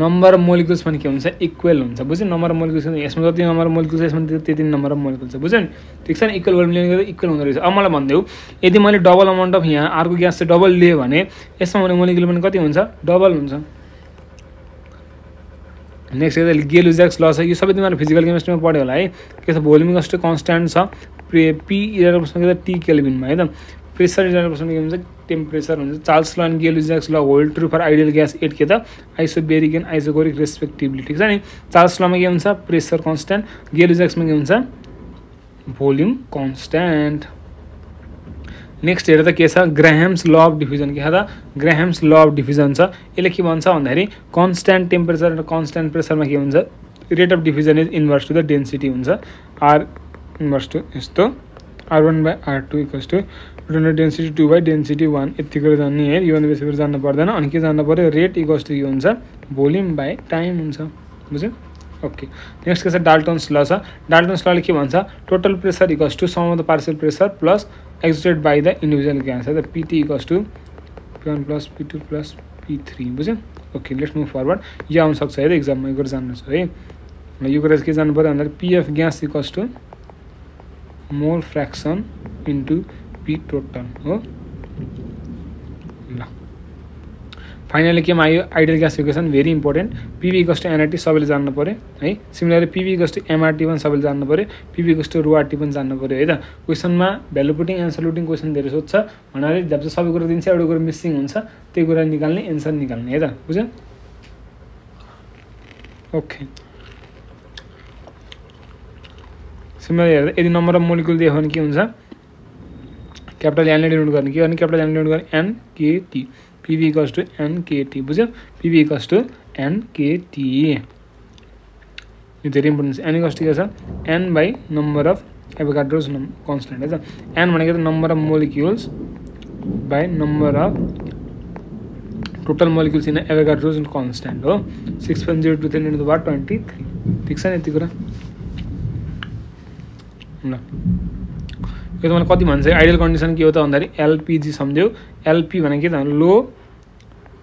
नम्बर अफ मोलिक्युल्स पनि के हुन्छ इक्वल हुन्छ बुझ्यौ नम्बर अफ मोलिक्युल्स यसमा जति नम्बर अफ मोलिक्युल्स यसमा त्यति नम्बर अफ मोलिक्युल्स बुझ्यौ नि ठीक छ नि इक्वल भोल्युम लिने गर्दा इक्वल हुँदो रहेछ अब मलाई भन्देऊ यदि मैले डबल अमाउन्ट अफ यहाँ अर्को ग्यास चाहिँ डबल लिएँ भने यसमा हुने मोलिक्युल पनि कति हुन्छ डबल हुन्छ नेक्स्ट यता गेल-ल्युजाक्स ल छ यो सबै तिमीहरूले फिजिकल केमिस्ट्रीमा पढ्यो होला है के छ भोल्युम इक्वल्स टु कन्स्टन्ट छ P is equals to T केल्भिनमा है त प्रेसर इज इक्वल्स टु के हुन्छ टेम्परेचर हुन्छ चार्ल्स ल एन्ड गेल-ल्युजाक्स ल hold true for ideal gas at के त आइसोबेरिक एन्ड आइसोगोरिक रेस्पेक्टिभली ठीक छ नि चार्ल्स लमा के हुन्छ प्रेसर कन्स्टन्ट गेल-ल्युजाक्समा के हुन्छ भोल्युम कन्स्टन्ट नेक्स्ट हेर त के छ ग्राहम्स ल अफ डिफ्युजन के छ त ग्राहम्स ल अफ डिफ्युजन छ यसले के भन्छ भन्दाखेरि कन्स्टन्ट टेम्परेचर र कन्स्टन्ट प्रेसरमा के हुन्छ rate of diffusion is inverse to the density हुन्छ आर इन्भर्स टु यस्तो R1 by R2 equals to proton density 2 by density 1 यतिको जान्ने है यो भने बेसिकली जान्न पर्दैन अनि के जान्न पर्यो रेट इक्वल्स टु यो हुन्छ भोल्युम बाइ टाइम हुन्छ बुझ्यो ओके नेक्स्ट के छ डाल्टन्स लॉ छ डाल्टन्स लॉ ले के भन्छ total pressure equals to sum of the partial pressure plus exerted by the individual gas है the PT equals to P1 plus P2 plus P3 बुझ्यो ओके लेट्स मूव फरवर्ड यो आउन सक्छ है एक्जाम मा यो जान्न छ है यो कुरा के जान्न पर्यो भन्दा PF gas equals to mole fraction into P total हो फाइनली के आयो ideal gas equation very important PV equals to nRT सबैले जान्न पर्यो है similarly PV equals to mRT पनि सबैले जान्न पर्यो PV इक्वल्स टु ρRT पनि जान्न पर्यो है त क्वेशनमा value putting answer looting question धेरै सोध्छ भन्नाले जब सबै कुरा दिन्छ एउटा कुरा मिसिङ हुन्छ त्यो कुरा निकाल्ने एन्सर निकाल्ने है त बुझ्यो ओके सिमिलरली यदि नम्बर अफ मोलिक्युल दियो भने के हुन्छ क्यापिटल एन ले डिनोट गर्ने के अनि क्यापिटल एन ले डिनोट गर्ने एन के T PV equals to NKT बुझ्यो PV equals to NKT यो धेरै इम्पोर्टेन्ट छ n equals to के छ n by number of Avogadro's constant है त n भनेको number of molecules by number of total molecules in Avogadro's constant हो 6.023 into the power 23 ठीक छ नि यति कुरा ल यो त मलाई कति भन्छ आइडियल कन्डिसन के हो त भन्दाखेरि एलपीजी सम्झ्यौ एलपी भनेको के त low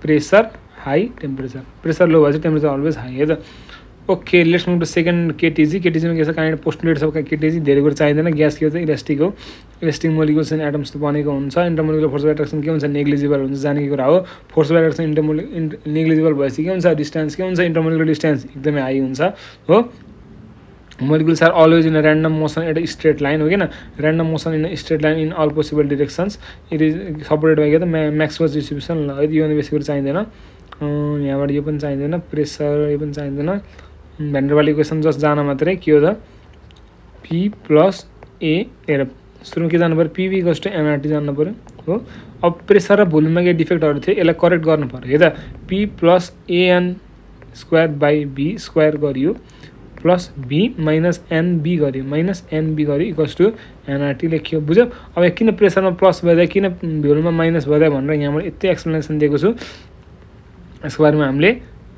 pressure high temperature pressure low भएपछि टेम्परेचर अलवेज हाई है त okay let's move to second KTG केटीजीमा के छ काइन्ड पोस्टुलेट सबका केटीजी धेरै कुरा चाहिँदैन ग्यास के हो चाहिँ इलास्टिक हो इलास्टिक मोलिक्युल्स एन्ड एटम्स बनेको हुन्छ इन्टरमोलिकुलर फोर्स अफ एट्र्याक्सन के हुन्छ नेग्लिजिबल हुन्छ जाने कुरा हो force of attraction intermolecular negligible भएपछि के हुन्छ डिस्टेन्स के हुन्छ इन्टरमोलिकुलर डिस्टेन्स एकदमै हाई हुन्छ हो Molecules are always in a random motion at a straight line. Okay, na random motion in a straight line in all possible directions. It is supported by the Maxwell's distribution law. This one basically sign there na. यहाँ वाली अपन sign there na pressure अपन sign there na. Van der Waals equation just जाना मात्रे क्यों था? P plus A error. सुरुम के जाना पर PV equals to mRT जाना पर हो. अब pressure अब volume के defect आ रहे थे. इलाक correct करना पड़े. ये था P plus A n square by B square करियो. Plus B minus N B गरे इक्वल्स टू एनआरटी लेख्यो बुझ्यो अब किन प्रेसरमा प्लस भएदा किन भ्योलुममा माइनस भएदा भनेर यहाँ मैले यति एक्सप्लेनेसन दिएको छु यसको बारेमा हामीले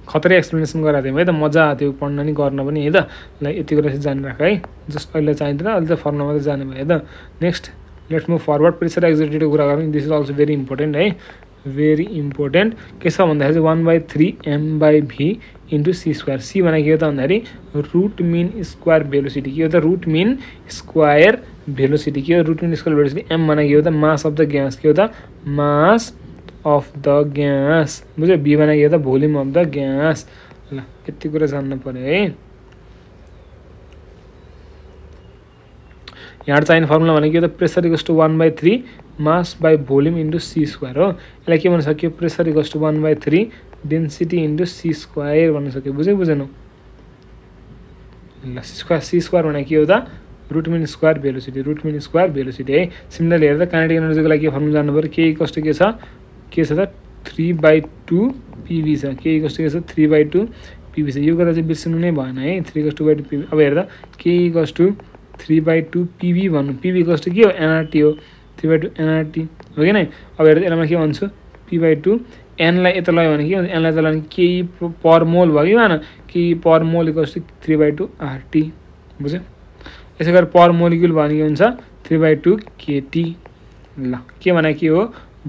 खतरे एक्सप्लेनेसन गराएको थियौँ है त मजा आयो त्यो पढ्न नि गर्न पनि है त ल यति कुरा चाहिँ जानिराख है जस्ट अहिले चाहिँदैन अहिले त फर्म मात्रै जाने भयो है त next let's move forward pressure एक्जिटेडको कुरा गरौँ this is also very important है भेरी इम्पोर्टेन्ट के छ भन्दाखेरि चाहिँ 1/3 M by V into C square C बना के भन्दाखेरि रुट मीन स्क्वायर भेलोसिटी के रुट मीन स्क्वायर भेलोसिटी के root mean square velocity M बना के मास अफ द गैस के मास अफ द गैस बुझे बी बना के भोल्यूम अफ द गैस ल यति कुरा जान्न पर्यो है यहाँ चाहिए फर्मुला भनेको pressure equals to 1/3 mass by volume into C square हो इसलिए के भन्न सकियो pressure equals to 1/3 density into C square भन्न सकियो बुझे बुझेन सी स्क्वायर भने के हो त रुट मीन स्क्वायर भेलोसिटी है सिमिलरली हेर्दा काइनेटिक एनर्जी को लागि फर्मुला जान्नु पर्यो के इक्वल्स टू के छ त 3/2 पीवी छ के इक्वल्स टू के छ 3/2 पीवी छ यो कुरा चाहिँ बिर्सिनु नै भएन है 3/2 पीवी अब हेर्दा के इक्वल्स टू 3/2 पीवी भन्नु पीवी इक्वल्स टू के हो एनआरटी हो 3/2 एनआरटी हो कि नै अब हेर्दा यसमा के भन्छु p/2 n लाई यता लग्यो भने के हुन्छ n लाई त लग्यो केही पर मोल भयो कि भएन केही पर मोल इक्वल्स टू 3/2 आरटी बुझ्यो यसै गरी पर मोलिक्युल भनेको हुन्छ 3/2 केटी ल के भने के हो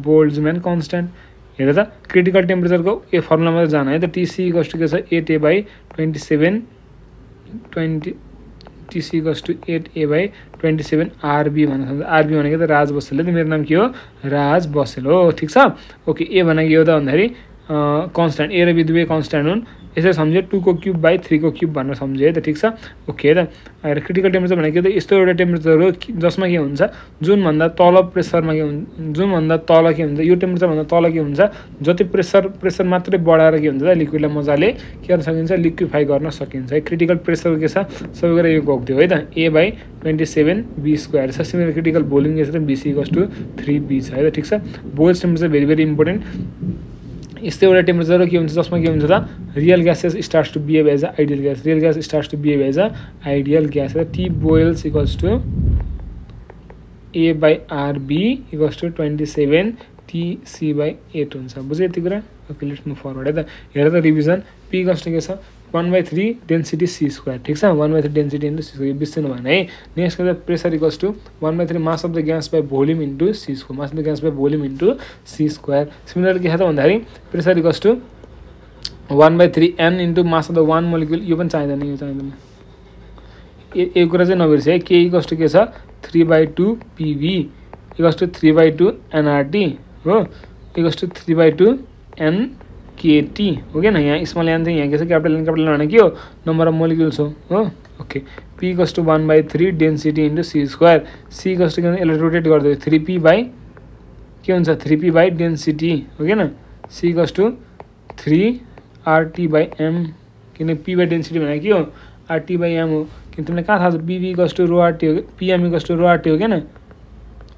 बोल्ट्जम्यान कन्स्ट्यान्ट हेर त क्रिटिकल टेम्परेचरको ए फर्मुला मात्र जान है त टीसी इक्वल्स टू के छ 8A/27 TC equals to 8A/27 RB भन्न आरबी भनेको त राज बसेल मेरो नाम के हो राज बसेल हो ठीक छ ओके ए भनेको यो त भन्दाखेरि कन्स्ट्यान्ट ए र बी दुवै कन्स्ट्यान्ट हुन् यसरी सम्झ्यो 2³ बाइ 3³ भनेर सम्झ्यो है त ठिक छ ओके है त आएर क्रिटिकल टेम्परेचर भनेको त यस्तो एउटा टेम्परेचर हो जसमा के हुन्छ जुनभन्दा तल प्रेसरमा के हुन्छ जुनभन्दा तल के हुन्छ यो टेम्परेचरभन्दा तल के हुन्छ जति प्रेसर मात्रै बढाएर के हुन्छ लिक्विडलाई मजाले के गर्न सकिन्छ लिक्विफाई गर्न सकिन्छ है क्रिटिकल प्रेसर के छ सबै कुरा यो घोक्दियो है त A/27 बी स्क्वायर छ सिमिलर क्रिटिकल भोल्युम के छ BC इक्वल्स टु 3B छ है त ठिक छ Boyle's temperature very very important यस्तै एउटा टेम्परेचर के हुन्छ जसमा के हुन्छ त real gases starts to behave as a ideal gas real gas starts to behave as a ideal gas T Boyle's equals to A by RB equals to 27 TC by A turns out. Okay, let's move forward. Here is the revision. P equals to 1 by 3 density C square. 1 by 3 density into C square. This is one. Next, the pressure equals to 1 by 3 mass of the gas by volume into C square. Mass of the gas by volume into C square. Similarly, pressure equals to 1 by 3 n into mass of the one molecule. You can change the name. K equals to 3 by 2 PV equals to 3 by 2 NRT equals to 3 by 2 NKT. Okay, now here small n is capital N capital N number of molecules. Okay, P equals to 1 by 3 density into C square. C equals to rotate 3P by 3P by density. Okay, now C equals to 3RT by M. P by density RT by M. तुमने कहा था PV equals to rho RT होगे, PM equals to rho RT होगे ना?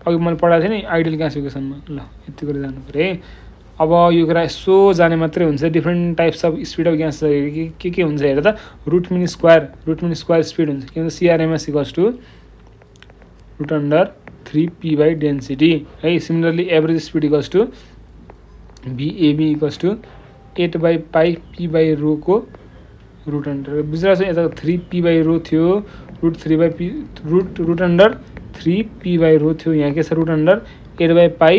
अगर मैं पढ़ा था नहीं आइडियल गैस इक्वेशन में, लो इतने कर जाने पड़े। अब यो करा सो जाने मात्रे उनसे different types of speed of gas जाएगी कि क्या उनसे ये रहता root mean square speed उनसे क्योंकि CRMS equals to root under 3P by density, right? Similarly average speed equals to BAB equals to 8 by pi P by rho को root under बुझरा से ऐसा 3p by rho थियो root 3 by p root under 3p by rho थियो यहाँ के sir root under 8 by pi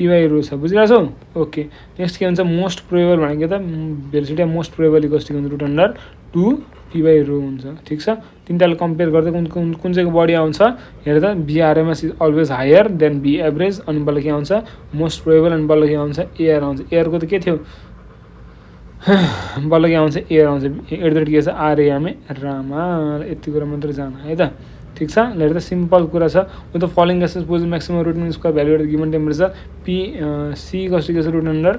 p by rho सब बुझरा so okay next क्या उनसा most probable बनाएंगे तब velocity yeah most probable equals to root under 2p by rho उनसा ठीक सा तीन ताल compare करते कौन से बॉडी आउंसा यार ता BRMS is always higher than B average अनबाल क्या आउंसा most probable अनबाल क्या आउंसा air आउंसा air को तो क्या थियो बालक यहाँ से एयर आउंस एड्रेट किया सा आ रही है हमें रामा इतनी कुरा मंत्र जाना है इधर ठीक सा लेकिन सिंपल कुरा सा वो तो following gases possess maximum root में इसका value at given temperature P C cost के साथ route under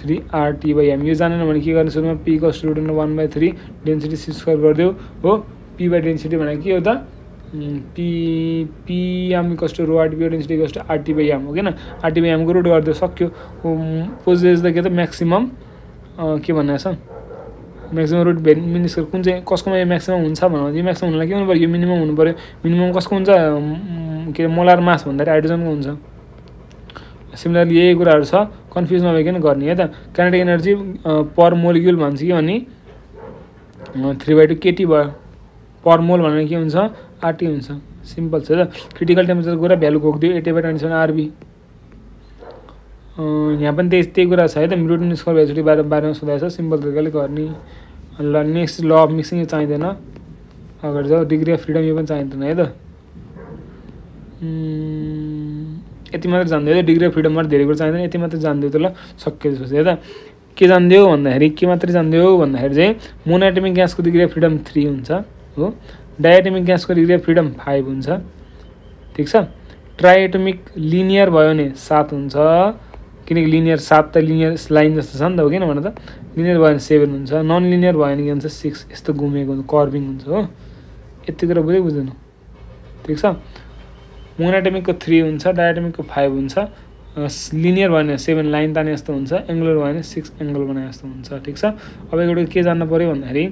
3RT bye M ये जाने ना मन की कारण सुनो P cost root under 1/3 density C square कर दो वो पी बाय डेंसिटी बना कि होता P P M equals to rho RT by density equals to RT by M okay ना RT by M को रूट कर दो सक्यो पोज़ेस द क्या मैक्सिमम क्या बनना है सर मैक्सिमम रूट मिनिमम कर कौन से कॉस्ट को मैं मैक्सिमम उनसा बनाऊँ जी मैक्सिमम उनला क्यों बनवाई ये मिनिमम उन पर मिनिमम कॉस्ट कौन सा के मोलार मास बनता है हाइड्रोजन कौन सा सिमिलरली ये एक और आर्सा कंफ्यूज में वैक्यूम करनी है तो काइनेटिक एनर्जी पर मोलिक्यूल मानसी वानी 3/2 kT पर मोल बनाने की उनसा RT उनसा सिंपल से क्रिटिकल टेम्परेचर को वैल्यू को दियो 8/27 RB यहाँ पर देखते एक बार सायद म्यूट में इसका वैल्यू बारे में सुधार सा सिंपल तरीका ले करनी अल्लाह नेक्स्ट लॉ ऑफ मिक्सिंग ये चाहिए ना अगर जो डिग्री ऑफ फ्रीडम ये बन चाहिए तो नहीं था इतनी मात्र जानते हो डिग्री ऑफ फ्रीडम मर देरी कर चाहिए ना इतनी मात्र जानते हो तो ला सक्के जो से था क्या जानते हो बंदा हर एक की मात्र जानते हो बंदा हर जे मोनोएटॉमिक गैस को डिग्री ऑफ फ्रीडम 3 उनसा हो डायटॉमिक गैस को डिग्री ऑफ फ्रीडम 5 उनसा ठीक सा ट्राइएटॉमिक लीनियर भयो नि 7 उनसा किनकि लिनियर 7 त लिनियर लाइन जस्तो छ नि त हो किन भने त लिनियर भयो भने 7 हुन्छ नन लिनियर भयो भने के हुन्छ 6 यस्तो घुमेको हुन्छ कर्भिङ हुन्छ हो यति कुरा बुझ्दै बुझ्दैन ठीक छ मोनोएटोमिकको 3 हुन्छ डायटोमिकको 5 हुन्छ लिनियर भयो भने 7 लाइन ताने जस्तो हुन्छ एंगुलर भयो भने 6 एंगल बनाए जस्तो हुन्छ ठीक छ अब एउटा के जान्न पर्यो भन्दाखेरि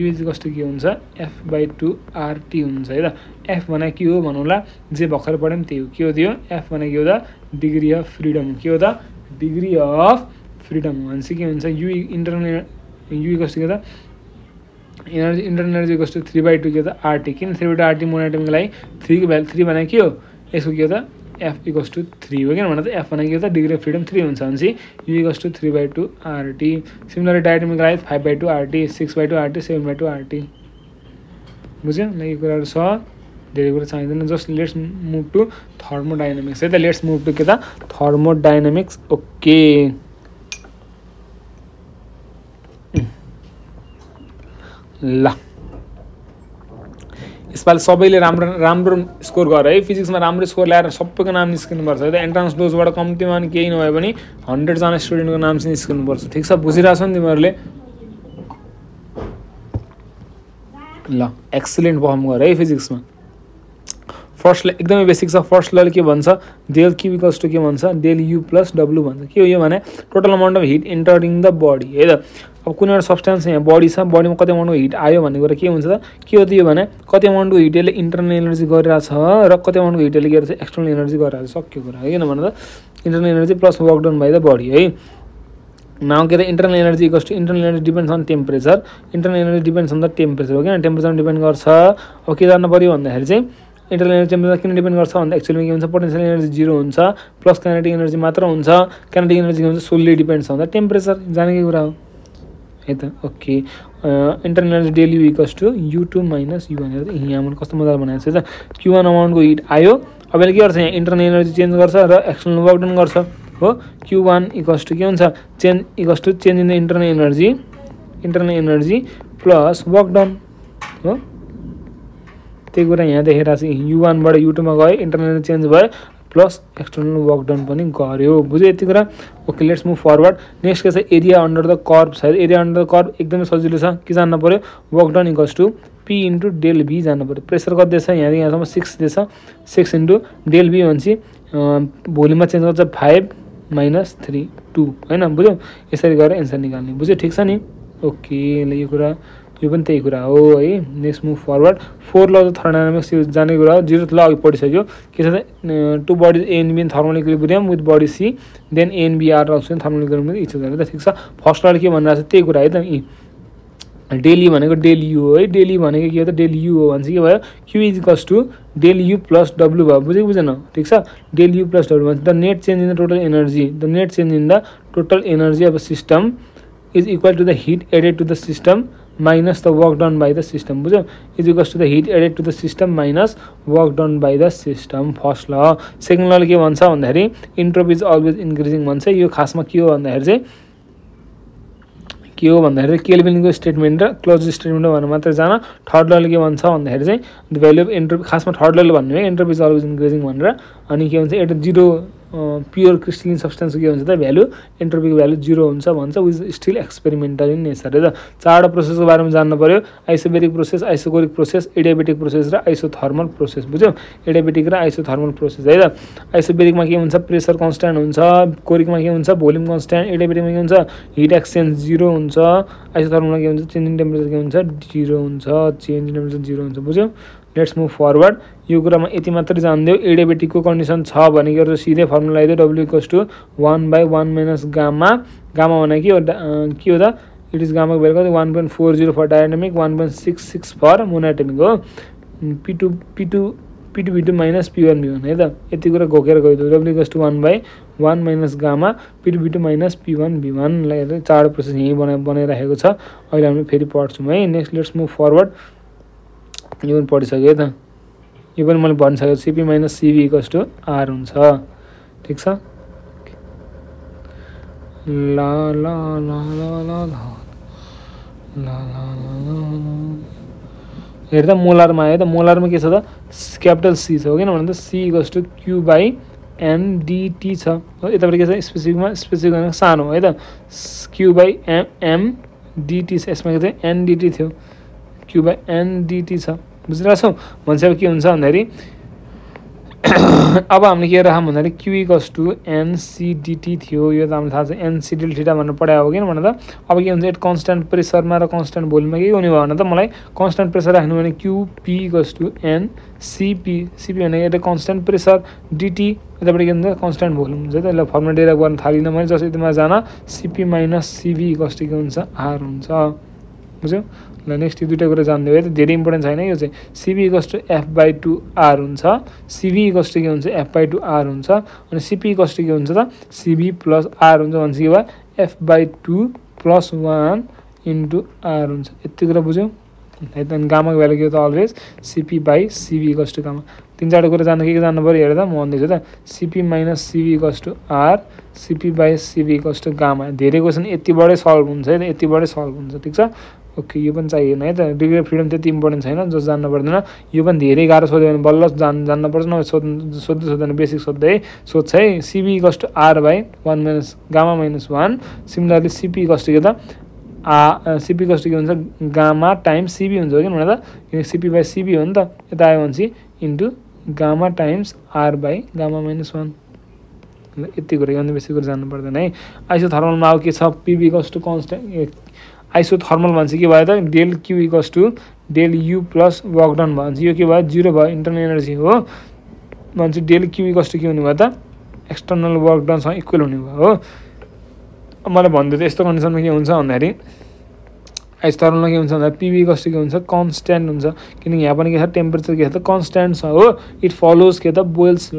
u इज कस्तो के हुन्छ f/2 RT हुन्छ है त f भने के हो भन्नुला जे भखर पढ्यौं त्यही हो के हो दियो f भने के हो त डिग्री अफ फ्रीडम के हो त डिग्री अफ फ्रीडम भनेपछि के हुन्छ u internal u equals to energy internal energy equals to 3/2 के त RT किन 3/2 RT मोनोएटोमिक लागि 3 को भ्यालु 3 भने के हो यसको के हो त f equals to 3 हो किन भने त f भने के हो त डिग्री अफ फ्रीडम 3 हुन्छ भनेपछि u equals to 3/2 RT similarly diatomic लागि 5/2 RT 6/2 RT 7/2 RT बुझ्यौ न यो कुराहरु छ धेरै कुरा चाहिँदैन just let's move to thermodynamics है त लेट्स मुभ टु के त थर्मोडाइनामिक्स ओके ल यसपालि सबैले राम्रो राम्रो स्कोर गरे है फिजिक्समा राम्रो स्कोर ल्याएर सबैको नाम निस्किनु पर्छ है त एन्ट्रान्स डोजबाट कम्तीमा नि केही नभए पनि 100 जना स्टुडेन्टको नाम चाहिँ निस्किनु पर्छ ठीक छ बुझिराछौ नि तिमीहरुले ल एक्सिलेन्ट परफर्म गरे है फिजिक्समा फर्स्ट एकदमै बेसिक छ फर्स्ट लले के भन्छ डेल क्यू इक्वल्स टु के भन्छ डेल यू प्लस डब्ल्यू भन्छ के हो यो भने total amount of heat entering the body है त अब कुनै एउटा सब्स्टेन्स यहाँ बडी छ बडीमा कति अमाउन्ट हिट आयो भन्ने कुरा के हुन्छ त के हो त्यो भने कति अमाउन्ट हिट ले इन्टरनल एनर्जी गरिरा छ र कति अमाउन्ट हिट ले गरेछ एक्सटर्नल एनर्जी गरिरा छ सक्यो कुरा है किन भन्दा internal energy plus work done by the body है Now get the internal energy equals to internal energy depends on temperature. Internal energy depends on the temperature. Okay, and temperature depends on okay, that's not on the energy. Internal energy temperature can depend on the actual potential energy zero on plus kinetic energy matra on kinetic energy solely depends on the temperature. Okay. Internal energy del U equals to U2 minus U1. Here Q1 amount go heat IO. Internal energy change external work done Q1 equals to change equals to change in the internal energy plus work done. Take what I had the U1 by U2 Magai, internal change by plus external work done. Okay, let's move forward. Next is the area under the curve side. Area under the curve, work done equals to P into del B. Pressure got this 6 into del B on C volume change of the 5. Minus 3, 2. I know, budget. Is that your answer? Nigani, budget takes any. Okay, Layukura, you can take Gura. Oh, next move forward. Four laws of thermodynamics is Janigura, zeroth law of Podisagio. Two bodies A and B in thermal equilibrium with body C, then A and B are also in thermal equilibrium with each other. The six are first law came and as a take right and E. Daily one, daily one, daily U once you were Q is equals to del U plus W. Del U plus W. The net change in the total energy. The net change in the total energy of a system is equal to the heat added to the system minus the work done by the system. Is equals to the heat added to the system minus work done by the system. First law. Second law on the entropy is always increasing once you khasma Q on the Kelvin को statement closed statement of third law the value of entropy third law entropy is always increasing at zero pure crystalline substance the value entropic value zero is still experimental in nature चाडो process को बारेमा जान्न पर्यो isobaric process isogoric process adiabatic process र isothermal process बुझ्यौ adiabatic र isothermal process है त isobaric मा के हुन्छ pressure constant हुन्छ coric मा के हुन्छ volume constant adiabatic मा के हुन्छ heat exchange zero हुन्छ isothermal मा के हुन्छ change in temperature के हुन्छ zero हुन्छ change in temperature zero हुन्छ बुझ्यौ Let's move forward. You can see adiabatic condition. The formula is W equals to 1 by 1 minus gamma. Gamma is it is gamma 1.40 for diatomic, 1.66 for monatomic. P2 minus P1 B1. W equals to 1 by 1 minus gamma, P2 minus P1 B1. The process is here. Next, let's move forward. Even body again, even my bond CP minus CV equals to R on sa. Okay. La la la la la la la la. Here the molar ma hai. The molar ma kaisa tha? Capital C sa. Okay, na manda C equals to Q by M dt sa. Itabari kaisa specific ma sano. Here the Q by M dt sa. Isme kaise N dt theo. Q by N dt sa. बुझिराछौ भन्छ अब के हुन्छ भन्दाखेरि अब हामीले के राख्यौ भन्दाखेरि q = n c dt थियो यो त हामीले थाहा छ n c del थीटा भनेर पढाएको किन भन्दा अब के हुन्छ एट कांस्टेंट प्रेशर मा र कांस्टेंट भोल्युममा के हुने भन्दा त मलाई कांस्टेंट प्रेशर राख्नु भने q p = n c p c p भने एट कांस्टेंट प्रेशर dt यताबाट के हुन्छ कांस्टेंट भोल्युम हुन्छ त्यसलाई फर्मुला डेरा गर्न थालिन भने जसै यतिमा जान cp - cv = के हुन्छ r हुन्छ बुझ्यौ ल नेक्स्ट दुईटा कुरा जान्दै हो है त धेरै इम्पोर्टेन्ट छैन यो चाहिँ CV = F/2R हुन्छ CV = के हुन्छ F/2R हुन्छ अनि CP = के हुन्छ त CV + R हुन्छ भनेपछि के भयो F/2 + 1 * R हुन्छ यति कुरा बुझ्यौ है त गामा को भ्यालु के त अलवेज CP / CV = गामा तीन चारवटा कुरा जान्न के जान्न पर्यो हेर त म भन्दै छु त CP - CV = R CP / CV = gamma धेरै क्वेशन यतिबाटै सल्भ हुन्छ है त यतिबाटै सल्भ हुन्छ ठीक छ ओके यो पनि चाहिएन है त डिग्री अफ फ्रीडम त्यति इम्पोर्टेन्ट छैन जस जान्न पर्दैन यो पनि धेरै गाह्रो सोध्यो भने बल्ल जान्न पर्छ न सोध्दै सोध्दैन बेसिक सोध्दै सोध्छ है CV = R by 1 minus gamma minus 1 similarly CP = के त आ सीपी = के हुन्छ गामा टाइम सीबी हुन्छ हो किन भने त किन सीपी बाइ सीबी हो नि त यता आयो भनेपछि into gamma times r by gamma minus 1. इतनी करेगा उन्हें बेसिक कर जानना पड़ता है नहीं आइसोथर्मल माव के साथ P V equals to constant isothermal मानसी के बाद del Q equals to del U plus work done मानसी यो के बाद जीरो भाई इंटरनल एनर्जी हो मानसी डेल क्यू इक्वल्स टू क्यों नहीं बाता एक्सटर्नल वर्क डन साथ इक्वल होने वाला हो हमारे बंदे तो इस तो कंडीशन में क्या उनसा होना है आइसोथर्मल के अनुसार पीवी कॉस्ट के अनुसार कांस्टेंट हुन्छ किनकि यहाँ पनि के छ टेम्परेचर के छ त कांस्टेंट छ हो इट फलोज के त बोइल्स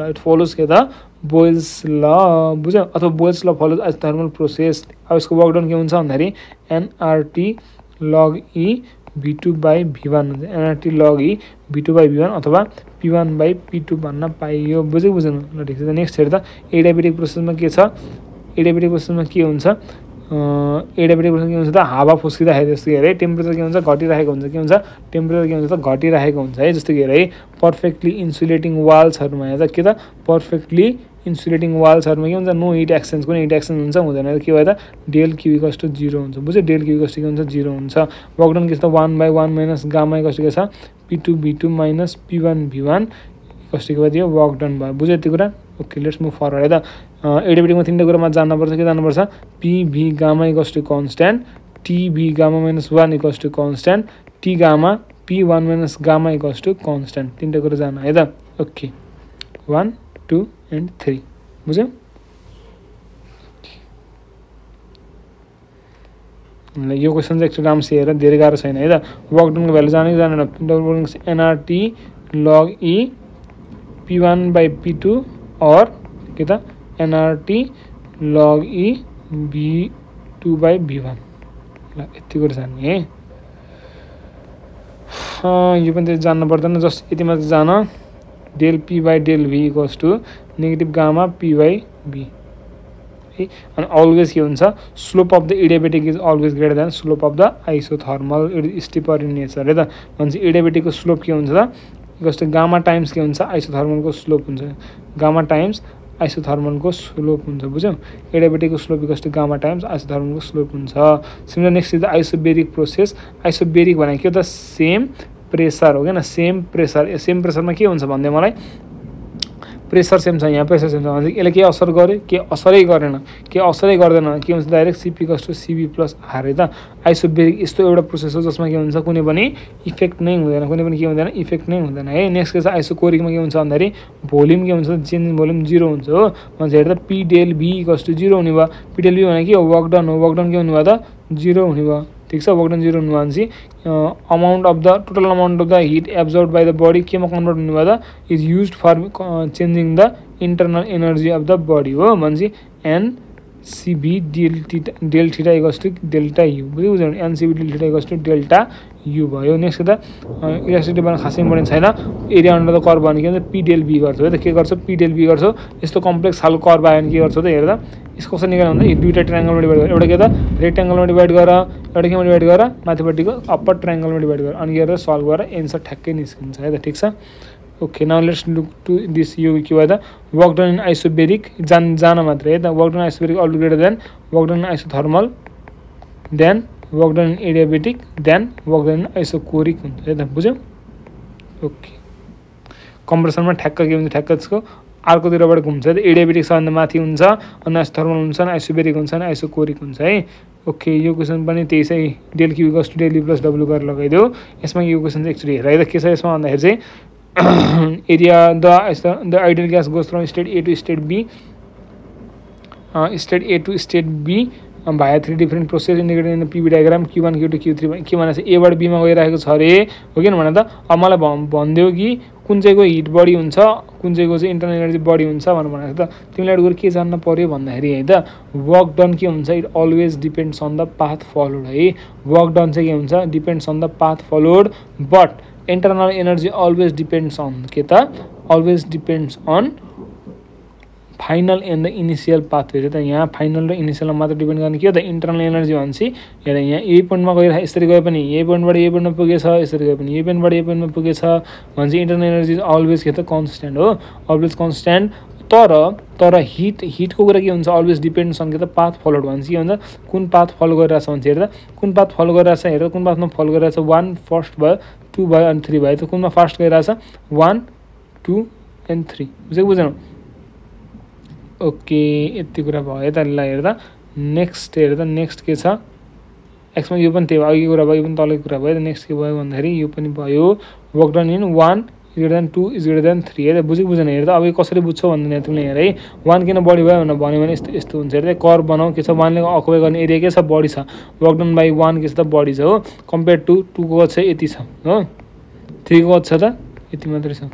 ल बुझ्यो अथवा बोइल्स ल फलोज आइसोथर्मल प्रोसेस अब यसको वर्क डाउन के हुन्छ भन्दाखेरि एनआरटी log e v2/v1 हुन्छ एनआरटी log e v2/v1 अथवा p1/p2 भन्न पाइयो बुझ्यो बुझेन ल ठीक छ नेक्स्ट हेर्दा एडाइबेटिक प्रोसेसमा के छ एडाइबेटिक प्रोसेसमा के हुन्छ एडाइबेटिक प्रोसेस के हुन्छ त हावा फुस्किँदाखेरि जस्तो के अरे टेम्परेचर के हुन्छ घटिरहेको हुन्छ के हुन्छ टेम्परेचर के हुन्छ त घटिरहेको हुन्छ है जस्तो के अरे पर्फेक्टली इन्सुलेटिङ वाल्सहरुमा हेर्दा के त पर्फेक्टली इन्सुलेटिङ वाल्सहरुमा के हुन्छ नो हिट एक्सचेन्ज कुनै हिट एक्सचेन्ज हुन्छ हुँदैन के भयो त डेल क्यू इक्वल्स टु 0 हुन्छ बुझ्यो डेल क्यू इक्वल्स टु के हुन्छ 0 हुन्छ वर्कडन के छ त 1/1 - गामा इक्वल्स टु के छ p2 v2 - p1 v1 equals to के भयो वर्कडन भयो बुझ्यो त्यो कुरा ओके लेट्स मुभ फरवर्ड है त एडाइबेटिक में तीनटा कुरामा जान्न पर्छ के जान्नु पर्छ PV gamma equals to constant TV gamma minus 1 equals to constant T gamma p1 minus gamma equals to constant तीनटा कुरा जान्न है त ओके 1 2 and 3 बुझ्यो ल यो क्वेशन चाहिँ एकदम सेयर धेरै गाह्रो छैन है त वर्क डाउन को भ्यालु जानै जान्न double NRT log e p1/p2 और के त एनआरटी log e v2/v1 ल यति गरे जान्ने है यो पनि त जान्न पर्दैन जस्ट यति मात्र जान del p/del v = negative gamma p/v है अनि अलवेज के हुन्छ slope of the adiabatic is always greater than slope of the isothermal it is steeper in nature है त भन्छ एडाइबेटिक को स्लोप के हुन्छ त जस्तो गामा टाइम्स के हुन्छ आइसोथर्मल को स्लोप हुन्छ गामा टाइम्स आइसोथर्मल को स्लोप हुन्छ बुझ्यौ एडाइबेटिक को slope equals to gamma times isothermal को स्लोप हुन्छ similar next is the isobaric process isobaric भने के हो त सेम प्रेशर हो हैन सेम प्रेशर मा के हुन्छ भन्दै मलाई प्रेशर सेम छ यहाँ प्रेशर सेम छ भने यसले के असर गर्यो के असरै गरेन के असरै गर्दैन के हुन्छ डाइरेक्ट cp = cb + r है त आइसोबेरिक यस्तो एउटा प्रोसेस हो जसमा के हुन्छ कुनै पनि इफेक्ट नै हुँदैन कुनै पनि के हुँदैन इफेक्ट नै हुँदैन है नेक्स्ट के छ आइसोकोरिक मा के हुन्छ भन्दाखेरि भोल्युम के हुन्छ चेन्ज इन भोल्युम 0 हुन्छ हो भन्छ हेर्दा p del v = 0 हुने भयो p del v भने के हो वर्क डन हो वर्क डन के हुने भयो त 0 हुने भयो ठीक छ वर्क डन 0 हुनु भन्छ amount of the total amount of the heat absorbed by the body केमा कन्भर्ट हुने भयो त is used for changing the internal energy of the body हो भन्छ n cb del theta = delta u बुझ्यौ n cb del theta = delta u भयो next के त इलास्टिसिटी बन खासै बढ्ने छैन एरिया अन्डर द कर्व भने के हुन्छ p del b गर्छ है त के गर्छ p del b गर्छ यस्तो कम्प्लेक्स खालको कर्व आयो भने के गर्छ त हेर्दा यसको कसरी निकाल्नु हुन्छ यो दुईटा ट्रायंगलमा डिवाइड गर्छ एउटा के त रेक्ट्याङ्गल मा डिवाइड गरेर एउटा केमा डिवाइड गरेर माथिपट्टिको अप्पर ट्रायंगल मा डिवाइड गरेर अनि गरेर सल्भ गरेर आन्सर ठ्याक्कै निस्किन्छ है त ठीक छ okay now let's look to this यो के भयो त वर्क डन इन आइसोबेरिक जान मात्र है त work done isobaric already greater than work done isothermal than work done in adiabatic than work done in isochoric हुन्छ है त बुझ्यौ ओके कम्प्रेसनमा ठ्याक्क के हुन्छ ठ्याक्क त्यसको अर्को तिरबाट घुम्छ है त एडाइबेटिक सबभन्दा माथि हुन्छ अनि आइसोथर्मल हुन्छ अनि आइसोबेरिक हुन्छ अनि आइसोकोरिक हुन्छ है ओके यो क्वेशन पनि त्यही चाहिँ del Q = del U + W गरेर लगाइदियो यसमा यो क्वेशन चाहिँ एक्चुअली हेराइ त के छ यसमा भन्दाखेरि चाहिँ area the ideal gas goes from state A to state B state A to state B via three different processes indicated in the PV diagram Q1 Q2 Q3 के भने चाहिँ A बाट B मा गइरहेको छ रे हो किन भने त अब मलाई भन्दियो कि कुन चाहिँ को हिट बढी हुन्छ कुन चाहिँ को चाहिँ इन्टरनल एनर्जी बढी हुन्छ भनेर भनेको त तिमीलाई एउटा के जान्न पर्यो भन्दाखेरि है त वर्क डन के हुन्छ it always depends on the path followed है वर्क डन चाहिँ के हुन्छ depends on the path followed but internal energy always depends on final and the initial pathway है त यहाँ final र initial मा मात्र डिपेन्ड गर्ने के हो त internal energy भन्छ यहाँ ए पॉइन्ट मा गएर यसरी गए पनि ए पॉइन्ट बाट ए पॉइन्ट मा पुगेछ यसरी गए पनि ए पॉइन्ट मा पुगेछ भन्छ internal energy always के त constant हो always constant तर हिट को कुरा के हुन्छ अलवेज डिपेंड्स अन के त पाथ फलोड भन्छ के हुन्छ कुन पाथ फलो गरिराछ भन्छ हेर्दा कुन पाथ फलो गरिराछ हेर्दा कुन पाथमा फलो गरिराछ 1 फर्स्ट भयो 2 भयो अनि 3 भयो त कुनमा फास्ट गइराछ 1 2 and 3. Okay, next case xma यो पनि त्यही अघि कुरा भयो यो पनि तलको कुरा भयो नेक्स्ट के भयो भन्दाखेरि यो पनि भयो work done in 1 is greater than 2 is greater than 3 है बुझ्यो बुझेन हेर त अब कसरी बुझ्छौ भन्ने तिमीले हेर है 1 किन बढी भयो भनेर भन्यो भने यस्तो यस्तो हुन्छ हेर कर्व बनाऊ के छ 1 ले अकुपाई गर्ने एरिया के छ बढी छ वर्क डन बाइ 1 के छ त बढी छ हो कम्पेयर टु 2 को छ यति छ हो 3 को छ त यति मात्र छ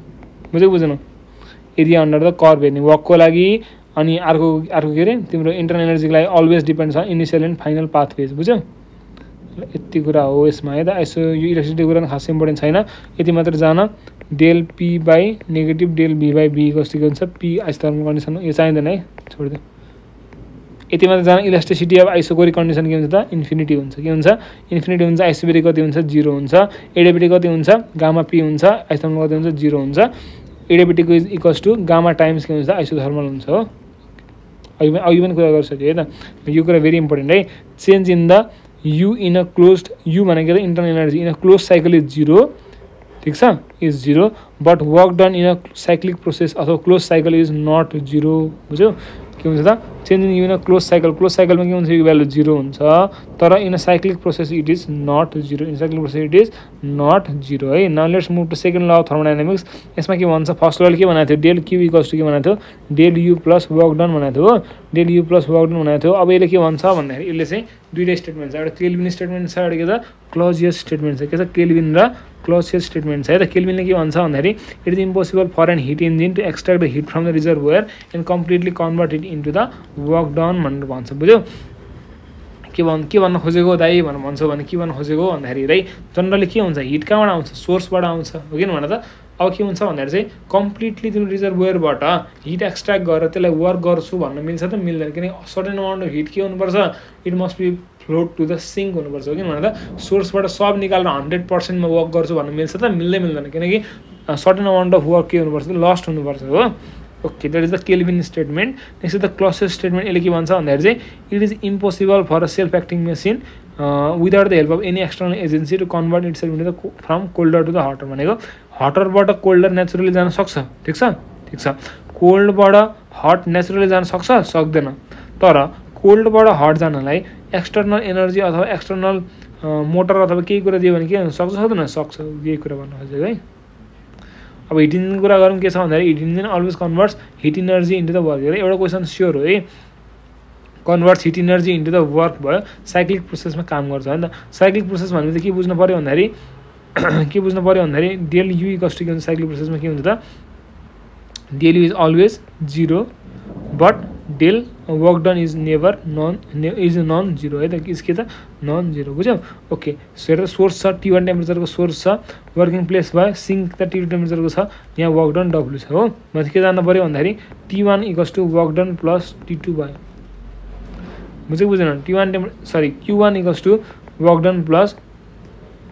बुझ्यो बुझेन एरिया अन्डर द कर्व हेर्ने वर्क को लागि अनि अर्को के रे तिम्रो इन्टरनल एनर्जी को लागि always depends on initial and final pathways बुझ्यो यति कुरा हो यसमा है त यसो यो इलेक्ट्रिसिटी कुरा खासै इम्पोर्टेन्ट छैन यति मात्र जान del P by negative del V by V कस्तो हुन्छ पी आइसोकोरिक कन्डिसन यो चाहिँदैन है छोड्दे यति मात्र जान इलास्टिसिटी अब आइसोकोरिक कन्डिसन के हुन्छ त इन्फिनिटी हुन्छ के हुन्छ इन्फिनिटी हुन्छ आइसोबेरिक कति हुन्छ 0 हुन्छ एडेबिटी कति हुन्छ गामा पी हुन्छ आइसोथर्मल कति हुन्छ 0 हुन्छ adiabatic is equals to gamma times के हुन्छ आइसोथर्मल हुन्छ हो अघि पनि कुरा गरिसके है त यो कुरा भेरी इम्पोर्टेन्ट है change in the U in a closed U भनेको internal energy in a closed cycle is 0 ठीक छ is 0 but work done in a cyclic process अथवा closed cycle is not 0 बुझ्यो के हुन्छ त change in U in a closed cycle मा के हुन्छ यो भ्यालु 0 हुन्छ तर in a cyclic process it is not 0 in cyclic process it is not 0 है now let's move to second law of thermodynamics यसमा के भन्छ फर्स्ट लले के भनेको थियो डेल Q इक्वल्स टु के भनेको थियो del U plus work done भनेको थियो del U plus work done भनेको थियो अब यसले के भन्छ भन्दाखेरि यसले चाहिँ दुईटा स्टेटमेन्ट छ एउटा केल्विन स्टेटमेन्ट छ एउटा के छ क्लॉजियस स्टेटमेन्ट छ के छ केल्विन र क्लॉजियस स्टेटमेन्ट छ है त केल्विनले के भन्छ भन्दाखेरि it is impossible for an heat engine to extract the heat from the reservoir and completely convert it into the work done भनेर भन्छ बुझ्यो के भन्न खोजेको दाइ भनेर भन्छौ भने के भन्न खोजेको भन्दाखेरि दाइ जनरली के हुन्छ हिट कहाँबाट आउँछ सोर्सबाट आउँछ हो किन भने त अब के हुन्छ भनेर चाहिँ कम्प्लिटली तिम्रो रिजर्वोयरबाट हिट एक्सट्र्याक्ट गरेर त्यसलाई वर्क गर्छु भन्न मिल्छ त मिल्दैन किनकि सर्टेन अमाउन्ट अफ हिट के हुनुपर्छ it must be float to the sink हुनुपर्छ हो किन भने त सोर्सबाट सब निकालेर 100% मा वर्क गर्छु भन्न मिल्छ त मिल्दै मिल्दैन किनकि सर्टेन अमाउन्ट अफ वर्क के हुनुपर्छ लस्ट हुनुपर्छ हो Okay, that is the Kelvin statement. Next is the Clausius statement. It is impossible for a self-acting machine without the help of any external agency to convert itself into the from colder to the hotter. Meaning, hotter water colder naturally जान सक्छ. ठीक सा? ठीक सा. Cold water hot naturally जान सक्छ. सक्दैन. तर cold water hot जानलाई external energy अथवा external motor अथवा केही कुरा दियो भने के हुन्छ सक्छ सक्दैन सक्छ. यही कुरा भन्नु खोजेको है. अब हिट इन्जिन कुरा गरौँ के छ भन्दाखेरि heat engine always converts heat energy into the work हेर एउटा क्वेसन स्योर हो है converts heat energy into the work भयो साइक्लिक प्रोसेसमा काम गर्छ हैन त साइक्लिक प्रोसेस भनेको के बुझ्नु पर्यो भन्दाखेरि के बुझ्नु पर्यो भन्दाखेरि डेल यु इक्वल्स टु के हुन्छ साइक्लिक प्रोसेसमा के हुन्छ त del U is always 0 but del work done is never non zero है त इज के त नन जीरो बुझ्यौ ओके सो सोर्स छ टी1 टेम्परेचरको सोर्स छ वर्किङ प्लेस भयो सिंक त टी2 टेम्परेचरको छ यहाँ वर्क डन डब्लु छ हो म के जान्न पर्यो भन्दाखेरि T one equals to work done plus T two भयो बुझेन T one Q one equals to work done plus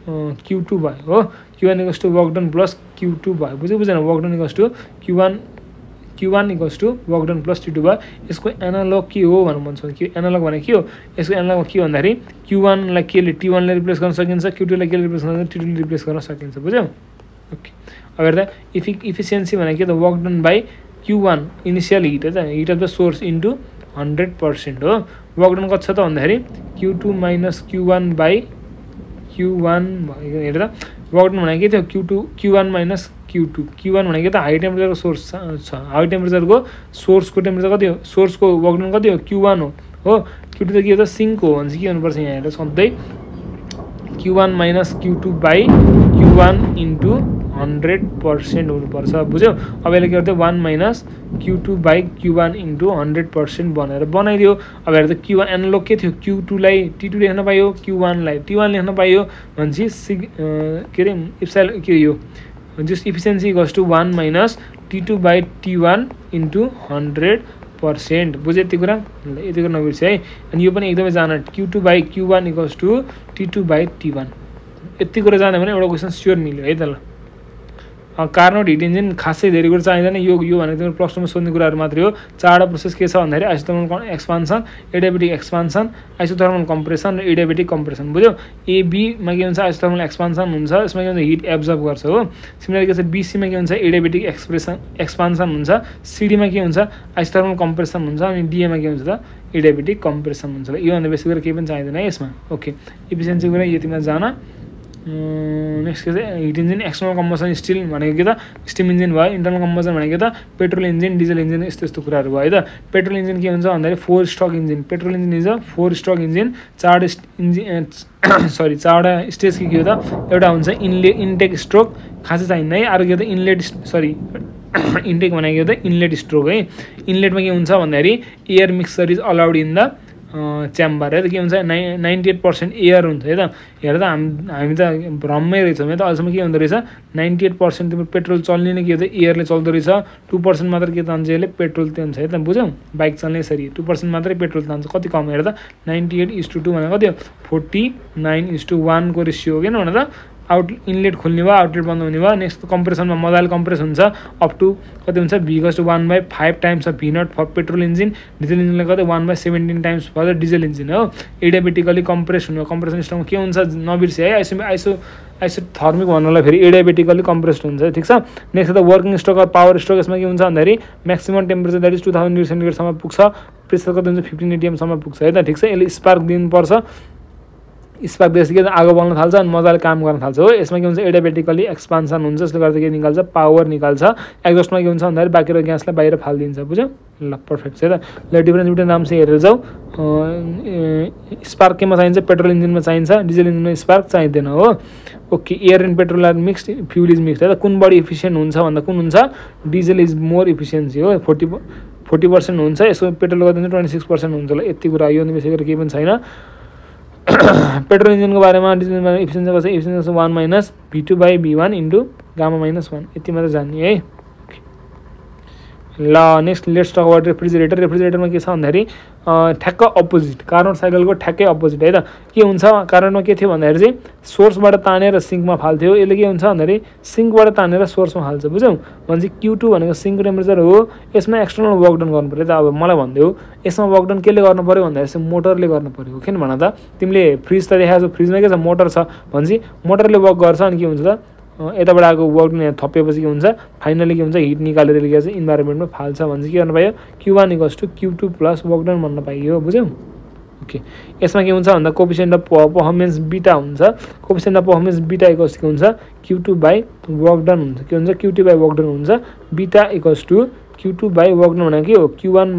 Q two भयो हो Q one equals to work done plus Q two भयो बुझेन work done equals to Q1 equals to work done plus T2 by इसको analog की हो वाला मंसूर की analog वाले क्यों इसको analog की अंदर ही Q1 लाइक के लिए T1 ले replace करना सकें इंसा Q2 लाइक के लिए replace करना T2 ले replace करना सकें इंसा बुझे ओके अगर तो efficiency वाले क्या तो work done by Q1 initial heat है तो heat of the source into 100% हो work done का अच्छा तो अंदर ही Q2 minus Q1 by Q1 ये तो work done वाले क्या तो Q2 Q1 minus Q2 Q1 भनेको त हाई टेम्परेचर को सोर्स छ हाई टेम्परेचर को सोर्स को टेम्परेचर कति हो सोर्स को वर्क डन कति हो Q1 हो Q2 त के हो त सिंक हो भन्छ के हुनुपर्छ यहाँ हेर सधैँ Q1 minus Q2 by Q1 into 100% हुनुपर्छ बुझ्यौ अब यसले के गर्दै 1 minus Q2 by Q1 into 100% भनेर बनाइदियो अब हेर त Q1 एनालग के थियो Q2 लाई T2 लेख्न पाइयो Q1 लाई T1 लेख्न पाइयो भन्छ के रे इप्सिलोन के यो just efficiency goes to 1 minus T2 by T1 into 100% बुझे ये तो नवीन से है and ये अपने एकदम जाना Q2 by Q1 equals to T2 by T1 इतनी कुरा जाने में एक और क्वेश्चन स्योर मिलेगा इधर car no heat engine खासै धेरै कुरा चाहिदैन यो भने तिम्रो प्रश्नमा सोध्ने कुराहरु मात्रै हो चारवटा प्रोसेस के छ भन्दाखेरि isothermal expansion adiabatic expansion isothermal compression र एडाइबेटिक कम्प्रेसन बुझ्यौ ए बी मा के हुन्छ आइसोथर्मल एक्सपान्सन हुन्छ यसमा के हुन्छ हिट एब्जर्ब गर्छ हो सिमिलर के छ बी सी मा के हुन्छ एडाइबेटिक एक्सपान्सन हुन्छ सी डी मा के हुन्छ आइसोथर्मल कम्प्रेसन हुन्छ अनि डी ए मा के हुन्छ त एडाइबेटिक कम्प्रेसन हुन्छ यो भन्दा बेसी कुरा केही पनि चाहिदैन है यसमा ओके इफिसिएन्सी कुरा यतिमा जान नेक्स्ट के heat engine external combustion steel भनेको के त स्टीम इंजिन भयो इन्टरनल कम्बसन भनेको के त पेट्रोल इंजिन डीजल इंजिन यस्तो यस्तो कुराहरु भयो है त पेट्रोल इंजिन के हुन्छ भन्दा four stroke engine petrol engine is a four stroke engine चारवटा स्टेज के हो त एउटा हुन्छ इनले इन्टेक स्ट्रोक खासै चाहिँ नै अरु के त इनलेट सरी इन्टेक भनेको त इनलेट स्ट्रोक है इनलेटमा के हुन्छ भन्दाखेरि air mixture is allowed in the chamber है त के हुन्छ 98% एयर हुन्छ है त हेर त हामी त भ्रममै रहेछौँ है त अझसम्म के हुँदो रहेछ 98% तिम्रो पेट्रोल चल्ने नै के हो त एयरले चल्दो रहेछ 2% मात्र के तान्छ यसले पेट्रोल तान्छ है त बुझ्यौ बाइक चल्ने यसरी 2% मात्रै पेट्रोल तान्छ कति कम हेर त 98:2 भनेको कति हो 49:1 को रेशियो हो किन भने त आउट इनलेट खोल्ने भयो आउटलेट बन्द हुने भयो नेक्स्ट कम्प्रेसनमा मजाले कम्प्रेस हुन्छ अप टु कति हुन्छ V = 1/5 times of V not for petrol engine diesel इंजिनले कति 1/17 times for the diesel engine हो एडाइबेटिकली कम्प्रेस हुनु कम्प्रेसन सिस्टम के हुन्छ नबिर्से है आइसोथर्मिक भन्नलाई फेरि एडाइबेटिकली कम्प्रेस्ड हुन्छ ठीक छ next the working stroke or power stroke यसमा के हुन्छ भन्दाखेरि मैक्सिमम टेम्परेचर दैट इज 2000 सेन्टिग्रेडसम्म पुग्छ प्रेसर कति हुन्छ 15 एटीएमसम्म पुग्छ है त ठीक छ यसले स्पार्क दिनुपर्छ स्पार्क देश के आगो बल्न थाल्छ अनि मजाले काम गर्न थाल्छ हो यसमा के हुन्छ एडाइबेटिकली एक्सपान्सन हुन्छ जसले गर्दा के निकाल्छ पावर निकाल्छ एक्जस्टमा के हुन्छ भन्दाखेरि बाहिरको ग्यासलाई बाहिर फाल्दिन्छ बुझ्यौ ल पर्फेक्ट छ है ल डिफरेन्स बिट्विन नाम चाहिँ हेरेर जाऊ स्पार्क केमा चाहिन्छ पेट्रोल इन्जिनमा चाहिन्छ डिजल इन्जिनमा स्पार्क चाहिदैन हो okay air and petrol are mixed fuel is mixed है त कुन बढी इफिसिएन्ट हुन्छ भन्दा कुन हुन्छ डिजल इज मोर इफिसिएन्सी हो 40% हुन्छ यसको पेट्रोलको चाहिँ 26% हुन्छ ल यति कुरा यो बेसी गरेर केही पनि छैन पेट्रोल इंजिन को बारे में डिजल में इफिशिएंसी 1 - V2/V1 × γ - 1 ये मात्र जानने हाई ल next let's talk about refrigerator refrigerator में के भन्दाखेरि ठ्याक्क अपोजिट कार्बन साइकल को ठ्याक्कै अपोजिट है त के हुन्छ कार्बनमा के थियो भन्दाखेरि चाहिँ सोर्सबाट तानेर सिंकमा फाल्थ्यो यसले के हुन्छ भन्दाखेरि सिंकबाट तानेर सोर्समा हाल्छ बुझ्यौ भन्छ Q2 भनेको सिंकको टेम्परेचर हो यसमा एक्सटर्नल वर्कडन गर्नुपर्यो त अब मलाई भन्दियो यसमा वर्कडन केले गर्नुपर्यो भन्दाखेरि चाहिँ मोटरले गर्नुपर्यो हो किन भन त तिमीले फ्रिज त देखाएको छौ फ्रिजमा के छ मोटर छ भन्छ मोटरले वर्क गर्छ अनि के हुन्छ त यताबाट आएको वर्क यहाँ थपेपछि के हुन्छ फाइनली के हुन्छ हिट निकालेर के चाहिँ इन्भाइरोमेन्टमा फाल्छ भन्छ के गर्न पायो Q1 = Q2 + वर्कडन भन्न पाइयो बुझ्यौ ओके यसमा के हुन्छ भन्दा कोफिसिएन्ट अफ परफर्मेन्स बीटा हुन्छ coefficient of performance beta equals के हुन्छ Q2/वर्कडन हुन्छ के हुन्छ Q2/वर्कडन हुन्छ बीटा = Q2/वर्कडन भनेको के हो Q1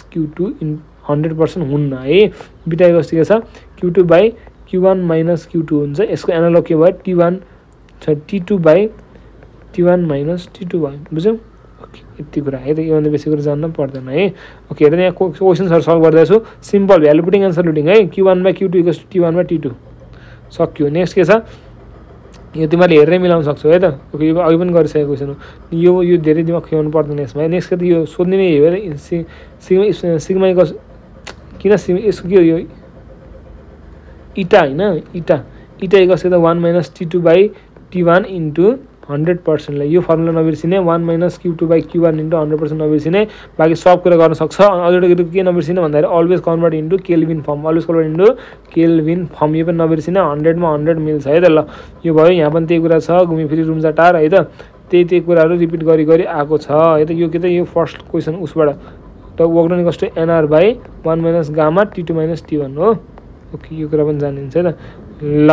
- Q2 इन 100% हुन्न है बीटा इक्वल्स के छ Q2/Q1 - Q2 हुन्छ यसको एनालग के भयो T1 - T2 बुझ्यौ ओके यति कुरा है त यो भन्दा बेसी कुरा जान्न पर्दैन है ओके हेर यहाँ क्वेशन्सहरु सल्भ गर्दै छु simple value putting answer looting है Q1/Q2 T1/T2 सक्यो नेक्स्ट के छ यो तिमीले हेरेर मिलाउन सक्छौ है त ओके यो अघि पनि गरिसकेको क्वेशन हो यो धेरै दिमाग खुवाउनु पर्दैन यसमा है नेक्स्ट के त यो सोध्ने नै हो है सिग्मा इक्वल्स किन यसको के हो यो इटा हैन इटा इक्वल्स के त 1 - T2/T1 × 100% यो फर्मुला नबिर्सिने 1 - Q2/Q1 × 100% नबिर्सिने बाकी सब कुरा गर्न सक्छ अझ एउटा के नबिर्सिने भन्दाखेरि always convert into kelvin form यो पनि नबिर्सिने 100 मा 100 मिल्छ है त ल यो भयो यहाँ पनि त्यही कुरा छ घुमिफिरी रुम्जाटार है त त्यही कुराहरु रिपिट गरी आएको छ है त यो के त यो फर्स्ट क्वेशन उसबाट त work done equals to NR/1 - γ T2 - T1 हो ओके यो कुरा पनि जानिन्छ है त ल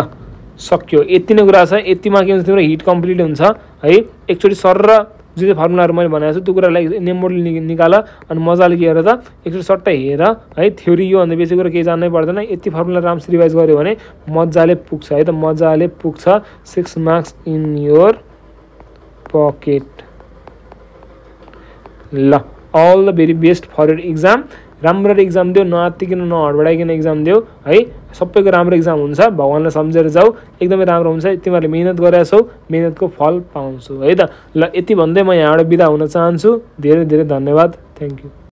सक्यो यति नै कुरा छ यतिमा के हुन्छ तिम्रो हिट कम्प्लिट हुन्छ है एकचोटी सर र जुन चाहिँ फर्मुलाहरु मैले भनेको छु त्यो कुरालाई नेम मोडल निकाल अनि मजाले के हेर त एकचोटी सट्ट हेर है थ्योरी यो भन्दा बेसी कुरा केही जान्नै पर्दैन यति फर्मुला राम्ररी रिवाइज गर्यो भने मजाले पुग्छ है त मजाले पुग्छ 6 मार्क्स इन योर पकेट ल all the very best for your exam राम्रो एक्जाम दियो नआत्तिकिन नहडबडाइकिन एक्जाम दियो है सबैको राम्रो एक्जाम हुन्छ भगवानले सम्झेर जाऊ एकदमै राम्रो हुन्छ तिमीहरूले मेहनत गरेका छौ मेहनतको फल पाउँछौ है त ल यति भन्दै म यहाँबाट बिदा हुन चाहन्छु धेरै धेरै धन्यवाद थ्यांक यू।